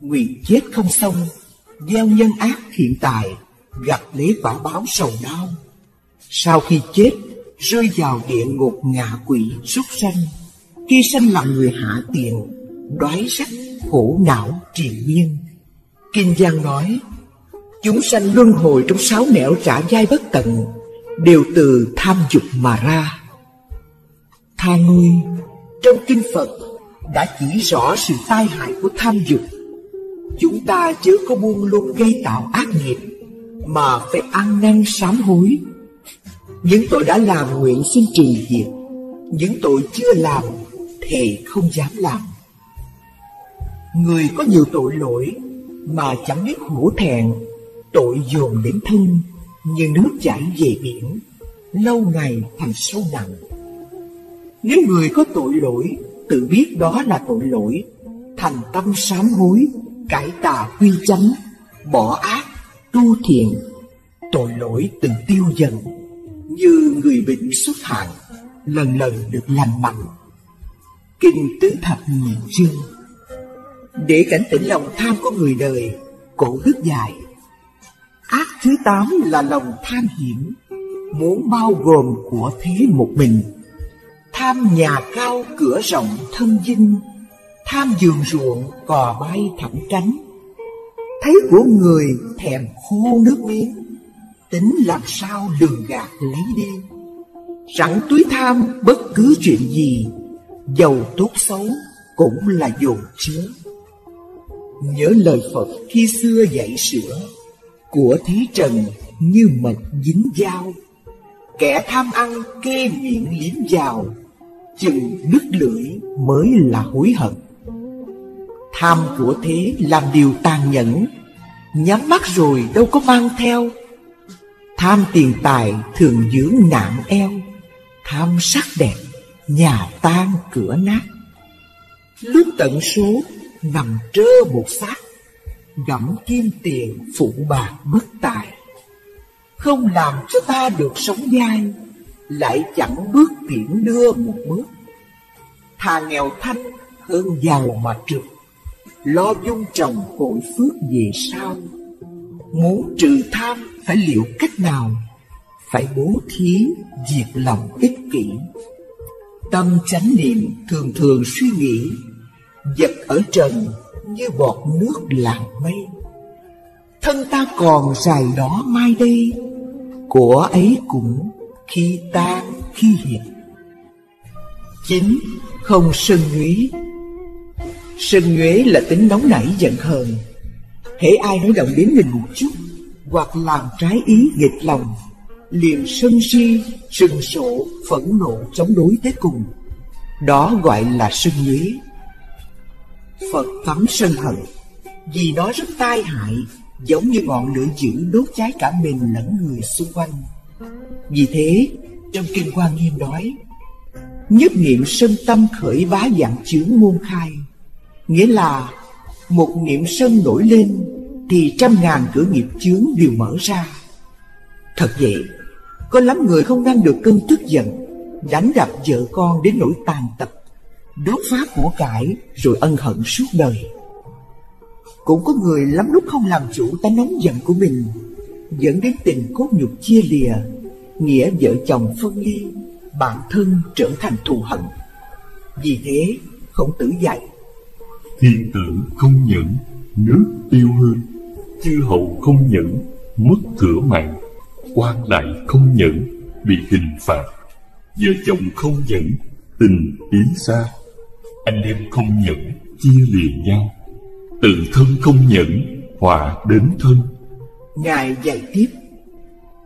nguyện chết không xong, gieo nhân ác hiện tại, gặp lấy quả báo sầu đau. Sau khi chết rơi vào địa ngục ngạ quỷ súc sanh, khi sanh làm người hạ tiện, đói rách, khổ não triền miên. Kinh Giang nói, chúng sanh luân hồi trong sáu nẻo trả dai bất tận, đều từ tham dục mà ra. Tha ngươi, trong kinh Phật đã chỉ rõ sự tai hại của tham dục. Chúng ta chớ có buông lung gây tạo ác nghiệp, mà phải ăn năn sám hối. Những tội đã làm nguyện xin trừ diệt, những tội chưa làm thề không dám làm. Người có nhiều tội lỗi mà chẳng biết hổ thẹn, tội dồn đến thân như nước chảy về biển, lâu ngày thành sâu nặng. Nếu người có tội lỗi tự biết đó là tội lỗi, thành tâm sám hối, cải tà quy chánh, bỏ ác tu thiện, tội lỗi tự tiêu dần, như người bệnh xuất hạn lần được lành mạnh. Kinh Tứ Thập Nhị Chương. Để cảnh tỉnh lòng tham của người đời, Cổ Đức dạy: ác thứ 8 là lòng tham hiểm, muốn bao gồm của thế một mình. Tham nhà cao cửa rộng thân dinh, tham giường ruộng cò bay thẳng cánh. Thấy của người thèm khô nước miếng, tính làm sao lường gạt lấy đi. Sẵn túi tham bất cứ chuyện gì, giàu tốt xấu cũng là dồn chứa. Nhớ lời Phật khi xưa dạy sửa, của thế trần như mật dính dao, kẻ tham ăn kê miệng liếm vào, chừng đứt lưỡi mới là hối hận. Tham của thế làm điều tàn nhẫn, nhắm mắt rồi đâu có mang theo. Tham tiền tài thường dưỡng nạn eo, tham sắc đẹp nhà tan cửa nát. Lúc tận số nằm trơ một xác, gặm kim tiền phụ bạc bất tài. Không làm cho ta được sống dai, lại chẳng bước tiễn đưa một bước. Thà nghèo thanh hơn giàu mà trượt, lo dung trồng hội phước về sau. Muốn trừ tham phải liệu cách nào? Phải bố thí, diệt lòng ích kỷ. Tâm chánh niệm thường thường suy nghĩ, vật ở trần như bọt nước làng mây. Thân ta còn dài đó mai đây, của ấy cũng khi tan khi hiện. 9. Không sân nhuế. Sân nhuế là tính nóng nảy giận hờn. Hễ ai nói động đến mình một chút, hoặc làm trái ý nghịch lòng, liền sân si, sừng sộ, phẫn nộ chống đối tới cùng. Đó gọi là sân nhuế. Phật cấm sân hận, vì nó rất tai hại, giống như ngọn lửa dữ đốt cháy cả mình lẫn người xung quanh. Vì thế, trong Kinh Hoa Nghiêm nói, nhất niệm sân tâm khởi bá vạn chướng môn khai. Nghĩa là một niệm sân nổi lên thì trăm ngàn cửa nghiệp chướng đều mở ra. Thật vậy, có lắm người không ngăn được cơn tức giận, đánh đập vợ con đến nỗi tàn tật, đốt phá của cải rồi ân hận suốt đời. Cũng có người lắm lúc không làm chủ tánh nóng giận của mình, dẫn đến tình cốt nhục chia lìa, nghĩa vợ chồng phân ly, bản thân trở thành thù hận. Vì thế, Khổng Tử dạy: thiên tử không nhẫn, nước tiêu hương; chư hầu không nhẫn, mất thửa mạng; quan đại không nhẫn, bị hình phạt; vợ chồng không nhẫn, tình ý xa; anh em không nhẫn, chia lìa nhau; tự thân không nhẫn, họa đến thân. Ngài dạy tiếp: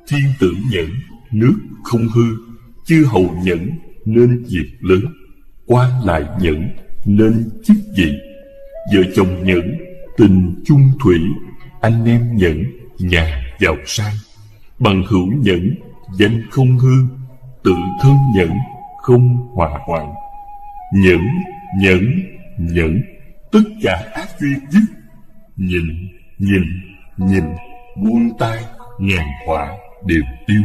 thiên tử nhẫn, nước không hư; chư hầu nhẫn, nên việc lớn; quan lại nhẫn, nên chức vị; vợ chồng nhẫn, tình chung thủy; anh em nhẫn, nhà giàu sang; bằng hữu nhẫn, danh không hư; tự thân nhẫn, không hòa hoạn. Nhẫn, nhẫn, nhẫn, tất cả ác duy dứt. Nhịn, nhịn, nhịn, buông tay, ngàn họa đều tiêu.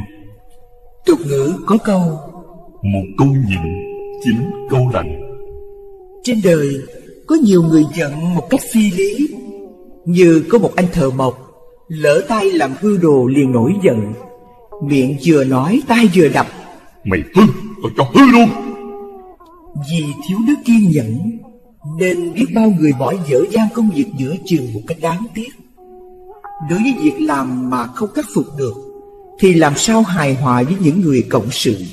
Tục ngữ có câu: một câu nhịn, chín câu lành. Trên đời có nhiều người giận một cách phi lý. Như có một anh thợ mộc lỡ tay làm hư đồ liền nổi giận, miệng vừa nói tay vừa đập, Mày hư, tao cho hư luôn. Vì thiếu đức kiên nhẫn nên biết bao người bỏ dở dang công việc giữa chừng một cách đáng tiếc. Đối với việc làm mà không khắc phục được thì làm sao hài hòa với những người cộng sự.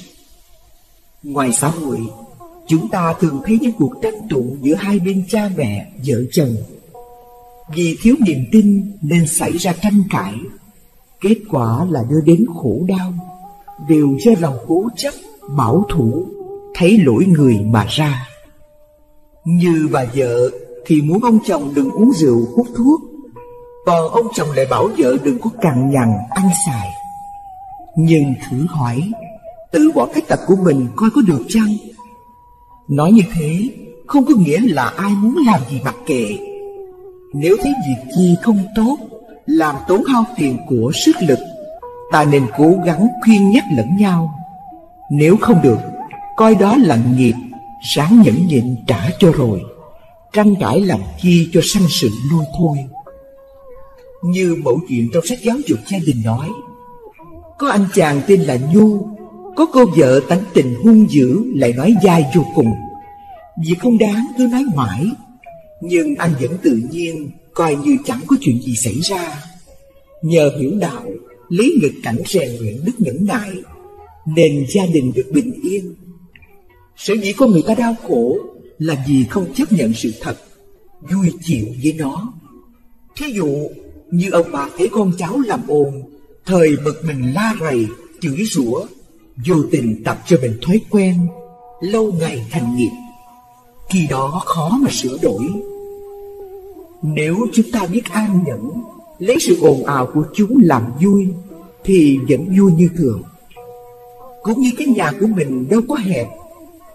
Ngoài xã hội, chúng ta thường thấy những cuộc tranh tụng giữa hai bên cha mẹ, vợ chồng. Vì thiếu niềm tin nên xảy ra tranh cãi, kết quả là đưa đến khổ đau. Đều do lòng cố chấp, bảo thủ, thấy lỗi người mà ra. Như bà vợ thì muốn ông chồng đừng uống rượu hút thuốc, còn ông chồng lại bảo vợ đừng có cằn nhằn ăn xài. Nhưng thử hỏi, tự bỏ cái tật của mình coi có được chăng? Nói như thế không có nghĩa là ai muốn làm gì mặc kệ. Nếu thấy việc gì không tốt, làm tốn hao tiền của sức lực, ta nên cố gắng khuyên nhắc lẫn nhau. Nếu không được, coi đó là nghiệp, ráng nhẫn nhịn trả cho rồi. Tranh cãi làm chi cho sanh sự lui thôi. Như mẫu chuyện trong sách giáo dục gia đình nói, có anh chàng tên là Nhu, có cô vợ tánh tình hung dữ, lại nói dai vô cùng. Vì không đáng cứ nói mãi, nhưng anh vẫn tự nhiên, coi như chẳng có chuyện gì xảy ra. Nhờ hiểu đạo, lấy nghịch cảnh rèn luyện đức nhẫn nại, nên gia đình được bình yên. Sở dĩ con người ta đau khổ là vì không chấp nhận sự thật, vui chịu với nó. Thí dụ như ông bà thấy con cháu làm ồn, thời bực mình la rầy, chửi rủa, vô tình tập cho mình thói quen, lâu ngày thành nghiệp, khi đó khó mà sửa đổi. Nếu chúng ta biết an nhẫn, lấy sự ồn ào của chúng làm vui thì vẫn vui như thường. Cũng như cái nhà của mình đâu có hẹp,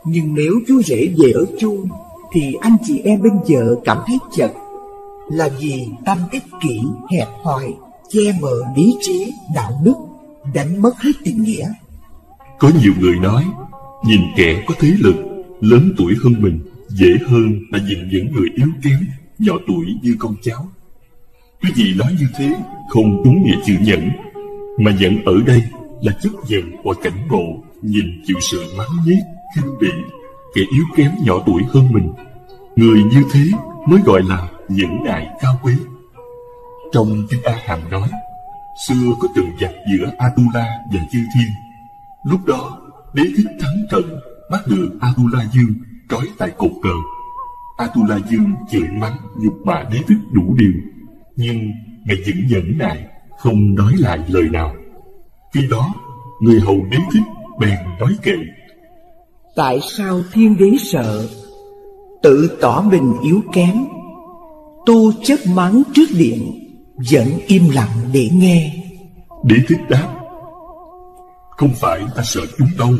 nhưng nếu chú rể về ở chung thì anh chị em bên vợ cảm thấy chật, là vì tâm ích kỷ, hẹp hòi, che mờ lý trí, đạo đức, đánh mất hết tình nghĩa. Có nhiều người nói, nhìn kẻ có thế lực, lớn tuổi hơn mình, dễ hơn là nhìn những người yếu kém, nhỏ tuổi như con cháu. Quý vị nói như thế không đúng nghĩa chữ nhẫn, mà nhẫn ở đây là chấp nhận hoặc cảnh ngộ, nhìn chịu sự mắng nhiếc, khinh bỉ, kẻ yếu kém nhỏ tuổi hơn mình. Người như thế mới gọi là nhẫn nại cao quý. Trong kinh A Hàm nói, xưa có trận giặc giữa Atula và Chư Thiên. Lúc đó Đế Thích thắng trận, bắt được Atula Dương trói tại cột cờ. Atula Dương chửi mắng nhục mạ Đế Thích đủ điều, nhưng ngài vẫn nhẫn nại, không nói lại lời nào. Khi đó người hầu Đế Thích bèn nói kệ: Tại sao thiên đế sợ, tự tỏ mình yếu kém, tu chất mắng trước điện, vẫn im lặng để nghe. Đế Thích đáp: Không phải ta sợ chúng đâu,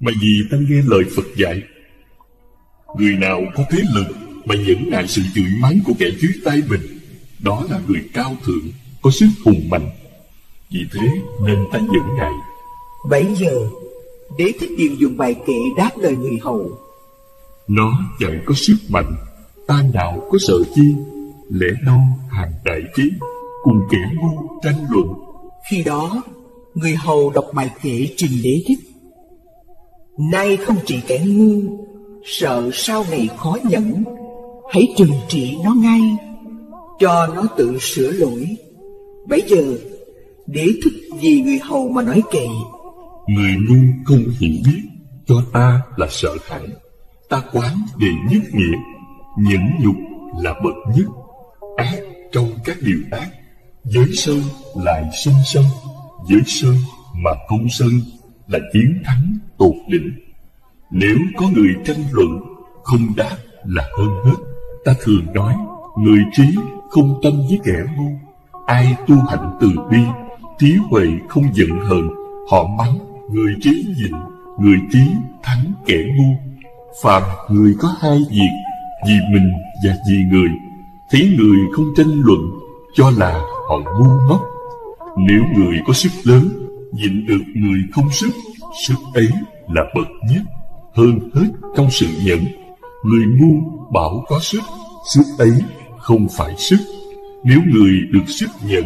mà vì ta nghe lời Phật dạy. Người nào có thế lực mà nhẫn nại sự chửi mắng của kẻ dưới tay mình, đó là người cao thượng, có sức hùng mạnh. Vì thế nên ta nhẫn nại. Bấy giờ Đế Thích Điền dùng bài kệ đáp lời người hầu: Nó chẳng có sức mạnh, ta nào có sợ chi, lẽ đâu hàng đại trí, cùng kẻ ngu tranh luận. Khi đó người hầu đọc bài kệ trình Đế Thích: Nay không trị kẻ ngu, sợ sau ngày khó nhẫn, hãy trừng trị nó ngay, cho nó tự sửa lỗi. Bấy giờ Đế Thích vì người hầu mà nói kệ: Người ngu không hiểu biết, cho ta là sợ hãi, ta quán để nhất nghĩa, nhẫn nhục là bậc nhất, ác trong các điều ác, giới sơn lại sinh sân, giới sơn mà không sơn là chiến thắng tột đỉnh. Nếu có người tranh luận không đáp là hơn hết. Ta thường nói người trí không tâm với kẻ ngu, ai tu hạnh từ bi, trí huệ không giận hờn, họ mắng người trí nhịn, người trí thắng kẻ ngu. Phàm người có hai việc, vì mình và vì người, thấy người không tranh luận cho là họ ngu ngốc. Nếu người có sức lớn nhịn được người không sức, sức ấy là bậc nhất, hơn hết trong sự nhẫn. Người ngu bảo có sức, sức ấy không phải sức. Nếu người được sức nhẫn,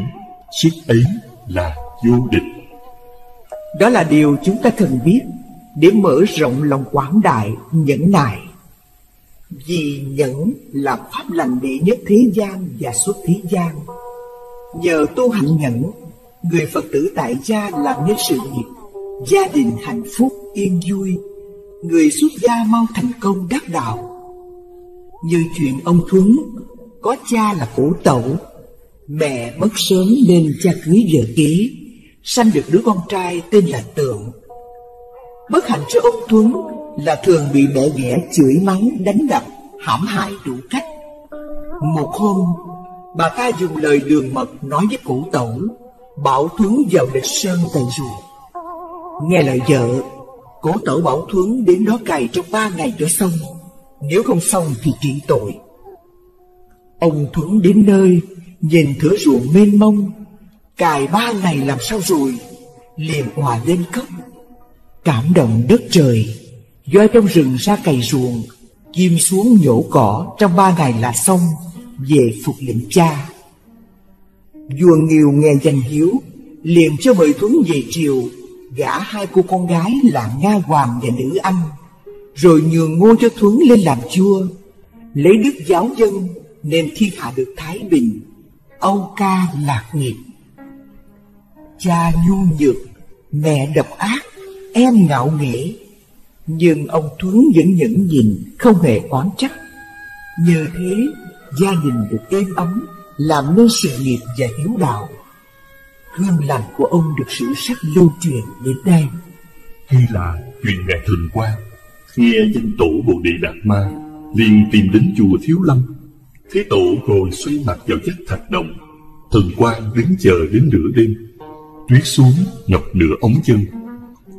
sức ấy là vô địch. Đó là điều chúng ta cần biết. để mở rộng lòng quảng đại nhẫn nại. Vì nhẫn là pháp lành đệ nhất thế gian và xuất thế gian. Nhờ tu hạnh nhẫn, người Phật tử tại gia làm nên sự nghiệp, gia đình hạnh phúc yên vui, người xuất gia mau thành công đắc đạo. Như chuyện ông Thuấn, có cha là cổ tẩu, mẹ mất sớm nên cha cưới vợ kế, sanh được đứa con trai tên là Tượng. Bất hạnh cho ông Thuấn là thường bị mẹ ghẻ chửi mắng, đánh đập, hãm hại đủ cách. Một hôm, bà ta dùng lời đường mật nói với cổ tẩu, bảo Thuấn vào lịch sơn cày ruộng. Nghe lời vợ, cổ tẩu bảo Thuấn đến đó cày trong 3 ngày cho xong, nếu không xong thì trị tội. Ông Thuấn đến nơi, nhìn thửa ruộng mênh mông, cài 3 ngày làm sao rồi, liền òa lên khóc. Cảm động đất trời, voi trong rừng ra cày ruộng, chim xuống nhổ cỏ trong 3 ngày là xong, về phục lệnh cha. Vua Nghiêu nghe danh hiếu, liền cho mời Thuấn về triều, gả 2 cô con gái là Nga Hoàng và Nữ Anh, rồi nhường ngôi cho Thuấn lên làm vua, lấy đức giáo dân nên thiên hạ được thái bình, âu ca lạc nghiệp. Cha nhu nhược, mẹ độc ác, em ngạo nghễ, nhưng ông Thuấn vẫn nhẫn nhịn, không hề oán trách. Nhờ thế, gia đình được êm ấm, làm nên sự nghiệp và hiếu đạo. Gương lành của ông được sử sách lưu truyền đến đây. Hay là truyền Ngài Thường Quang nghe danh tổ Bồ Đề Đạt Ma, liền tìm đến chùa Thiếu Lâm. Thế tổ ngồi xoay mặt vào vách thạch động, Thường Quang đứng chờ đến nửa đêm, tuyết xuống ngập nửa ống chân.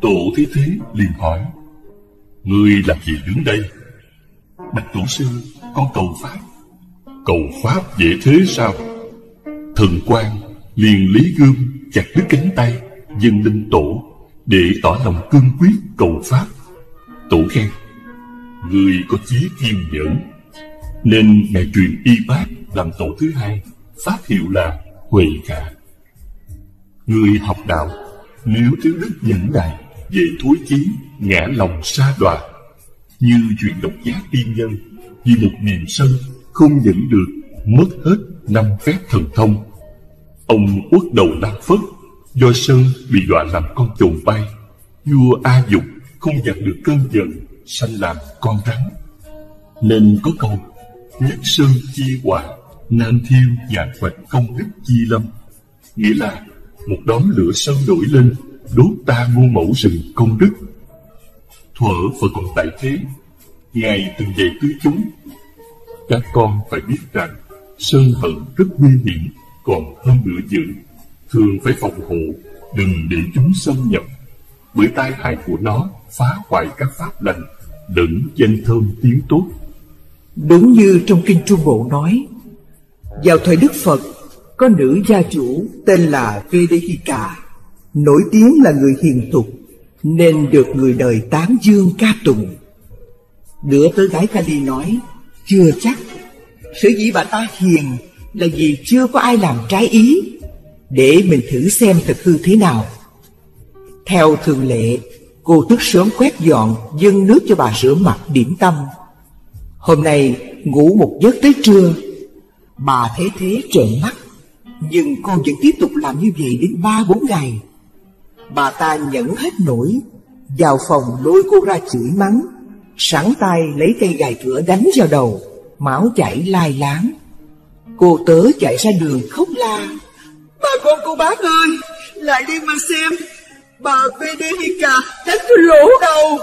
Tổ thấy thế liền hỏi: "Ngươi làm gì đứng đây?" "Bạch tổ sư, con cầu pháp." "Cầu pháp dễ thế sao?" Thường Quang liền lấy gươm chặt đứt cánh tay dâng lên tổ, để tỏ lòng cương quyết cầu pháp. Tổ khen: "Ngươi có chí kiên nhẫn." Nên Ngài truyền y bát làm tổ thứ hai, pháp hiệu là Huệ Cả. Người học đạo nếu thiếu đức nhẫn nại, dễ thối chí, ngã lòng sa đọa. Như chuyện Độc Giác tiên nhân, vì một niềm sân không nhẫn được, mất hết 5 phép thần thông. Ông uất đầu Nam Phất, do sân bị đọa làm con chồn bay. Vua A Dục không dằn được cơn giận, sanh làm con rắn. Nên có câu: "Nhất sơn chi hỏa, nan thiêu vạn vật công đức chi lâm." Nghĩa là một đóm lửa sân nổi lên, đốt ta muôn mẫu rừng công đức. Thuở Phật còn tại thế, Ngài từng dạy tứ chúng: "Các con phải biết rằng sơn hận rất nguy hiểm, còn hơn lửa dữ. Thường phải phòng hộ, đừng để chúng xâm nhập, bởi tai hại của nó phá hoại các pháp lành, đẫn danh thơm tiếng tốt." Đúng như trong Kinh Trung Bộ nói, vào thời Đức Phật có nữ gia chủ tên là Vedehika, nổi tiếng là người hiền thục nên được người đời tán dương ca tụng. Đưa tới gái Kali nói: "Chưa chắc, sở dĩ bà ta hiền là vì chưa có ai làm trái ý, để mình thử xem thực hư thế nào." Theo thường lệ, cô thức sớm quét dọn, dâng nước cho bà rửa mặt điểm tâm. Hôm nay ngủ một giấc tới trưa, bà thấy thế trợn mắt, nhưng cô vẫn tiếp tục làm như vậy đến 3-4 ngày. Bà ta nhẫn hết nổi, vào phòng lôi cô ra chửi mắng, sẵn tay lấy cây gài cửa đánh vào đầu, máu chảy lai láng. Cô tớ chạy ra đường khóc la: "Bà con cô bác ơi, lại đi mà xem, bà Vedehika đánh tôi lỗ đầu."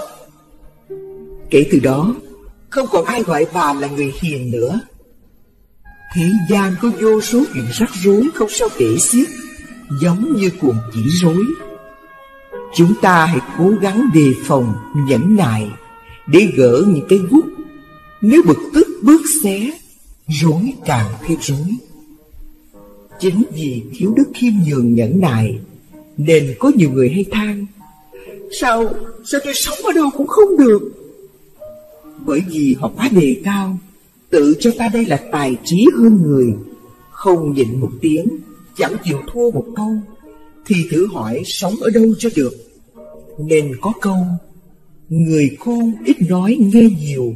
Kể từ đó, không còn ai gọi bà là người hiền nữa. Thế gian có vô số chuyện rắc rối không sao kể xiết, giống như cuồng chỉ rối. Chúng ta hãy cố gắng đề phòng, nhẫn nại để gỡ những cái guốc. Nếu bực tức bớt xé, rối càng thêm rối. Chính vì thiếu đức khiêm nhường nhẫn nại nên có nhiều người hay than: Sao tôi sống ở đâu cũng không được?" Bởi vì họ quá đề cao, tự cho ta đây là tài trí hơn người, không nhịn một tiếng, chẳng chịu thua một câu, thì thử hỏi sống ở đâu cho được. Nên có câu: Người khôn ít nói nghe nhiều,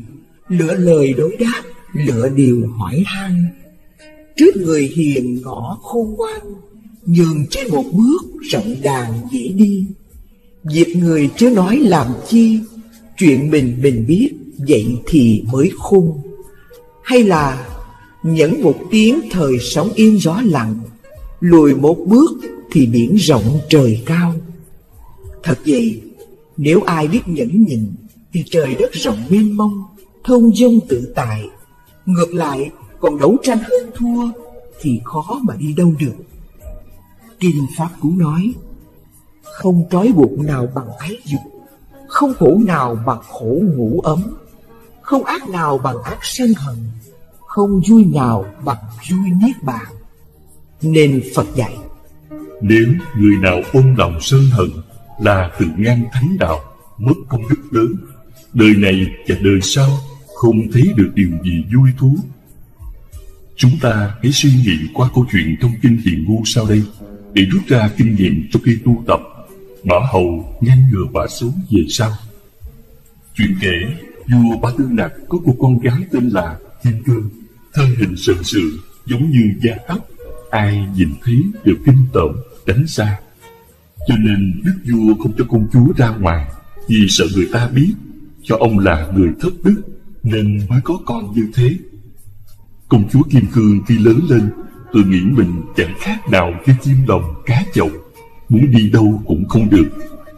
lựa lời đối đáp, lựa điều hỏi han. Trước người hiền ngõ khôn ngoan, nhường trên một bước rộng đàn dễ đi. Việc người chớ nói làm chi, chuyện mình biết, vậy thì mới khôn. Hay là nhẫn một tiếng thời sóng yên gió lặng, lùi một bước thì biển rộng trời cao. Thật vậy, nếu ai biết nhẫn nhịn thì trời đất rộng mênh mông, thông dong tự tại. Ngược lại, còn đấu tranh hơn thua thì khó mà đi đâu được. Kinh Pháp Cú nói: không trói buộc nào bằng ái dục, không khổ nào bằng khổ ngủ ấm, không ác nào bằng ác sân hận, không vui nào bằng vui nét bàn. Nên Phật dạy: nếu người nào ôm lòng sân hận là tự ngang thánh đạo, mất công đức lớn, đời này và đời sau không thấy được điều gì vui thú. Chúng ta hãy suy nghĩ qua câu chuyện trong kinh Hiền Ngu sau đây để rút ra kinh nghiệm trong khi tu tập, bảo hầu ngăn ngừa bạ số về sau. Chuyện kể vua Ba Tư Nặc có một con gái tên là Kim Cương, thân hình sần sừ giống như da tóc, ai nhìn thấy đều kinh tởm tránh xa. Cho nên đức vua không cho công chúa ra ngoài, vì sợ người ta biết cho ông là người thất đức nên mới có con như thế. Công chúa Kim Cương khi lớn lên tự nghĩ mình chẳng khác nào như chim lồng cá chậu, muốn đi đâu cũng không được.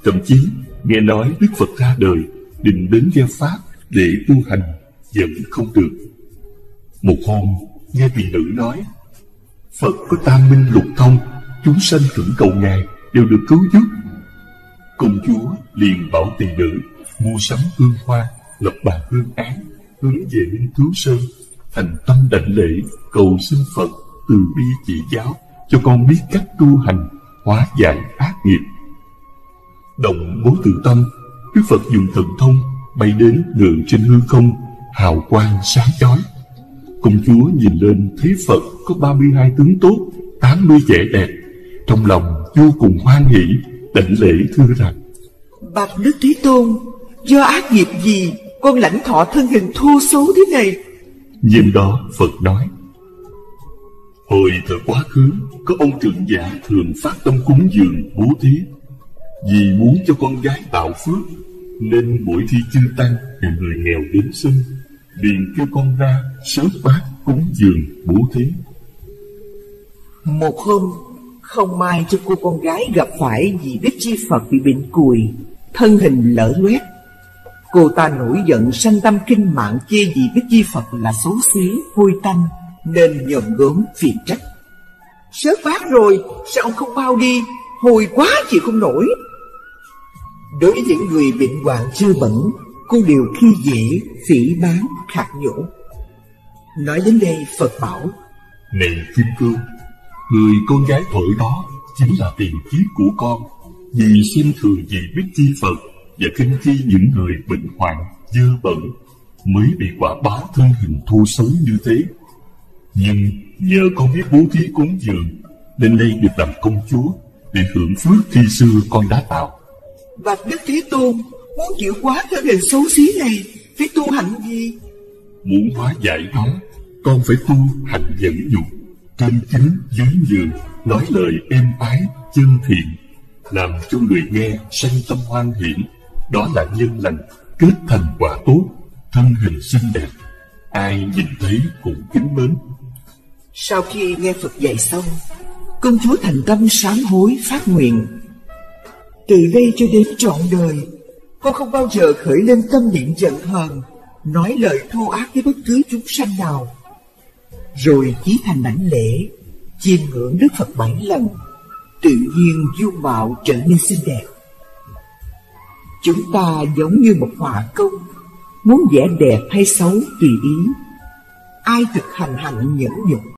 Thậm chí nghe nói Đức Phật ra đời, định đến nghe Pháp để tu hành, vẫn không được. Một hôm nghe vị nữ nói: Phật có tam minh lục thông, chúng sanh khẩn cầu Ngài đều được cứu giúp. Công chúa liền bảo tỳ nữ mua sắm hương hoa, lập bàn hương án, hướng về Linh Cứu Sơn, thành tâm đảnh lễ cầu xin Phật từ bi chỉ giáo cho con biết cách tu hành, hóa giải ác nghiệp. Động bố tự tâm, Đức Phật dùng thần thông bay đến ngự trên hư không, hào quang sáng chói. Công chúa nhìn lên thấy Phật có 32 tướng tốt, 80 vẻ đẹp, trong lòng vô cùng hoan hỷ, đảnh lễ thưa rằng: Bạch Đức Thế Tôn, do ác nghiệp gì con lãnh thọ thân hình thô xấu thế này? Nhìn đó Phật nói: hồi thời quá khứ có ông trưởng giả thường phát tâm cúng dường bố thí, vì muốn cho con gái tạo phước nên mỗi khi chư tăng và người nghèo đến xin, liền kêu con ra sớm phát cúng dường bố thí. Một hôm không may cho cô con gái gặp phải vì Đức Chi Phật bị bệnh cùi, thân hình lở loét. Cô ta nổi giận sanh tâm kinh mạng, chê vì Đức Chi Phật là xấu xí hôi tanh nên nhòm gớm phiền trách: sớt phát rồi sao ông không mau đi, hôi quá chịu không nổi. Đối với những người bệnh hoạn dơ bẩn, cô đều khi dễ, phỉ báng, khạc nhổ. Nói đến đây Phật bảo: này Kim Cương, người con gái thổi đó chính là tiền kiếp của con, vì xem thường vị Đức Chi Phật và khinh khi những người bệnh hoạn dơ bẩn mới bị quả báo thân hình thô xấu như thế. Nhưng nhờ con biết bố thí cúng dường nên đây được làm công chúa để hưởng phước khi xưa con đã tạo. Bạch Đức Thế Tôn, muốn chịu quá thân hình xấu xí này phải tu hành gì? Muốn hóa giải nó, con phải tu hành nhẫn nhục, cân chính giới nhường, nói lời êm ái chân thiện, làm cho người nghe sanh tâm hoan hỷ. Đó là nhân lành kết thành quả tốt, thân hình xinh đẹp, ai nhìn thấy cũng kính mến. Sau khi nghe Phật dạy xong, công chúa thành tâm sám hối phát nguyện: từ đây cho đến trọn đời, con không bao giờ khởi lên tâm niệm giận hờn, nói lời thô ác với bất cứ chúng sanh nào. Rồi chí thành đảnh lễ, chiêm ngưỡng Đức Phật 7 lần, tự nhiên dung mạo trở nên xinh đẹp. Chúng ta giống như một họa công, muốn vẽ đẹp hay xấu tùy ý. Ai thực hành hạnh nhẫn nhục